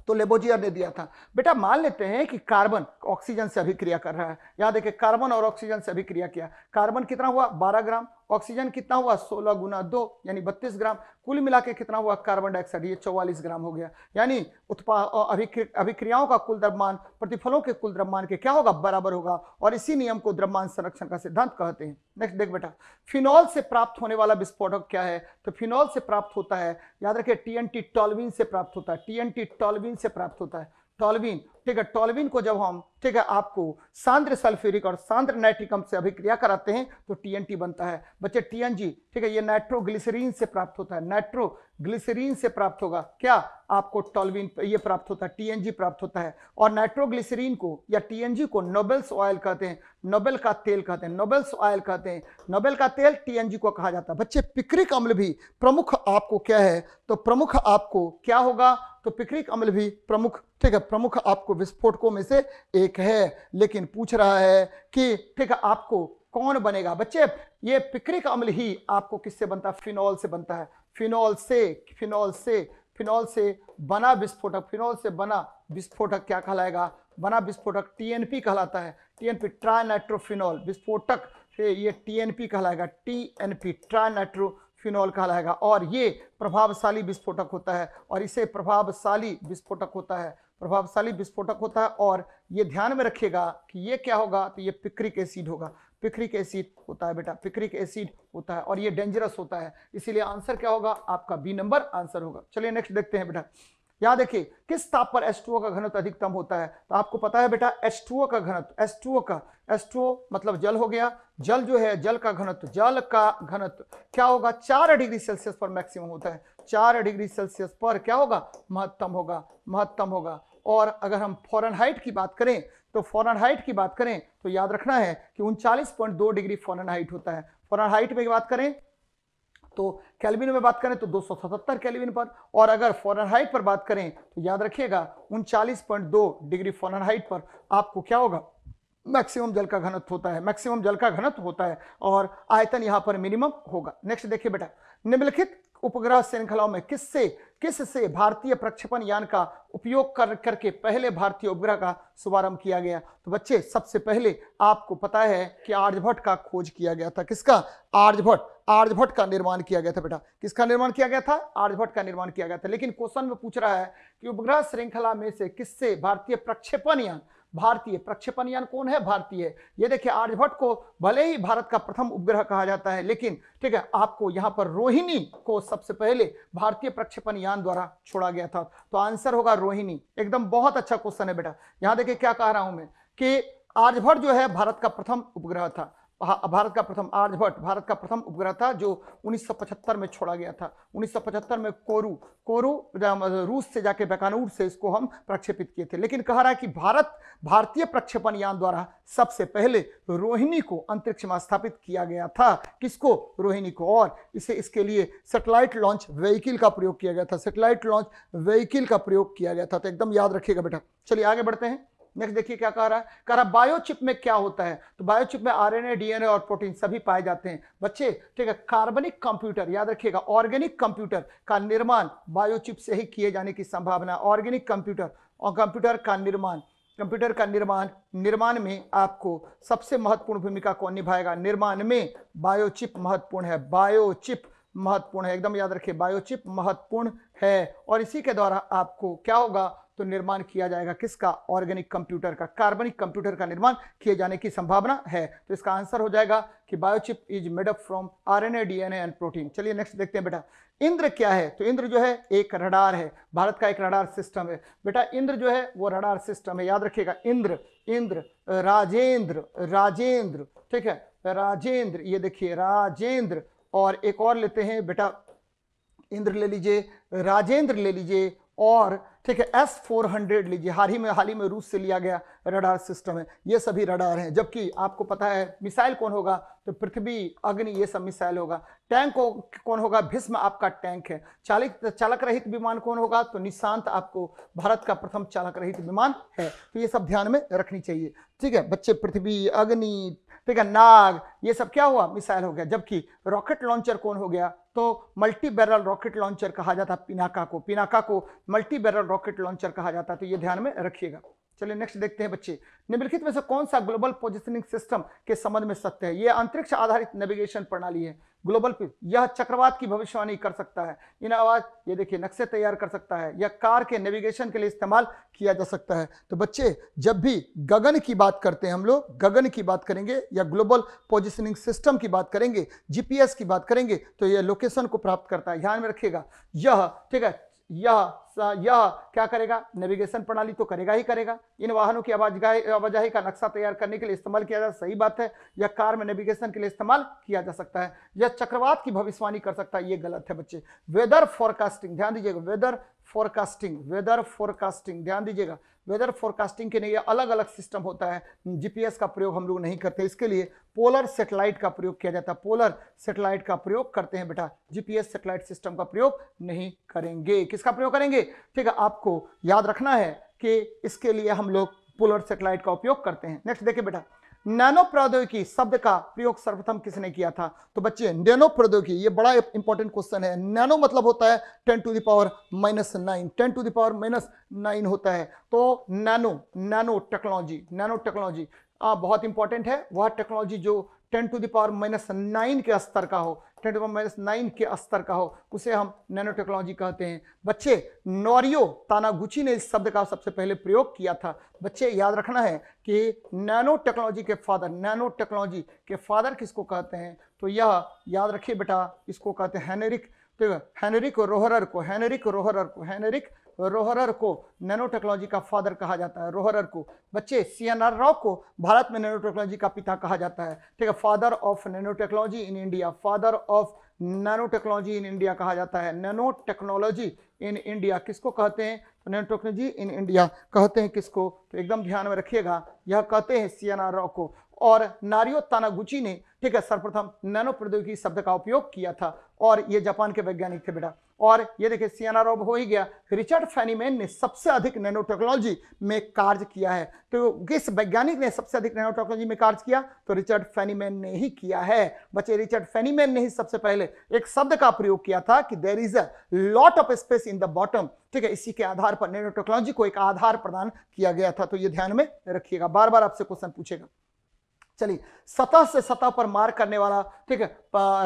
तो लेबोजियर ने दिया था। बेटा मान लेते हैं कि कार्बन ऑक्सीजन से अभिक्रिया कर रहा है, याद है कि कार्बन और ऑक्सीजन से अभिक्रिया किया, कार्बन कितना हुआ बारह ग्राम, ऑक्सीजन कितना हुआ सोलह गुना दो यानी बत्तीस ग्राम, कुल मिला के कितना हुआ कार्बन डाइऑक्साइड ये चौवालीस ग्राम हो गया। यानी उत्पाद अभिक्रियाओं का कुल द्रव्यमान प्रतिफलों के कुल द्रव्यमान के क्या होगा? बराबर होगा। और इसी नियम को द्रव्यमान संरक्षण का सिद्धांत कहते हैं। नेक्स्ट देख बेटा, फिनॉल से प्राप्त होने वाला विस्फोटक क्या है? तो फिनॉल से प्राप्त होता है, याद रखिए टी एन टी टॉल्विन से प्राप्त होता है, टी एन टी टॉल्विन से प्राप्त होता है, टॉल्विन ठीक है, टोल्यूनि को जब हम ठीक है आपको सांद्र सल्फ्यूरिक और सांद्र नाइट्रिक अम्ल से अभिक्रिया कराते हैं तो टीएनटी बनता है बच्चे, टीएनजी ठीक है, ये नाइट्रोग्लिसरीन से प्राप्त होता है, नाइट्रोग्लिसरीन से प्राप्त होगा क्या आपको टोल्यूनि, ये प्राप्त होता है टीएनजी प्राप्त होता है। और नाइट्रोग्लिसरीन को या टीएनजी को नोबेल्स ऑयल कहते हैं, नोबेल का तेल कहते हैं, नोबेल्स ऑयल कहते हैं, नोबेल का तेल टीएनजी को कहा जाता है। बच्चे पिक्रिक अम्ल भी प्रमुख आपको क्या है, तो प्रमुख आपको क्या होगा, तो पिक्रिक अम्ल भी प्रमुख ठीक है प्रमुख आपको विस्फोटकों में से एक है। लेकिन पूछ रहा है कि ठीक है आपको कौन बनेगा बच्चे, ये पिक्रिक अम्ल ही आपको किससे बनता है, फिनॉल से बनता है, फिनॉल से फिनॉल से फिनॉल से बना विस्फोटक, फिनॉल से बना विस्फोटक क्या कहलाएगा, बना विस्फोटक टीएनपी कहलाता है, टीएनपी ट्राइनाइट्रोफिनॉल विस्फोटक ये टीएनपी कहलाएगा, टीएनपी ट्राइनाइट्रो फिनॉल कहलाएगा। और ये प्रभावशाली विस्फोटक होता है, और इसे प्रभावशाली विस्फोटक होता है, प्रभावशाली विस्फोटक होता है। और ये ध्यान में रखिएगा कि ये क्या होगा, तो ये पिक्रिक एसिड होगा, पिक्रिक एसिड होता है बेटा, पिक्रिक एसिड होता है और ये डेंजरस होता है, इसीलिए आंसर क्या होगा आपका बी नंबर आंसर होगा। चलिए नेक्स्ट देखते हैं बेटा, यहाँ देखिए किस ताप पर एच टू ओ का घनत्व अधिकतम होता है, तो आपको पता है बेटा एच टू ओ का घनत्व, एच टू ओ का एच टू ओ मतलब जल हो गया, जल जो है जल का घनत्व, जल का घनत्व क्या होगा चार डिग्री सेल्सियस पर मैक्सिमम होता है, चार डिग्री सेल्सियस पर क्या होगा महत्तम होगा, महत्तम होगा। और अगर हम फॉरेनहाइट की बात करें तो फॉरेनहाइट की बात करें तो याद रखना है कि उनचालीस पॉइंट दो डिग्री फॉरेनहाइट होता है, फॉरेनहाइट में बात करें तो केल्विन में बात करें तो दो सौ सतहत्तर केल्विन पर, और अगर फॉरेनहाइट पर बात करें तो याद रखिएगा उनचालीस पॉइंट दो डिग्री फॉरेनहाइट पर आपको क्या होगा मैक्सिमम जल का घनत्व होता है, मैक्सिमम जल का घनत्व होता है और आयतन यहाँ पर मिनिमम होगा। नेक्स्ट देखिए बेटा, निम्नलिखित उपग्रह श्रृंखलाओं में किससे किससे भारतीय प्रक्षेपण यान का उपयोग कर करके पहले भारतीय उपग्रह का शुभारंभ किया गया, तो बच्चे सबसे पहले आपको पता है कि आर्यभट्ट का खोज किया गया था, किसका आर्यभट्ट, आर्यभट्ट का निर्माण किया गया था बेटा, किसका निर्माण किया गया था आर्यभट्ट का निर्माण किया गया था। लेकिन क्वेश्चन में पूछ रहा है कि उपग्रह श्रृंखला में से किससे भारतीय प्रक्षेपण यान, भारतीय प्रक्षेपण यान कौन है भारतीय, ये देखिए आर्यभट्ट को भले ही भारत का प्रथम उपग्रह कहा जाता है लेकिन ठीक है आपको यहाँ पर रोहिणी को सबसे पहले भारतीय प्रक्षेपण यान द्वारा छोड़ा गया था, तो आंसर होगा रोहिणी। एकदम बहुत अच्छा क्वेश्चन है बेटा, यहाँ देखिए क्या कह रहा हूं मैं कि आर्यभट्ट जो है भारत का प्रथम उपग्रह था, भारत का प्रथम आर्यभट्ट भारत का प्रथम उपग्रह था जो उन्नीस सौ पचहत्तर में छोड़ा गया था, उन्नीस सौ पचहत्तर में कोरू कोरू रूस से जाके बैकानूर से इसको हम प्रक्षेपित किए थे। लेकिन कह रहा है कि भारत भारतीय प्रक्षेपण यान द्वारा सबसे पहले रोहिणी को अंतरिक्ष में स्थापित किया गया था, किसको रोहिणी को, और इसे इसके लिए सैटेलाइट लॉन्च व्हीकिल का प्रयोग किया गया था, सैटेलाइट लॉन्च व्हीकिल का प्रयोग किया गया था, तो एकदम याद रखिएगा बेटा। चलिए आगे बढ़ते हैं, नेक्स्ट देखिए क्या कह रहा है, कह रहा है बायोचिप में क्या होता है, तो बायोचिप में आरएनए, डीएनए और प्रोटीन सभी पाए जाते हैं बच्चे, ठीक है। कार्बनिक कंप्यूटर याद रखिएगा, ऑर्गेनिक कंप्यूटर का निर्माण बायोचिप से ही किए जाने की संभावना, ऑर्गेनिक कंप्यूटर और कंप्यूटर का निर्माण कंप्यूटर का निर्माण निर्माण में आपको सबसे महत्वपूर्ण भूमिका कौन निभाएगा, निर्माण में बायोचिप महत्वपूर्ण है, बायोचिप महत्वपूर्ण है, एकदम याद रखिए बायोचिप महत्वपूर्ण है। और इसी के द्वारा आपको क्या होगा, तो निर्माण किया जाएगा किसका, ऑर्गेनिक कंप्यूटर का, कार्बनिक कंप्यूटर का निर्माण किए जाने की संभावना है, तो इसका आंसर हो जाएगा कि biochip is made up from RNA, DNA and protein. चलिए नेक्स्ट देखते हैं बेटा, इंद्र क्या है, तो इंद्र जो है एक रडार है, भारत का एक रडार सिस्टम है बेटा, इंद्र जो है वो रडार सिस्टम है, याद रखिएगा इंद्र इंद्र राजेंद्र राजेंद्र ठीक है राजेंद्र, ये देखिए राजेंद्र, और एक और लेते हैं बेटा, इंद्र ले लीजिए, राजेंद्र ले लीजिए, और ठीक है एस फोर हंड्रेड लीजिए, हाल ही में हाल ही में रूस से लिया गया रडार सिस्टम है, ये सभी रडार हैं। जबकि आपको पता है मिसाइल कौन होगा, तो पृथ्वी, अग्नि ये सब मिसाइल होगा। टैंक को कौन होगा, भीष्म आपका टैंक है। चालक चालक रहित विमान कौन होगा, तो निशांत आपको भारत का प्रथम चालक रहित विमान है, तो ये सब ध्यान में रखनी चाहिए, ठीक है बच्चे। पृथ्वी, अग्नि, ठीक है नाग, ये सब क्या हुआ, मिसाइल हो गया। जबकि रॉकेट लॉन्चर कौन हो गया, तो मल्टी बैरल रॉकेट लॉन्चर कहा जाता है पिनाका को, पिनाका को मल्टी बैरल रॉकेट लॉन्चर कहा जाता है, तो ये ध्यान में रखिएगा। चलिए नेक्स्ट देखते हैं बच्चे, निम्नलिखित में से कौन सा ग्लोबल पोजिशनिंग सिस्टम के संबंध में सत्य है, ये अंतरिक्ष आधारित नेविगेशन प्रणाली है, ग्लोबल यह चक्रवात की भविष्यवाणी कर सकता है, इन आवाज ये देखिए नक्शे तैयार कर सकता है, या कार के नेविगेशन के लिए इस्तेमाल किया जा सकता है। तो बच्चे जब भी गगन की बात करते हैं, हम लोग गगन की बात करेंगे या ग्लोबल पोजिशनिंग सिस्टम की बात करेंगे, जीपीएस की बात करेंगे, तो यह लोकेशन को प्राप्त करता है, ध्यान में रखिएगा। यह ठीक है यह यह क्या करेगा, नेविगेशन प्रणाली तो करेगा ही करेगा। इन वाहनों की आवाजाही का नक्शा तैयार करने के लिए इस्तेमाल किया जा, सही बात है। यह कार में नेविगेशन के लिए इस्तेमाल किया जा सकता है। यह चक्रवात की भविष्यवाणी कर सकता है, यह गलत है बच्चे। वेदर फोरकास्टिंग, ध्यान दीजिएगा, वेदर फोरकास्टिंग, वेदर फोरकास्टिंग ध्यान दीजिएगा, वेदर फोरकास्टिंग के लिए अलग अलग सिस्टम होता है। जीपीएस का प्रयोग हम लोग नहीं करते, इसके लिए पोलर सेटेलाइट का प्रयोग किया जाता है, पोलर सेटेलाइट का प्रयोग करते हैं बेटा। जीपीएस सेटेलाइट सिस्टम का प्रयोग नहीं करेंगे, किसका प्रयोग करेंगे? ठीक है, आपको याद रखना है कि इसके लिए हम लोग पोलर सेटेलाइट का उपयोग करते हैं। नेक्स्ट देखिए बेटा, नैनो प्रौद्योगिकी शब्द का प्रयोग सर्वप्रथम किसने किया था? तो बच्चे नैनो प्रौद्योगिकी, ये बड़ा इंपॉर्टेंट क्वेश्चन है। नैनो मतलब होता है ten to the power minus nine, ten to the power minus nine होता है। तो nano nano technology, nano technology बहुत इंपॉर्टेंट है। वह टेक्नोलॉजी जो ten to the power minus nine के स्तर का हो, ten to the power minus nine के स्तर का हो, उसे हम नैनो टेक्नोलॉजी कहते हैं। बच्चे नोरियो तानागुची ने इस शब्द का सबसे पहले प्रयोग किया था। बच्चे याद रखना है कि नैनो टेक्नोलॉजी के फादर, नैनो टेक्नोलॉजी के फादर किसको कहते हैं? तो यह याद रखिए बेटा, इसको कहते हैं हेनरिक, तो हेनरिक रोहरर को, हेनरिक रोहरर को, हेनरिक रोहरर को नैनो टेक्नोलॉजी का फादर कहा जाता है, रोहरर को। बच्चे सी एन आर राव को भारत में नैनो टेक्नोलॉजी का पिता कहा जाता है, ठीक है, father of nano technology in India, father of nano technology in India कहा जाता है। नैनो टेक्नोलॉजी इन इंडिया किसको कहते हैं? तो नैनो टेक्नोलॉजी इन इंडिया कहते हैं किसको? तो एकदम ध्यान में रखिएगा, यह कहते हैं सी एन आर राव को। और नारियो तानागुची ने, ठीक है, सर्वप्रथम नैनो प्रौद्योगिकी शब्द का उपयोग किया था, और ये जापान के वैज्ञानिक थे बेटा। और ये देखिए सी एन आर राव हो ही गया। रिचर्ड फैनीमैन ने सबसे अधिक नैनो टेक्नोलॉजी में कार्य किया है, तो किस वैज्ञानिक ने सबसे अधिक नैनो टेक्नोलॉजी में कार्य किया? तो रिचर्ड फैनीमैन ने ही किया है बच्चे। रिचर्ड फैनीमैन ने ही सबसे पहले एक शब्द का प्रयोग किया था कि there is a lot of space in the bottom, ठीक है, इसी के आधार पर नैनो टेक्नोलॉजी को एक आधार प्रदान किया गया था। तो ये ध्यान में रखिएगा, बार बार आपसे क्वेश्चन पूछेगा। चलिए, सतह से सतह पर मार करने वाला, ठीक है,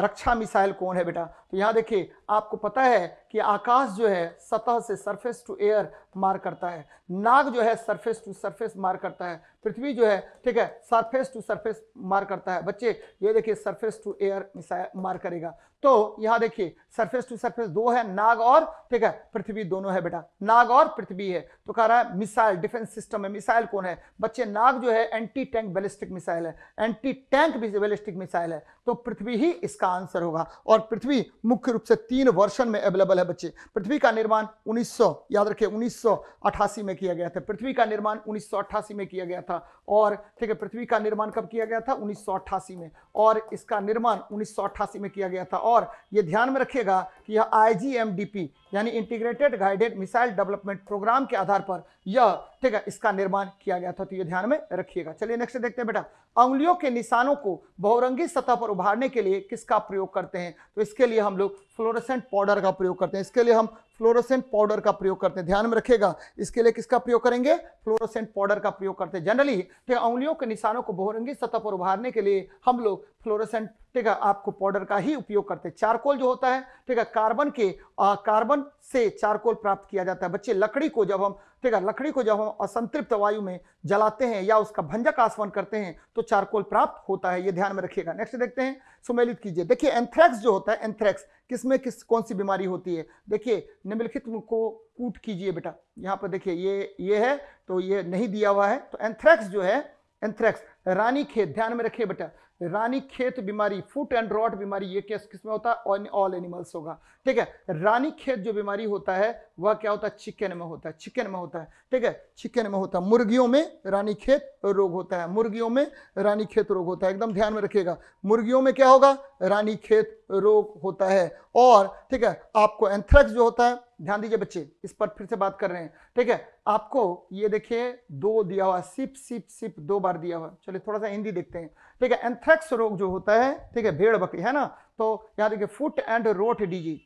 रक्षा मिसाइल कौन है बेटा? तो यहाँ देखिए, आपको पता है कि आकाश जो है सतह से सरफेस टू एयर मार करता है, नाग जो है सरफेस टू सरफेस मार करता है, पृथ्वी जो है, ठीक है, सरफेस टू सरफेस मार करता है। बच्चे ये देखिए सरफेस टू एयर मिसाइल मार करेगा। तो यहाँ देखिए सरफेस टू सरफेस दो है, नाग और, ठीक है, पृथ्वी दोनों है बेटा, नाग और पृथ्वी है। तो कह रहा है मिसाइल, डिफेंस सिस्टम में मिसाइल कौन है? बच्चे नाग जो है एंटी टैंक बैलिस्टिक मिसाइल है, एंटी टैंक बैलिस्टिक मिसाइल है, तो पृथ्वी ही इसका आंसर होगा। और पृथ्वी मुख्य रूप से तीन वर्षन में अवेलेबल है बच्चे। पृथ्वी का निर्माण उन्नीस सौ, याद रखिए उन्नीस सौ अठासी में किया गया था, पृथ्वी का निर्माण उन्नीस सौ अठासी में किया गया था। और ठीक है, पृथ्वी का निर्माण कब किया गया था? उन्नीस सौ अठासी में, और इसका निर्माण उन्नीस सौ अठासी में किया गया था। और ये ध्यान में रखिएगा कि यह आईजीएमडीपी यानी integrated guided missile development programme के आधार पर यह, ठीक है, इसका निर्माण किया गया था। तो ये ध्यान में रखिएगा। चलिए नेक्स्ट देखते हैं बेटा, उंगलियों के निशानों को बहुरंगी सतह पर उभारने के लिए किसका प्रयोग करते हैं? तो इसके लिए हम लोग फ्लोरोसेंट पाउडर का प्रयोग करते हैं, इसके लिए हम फ्लोरोसेंट पाउडर का प्रयोग करते हैं। ध्यान में रखिएगा, इसके लिए किसका प्रयोग करेंगे? फ्लोरोसेंट पाउडर का प्रयोग करते हैं जनरली। ठीक है, उंगलियों के निशानों को बहुरंगी सतह पर उभारने के लिए हम लोग फ्लोरोसेंट, ठीक है, आपको पाउडर का ही उपयोग करते हैं। चारकोल जो होता है, ठीक है, कार्बन के आ, कार्बन से चारकोल प्राप्त किया जाता है बच्चे। लकड़ी को जब हम, ठीक है, लकड़ी को जब हम असंतृप्त वायु में जलाते हैं या उसका भंजक आसवन करते हैं तो चारकोल प्राप्त होता है, ये ध्यान में रखिएगा। नेक्स्ट देखते हैं, सुमेलित कीजिए। देखिए एंथ्रेक्स जो होता है, एंथ्रेक्स किसमें किस कौन सी बीमारी होती है? देखिए निम्नलिखित को कूट कीजिए बेटा, यहाँ पर देखिए ये ये है तो ये नहीं दिया हुआ है। तो एंथ्रेक्स जो है, एंथ्रेक्स रानीखेत, ध्यान में रखिए बेटा, रानीखेत बीमारी, फुट एंड रॉट बीमारी, ये केस किसमें होता है? ऑन ऑल एनिमल्स होगा, ठीक है। रानीखेत जो बीमारी होता है वह क्या होता है? चिकन में होता है, चिकन में होता है, ठीक है, चिकन में होता है। मुर्गियों में रानीखेत रोग होता है, मुर्गियों में रानीखेत रोग होता है, एकदम ध्यान में रखिएगा। मुर्गियों में क्या होगा? रानीखेत रोग होता है। और ठीक है, आपको एंथ्रेक्स जो होता है, ध्यान दीजिए बच्चे, इस पर फिर से बात कर रहे हैं, ठीक है, आपको ये देखिए दो दिया हुआ, सिप सिप सिप दो बार दिया हुआ। चलिए थोड़ा सा हिंदी देखते हैं, ठीक है, एंथ्रेक्स रोग जो होता है, ठीक है, भेड़ बकरी है ना, तो यहाँ देखिए foot and rot disease,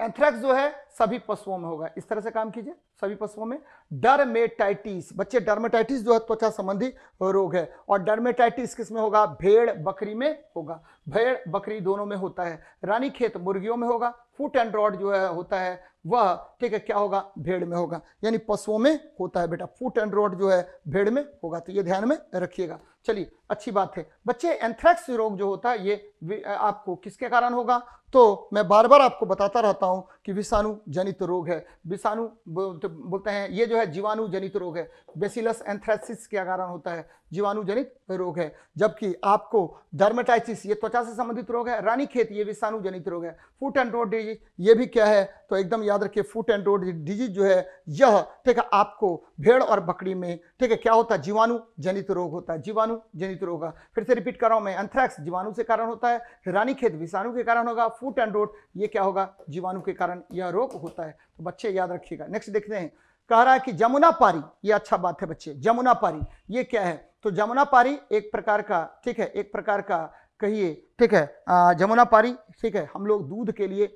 anthrax जो है सभी पशुओं में होगा। इस तरह से काम कीजिए, सभी पशुओं में। डर्मेटाइटिस, बच्चे डर्मेटाइटिस जो है त्वचा संबंधी रोग है, और डर्मेटाइटिस किसमें होगा? भेड़ बकरी में होगा, भेड़ बकरी दोनों में होता है। रानीखेत मुर्गियों में होगा। फुट एंड रॉट जो है होता है वह, ठीक है, क्या होगा? भेड़ में होगा, यानी पशुओं में होता है बेटा। फुट एंड रॉट जो है भेड़ में होगा, तो ये ध्यान में रखिएगा। चलिए, अच्छी बात है बच्चे। एंथ्रेक्स रोग जो होता है ये आपको किसके कारण होगा? तो मैं बार बार आपको बताता रहता हूं कि विषाणु जनित रोग है। विषाणु बोलते हैं, ये जो है जीवाणु जनित रोग है। बेसिलस एंथ्रेसिस के कारण होता है, जीवाणु जनित रोग है। जबकि आपको डर्मेटाइटिस, ये त्वचा से संबंधित रोग है। रानीखेत, ये विषाणु जनित रोग है। फुट एंड रोड डिजीज, ये भी क्या है? तो एकदम याद रखिए, फुट एंड रोड डिजीज जो है यह, ठीक है, आपको भेड़ और बकरी में, ठीक है, क्या होता है? जीवाणु जनित रोग होता है, जीवाणु जनित रोग होगा। फिर से रिपीट कर रहा हूं मैं, एंथ्रेक्स जीवाणु से कारण होता है, रानीखेत विषाणु के कारण होगा, फुट एंड रोड ये क्या होगा? जीवाणु के कारण यह रोग होता है। तो बच्चे याद रखिएगा। नेक्स्ट देखते हैं, कह रहा है कि जमुना पारी, ये अच्छा बात है बच्चे। जमुना पारी ये क्या है? तो जमुना पारी एक प्रकार का, ठीक है, एक प्रकार का कहिए, ठीक है, जमुना पारी, ठीक है, हम लोग दूध के लिए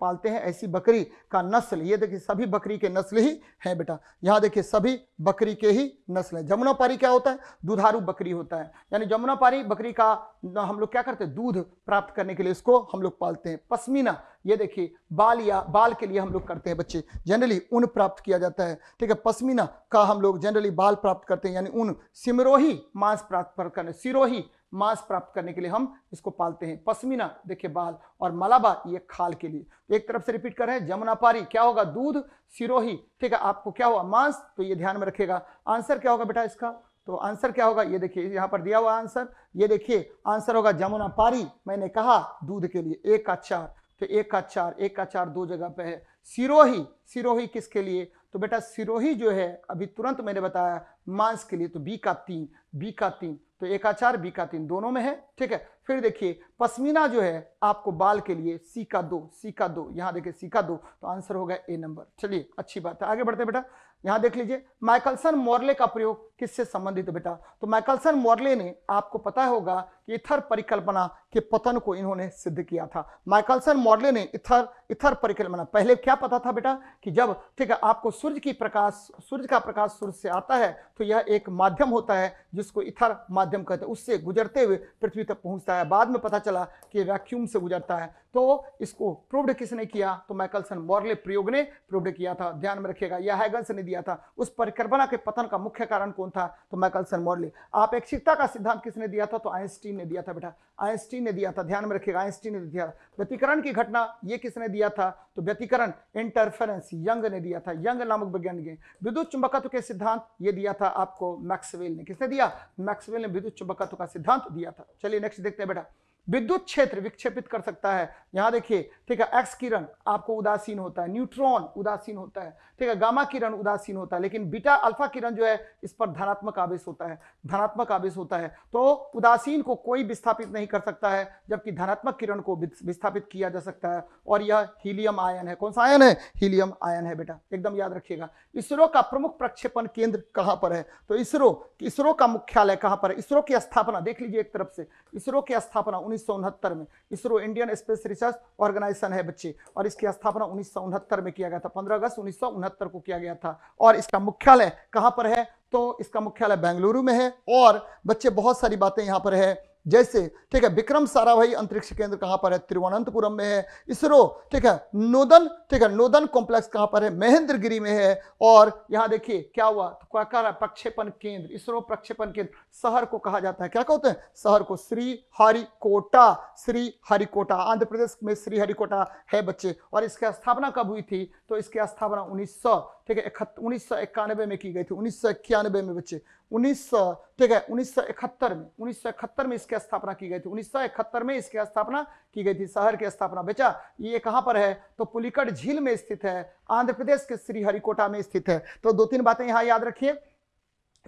पालते हैं। ऐसी बकरी का नस्ल, ये देखिए सभी बकरी के नस्ल ही है बेटा। यहाँ देखिए सभी बकरी के ही नस्ल है। जमुना पारी क्या होता है? दुधारू बकरी होता है, यानी जमुना पारी बकरी का हम लोग क्या करते हैं? दूध प्राप्त करने के लिए इसको हम लोग पालते हैं। पश्मीना, ये देखिए बाल, या बाल के लिए हम लोग करते हैं बच्चे, जनरली ऊन प्राप्त किया जाता है, ठीक है। पश्मीना का हम लोग जनरली बाल प्राप्त करते हैं, यानी ऊन। सिमरोही मांस प्राप्त करने, सिरोही मांस प्राप्त करने के लिए हम इसको पालते हैं। पश्मीना देखिए बाल, और मलाबा ये खाल के लिए। एक तरफ से रिपीट कर रहे हैं, जमुना पारी क्या होगा? दूध, सिरोही, ठीक है, आपको क्या हुआ? मांस। तो ये ध्यान में रखिएगा। आंसर क्या होगा बेटा इसका? तो आंसर क्या होगा? ये देखिए यहाँ पर दिया हुआ आंसर, ये देखिए आंसर होगा जमुना पारी। मैंने कहा दूध के लिए एक का चार, तो एक का चार, एक का चार दो जगह पे है। सिरोही, सिरोही किसके लिए? तो बेटा सिरोही जो है अभी तुरंत मैंने बताया मांस के लिए, तो बी का तीन, बी का तीन, तो एक का चार, बी का तीन दोनों में है, ठीक है। फिर देखिए पश्मीना जो है आपको बाल के लिए, सी का दो, सी का दो, यहाँ देखिए सी का दो, तो आंसर होगा ए नंबर। चलिए, अच्छी बात है, आगे बढ़ते बेटा। यहाँ देख लीजिए, माइकलसन मोर्ले का प्रयोग किससे संबंधित है बेटा? तो माइकलसन मोर्ले ने, आपको पता होगा कि इथर परिकल्पना के पतन को इन्होंने सिद्ध किया था। माइकलसन मोर्ले ने इथर इथर परिकल्पना, पहले क्या पता था बेटा? कि जब, ठीक है, आपको सूर्य की प्रकाश, सूर्य का प्रकाश सूर्य से आता है तो यह एक माध्यम होता है जिसको इथर माध्यम कहते हैं, उससे गुजरते हुए पृथ्वी तक पहुंचता है। बाद में पता चला कि वैक्यूम से गुजरता है। तो इसको प्रूव्ड किसने किया? तो माइकलसन मोर्ले प्रयोग ने प्रूव्ड किया था, ध्यान में रखिएगा। यह हाइगन्स ने दिया था। उस परिकल्पना के पतन का मुख्य कारण कौन था? तो माइकलसन मोर्ले। आपेक्षिकता का सिद्धांत किसने दिया था? तो आइंस्टीन ने दिया था बेटा, आइंस्टीन ने दिया था, ध्यान में रखिएगा, आइंस्टीन ने दिया था। व्यतिकरण की घटना, ये किसने दिया था? तो व्यतिकरण इंटरफेरेंस यंग ने दिया था, यंग नामक वैज्ञानिक ने। विद्युत चुंबकत्व के सिद्धांत, ये दिया था आपको मैक्सवेल ने। किसने दिया? मैक्सवेल ने विद्युत चुंबकत्व का सिद्धांत दिया था। चलिए नेक्स्ट देखते हैं बेटा, विद्युत क्षेत्र विक्षेपित कर सकता है। यहाँ देखिए, ठीक है, एक्स किरण आपको उदासीन होता है, न्यूट्रॉन उदासीन होता है, ठीक है, गामा किरण उदासीन होता है, लेकिन बीटा अल्फा किरण जो है इस पर धनात्मक आवेश होता है, धनात्मक आवेश होता है। तो उदासीन को कोई विस्थापित नहीं कर सकता है, जबकि धनात्मक किरण को विस्थापित किया जा सकता है। और यह हीलियम आयन है। कौन सा आयन है? हीलियम आयन है बेटा, एकदम याद रखिएगा। इसरो का प्रमुख प्रक्षेपण केंद्र कहाँ पर है? तो इसरो इसरो का मुख्यालय कहाँ पर है? इसरो की स्थापना देख लीजिए एक तरफ से, इसरो की स्थापना उन्नीस सौ उनहत्तर में, ISRO Indian space research organisation है बच्चे, और इसकी स्थापना उन्नीस सौ उनहत्तर में किया गया था, पंद्रह अगस्त उन्नीस सौ उनहत्तर को किया गया था। और इसका मुख्यालय कहाँ पर है? तो इसका मुख्यालय बेंगलुरु में है। और बच्चे बहुत सारी बातें यहाँ पर है, जैसे, ठीक है, विक्रम साराभाई अंतरिक्ष केंद्र कहाँ पर है? तिरुवनंतपुरम में है। इसरो, ठीक है, नोदन, ठीक है, नोदन कॉम्प्लेक्स कहाँ पर है? महेंद्रगिरी में है। और यहाँ देखिए क्या हुआ, तो क्या प्रक्षेपण केंद्र, इसरो प्रक्षेपण केंद्र शहर को कहा जाता है, क्या कहते हैं शहर को? श्री हरिकोटा, श्री हरिकोटा, आंध्र प्रदेश में श्री हरिकोटा है बच्चे। और इसकी स्थापना कब हुई थी? तो इसकी स्थापना उन्नीस सौ ठीक है उन्नीस सौ इक्यानवे में की गई थी, उन्नीस सौ इक्यानवे में बच्चे, उन्नीस सौ ठीक है उन्नीस सौ इकहत्तर में उन्नीस सौ इकहत्तर में इसकी स्थापना की गई थी, उन्नीस सौ इकहत्तर में इसकी स्थापना की गई थी, शहर की स्थापना। बेटा ये कहाँ पर है? तो पुलिकट झील में स्थित है, आंध्र प्रदेश के श्रीहरिकोटा में स्थित है। तो दो तीन बातें यहाँ याद रखिए,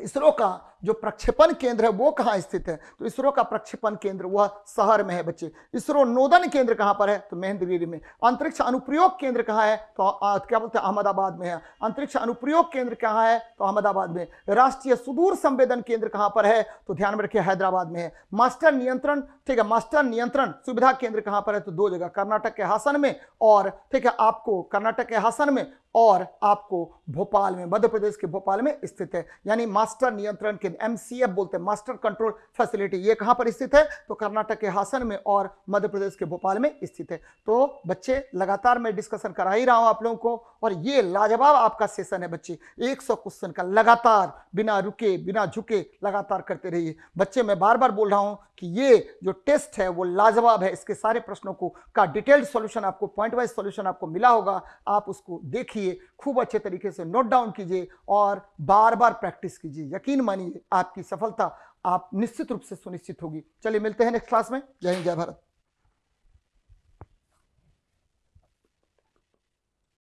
इसरो का जो प्रक्षेपण केंद्र है वो कहाँ स्थित है, तो इसरो का प्रक्षेपण केंद्र वह शहर में है बच्चे। इसरो नोदन केंद्र कहाँ पर है, तो महेंद्रगिरी में। अंतरिक्ष अनुप्रयोग केंद्र कहाँ है, तो क्या बोलते हैं अहमदाबाद में है। अंतरिक्ष अनुप्रयोग केंद्र कहाँ है, तो अहमदाबाद में। राष्ट्रीय सुदूर संवेदन केंद्र कहाँ पर है, तो ध्यान में रखिए हैदराबाद में है। मास्टर नियंत्रण, ठीक है, मास्टर नियंत्रण सुविधा केंद्र कहाँ पर है, तो दो जगह, कर्नाटक के हासन में और ठीक है आपको कर्नाटक के हासन में और आपको भोपाल में, मध्य प्रदेश के भोपाल में स्थित है। यानी मास्टर नियंत्रण केंद्र, एमसीएफ बोलते हैं, मास्टर कंट्रोल फैसिलिटी, ये कहां पर स्थित है, तो कर्नाटक के हासन में और मध्य प्रदेश के भोपाल में स्थित है। तो बच्चे लगातार मैं डिस्कशन करा ही रहा हूं आप लोगों को, और ये लाजवाब आपका सेशन है बच्चे, सौ क्वेश्चन का लगातार बिना रुके बिना झुके लगातार करते रहिए बच्चे। मैं बार बार बोल रहा हूं कि ये जो टेस्ट है वो लाजवाब है, इसके सारे प्रश्नों को का डिटेल्ड सॉल्यूशन आपको, पॉइंट वाइज सॉल्यूशन आपको मिला होगा, आप उसको देखिए, खूब अच्छे तरीके से नोट डाउन कीजिए और बार बार प्रैक्टिस कीजिए। यकीन मानिए आपकी सफलता आप निश्चित रूप से सुनिश्चित होगी। चलिए मिलते हैं नेक्स्ट क्लास में। जय हिंद, जय भारत।